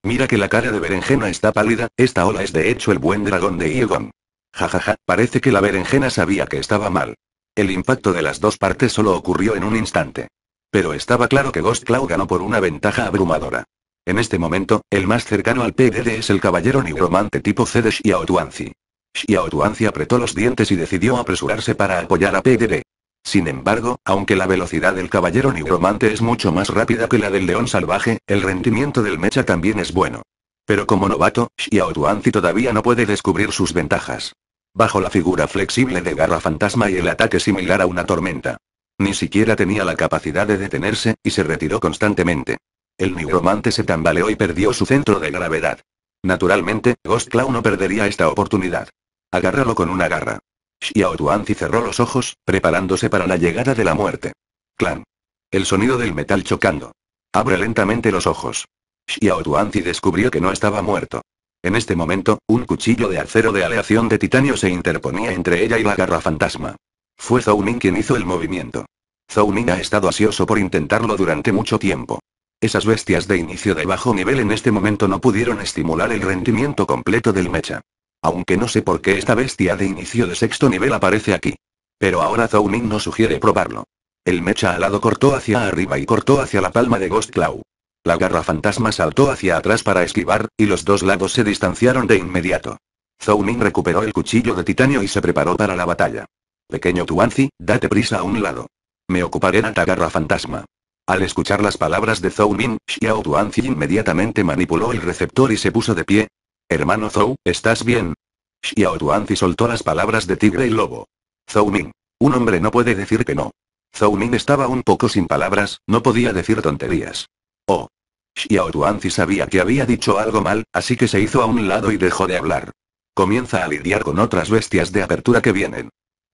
Mira que la cara de berenjena está pálida, esta ola es de hecho el buen dragón de Igon. Jajaja, parece que la berenjena sabía que estaba mal. El impacto de las dos partes solo ocurrió en un instante. Pero estaba claro que Ghost Cloud ganó por una ventaja abrumadora. En este momento, el más cercano al PDD es el caballero nigromante tipo C de Xiao Tuanzi. Xiao Tuanzi apretó los dientes y decidió apresurarse para apoyar a PDD. Sin embargo, aunque la velocidad del caballero nigromante es mucho más rápida que la del león salvaje, el rendimiento del mecha también es bueno. Pero como novato, Xiao Tuanzi todavía no puede descubrir sus ventajas. Bajo la figura flexible de garra fantasma y el ataque similar a una tormenta. Ni siquiera tenía la capacidad de detenerse, y se retiró constantemente. El nigromante se tambaleó y perdió su centro de gravedad. Naturalmente, Ghost Cloud no perdería esta oportunidad. Agárralo con una garra. Xiao Tuanzi cerró los ojos, preparándose para la llegada de la muerte. Clan. El sonido del metal chocando. Abre lentamente los ojos. Xiao Tuanzi descubrió que no estaba muerto. En este momento, un cuchillo de acero de aleación de titanio se interponía entre ella y la garra fantasma. Fue Zhou Ning quien hizo el movimiento. Zhou Ning ha estado ansioso por intentarlo durante mucho tiempo. Esas bestias de inicio de bajo nivel en este momento no pudieron estimular el rendimiento completo del mecha. Aunque no sé por qué esta bestia de inicio de sexto nivel aparece aquí. Pero ahora Zhou Ning nos sugiere probarlo. El mecha alado cortó hacia arriba y cortó hacia la palma de Ghost Cloud. La garra fantasma saltó hacia atrás para esquivar, y los dos lados se distanciaron de inmediato. Zhou Ning recuperó el cuchillo de titanio y se preparó para la batalla. Pequeño Tuanzi, date prisa a un lado. Me ocuparé de la garra fantasma. Al escuchar las palabras de Zhou Ning, Xiao Tuanzi inmediatamente manipuló el receptor y se puso de pie. Hermano Zhou, ¿estás bien? Xiao Tuanzi soltó las palabras de tigre y lobo. Zhou Ning. Un hombre no puede decir que no. Zhou Ning estaba un poco sin palabras, no podía decir tonterías. Oh. Xiao Tuanzi sabía que había dicho algo mal, así que se hizo a un lado y dejó de hablar. Comienza a lidiar con otras bestias de apertura que vienen.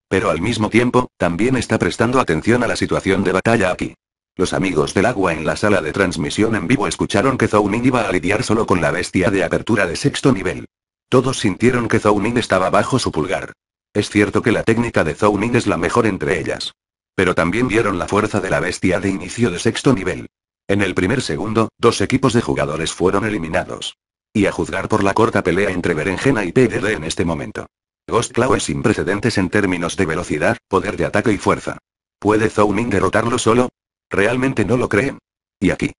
Pero al mismo tiempo, también está prestando atención a la situación de batalla aquí. Los amigos del agua en la sala de transmisión en vivo escucharon que Zhou Ning iba a lidiar solo con la bestia de apertura de sexto nivel. Todos sintieron que Zhou Ning estaba bajo su pulgar. Es cierto que la técnica de Zhou Ning es la mejor entre ellas. Pero también vieron la fuerza de la bestia de inicio de sexto nivel. En el primer segundo, 2 equipos de jugadores fueron eliminados. Y a juzgar por la corta pelea entre Berenjena y PDD en este momento. Ghost Cloud es sin precedentes en términos de velocidad, poder de ataque y fuerza. ¿Puede Zhou Ning derrotarlo solo? ¿Realmente no lo creen? Y aquí.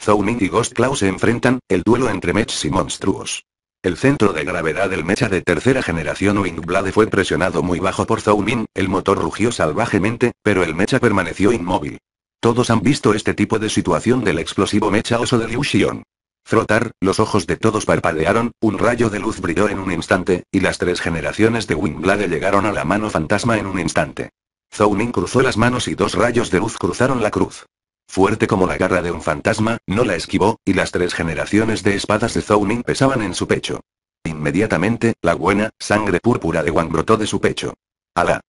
Zhou Ning y Ghost Cloud se enfrentan, el duelo entre mechas y monstruos. El centro de gravedad del mecha de tercera generación Wingblade fue presionado muy bajo por Zhou Ning, el motor rugió salvajemente, pero el mecha permaneció inmóvil. Todos han visto este tipo de situación del explosivo mecha oso de Liu Xiong. Frotar, los ojos de todos parpadearon, un rayo de luz brilló en un instante, y las 3 generaciones de Wingblade llegaron a la mano fantasma en un instante. Zhou Ning cruzó las manos y 2 rayos de luz cruzaron la cruz. Fuerte como la garra de un fantasma, no la esquivó, y las 3 generaciones de espadas de Zhou Ning pesaban en su pecho. Inmediatamente, la buena sangre púrpura de Wang brotó de su pecho. ¡Alá!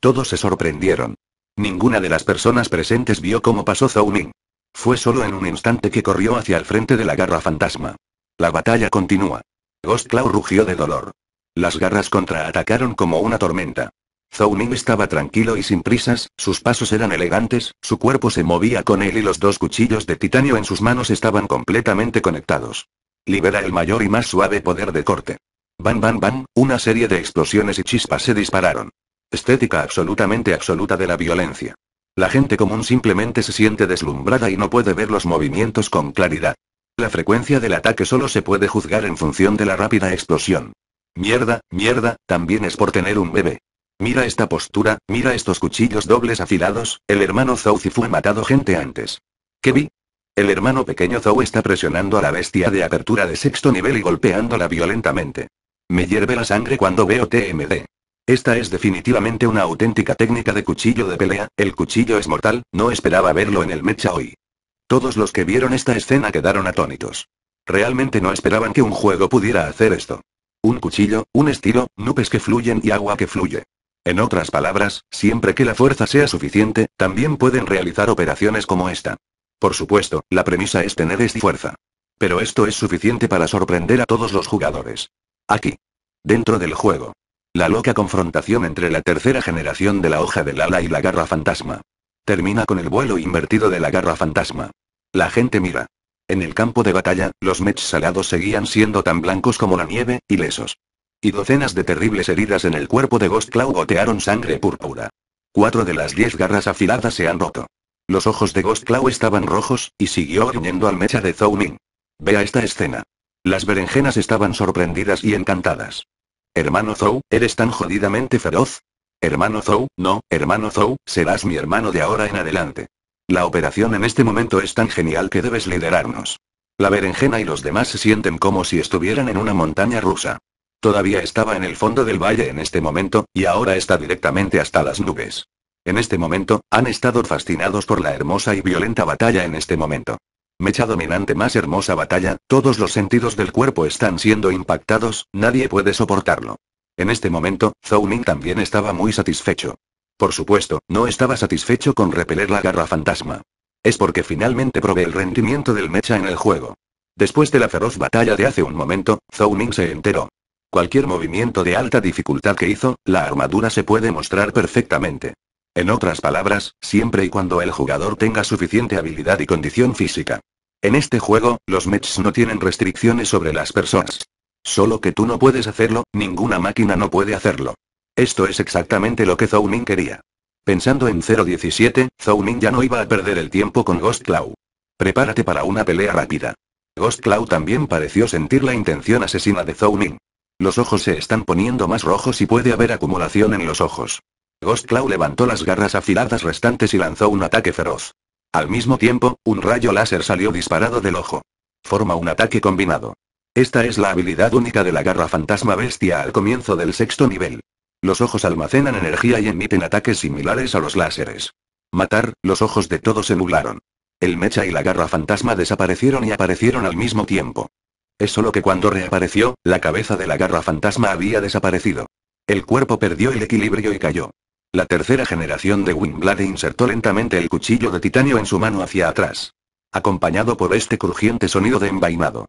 Todos se sorprendieron. Ninguna de las personas presentes vio cómo pasó Zhou Ning. Fue solo en un instante que corrió hacia el frente de la garra fantasma. La batalla continúa. Ghost Claw rugió de dolor. Las garras contraatacaron como una tormenta. Zhou Ning estaba tranquilo y sin prisas, sus pasos eran elegantes, su cuerpo se movía con él y los dos cuchillos de titanio en sus manos estaban completamente conectados. Libera el mayor y más suave poder de corte. Bam bam bam, una serie de explosiones y chispas se dispararon. Estética absolutamente absoluta de la violencia. La gente común simplemente se siente deslumbrada y no puede ver los movimientos con claridad. La frecuencia del ataque solo se puede juzgar en función de la rápida explosión. Mierda, mierda, también es por tener un bebé. Mira esta postura, mira estos cuchillos dobles afilados, el hermano Zhou Zifu ha matado gente antes. ¿Qué vi? El hermano pequeño Zhou está presionando a la bestia de apertura de sexto nivel y golpeándola violentamente. Me hierve la sangre cuando veo TMD. Esta es definitivamente una auténtica técnica de cuchillo de pelea, el cuchillo es mortal, no esperaba verlo en el mecha hoy. Todos los que vieron esta escena quedaron atónitos. Realmente no esperaban que un juego pudiera hacer esto. Un cuchillo, un estilo, nubes que fluyen y agua que fluye. En otras palabras, siempre que la fuerza sea suficiente, también pueden realizar operaciones como esta. Por supuesto, la premisa es tener esta fuerza. Pero esto es suficiente para sorprender a todos los jugadores. Aquí. Dentro del juego. La loca confrontación entre la tercera generación de la hoja del ala y la garra fantasma. Termina con el vuelo invertido de la garra fantasma. La gente mira. En el campo de batalla, los mechs salados seguían siendo tan blancos como la nieve, ilesos. Y docenas de terribles heridas en el cuerpo de Ghost Claw gotearon sangre púrpura. 4 de las 10 garras afiladas se han roto. Los ojos de Ghost Claw estaban rojos, y siguió riñendo al mecha de Zhou Ning. Vea esta escena. Las berenjenas estaban sorprendidas y encantadas. Hermano Zhou, ¿eres tan jodidamente feroz? Hermano Zhou, no, hermano Zhou, serás mi hermano de ahora en adelante. La operación en este momento es tan genial que debes liderarnos. La berenjena y los demás se sienten como si estuvieran en una montaña rusa. Todavía estaba en el fondo del valle en este momento, y ahora está directamente hasta las nubes. En este momento, han estado fascinados por la hermosa y violenta batalla en este momento. Mecha dominante más hermosa batalla, todos los sentidos del cuerpo están siendo impactados, nadie puede soportarlo. En este momento, Zhou Ning también estaba muy satisfecho. Por supuesto, no estaba satisfecho con repeler la garra fantasma. Es porque finalmente probé el rendimiento del mecha en el juego. Después de la feroz batalla de hace un momento, Zhou Ning se enteró. Cualquier movimiento de alta dificultad que hizo, la armadura se puede mostrar perfectamente. En otras palabras, siempre y cuando el jugador tenga suficiente habilidad y condición física. En este juego, los mechs no tienen restricciones sobre las personas. Solo que tú no puedes hacerlo, ninguna máquina no puede hacerlo. Esto es exactamente lo que Zhou Ning quería. Pensando en 017, Zhou Ning ya no iba a perder el tiempo con Ghost Claw. Prepárate para una pelea rápida. Ghost Claw también pareció sentir la intención asesina de Zhou Ning. Los ojos se están poniendo más rojos y puede haber acumulación en los ojos. Ghost Claw levantó las garras afiladas restantes y lanzó un ataque feroz. Al mismo tiempo, un rayo láser salió disparado del ojo. Forma un ataque combinado. Esta es la habilidad única de la garra fantasma bestia al comienzo del sexto nivel. Los ojos almacenan energía y emiten ataques similares a los láseres. Matar, los ojos de todos se nublaron. El mecha y la garra fantasma desaparecieron y aparecieron al mismo tiempo. Es solo que cuando reapareció, la cabeza de la garra fantasma había desaparecido. El cuerpo perdió el equilibrio y cayó. La tercera generación de Wingblade insertó lentamente el cuchillo de titanio en su mano hacia atrás. Acompañado por este crujiente sonido de envainado.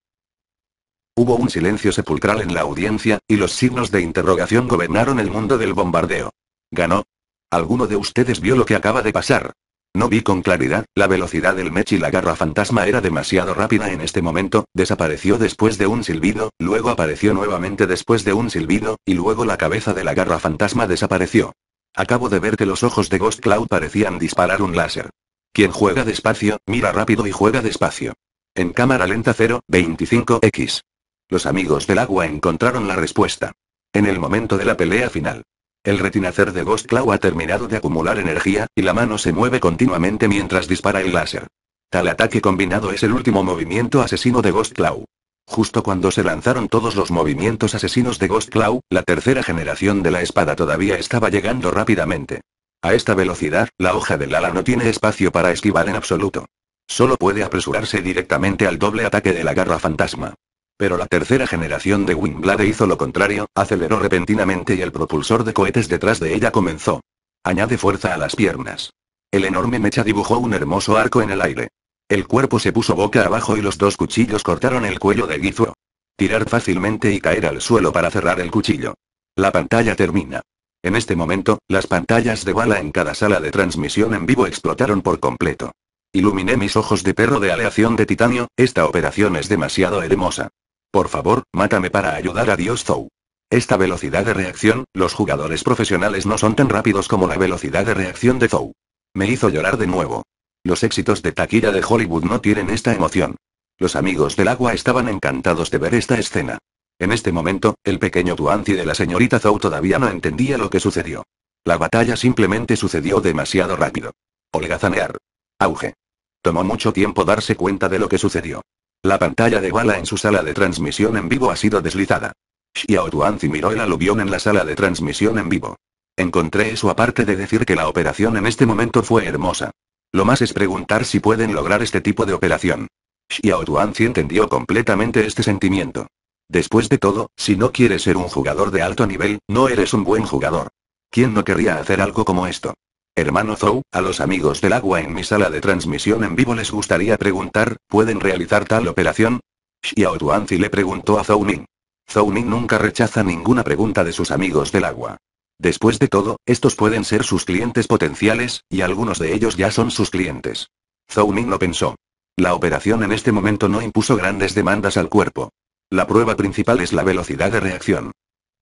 Hubo un silencio sepulcral en la audiencia, y los signos de interrogación gobernaron el mundo del bombardeo. ¿Ganó? ¿Alguno de ustedes vio lo que acaba de pasar? No vi con claridad, la velocidad del mech y la garra fantasma era demasiado rápida en este momento, desapareció después de un silbido, luego apareció nuevamente después de un silbido, y luego la cabeza de la garra fantasma desapareció. Acabo de ver que los ojos de Ghost Claw parecían disparar un láser. Quien juega despacio, mira rápido y juega despacio. En cámara lenta 0.25x. Los amigos del agua encontraron la respuesta. En el momento de la pelea final. El retinacer de Ghost Claw ha terminado de acumular energía, y la mano se mueve continuamente mientras dispara el láser. Tal ataque combinado es el último movimiento asesino de Ghost Claw. Justo cuando se lanzaron todos los movimientos asesinos de Ghost Claw, la tercera generación de la espada todavía estaba llegando rápidamente. A esta velocidad, la hoja del ala no tiene espacio para esquivar en absoluto. Solo puede apresurarse directamente al doble ataque de la garra fantasma. Pero la tercera generación de Wingblade hizo lo contrario, aceleró repentinamente y el propulsor de cohetes detrás de ella comenzó. Añade fuerza a las piernas. El enorme mecha dibujó un hermoso arco en el aire. El cuerpo se puso boca abajo y los dos cuchillos cortaron el cuello de Gizuo. Tirar fácilmente y caer al suelo para cerrar el cuchillo. La pantalla termina. En este momento, las pantallas de bala en cada sala de transmisión en vivo explotaron por completo. Iluminé mis ojos de perro de aleación de titanio, esta operación es demasiado hermosa. Por favor, mátame para ayudar a Dios Zou. Esta velocidad de reacción, los jugadores profesionales no son tan rápidos como la velocidad de reacción de Zou. Me hizo llorar de nuevo. Los éxitos de taquilla de Hollywood no tienen esta emoción. Los amigos del agua estaban encantados de ver esta escena. En este momento, el pequeño Tuanzi de la señorita Zou todavía no entendía lo que sucedió. La batalla simplemente sucedió demasiado rápido. Holgazanear. Auge. Tomó mucho tiempo darse cuenta de lo que sucedió. La pantalla de bala en su sala de transmisión en vivo ha sido deslizada. Xiao Tuanzi miró el aluvión en la sala de transmisión en vivo. Encontré eso aparte de decir que la operación en este momento fue hermosa. Lo más es preguntar si pueden lograr este tipo de operación. Xiao Tuanzi entendió completamente este sentimiento. Después de todo, si no quieres ser un jugador de alto nivel, no eres un buen jugador. ¿Quién no querría hacer algo como esto? Hermano Zou, a los amigos del agua en mi sala de transmisión en vivo les gustaría preguntar, ¿pueden realizar tal operación? Xiao Tuanzi le preguntó a Zou Ning. Zou Ning nunca rechaza ninguna pregunta de sus amigos del agua. Después de todo, estos pueden ser sus clientes potenciales, y algunos de ellos ya son sus clientes. Zou Ning lo pensó. La operación en este momento no impuso grandes demandas al cuerpo. La prueba principal es la velocidad de reacción.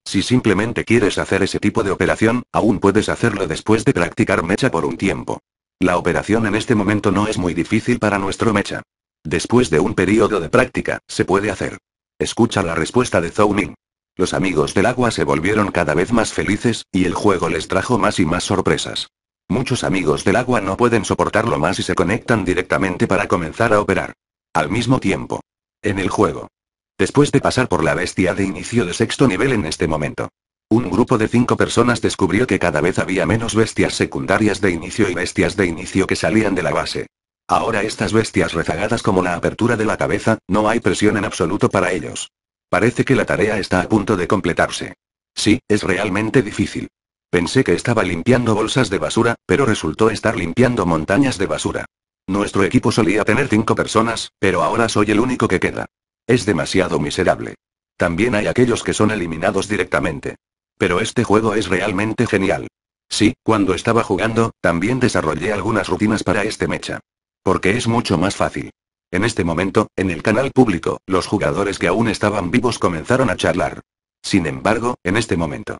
Si simplemente quieres hacer ese tipo de operación, aún puedes hacerlo después de practicar mecha por un tiempo. La operación en este momento no es muy difícil para nuestro mecha. Después de un periodo de práctica, se puede hacer. Escucha la respuesta de Zou Ning. Los amigos del agua se volvieron cada vez más felices, y el juego les trajo más y más sorpresas. Muchos amigos del agua no pueden soportarlo más y se conectan directamente para comenzar a operar. Al mismo tiempo. En el juego. Después de pasar por la bestia de inicio de sexto nivel en este momento. Un grupo de 5 personas descubrió que cada vez había menos bestias secundarias de inicio y bestias de inicio que salían de la base. Ahora estas bestias rezagadas como la apertura de la cabeza, no hay presión en absoluto para ellos. Parece que la tarea está a punto de completarse. Sí, es realmente difícil. Pensé que estaba limpiando bolsas de basura, pero resultó estar limpiando montañas de basura. Nuestro equipo solía tener 5 personas, pero ahora soy el único que queda. Es demasiado miserable. También hay aquellos que son eliminados directamente. Pero este juego es realmente genial. Sí, cuando estaba jugando, también desarrollé algunas rutinas para este mecha. Porque es mucho más fácil. En este momento, en el canal público, los jugadores que aún estaban vivos comenzaron a charlar. Sin embargo, en este momento.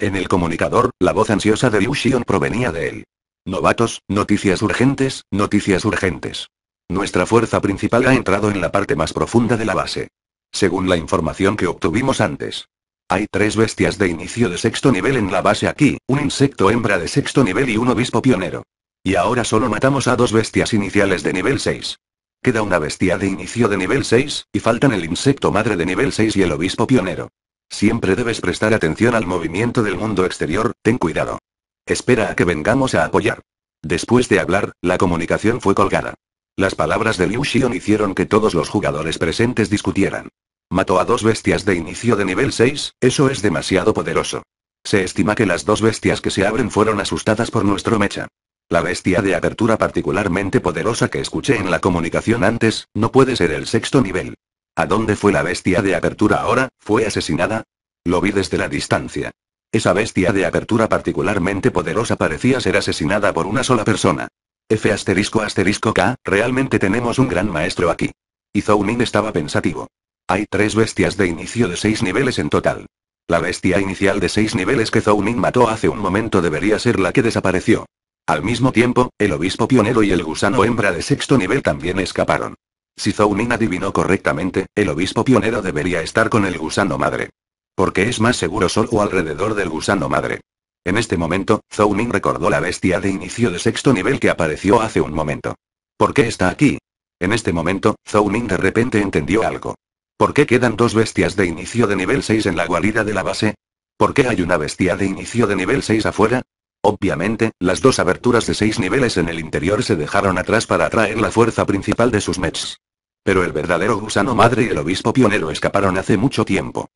En el comunicador, la voz ansiosa de Liu Xion provenía de él. Novatos, noticias urgentes, noticias urgentes. Nuestra fuerza principal ha entrado en la parte más profunda de la base. Según la información que obtuvimos antes. Hay 3 bestias de inicio de sexto nivel en la base aquí, un insecto hembra de sexto nivel y un obispo pionero. Y ahora solo matamos a 2 bestias iniciales de nivel 6. Queda una bestia de inicio de nivel 6, y faltan el insecto madre de nivel 6 y el obispo pionero. Siempre debes prestar atención al movimiento del mundo exterior, ten cuidado. Espera a que vengamos a apoyar. Después de hablar, la comunicación fue colgada. Las palabras de Liu Xion hicieron que todos los jugadores presentes discutieran. Mató a 2 bestias de inicio de nivel 6, eso es demasiado poderoso. Se estima que las 2 bestias que se abren fueron asustadas por nuestro mecha. La bestia de apertura particularmente poderosa que escuché en la comunicación antes, no puede ser el sexto nivel. ¿A dónde fue la bestia de apertura ahora? ¿Fue asesinada? Lo vi desde la distancia. Esa bestia de apertura particularmente poderosa parecía ser asesinada por una sola persona. F***K, realmente tenemos un gran maestro aquí. Y Zou Ning estaba pensativo. Hay 3 bestias de inicio de 6 niveles en total. La bestia inicial de 6 niveles que Zou Ning mató hace un momento debería ser la que desapareció. Al mismo tiempo, el obispo pionero y el gusano hembra de sexto nivel también escaparon. Si Zou Ning adivinó correctamente, el obispo pionero debería estar con el gusano madre. Porque es más seguro solo alrededor del gusano madre. En este momento, Zou Ning recordó la bestia de inicio de sexto nivel que apareció hace un momento. ¿Por qué está aquí? En este momento, Zou Ning de repente entendió algo. ¿Por qué quedan 2 bestias de inicio de nivel 6 en la guarida de la base? ¿Por qué hay una bestia de inicio de nivel 6 afuera? Obviamente, las 2 aberturas de 6 niveles en el interior se dejaron atrás para atraer la fuerza principal de sus mechs. Pero el verdadero gusano madre y el obispo pionero escaparon hace mucho tiempo.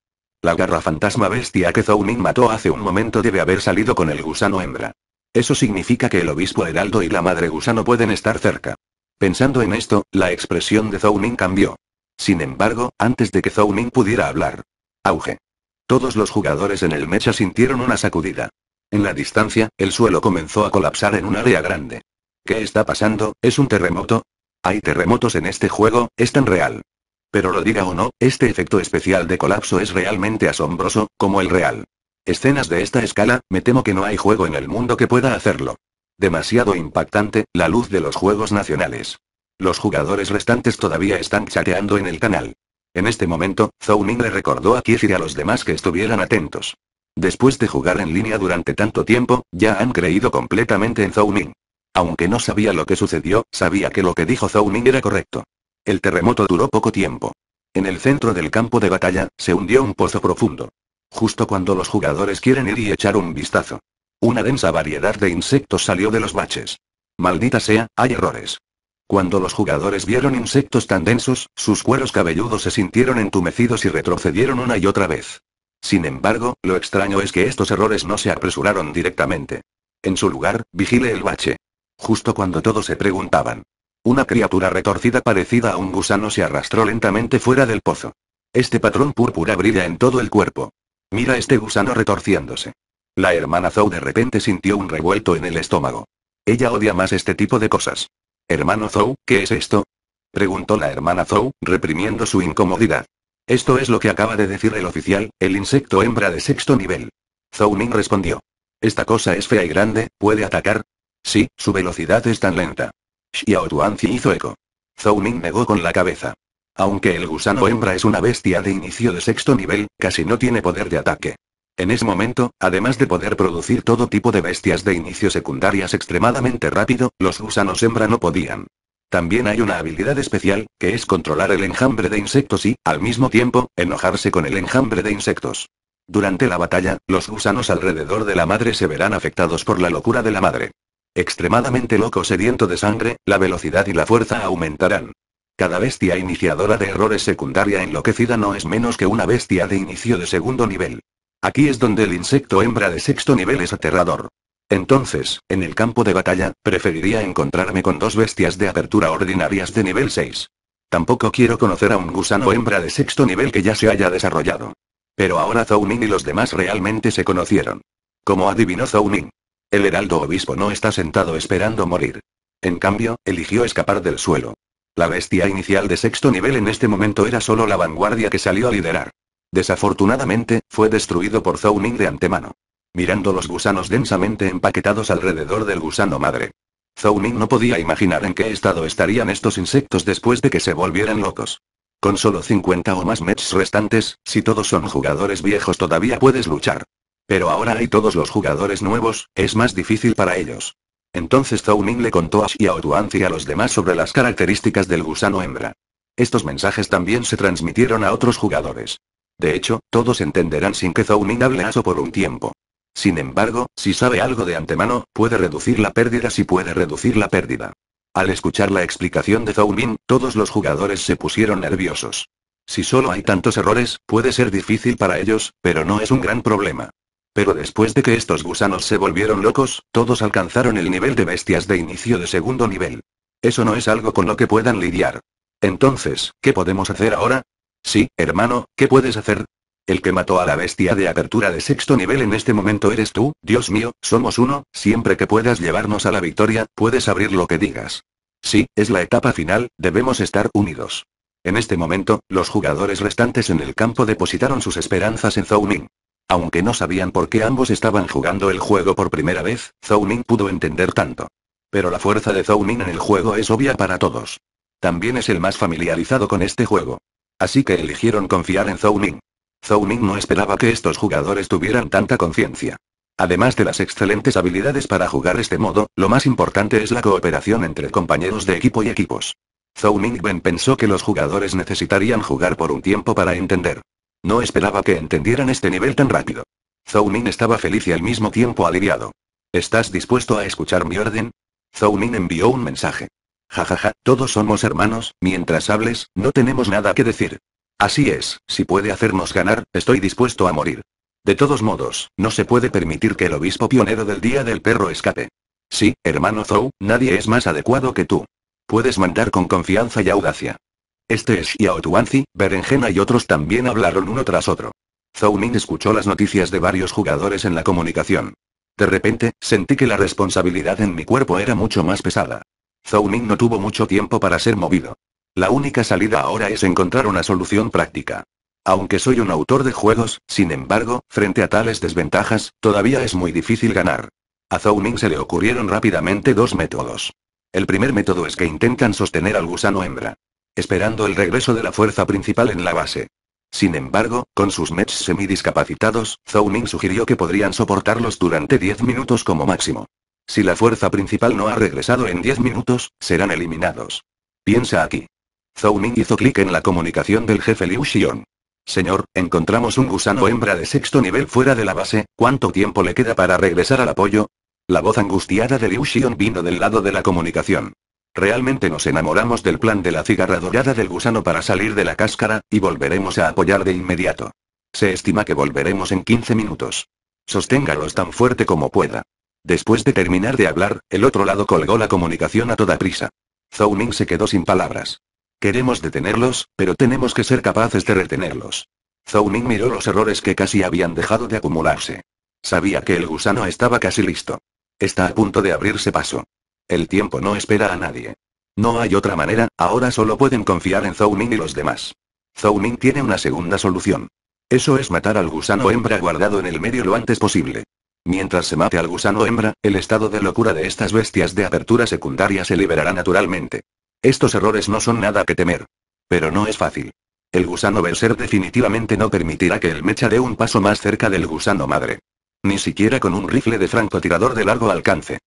La garra fantasma bestia que Zhou Ning mató hace un momento debe haber salido con el gusano hembra. Eso significa que el obispo heraldo y la madre gusano pueden estar cerca. Pensando en esto, la expresión de Zhou Ning cambió. Sin embargo, antes de que Zhou Ning pudiera hablar. Auge. Todos los jugadores en el mecha sintieron una sacudida. En la distancia, el suelo comenzó a colapsar en un área grande. ¿Qué está pasando? ¿Es un terremoto? Hay terremotos en este juego, es tan real. Pero lo diga o no, este efecto especial de colapso es realmente asombroso, como el real. Escenas de esta escala, me temo que no hay juego en el mundo que pueda hacerlo. Demasiado impactante, la luz de los juegos nacionales. Los jugadores restantes todavía están chateando en el canal. En este momento, Zhou Ning le recordó a Kiefer y a los demás que estuvieran atentos. Después de jugar en línea durante tanto tiempo, ya han creído completamente en Zhou Ning. Aunque no sabía lo que sucedió, sabía que lo que dijo Zhou Ning era correcto. El terremoto duró poco tiempo. En el centro del campo de batalla, se hundió un pozo profundo. Justo cuando los jugadores quieren ir y echar un vistazo. Una densa variedad de insectos salió de los baches. Maldita sea, hay errores. Cuando los jugadores vieron insectos tan densos, sus cueros cabelludos se sintieron entumecidos y retrocedieron una y otra vez. Sin embargo, lo extraño es que estos errores no se apresuraron directamente. En su lugar, vigile el bache. Justo cuando todos se preguntaban. Una criatura retorcida parecida a un gusano se arrastró lentamente fuera del pozo. Este patrón púrpura brilla en todo el cuerpo. Mira este gusano retorciéndose. La hermana Zhou de repente sintió un revuelto en el estómago. Ella odia más este tipo de cosas. «Hermano Zhou, ¿qué es esto?», preguntó la hermana Zhou, reprimiendo su incomodidad. «Esto es lo que acaba de decir el oficial, el insecto hembra de sexto nivel». Zhou Ning respondió. «Esta cosa es fea y grande, ¿puede atacar?». «Sí, su velocidad es tan lenta». Xiao Tuanzi hizo eco. Zhou Ning negó con la cabeza. Aunque el gusano hembra es una bestia de inicio de sexto nivel, casi no tiene poder de ataque. En ese momento, además de poder producir todo tipo de bestias de inicio secundarias extremadamente rápido, los gusanos hembra no podían. También hay una habilidad especial, que es controlar el enjambre de insectos y, al mismo tiempo, enojarse con el enjambre de insectos. Durante la batalla, los gusanos alrededor de la madre se verán afectados por la locura de la madre. Extremadamente loco, sediento de sangre, la velocidad y la fuerza aumentarán. Cada bestia iniciadora de errores secundaria enloquecida no es menos que una bestia de inicio de segundo nivel. Aquí es donde el insecto hembra de sexto nivel es aterrador. Entonces, en el campo de batalla, preferiría encontrarme con dos bestias de apertura ordinarias de nivel 6. Tampoco quiero conocer a un gusano hembra de sexto nivel que ya se haya desarrollado. Pero ahora Zhou Ning y los demás realmente se conocieron. Como adivinó Zhou Ning. El heraldo obispo no está sentado esperando morir. En cambio, eligió escapar del suelo. La bestia inicial de sexto nivel en este momento era solo la vanguardia que salió a liderar. Desafortunadamente, fue destruido por Zhou Ning de antemano. Mirando los gusanos densamente empaquetados alrededor del gusano madre. Zhou Ning no podía imaginar en qué estado estarían estos insectos después de que se volvieran locos. Con solo 50 o más mechs restantes, si todos son jugadores viejos todavía puedes luchar. Pero ahora hay todos los jugadores nuevos, es más difícil para ellos. Entonces Zhou Ning le contó a Xiao Tuanzi y a los demás sobre las características del gusano hembra. Estos mensajes también se transmitieron a otros jugadores. De hecho, todos entenderán sin que Zhou Ning hable eso por un tiempo. Sin embargo, si sabe algo de antemano, puede reducir la pérdida Al escuchar la explicación de Zhou Ning, todos los jugadores se pusieron nerviosos. Si solo hay tantos errores, puede ser difícil para ellos, pero no es un gran problema. Pero después de que estos gusanos se volvieron locos, todos alcanzaron el nivel de bestias de inicio de segundo nivel. Eso no es algo con lo que puedan lidiar. Entonces, ¿qué podemos hacer ahora? Sí, hermano, ¿qué puedes hacer? El que mató a la bestia de apertura de sexto nivel en este momento eres tú, Dios mío, somos uno, siempre que puedas llevarnos a la victoria, puedes abrir lo que digas. Sí, es la etapa final, debemos estar unidos. En este momento, los jugadores restantes en el campo depositaron sus esperanzas en Zhou Ning. Aunque no sabían por qué ambos estaban jugando el juego por primera vez, Zhou Ning pudo entender tanto. Pero la fuerza de Zhou Ning en el juego es obvia para todos. También es el más familiarizado con este juego. Así que eligieron confiar en Zhou Ning. Zhou Ning no esperaba que estos jugadores tuvieran tanta conciencia. Además de las excelentes habilidades para jugar este modo, lo más importante es la cooperación entre compañeros de equipo y equipos. Zhou Ning pensó que los jugadores necesitarían jugar por un tiempo para entender. No esperaba que entendieran este nivel tan rápido. Zhou Ning estaba feliz y al mismo tiempo aliviado. ¿Estás dispuesto a escuchar mi orden? Zhou Ning envió un mensaje. Jajaja, todos somos hermanos, mientras hables, no tenemos nada que decir. Así es, si puede hacernos ganar, estoy dispuesto a morir. De todos modos, no se puede permitir que el obispo pionero del Día del Perro escape. Sí, hermano Zhou, nadie es más adecuado que tú. Puedes mandar con confianza y audacia. Este es Xiao Tuanzi, Berenjena y otros también hablaron uno tras otro. Zhou Ning escuchó las noticias de varios jugadores en la comunicación. De repente, sentí que la responsabilidad en mi cuerpo era mucho más pesada. Zhou Ning no tuvo mucho tiempo para ser movido. La única salida ahora es encontrar una solución práctica. Aunque soy un autor de juegos, sin embargo, frente a tales desventajas, todavía es muy difícil ganar. A Zhou Ning se le ocurrieron rápidamente dos métodos. El primer método es que intentan sostener al gusano hembra, esperando el regreso de la fuerza principal en la base. Sin embargo, con sus mechs semidiscapacitados, Zhou Ning sugirió que podrían soportarlos durante 10 minutos como máximo. Si la fuerza principal no ha regresado en 10 minutos, serán eliminados. Piensa aquí. Zhou Ning hizo clic en la comunicación del jefe Liu Xiong. Señor, encontramos un gusano hembra de sexto nivel fuera de la base, ¿cuánto tiempo le queda para regresar al apoyo? La voz angustiada de Liu Xiong vino del lado de la comunicación. Realmente nos enamoramos del plan de la cigarra dorada del gusano para salir de la cáscara, y volveremos a apoyar de inmediato. Se estima que volveremos en 15 minutos. Sosténgalos tan fuerte como pueda. Después de terminar de hablar, el otro lado colgó la comunicación a toda prisa. Zhou Ning se quedó sin palabras. Queremos detenerlos, pero tenemos que ser capaces de retenerlos. Zhou Ning miró los errores que casi habían dejado de acumularse. Sabía que el gusano estaba casi listo. Está a punto de abrirse paso. El tiempo no espera a nadie. No hay otra manera, ahora solo pueden confiar en Zhou Ning y los demás. Zhou Ning tiene una segunda solución. Eso es matar al gusano hembra guardado en el medio lo antes posible. Mientras se mate al gusano hembra, el estado de locura de estas bestias de apertura secundaria se liberará naturalmente. Estos errores no son nada que temer. Pero no es fácil. El gusano berser definitivamente no permitirá que el mecha dé un paso más cerca del gusano madre. Ni siquiera con un rifle de francotirador de largo alcance.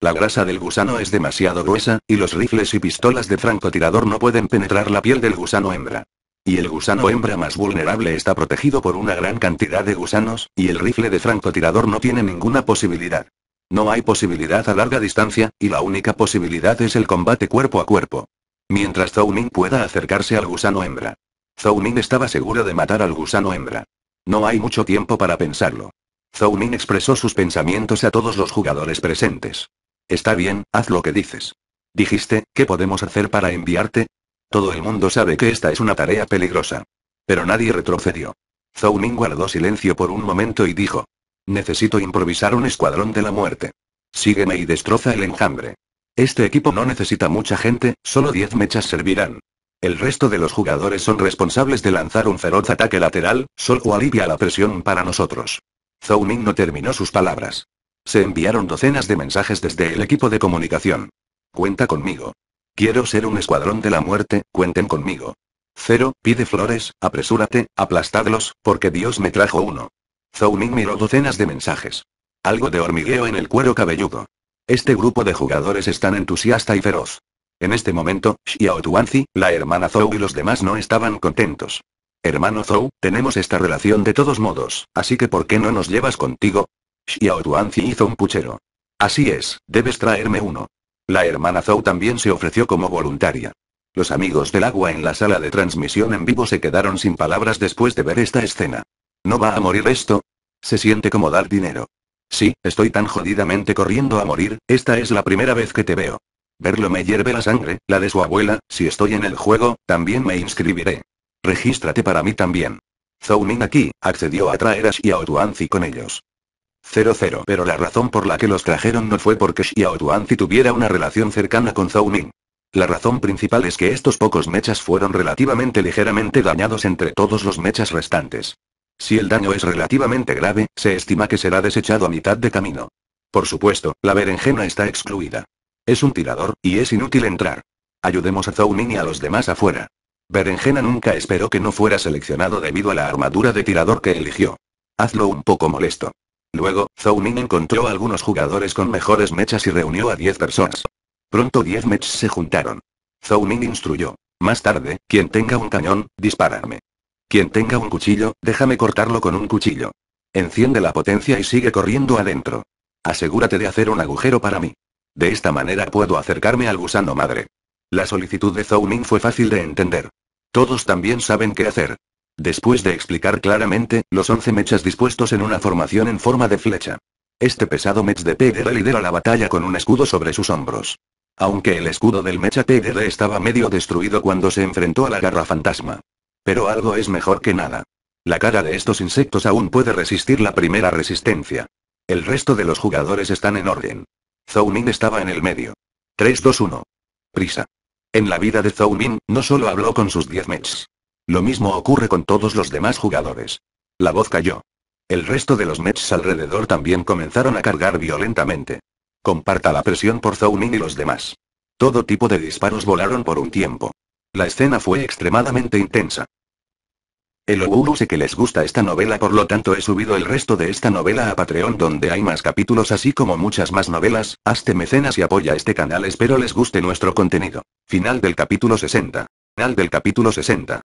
La grasa del gusano es demasiado gruesa, y los rifles y pistolas de francotirador no pueden penetrar la piel del gusano hembra. Y el gusano hembra más vulnerable está protegido por una gran cantidad de gusanos, y el rifle de francotirador no tiene ninguna posibilidad. No hay posibilidad a larga distancia, y la única posibilidad es el combate cuerpo a cuerpo. Mientras Zhou Ning pueda acercarse al gusano hembra. Zhou Ning estaba seguro de matar al gusano hembra. No hay mucho tiempo para pensarlo. Zhou Ning expresó sus pensamientos a todos los jugadores presentes. Está bien, haz lo que dices. Dijiste, ¿qué podemos hacer para enviarte? Todo el mundo sabe que esta es una tarea peligrosa. Pero nadie retrocedió. Zhou Ning guardó silencio por un momento y dijo: necesito improvisar un escuadrón de la muerte. Sígueme y destroza el enjambre. Este equipo no necesita mucha gente, solo 10 mechas servirán. El resto de los jugadores son responsables de lanzar un feroz ataque lateral, solo alivia la presión para nosotros. Zhou Ning no terminó sus palabras. Se enviaron docenas de mensajes desde el equipo de comunicación. Cuenta conmigo. Quiero ser un escuadrón de la muerte, cuenten conmigo. Cero, pide flores, apresúrate, aplastadlos, porque Dios me trajo uno. Zhou Ning miró docenas de mensajes. Algo de hormigueo en el cuero cabelludo. Este grupo de jugadores es tan entusiasta y feroz. En este momento, Xiao Tuanzi, la hermana Zhou y los demás no estaban contentos. Hermano Zhou, tenemos esta relación de todos modos, así que ¿por qué no nos llevas contigo? Xiao Tuanzi hizo un puchero. Así es, debes traerme uno. La hermana Zhou también se ofreció como voluntaria. Los amigos del agua en la sala de transmisión en vivo se quedaron sin palabras después de ver esta escena. ¿No va a morir esto? Se siente como dar dinero. Sí, estoy tan jodidamente corriendo a morir, esta es la primera vez que te veo. Verlo me hierve la sangre, la de su abuela, si estoy en el juego, también me inscribiré. Regístrate para mí también. Zhou Ning aquí, accedió a traer a Xiao Tuanzi con ellos. Pero la razón por la que los trajeron no fue porque Xiao Tuanzi tuviera una relación cercana con Zhou Ning. La razón principal es que estos pocos mechas fueron relativamente ligeramente dañados entre todos los mechas restantes. Si el daño es relativamente grave, se estima que será desechado a mitad de camino. Por supuesto, la berenjena está excluida. Es un tirador, y es inútil entrar. Ayudemos a Zhou Ning y a los demás afuera. Berenjena nunca esperó que no fuera seleccionado debido a la armadura de tirador que eligió. Hazlo un poco molesto. Luego, Zhou Ning encontró a algunos jugadores con mejores mechas y reunió a 10 personas. Pronto 10 mechas se juntaron. Zhou Ning instruyó: más tarde, quien tenga un cañón, dispárame. Quien tenga un cuchillo, déjame cortarlo con un cuchillo. Enciende la potencia y sigue corriendo adentro. Asegúrate de hacer un agujero para mí. De esta manera puedo acercarme al gusano madre. La solicitud de Zhou Ning fue fácil de entender. Todos también saben qué hacer. Después de explicar claramente, los 11 mechas dispuestos en una formación en forma de flecha. Este pesado mech de PDD lidera la batalla con un escudo sobre sus hombros. Aunque el escudo del mecha PDD estaba medio destruido cuando se enfrentó a la garra fantasma. Pero algo es mejor que nada. La cara de estos insectos aún puede resistir la primera resistencia. El resto de los jugadores están en orden. Zhou Ning estaba en el medio. 3-2-1. Prisa. En la vida de Zhou Ning, no solo habló con sus 10 mechs. Lo mismo ocurre con todos los demás jugadores. La voz cayó. El resto de los mechs alrededor también comenzaron a cargar violentamente. Comparta la presión por Zhou Ning y los demás. Todo tipo de disparos volaron por un tiempo. La escena fue extremadamente intensa. El Oulu sé que les gusta esta novela, por lo tanto he subido el resto de esta novela a Patreon, donde hay más capítulos así como muchas más novelas. Hazte mecenas y apoya este canal, espero les guste nuestro contenido. Final del capítulo 60.